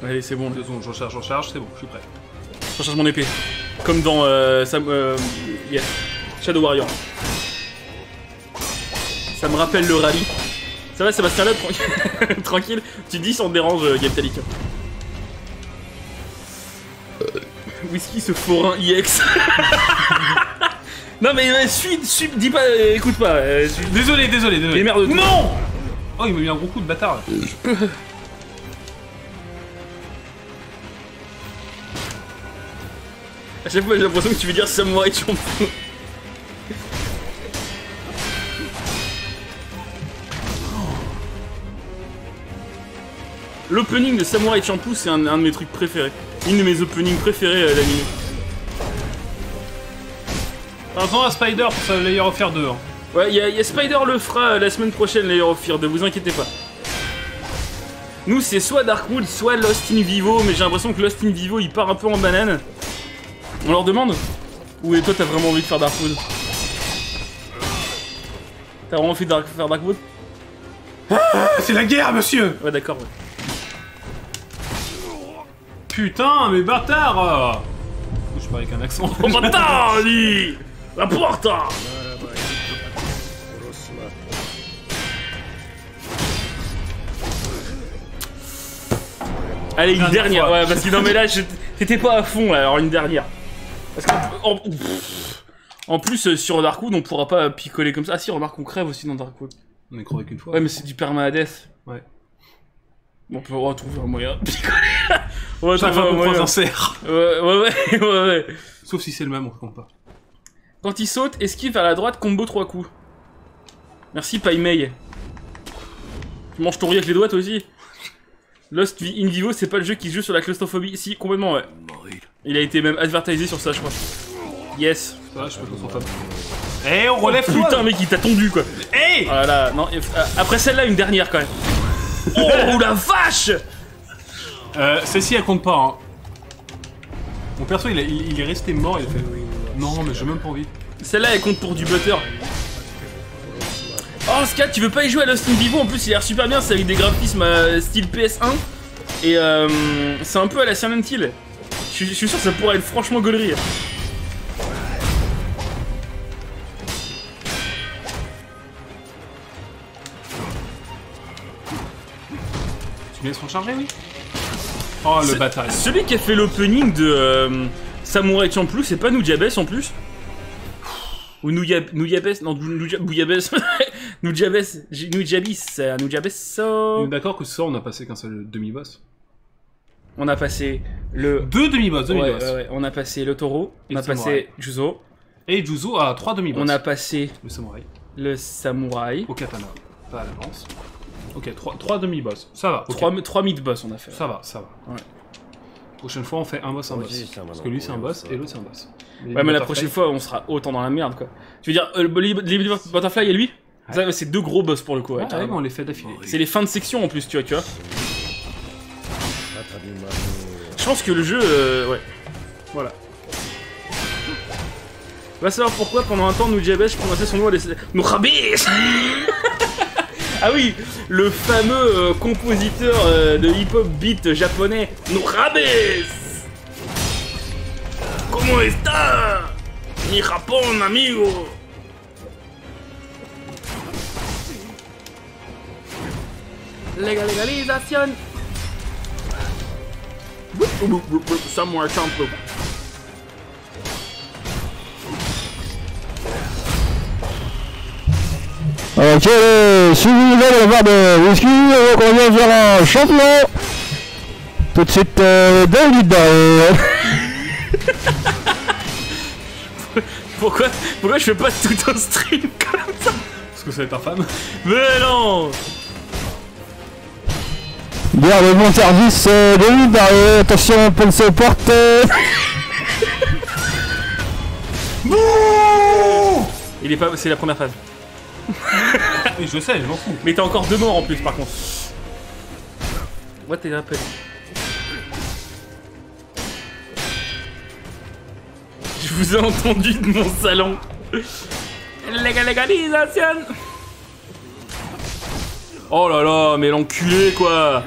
Allez, c'est bon, je recharge, je recharge, c'est bon, je suis prêt. Je recharge mon épée. Comme dans euh, Sam, euh, yeah. Shadow Warrior. Ça me rappelle le rallye. Ça va, Sébastien, là, tranquille. Tranquille. Tu te dis, ça te dérange, Gaptalic. Wheesky, ce forain I X. Non, mais euh, suis, suis, dis pas, euh, écoute pas. Euh, suis... Désolé, désolé, désolé. Les merdes de tout. Non. Oh, il m'a mis un gros coup de bâtard, là. A chaque fois j'ai l'impression que tu veux dire Samurai General. L'opening de Samurai Champloo, c'est un, un de mes trucs préférés. Une de mes openings préférés euh, l'anime. Maintenant à Spider pour ça, Layer of Fear deux. Hein. Ouais, y a, y a Spider le fera euh, la semaine prochaine, Layer of Fear deux, vous inquiétez pas. Nous, c'est soit Darkwood, soit Lost in Vivo, mais j'ai l'impression que Lost in Vivo, il part un peu en banane. On leur demande? Ou toi t'as vraiment envie de faire Darkwood? T'as vraiment envie de faire Darkwood? Ah, c'est la guerre, monsieur! Ouais, d'accord, ouais. Putain, mais bâtard! Je parle avec un accent. Oh, bâtard, lui! La porte! Allez, une dernière, ouais, parce que non, mais là, t'étais pas à fond, là, alors une dernière. Parce que, en, en plus, euh, sur Darkwood, on pourra pas picoler comme ça. Ah si, remarque, on crève aussi dans Darkwood. On est crevé qu'une fois. Ouais, mais c'est du perma-death. Ouais. On peut retrouver un moyen de picoler. On va trouver un moyen de cerf. Ouais, ouais, ouais, ouais, ouais. Sauf si c'est le même, on ne compte pas. Quand il saute, esquive vers la droite, combo trois coups. Merci, Paimei. Tu manges ton riz avec les doigts, toi aussi. Lost in Vivo, c'est pas le jeu qui joue sur la claustrophobie. Si, complètement, ouais. Il a été même advertisé sur ça, je crois. Yes. Ah, je peux confortable. Eh, on relève. Oh, putain, mec, il t'a tondu, quoi. Eh. Hey. Voilà, non. Après celle-là, une dernière, quand même. Oh, la vache. Euh, celle-ci, elle compte pas, hein. Mon perso, il, a, il, il est resté mort, il a fait... Non, mais j'ai même pas envie. Celle-là, elle compte pour du butter. Oh, Scat, tu veux pas y jouer à Lost in Vivo? En plus, il a l'air super bien, c'est avec des graphismes euh, style P S un. Et euh, c'est un peu à la Silent Hill. Je suis sûr que ça pourrait être franchement gaulerie. Tu me laisses recharger, oui? Oh, le bâtard. Celui qui a fait l'opening de euh, Samurai Champloo, c'est pas Nujabes en plus? Ou Nujabes, non, Nujabes, Nujabes, Nujabes, Nujabes, so... On est d'accord que ça, on a passé qu'un seul demi-boss. On a passé le... Deux demi-boss, demi-boss. Ouais, ouais, ouais. On a passé le taureau, on a passé Juzo. Et Juzo a trois demi-boss. On a passé... Le samouraï. Le samouraï. Au katana, pas à l'avance. Ok, trois, trois demi-boss, ça va. Okay. Trois, trois mid-boss on a fait. Ça va, ça va. Ouais. Prochaine fois, on fait un boss, un boss. Parce que lui, c'est un boss et l'autre, c'est un boss. Ouais, mais la prochaine fois, on sera autant dans la merde, quoi. Tu veux dire, Lady Butterfly et lui, c'est deux gros boss pour le coup. Ouais, on les fait d'affilée. C'est les fins de section en plus, tu vois, tu vois. Je pense que le jeu, euh, ouais. Voilà. Va savoir pourquoi, pendant un temps, Nujabes prononçait son nom à laisser. Nujabes. Ah oui, le fameux euh, compositeur euh, de hip-hop beat japonais, Nujabes. Comment está mi Japón, amigo? Legalisation. Somewhere Champloo. Ok, si vous voulez avoir de whisky, on vient faire un champion. Tout de suite, euh, David. Euh... pourquoi, pourquoi je fais pas tout un stream comme ça? Parce que ça va être infâme. Mais non. Bien, le bon service, euh, David. Euh, attention, pense aux portes. Non, il est pas. C'est la première phase. Oui, je sais, je m'en fous. Mais t'as encore deux morts en plus, par contre. What the hell? Je vous ai entendu de mon salon. Légalisation. Oh là là, mais l'enculé quoi.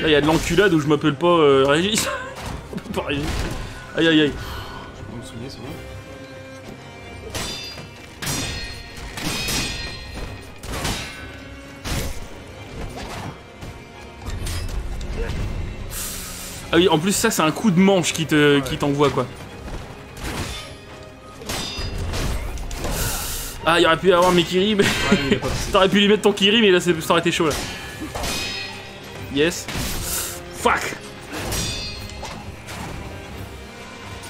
Là, il y a de l'enculade où je m'appelle pas euh, Régis. Pas Régis. Aïe aïe aïe. Je peux me souvenir, c'est bon. Ah oui, en plus, ça, c'est un coup de manche qui te, ouais. qui t'envoie quoi. Ah, il aurait pu avoir mes Kiri, mais. Ouais, t'aurais pu lui mettre ton Kiri, mais là, ça aurait été chaud là. Yes. Fuck!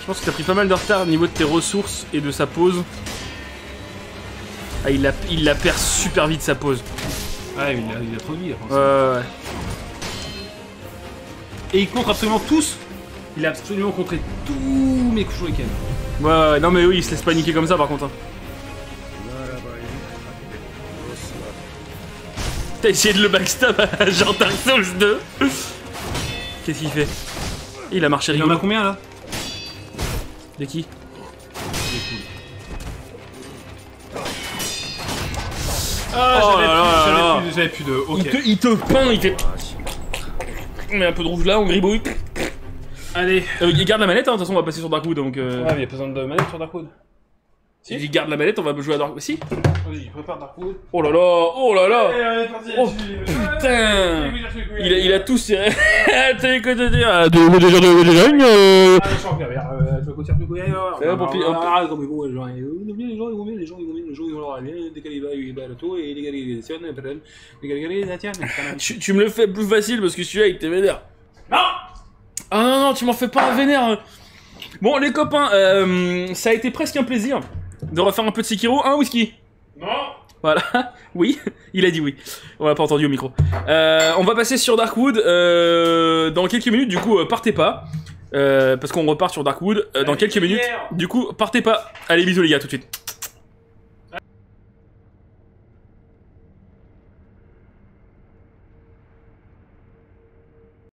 Je pense que t'as pris pas mal de retard au niveau de tes ressources et de sa pose. Ah, il la, il la perd super vite sa pose. Ah, mais il a, il a trop de vie, là. Euh, ouais. Et il contre absolument tous. Il a absolument contré tous mes coups shurikens. Ouais, ouais, non, mais oui, il se laisse pas niquer comme ça par contre. Hein. T'as essayé de le backstab à genre Dark Souls deux. Qu'est-ce qu'il fait? Il a marché rigolo. Il en a combien là? De qui? Ah, oh, j'avais plus, j'avais plus, plus de... Okay. Il, te, il te peint, il fait... On met un peu de rouge là, on gribouille. Allez. Euh, garde la manette, hein, de toute façon on va passer sur Darkwood donc... Euh... Ouais mais il y a pas besoin de manette sur Darkwood. Si il garde la manette, on va jouer à Darkwood. Si. Vas-y, prépare Darkwood. Oh là là, oh là là. Allez, on est parti, oh putain. Il a, il a tous ses rêves. T'as les côtés de dire. Ah, tu veux déjà, tu veux déjà une. Ah, je suis en pervers. Tu veux qu'on tire plus quoi? C'est bon, puis. Ah, comme ils vont, les gens, ils vont bien, les gens, ils vont bien, les gens, ils vont bien, les gens, ils vont leur bien, et les galérisations, les galérisations. Tu, tu me le fais plus facile parce que celui-là, il t'est vénère. Non. Ah non, non, tu m'en fais pas un vénère. Bon, les copains, euh, ça a été presque un plaisir. De refaire un peu de Sekiro, hein, Wheesky? Non. Voilà, oui, il a dit oui. On l'a pas entendu au micro. Euh, on va passer sur Darkwood euh, dans quelques minutes, du coup, euh, partez pas. Euh, parce qu'on repart sur Darkwood euh, dans quelques minutes. Du coup, partez pas. Allez, bisous les gars, tout de suite.